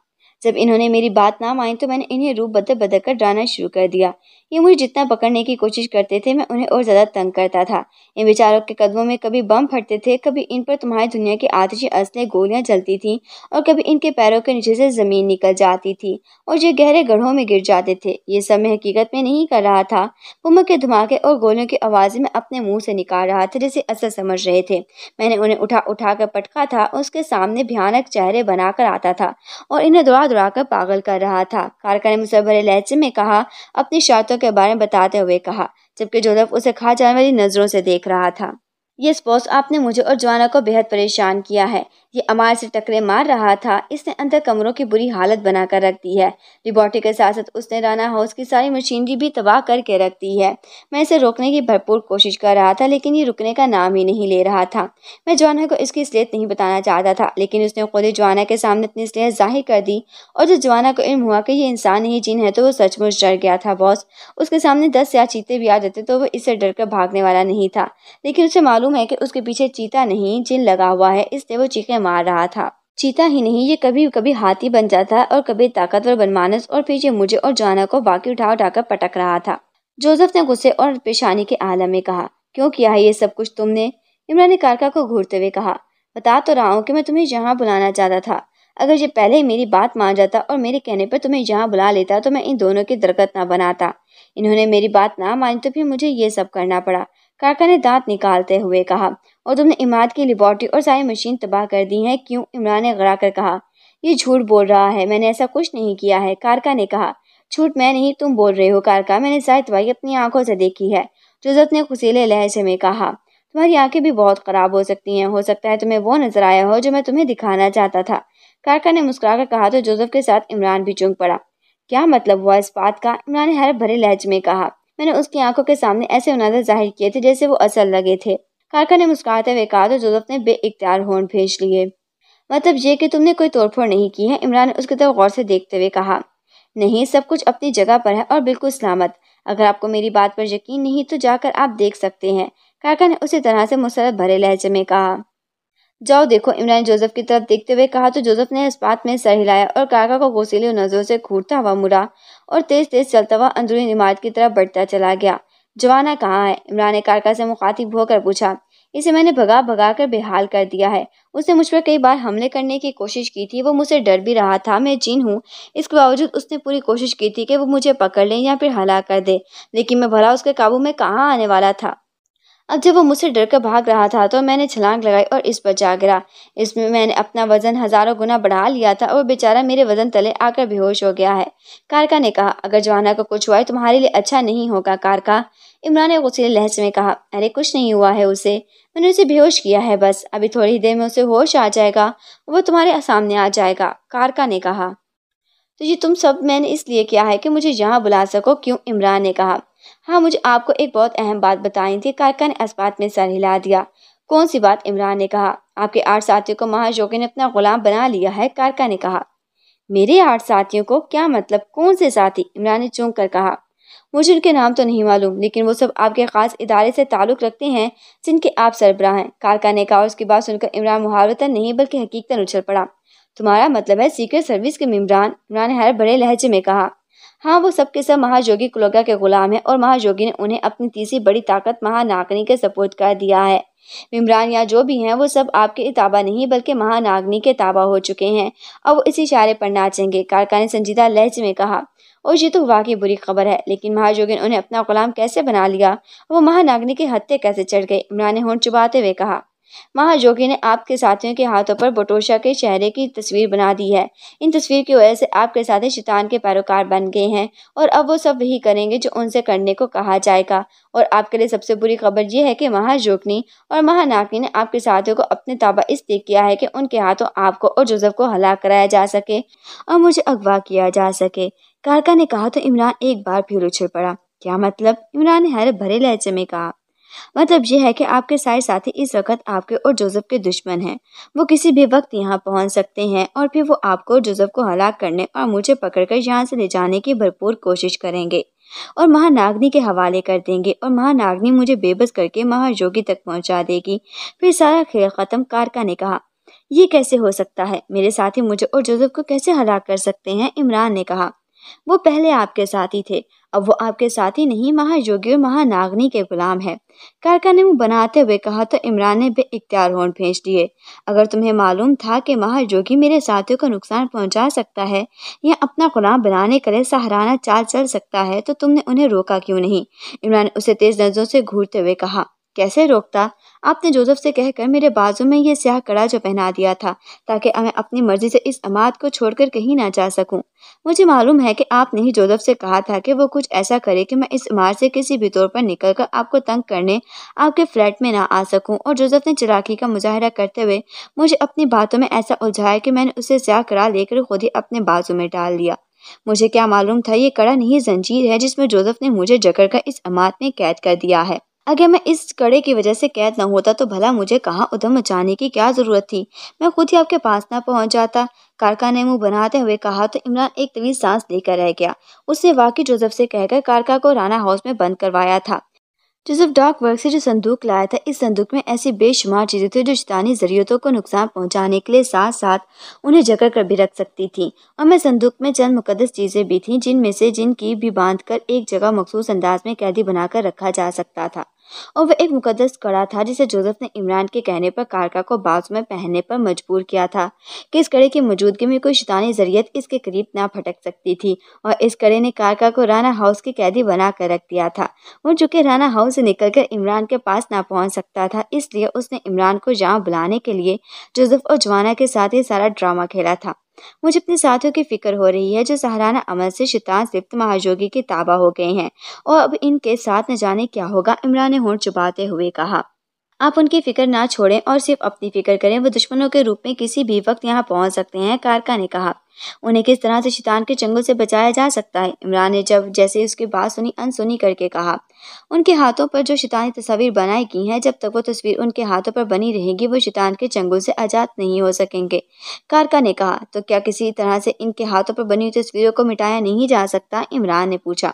जब इन्होंने मेरी बात ना मानी तो मैंने इन्हें रूप बदल बदल कर डराना शुरू कर दिया। ये मुझे जितना पकड़ने की कोशिश करते थे मैं उन्हें और ज़्यादा तंग करता था। इन बेचारों के कदमों में कभी बम फटते थे, कभी इन पर तुम्हारी दुनिया की आतिशी असलें गोलियां जलती थीं और कभी इनके पैरों के नीचे से ज़मीन निकल जाती थी और ये गहरे गड्ढों में गिर जाते थे। ये सब मैं हकीकत में नहीं कर रहा था, बमों के धमाके और गोलियों की आवाज़ें मैं अपने मुँह से निकाल रहा था, जैसे असल समझ रहे थे। मैंने उन्हें उठा उठा कर पटका था, उसके सामने भयानक चेहरे बनाकर आता था और इन्हें दौड़ा दौड़ा कर पागल कर रहा था। कारका ने मुझसे भरे लहजे में कहा, अपनी शर्तों के बारे में बताते हुए कहा, जबकि जोसेफ उसे खा जाने वाली नजरों से देख रहा था। ये स्पोर्ट्स आपने मुझे और जवाना को बेहद परेशान किया है। ये अमार से टकरे मार रहा था, इसने अंदर कमरों की बुरी हालत बनाकर रख दी है। रिबॉटी के साथ साथ उसने राणा हाउस की सारी मशीनरी भी तबाह करके रख दी है। मैं इसे रोकने की भरपूर कोशिश कर रहा था, लेकिन ये रुकने का नाम ही नहीं ले रहा था। मैं जवाना को इसकी असलियत नहीं बताना चाहता था, लेकिन उसने खुद ही जवाना के सामने अपनी असलियत जाहिर कर दी और जब जवाना को इल्म हुआ कि ये इंसान नहीं जिन है तो वो सचमुच डर गया था बॉस। उसके सामने 10 स्याह चीते भी आ जाते तो वो इससे डर कर भागने वाला नहीं था, लेकिन उसे मालूम है कि उसके पीछे चीता नहीं जिन लगा हुआ है, इसलिए वो चीखें मार रहा था। चीता ही नहीं, ये कभी कभी हाथी बन जाता है और कभी ताकतवर बनमानस, और फिर ये मुझे और जवाना को बाकी उठा उठाकर पटक रहा था। जोसेफ ने गुस्से और पेशानी के आलम में कहा, क्यों किया है ये सब कुछ तुमने? इमरान ने कारका को घूरते हुए कहा, बता तो रहा हूँ कि मैं तुम्हें यहाँ बुलाना चाहता था। अगर ये पहले ही मेरी बात मान जाता और मेरे कहने पर तुम्हें यहाँ बुला लेता तो मैं इन दोनों की दरकत ना बनाता। इन्होंने मेरी बात ना मानी तो फिर मुझे ये सब करना पड़ा, कारका ने दांत निकालते हुए कहा। और तुमने इमारत की लेबॉर्ट्री और सारी मशीन तबाह कर दी है, क्यों? इमरान ने गड़ा कर कहा। ये झूठ बोल रहा है, मैंने ऐसा कुछ नहीं किया है, कारका ने कहा। झूठ मैं नहीं तुम बोल रहे हो कारका, मैंने सारी तबाही अपनी आंखों से देखी है, जोसेफ ने खुशीले लहजे में कहा। तुम्हारी आंखें भी बहुत खराब हो सकती हैं, हो सकता है तुम्हें वो नजर आया हो जो मैं तुम्हें दिखाना चाहता था, कारका ने मुस्कुरा कर कहा। तो जोसेफ के साथ इमरान भी चूंक पड़ा। क्या मतलब हुआ इस बात का? इमरान ने हैरत भरे लहजे में कहा। मैंने उसकी आंखों के सामने ऐसे उनादर जाहिर किए थे जैसे वो असल लगे थे, कारका ने मुस्कुराते हुए कहा। तो जोसेफ ने बेइख्तियार हॉर्न भेज लिए। मतलब ये कि तुमने कोई तोड़फोड़ नहीं की है? इमरान ने उसकी तरफ गौर से देखते हुए कहा। नहीं, सब कुछ अपनी जगह पर है और बिल्कुल सलामत। अगर आपको मेरी बात पर यकीन नहीं तो जाकर आप देख सकते हैं, कारका ने उसी तरह से मुसरत भरे लहजे में कहा। जाओ देखो, इमरान ने जोसेफ की तरफ देखते हुए कहा। तो जोसेफ ने इस बात में सर हिलाया और कारका को गौसीले नजरों से घूरता हुआ मुड़ा और तेज तेज चलता हुआ अंदरूनी इमारत की तरफ बढ़ता चला गया। जवाना कहाँ है? इमरान ने कारका से मुखातिब होकर पूछा। इसे मैंने भगा भगा कर बेहाल कर दिया है। उसने मुझ पर कई बार हमले करने की कोशिश की थी। वो मुझसे डर भी रहा था। मैं जिन हूँ, इसके बावजूद उसने पूरी कोशिश की थी कि वो मुझे पकड़ ले या फिर हलाक कर दे, लेकिन मैं भला उसके काबू में कहाँ आने वाला था। अब जब वो मुझसे डरकर भाग रहा था तो मैंने छलांग लगाई और इस पर जा गिरा। इसमें मैंने अपना वजन हजारों गुना बढ़ा लिया था और बेचारा मेरे वजन तले आकर बेहोश हो गया है। कारका ने कहा, अगर जवाना को कुछ हुआ है तुम्हारे लिए अच्छा नहीं होगा कारका। इमरान ने गुस्से लहजे में कहा, अरे कुछ नहीं हुआ है उसे, मैंने उसे बेहोश किया है बस। अभी थोड़ी देर में उसे होश आ जाएगा, वो तुम्हारे सामने आ जाएगा। कारका ने कहा, तो ये तुम सब मैंने इसलिए किया है कि मुझे यहाँ बुला सको क्यों? इमरान ने कहा। हाँ, मुझे आपको एक बहुत अहम बात बतानी थी। कारका ने इस बात में सर हिला दिया। कौन सी बात? इमरान ने कहा। आपके 8 साथियों को महायोगी ने अपना गुलाम बना लिया है। कारका ने कहा। मेरे 8 साथियों को? क्या मतलब, कौन से साथी? इमरान ने चौंक कर कहा। मुझे उनके नाम तो नहीं मालूम, लेकिन वो सब आपके खास इदारे से ताल्लुक़ रखते हैं जिनके आप सरबराह हैं। कारका ने कहा। उसकी बात सुनकर इमरान मुहावरतन नहीं बल्कि हकीकतन उछल पड़ा। तुम्हारा मतलब है सीक्रेट सर्विस के इमरान? इमरान ने हर बड़े लहजे में कहा। हाँ, वो सबके सब महायोगी क्लोगा के गुलाम है और महायोगी ने उन्हें अपनी तीसरी बड़ी ताकत महानागिनी के सपोर्ट कर दिया है। इमरान या जो भी हैं वो सब आपके ताबा नहीं बल्कि महानागिनी के ताबा हो चुके हैं। अब वो इसी इशारे पर नाचेंगे। कारका ने संजीदा लहजे में कहा। और ये तो वाकई बुरी खबर है, लेकिन महायोगी ने उन्हें अपना गुलाम कैसे बना लिया? वो महानागिनी के हत्थे कैसे चढ़ गए? इमरान ने होंठ चुबाते हुए कहा। महायोगी ने आपके साथियों के हाथों पर बटोशा के शहरे की तस्वीर बना दी है। इन तस्वीर की वजह से आपके साथी शैतान के पैरोकार बन गए हैं और अब वो सब वही करेंगे जो उनसे करने को कहा जाएगा। और आपके लिए सबसे बुरी खबर यह है कि महायोगिनी और महानागिनी ने आपके साथियों को अपने ताबा इसलिए किया है कि उनके हाथों आपको और जोसेफ को हलाक कराया जा सके और मुझे अगवा किया जा सके। कारका ने कहा तो इमरान एक बार फिर उछल पड़ा। क्या मतलब? इमरान ने हर भरे लहजे में कहा। मतलब यह है कि आपके सारे साथी इस वक्त आपके और जोसेफ के दुश्मन हैं। वो किसी भी वक्त यहाँ पहुँच सकते हैं और फिर वो आपको और जोसेफ को हलाक करने और मुझे पकड़कर यहाँ से ले जाने की भरपूर कोशिश करेंगे और महानागिनी के हवाले कर देंगे और महानागिनी मुझे बेबस करके महायोगी तक पहुँचा देगी। फिर सारा खेल ख़त्म। कारका ने कहा। ये कैसे हो सकता है? मेरे साथी मुझे और जोसेफ को कैसे हलाक कर सकते हैं? इमरान ने कहा। वो पहले आपके साथी थे, अब वो आपके साथी नहीं महायोगी और महानागिनी के गुलाम है। कारका ने मुँह बनाते हुए कहा तो इमरान ने बेइख्तियार होंठ फेंच दिए। अगर तुम्हें मालूम था कि महायोगी मेरे साथियों को नुकसान पहुंचा सकता है या अपना गुलाम बनाने के लिए सहाराना चाल चल सकता है तो तुमने उन्हें रोका क्यों नहीं? इमरान ने उसे तेज नजरों से घूरते हुए कहा। कैसे रोकता? आपने जोसेफ से कहकर मेरे बाजू में यह स्याह कड़ा जो पहना दिया था ताकि मैं अपनी मर्जी से इस अमाद को छोड़कर कहीं ना जा सकूं। मुझे मालूम है कि आपने ही जोसेफ से कहा था कि वो कुछ ऐसा करे कि मैं इस अमाद से किसी भी तौर पर निकलकर आपको तंग करने आपके फ्लैट में ना आ सकूं। और जोसेफ ने चालाकी का मुजाहरा करते हुए मुझे अपनी बातों में ऐसा उलझाया कि मैंने उसे स्याह कड़ा लेकर खुद ही अपने बाजू में डाल लिया। मुझे क्या मालूम था ये कड़ा नहीं जंजीर है जिसमें जोसेफ ने मुझे जकड़कर इस अमाद में कैद कर दिया है। अगर मैं इस कड़े की वजह से कैद न होता तो भला मुझे कहाँ उधम मचाने की क्या ज़रूरत थी? मैं खुद ही आपके पास ना पहुँच जाता। कारका ने मुंह बनाते हुए कहा तो इमरान एक तवील सांस लेकर रह गया। उसने वाकई जोसेफ से कहकर कारका को राणा हाउस में बंद करवाया था। जोसेफ डाक वर्क से जो संदूक लाया था, इस संदूक में ऐसी बेशुमार चीज़ें थी जो शैतानी ज़रियतों को नुकसान पहुंचाने के लिए साथ साथ उन्हें जकड़ कर भी रख सकती थी। और मैं संदूक में चंद मुकद्दस चीज़ें भी थीं जिनकी भी बांध कर एक जगह मखसूस अंदाज में कैदी बनाकर रखा जा सकता था। और वह एक मुकद्दस कड़ा था जिसे जोसेफ ने इमरान के कहने पर कारका को बाजू में पहनने पर मजबूर किया था कि इस कड़े की मौजूदगी में कोई शैतानी ज़रियत इसके करीब ना भटक सकती थी। और इस कड़े ने कारका को राणा हाउस की कैदी बना कर रख दिया था। वो चूँकि राणा हाउस से निकलकर इमरान के पास ना पहुँच सकता था, इसलिए उसने इमरान को यहाँ बुलाने के लिए जोसेफ और जवाना के साथ ही सारा ड्रामा खेला था। मुझे अपने साथियों की फिक्र हो रही है जो सहाराना अमल से शैतान लिप्त महायोगी के ताबा हो गए हैं और अब इनके साथ न जाने क्या होगा। इमरान ने होंठ चुबाते हुए कहा। आप उनकी फिक्र ना छोड़ें और सिर्फ अपनी फिक्र करें। वो दुश्मनों के रूप में किसी भी वक्त यहाँ पहुँच सकते हैं। कारका ने कहा। उन्हें किस तरह से शैतान के चंगुल से बचाया जा सकता है? इमरान ने जैसे उसकी बात सुनी अनसुनी करके कहा। उनके हाथों पर जो शैतानी तस्वीर बनाई गई हैं, जब तक वो तस्वीर उनके हाथों पर बनी रहेगी वो शैतान के चंगुल से आजाद नहीं हो सकेंगे। कारका ने कहा। तो क्या किसी तरह से इनके हाथों पर बनी हुई तस्वीरों को मिटाया नहीं जा सकता? इमरान ने पूछा।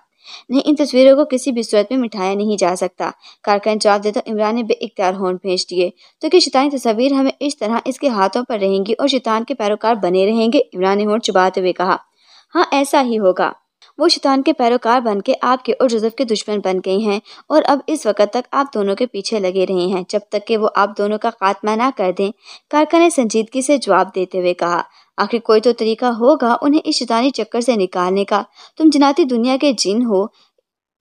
नहीं, इन तस्वीरों को किसी भी सूरत में मिटाया नहीं जा सकता। कारका ने जवाब देता इमरान ने बेइख्तियार होंठ फेंच दिए। तो क्या शैतानी तस्वीर हमें इस तरह इसके हाथों पर रहेंगी और शैतान के पैरोकार बने रहेंगे? इमरान ने होंठ चुबाते हुए कहा। हाँ, ऐसा ही होगा। वो शैतान के पैरोकार बन के आपके और जोसेफ के दुश्मन बन गई हैं और अब इस वक्त तक आप दोनों के पीछे लगे रहे हैं जब तक कि वो आप दोनों का खात्मा ना कर दें। कारका ने संजीदगी से जवाब देते हुए कहा, आखिर कोई तो तरीका होगा उन्हें इस शैतानी चक्कर से निकालने का। तुम जनाती दुनिया के जिन हो,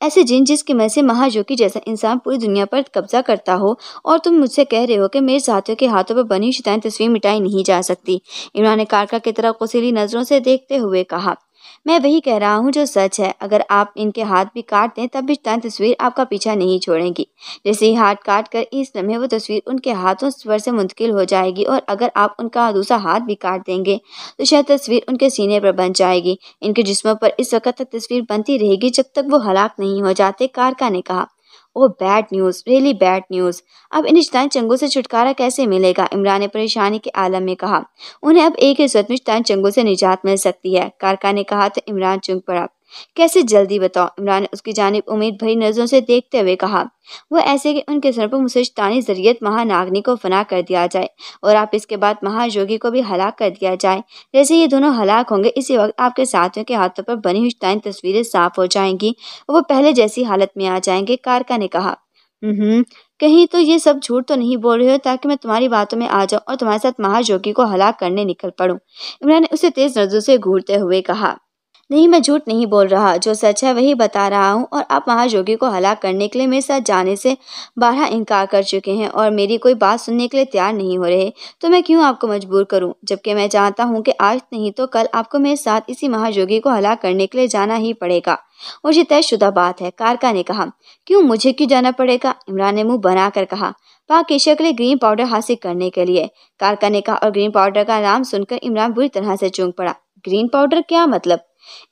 ऐसे जिन जिसकी वजह से महायोगी जैसा इंसान पूरी दुनिया पर कब्जा करता हो, और तुम मुझसे कह रहे हो कि मेरे साथियों के हाथों पर बनी शैतानी तस्वीर मिटाई नहीं जा सकती। इमरान ने कारका की तरफ गुस्सेली नज़रों से देखते हुए कहा, मैं वही कह रहा हूँ जो सच है। अगर आप इनके हाथ भी काट दें तब भी शैतान तस्वीर आपका पीछा नहीं छोड़ेंगी। जैसे ही हाथ काट कर इस लम्हे वो तस्वीर उनके हाथों पर से मुंतकिल हो जाएगी, और अगर आप उनका दूसरा हाथ भी काट देंगे तो शायद तस्वीर उनके सीने पर बन जाएगी। इनके जिस्मों पर इस वक्त तक तस्वीर बनती रहेगी जब तक वो हलाक नहीं हो जाते। कारका ने कहा, oh bad news, really bad news. अब इन शैतान चंगों से छुटकारा कैसे मिलेगा? इमरान ने परेशानी के आलम में कहा। उन्हें अब एक ही सूरत में शैतान चंगों से निजात मिल सकती है, कारका ने कहा तो इमरान चौंक पड़ा। कैसे? जल्दी बताओ, इमरान ने उसकी जानिब उम्मीद भरी नजरों से देखते हुए कहा। वो ऐसे कि उनके सर पर मुझसे शैतानी ज़रियत महानागिनी को फना कर दिया जाए और आप इसके बाद महायोगी को भी हलाक कर दिया जाए। जैसे ये दोनों हलाक होंगे इसी वक्त आपके साथियों के हाथों पर बनी हुई शैतानी तस्वीरें साफ हो जाएंगी और वो पहले जैसी हालत में आ जाएंगे, कारका ने कहा। कहीं तो ये सब झूठ तो नहीं बोल रहे हो ताकि मैं तुम्हारी बातों में आ जाऊँ और तुम्हारे साथ महायोगी को हलाक करने निकल पड़ूँ, इमरान ने उसे तेज नजरों से घूरते हुए कहा। नहीं, मैं झूठ नहीं बोल रहा, जो सच है वही बता रहा हूँ, और आप महायोगी को हलाक करने के लिए मेरे साथ जाने से बारहा इनकार कर चुके हैं और मेरी कोई बात सुनने के लिए तैयार नहीं हो रहे, तो मैं क्यों आपको मजबूर करूँ? जबकि मैं चाहता हूँ कि आज नहीं तो कल आपको मेरे साथ इसी महायोगी को हलाक करने के लिए जाना ही पड़ेगा और ये तयशुदा बात है, कारका ने कहा। क्यों? मुझे क्यों जाना पड़ेगा? इमरान ने मुँह बनाकर कहा। पाक एशिया के लिए ग्रीन पाउडर हासिल करने के लिए, कारका ने कहा, और ग्रीन पाउडर का नाम सुनकर इमरान बुरी तरह से चौंक पड़ा। ग्रीन पाउडर क्या मतलब?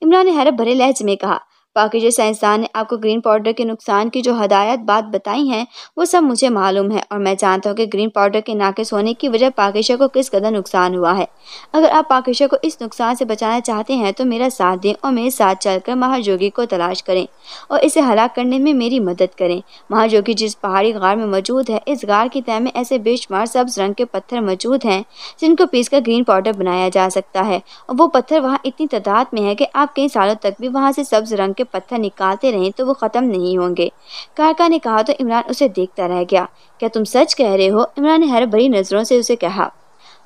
इमरान ने हैरत भरे लहजे में कहा। पाकिस्तानी साइंसदान ने आपको ग्रीन पाउडर के नुकसान की जो हदायत बात बताई हैं वो सब मुझे मालूम है और मैं जानता हूँ कि ग्रीन पाउडर के नाकस होने की वजह पाकिस्तान को किस कदर नुकसान हुआ है। अगर आप पाकिस्तान को इस नुकसान से बचाना चाहते हैं तो मेरा साथ दें और मेरे साथ चलकर महायोगी को तलाश करें और इसे हलाक करने में मेरी मदद करें। महायोगी जिस पहाड़ी गार में मौजूद है, इस गार की तह में ऐसे बेशुमार सब्ज रंग के पत्थर मौजूद हैं जिनको पीसकर ग्रीन पाउडर बनाया जा सकता है, और वो पत्थर वहाँ इतनी तादाद में है कि आप कई सालों तक भी वहाँ से सब्ज रंग के पत्थर निकालते रहें तो वो खत्म नहीं होंगे, कारका ने कहा तो इमरान उसे देखता रह गया। क्या तुम सच कह रहे हो? इमरान ने हैरत भरी नजरों से उसे कहा।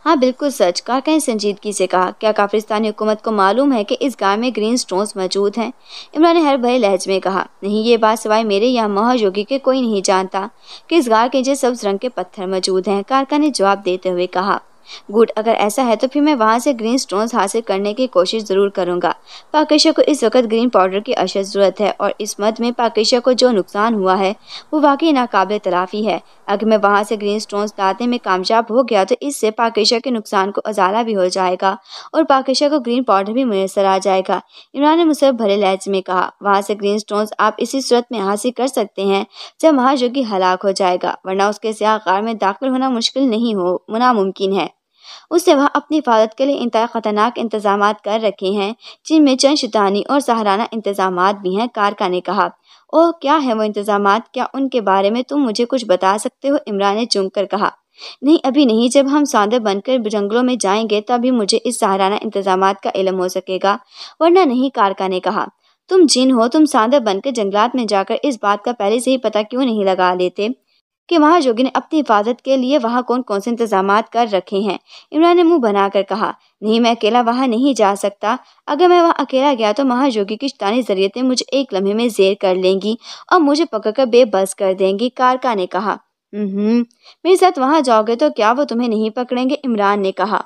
हाँ बिल्कुल सच, कारका ने संजीदगी से कहा। क्या काफिरिस्तानी हुकूमत को मालूम है कि इस गांव में ग्रीन स्टोन्स मौजूद हैं? इमरान ने हैरत भरे लहजे में कहा। नहीं, ये बात सिवाय मेरे या महायोगी के कोई नहीं जानता कि इस गांव के नीचे सब्ज रंग के पत्थर मौजूद हैं, कारका ने जवाब देते हुए कहा। गुड, अगर ऐसा है तो फिर मैं वहाँ से ग्रीन स्टोन्स हासिल करने की कोशिश ज़रूर करूँगा। पाकिस्तान को इस वक्त ग्रीन पाउडर की अशद ज़रूरत है और इस मद में पाकिस्तान को जो नुकसान हुआ है वो वाकई नाकाबिल तलाफ़ी है। अगर मैं वहाँ से ग्रीन स्टोन्स लाने में कामयाब हो गया तो इससे पाकिस्तान के नुकसान को उजाला भी हो जाएगा और पाकिस्तान को ग्रीन पाउडर भी मैसर आ जाएगा, इमरान ने मुसर भरे लहजे में कहा। वहाँ से ग्रीन स्टोन्स आप इसी सूरत में हासिल कर सकते हैं जब महायोगी हलाक हो जाएगा, वरना उसके सियाह गार में दाखिल होना मुश्किल नहीं हो नामुमकिन है। उसने वहाँ अपनी हिफाजत के लिए इंतहा खतरनाक इंतजाम कर रखे हैं जिनमें चंद शैतानी और सहाराना इंतजाम भी हैं, कारका ने कहा। ओह, क्या है वो इंतजाम? क्या उनके बारे में तुम मुझे कुछ बता सकते हो? इमरान ने चौंक कर कहा। नहीं, अभी नहीं, जब हम सांदे बनकर जंगलों में जाएंगे तभी मुझे इस सहाराना इंतजाम का इलम हो सकेगा, वरना नहीं, कारका ने कहा। तुम जिन हो, तुम सांदे बनकर जंगलात में जाकर इस बात का पहले से ही पता क्यों नहीं लगा लेते कि महायोगी ने अपनी हिफाजत के लिए वहाँ कौन कौन से इंतजाम कर रखे हैं? इमरान ने मुंह बनाकर कहा। नहीं, मैं अकेला वहाँ नहीं जा सकता। अगर मैं वहाँ अकेला गया तो महायोगी की शैतानी ज़रियतें मुझे एक लम्हे में ज़ेर कर लेंगी और मुझे पकड़कर बेबस कर देंगी, कारका ने कहा। मेरे साथ वहाँ जाओगे तो क्या वो तुम्हें नहीं पकड़ेंगे? इमरान ने कहा।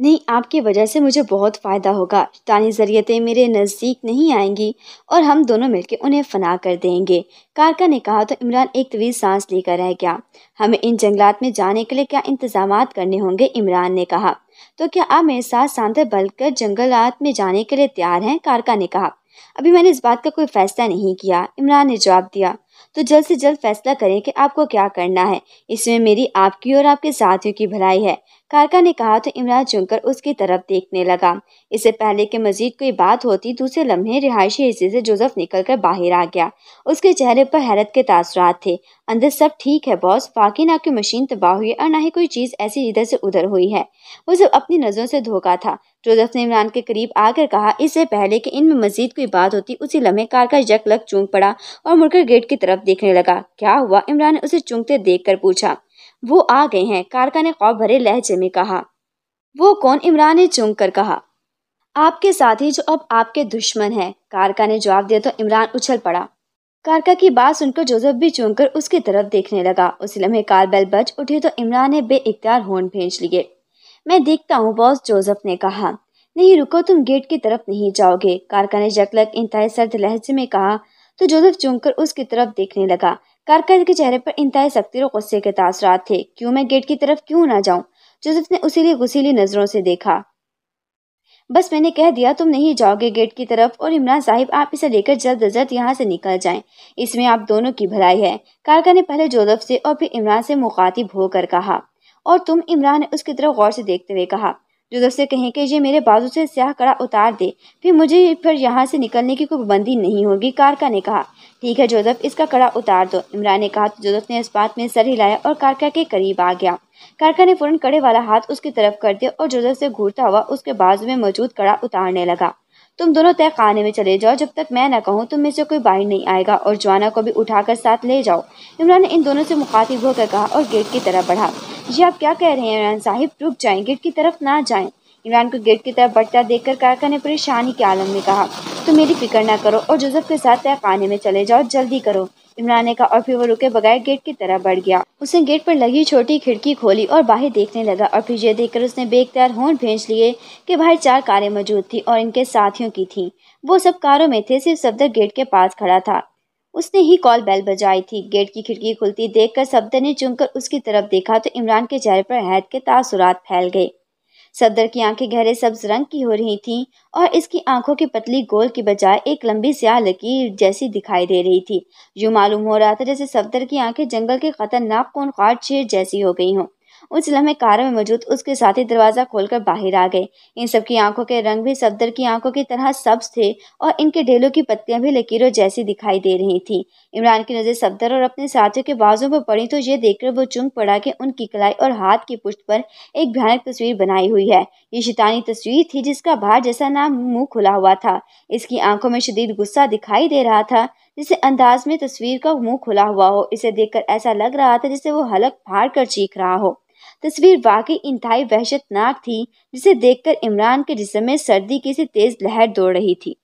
नहीं, आपकी वजह से मुझे बहुत फ़ायदा होगा। शैतानी ज़रियतें मेरे नज़दीक नहीं आएंगी और हम दोनों मिलकर उन्हें फना कर देंगे, कारका ने कहा तो इमरान एक तवील सांस लेकर रह गया। हमें इन जंगलात में जाने के लिए क्या इंतजाम करने होंगे? इमरान ने कहा। तो क्या आप मेरे साथ सांदे बलकर जंगलात में जाने के लिए तैयार हैं? कारका ने कहा। अभी मैंने इस बात का कोई फैसला नहीं किया, इमरान ने जवाब दिया। तो जल्द से जल्द फैसला करें कि आपको क्या करना है, इसमें मेरी, आपकी और आपके साथियों की भलाई है, कारका ने कहा तो इमरान चुनकर उसकी तरफ देखने लगा। इससे पहले कि मजीद कोई बात होती, दूसरे लम्हे रिहायशी हिस्से से जोसेफ निकलकर बाहर आ गया। उसके चेहरे पर हैरत के तासरात थे। अंदर सब ठीक है बॉस, बाकी ना कोई मशीन तबाह हुई और ना ही कोई चीज़ ऐसी इधर से उधर हुई है, वो सब अपनी नज़रों से धोखा था। जोसेफ ने इमरान के करीब आकर कहा, इससे पहले कि इनमें मजीद कोई बात होती उसी लम्हे कार का यक लग चूंक पड़ा और मुड़कर गेट की तरफ देखने लगा। क्या हुआ? इमरान ने उसे चूंकते देखकर पूछा। वो आ गए हैं, कारका ने खौफ भरे लहजे में कहा। वो कौन? इमरान ने चूंक कर कहा। आपके साथी जो अब आपके दुश्मन हैं, कारका ने जवाब दिया तो इमरान उछल पड़ा। कारका की बात सुनकर जोसेफ भी चूंक कर उसकी तरफ देखने लगा। उसी लम्हे कार बेल बज उठी तो इमरान ने बेइख्तियार हॉर्न भेज लिए। मैं देखता हूँ बॉस, जोसेफ ने कहा। नहीं रुको, तुम गेट की तरफ नहीं जाओगे, कारका ने यकलक इंतहाई सर्द लहजे में कहा तो जोसेफ चूंक कर उसकी तरफ देखने लगा। कारका के चेहरे पर इंतहाई सख्ती और गुस्से के तासरात थे। क्यों मैं गेट की तरफ क्यों ना जाऊं? जोसेफ ने उसीलिए गुसीली नजरों से देखा। बस मैंने कह दिया तुम नहीं जाओगे गेट की तरफ, और इमरान साहिब आप इसे लेकर जल्द अज जल्द यहाँ से निकल जाएं, इसमें आप दोनों की भलाई है, कारका ने पहले जोसेफ से और फिर इमरान से मुखातिब होकर कहा। और तुम, इमरान ने उसकी तरफ गौर से देखते हुए कहा, जोसेफ से कहें कि ये मेरे बाजू से स्याह कड़ा उतार दे, फिर मुझे फिर यहाँ से निकलने की कोई पाबंदी नहीं होगी। कारका ने कहा, ठीक है जोसेफ, इसका कड़ा उतार दो, इमरान ने कहा। तो जोसेफ ने इस बात में सर हिलाया और कारका के करीब आ गया। कारका ने फौरन कड़े वाला हाथ उसकी तरफ कर दिया और जोसेफ से घूरता हुआ उसके बाजू में मौजूद कड़ा उतारने लगा। तुम दोनों तय खाने में चले जाओ, जब तक मैं न कहूँ तुम में से कोई बाहर नहीं आएगा, और जोवाना को भी उठाकर साथ ले जाओ, इमरान ने इन दोनों से मुखातिब होकर कहा और गेट की तरफ बढ़ा। जी आप क्या कह रहे हैं इमरान साहिब, रुक जाएं, गेट की तरफ ना जाएं। इमरान को गेट की तरफ बढ़ता देखकर कारका ने परेशानी के आलम में कहा, तुम मेरी फिक्र ना करो और जोसेफ के साथ तहखाने में चले जाओ, जल्दी करो, इमरान ने कहा। और फिर वो रुके बगैर गेट की तरफ बढ़ गया। उसने गेट पर लगी छोटी खिड़की खोली और बाहर देखने लगा, और फिर ये देखकर उसने बेख्तियार हॉर्न भेज लिए कि बाहर चार कारें मौजूद थी और इनके साथियों की थी। वो सब कारों में थे, सिर्फ सफदर गेट के पास खड़ा था। उसने ही कॉल बेल बजाई थी। गेट की खिड़की खुलती देखकर सफदर ने चूंककर उसकी तरफ देखा तो इमरान के चेहरे पर हैरत के तासुरात फैल गए। सफदर की आंखें गहरे सब्ज रंग की हो रही थीं और इसकी आंखों की पतली गोल की बजाय एक लंबी स्याह लकीर जैसी दिखाई दे रही थी। यूं मालूम हो रहा था जैसे सफदर की आंखें जंगल के खतरनाक खूंखार शेर जैसी हो गई हों। उस लम्हे कार में मौजूद उसके साथी दरवाजा खोलकर बाहर आ गए। इन सबकी आंखों के रंग भी सफदर की आंखों की तरह सब्ज थे और इनके ढेलों की पत्तियां भी लकीरों जैसी दिखाई दे रही थी। इमरान की नजर सफदर और अपने साथियों के बाजों पर पड़ी तो ये देखकर वो चूंक पड़ा कि उनकी कलाई और हाथ की पुष्ट पर एक भयानक तस्वीर बनाई हुई है। ये शैतानी तस्वीर थी जिसका बाहर जैसा नाम मुंह खुला हुआ था। इसकी आंखों में शदीद गुस्सा दिखाई दे रहा था जिसे अंदाज में तस्वीर का मुंह खुला हुआ हो। इसे देखकर ऐसा लग रहा था जैसे वो हलक फाड़ कर चीख रहा हो। तस्वीर वाकई इंतहाई वहशतनाक थी जिसे देखकर इमरान के जिस्म में सर्दी की सी तेज लहर दौड़ रही थी।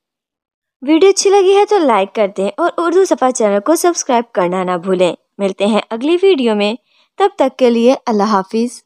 वीडियो अच्छी लगी है तो लाइक कर दें और उर्दू सफा चैनल को सब्सक्राइब करना ना भूलें। मिलते हैं अगली वीडियो में, तब तक के लिए अल्लाह हाफिज।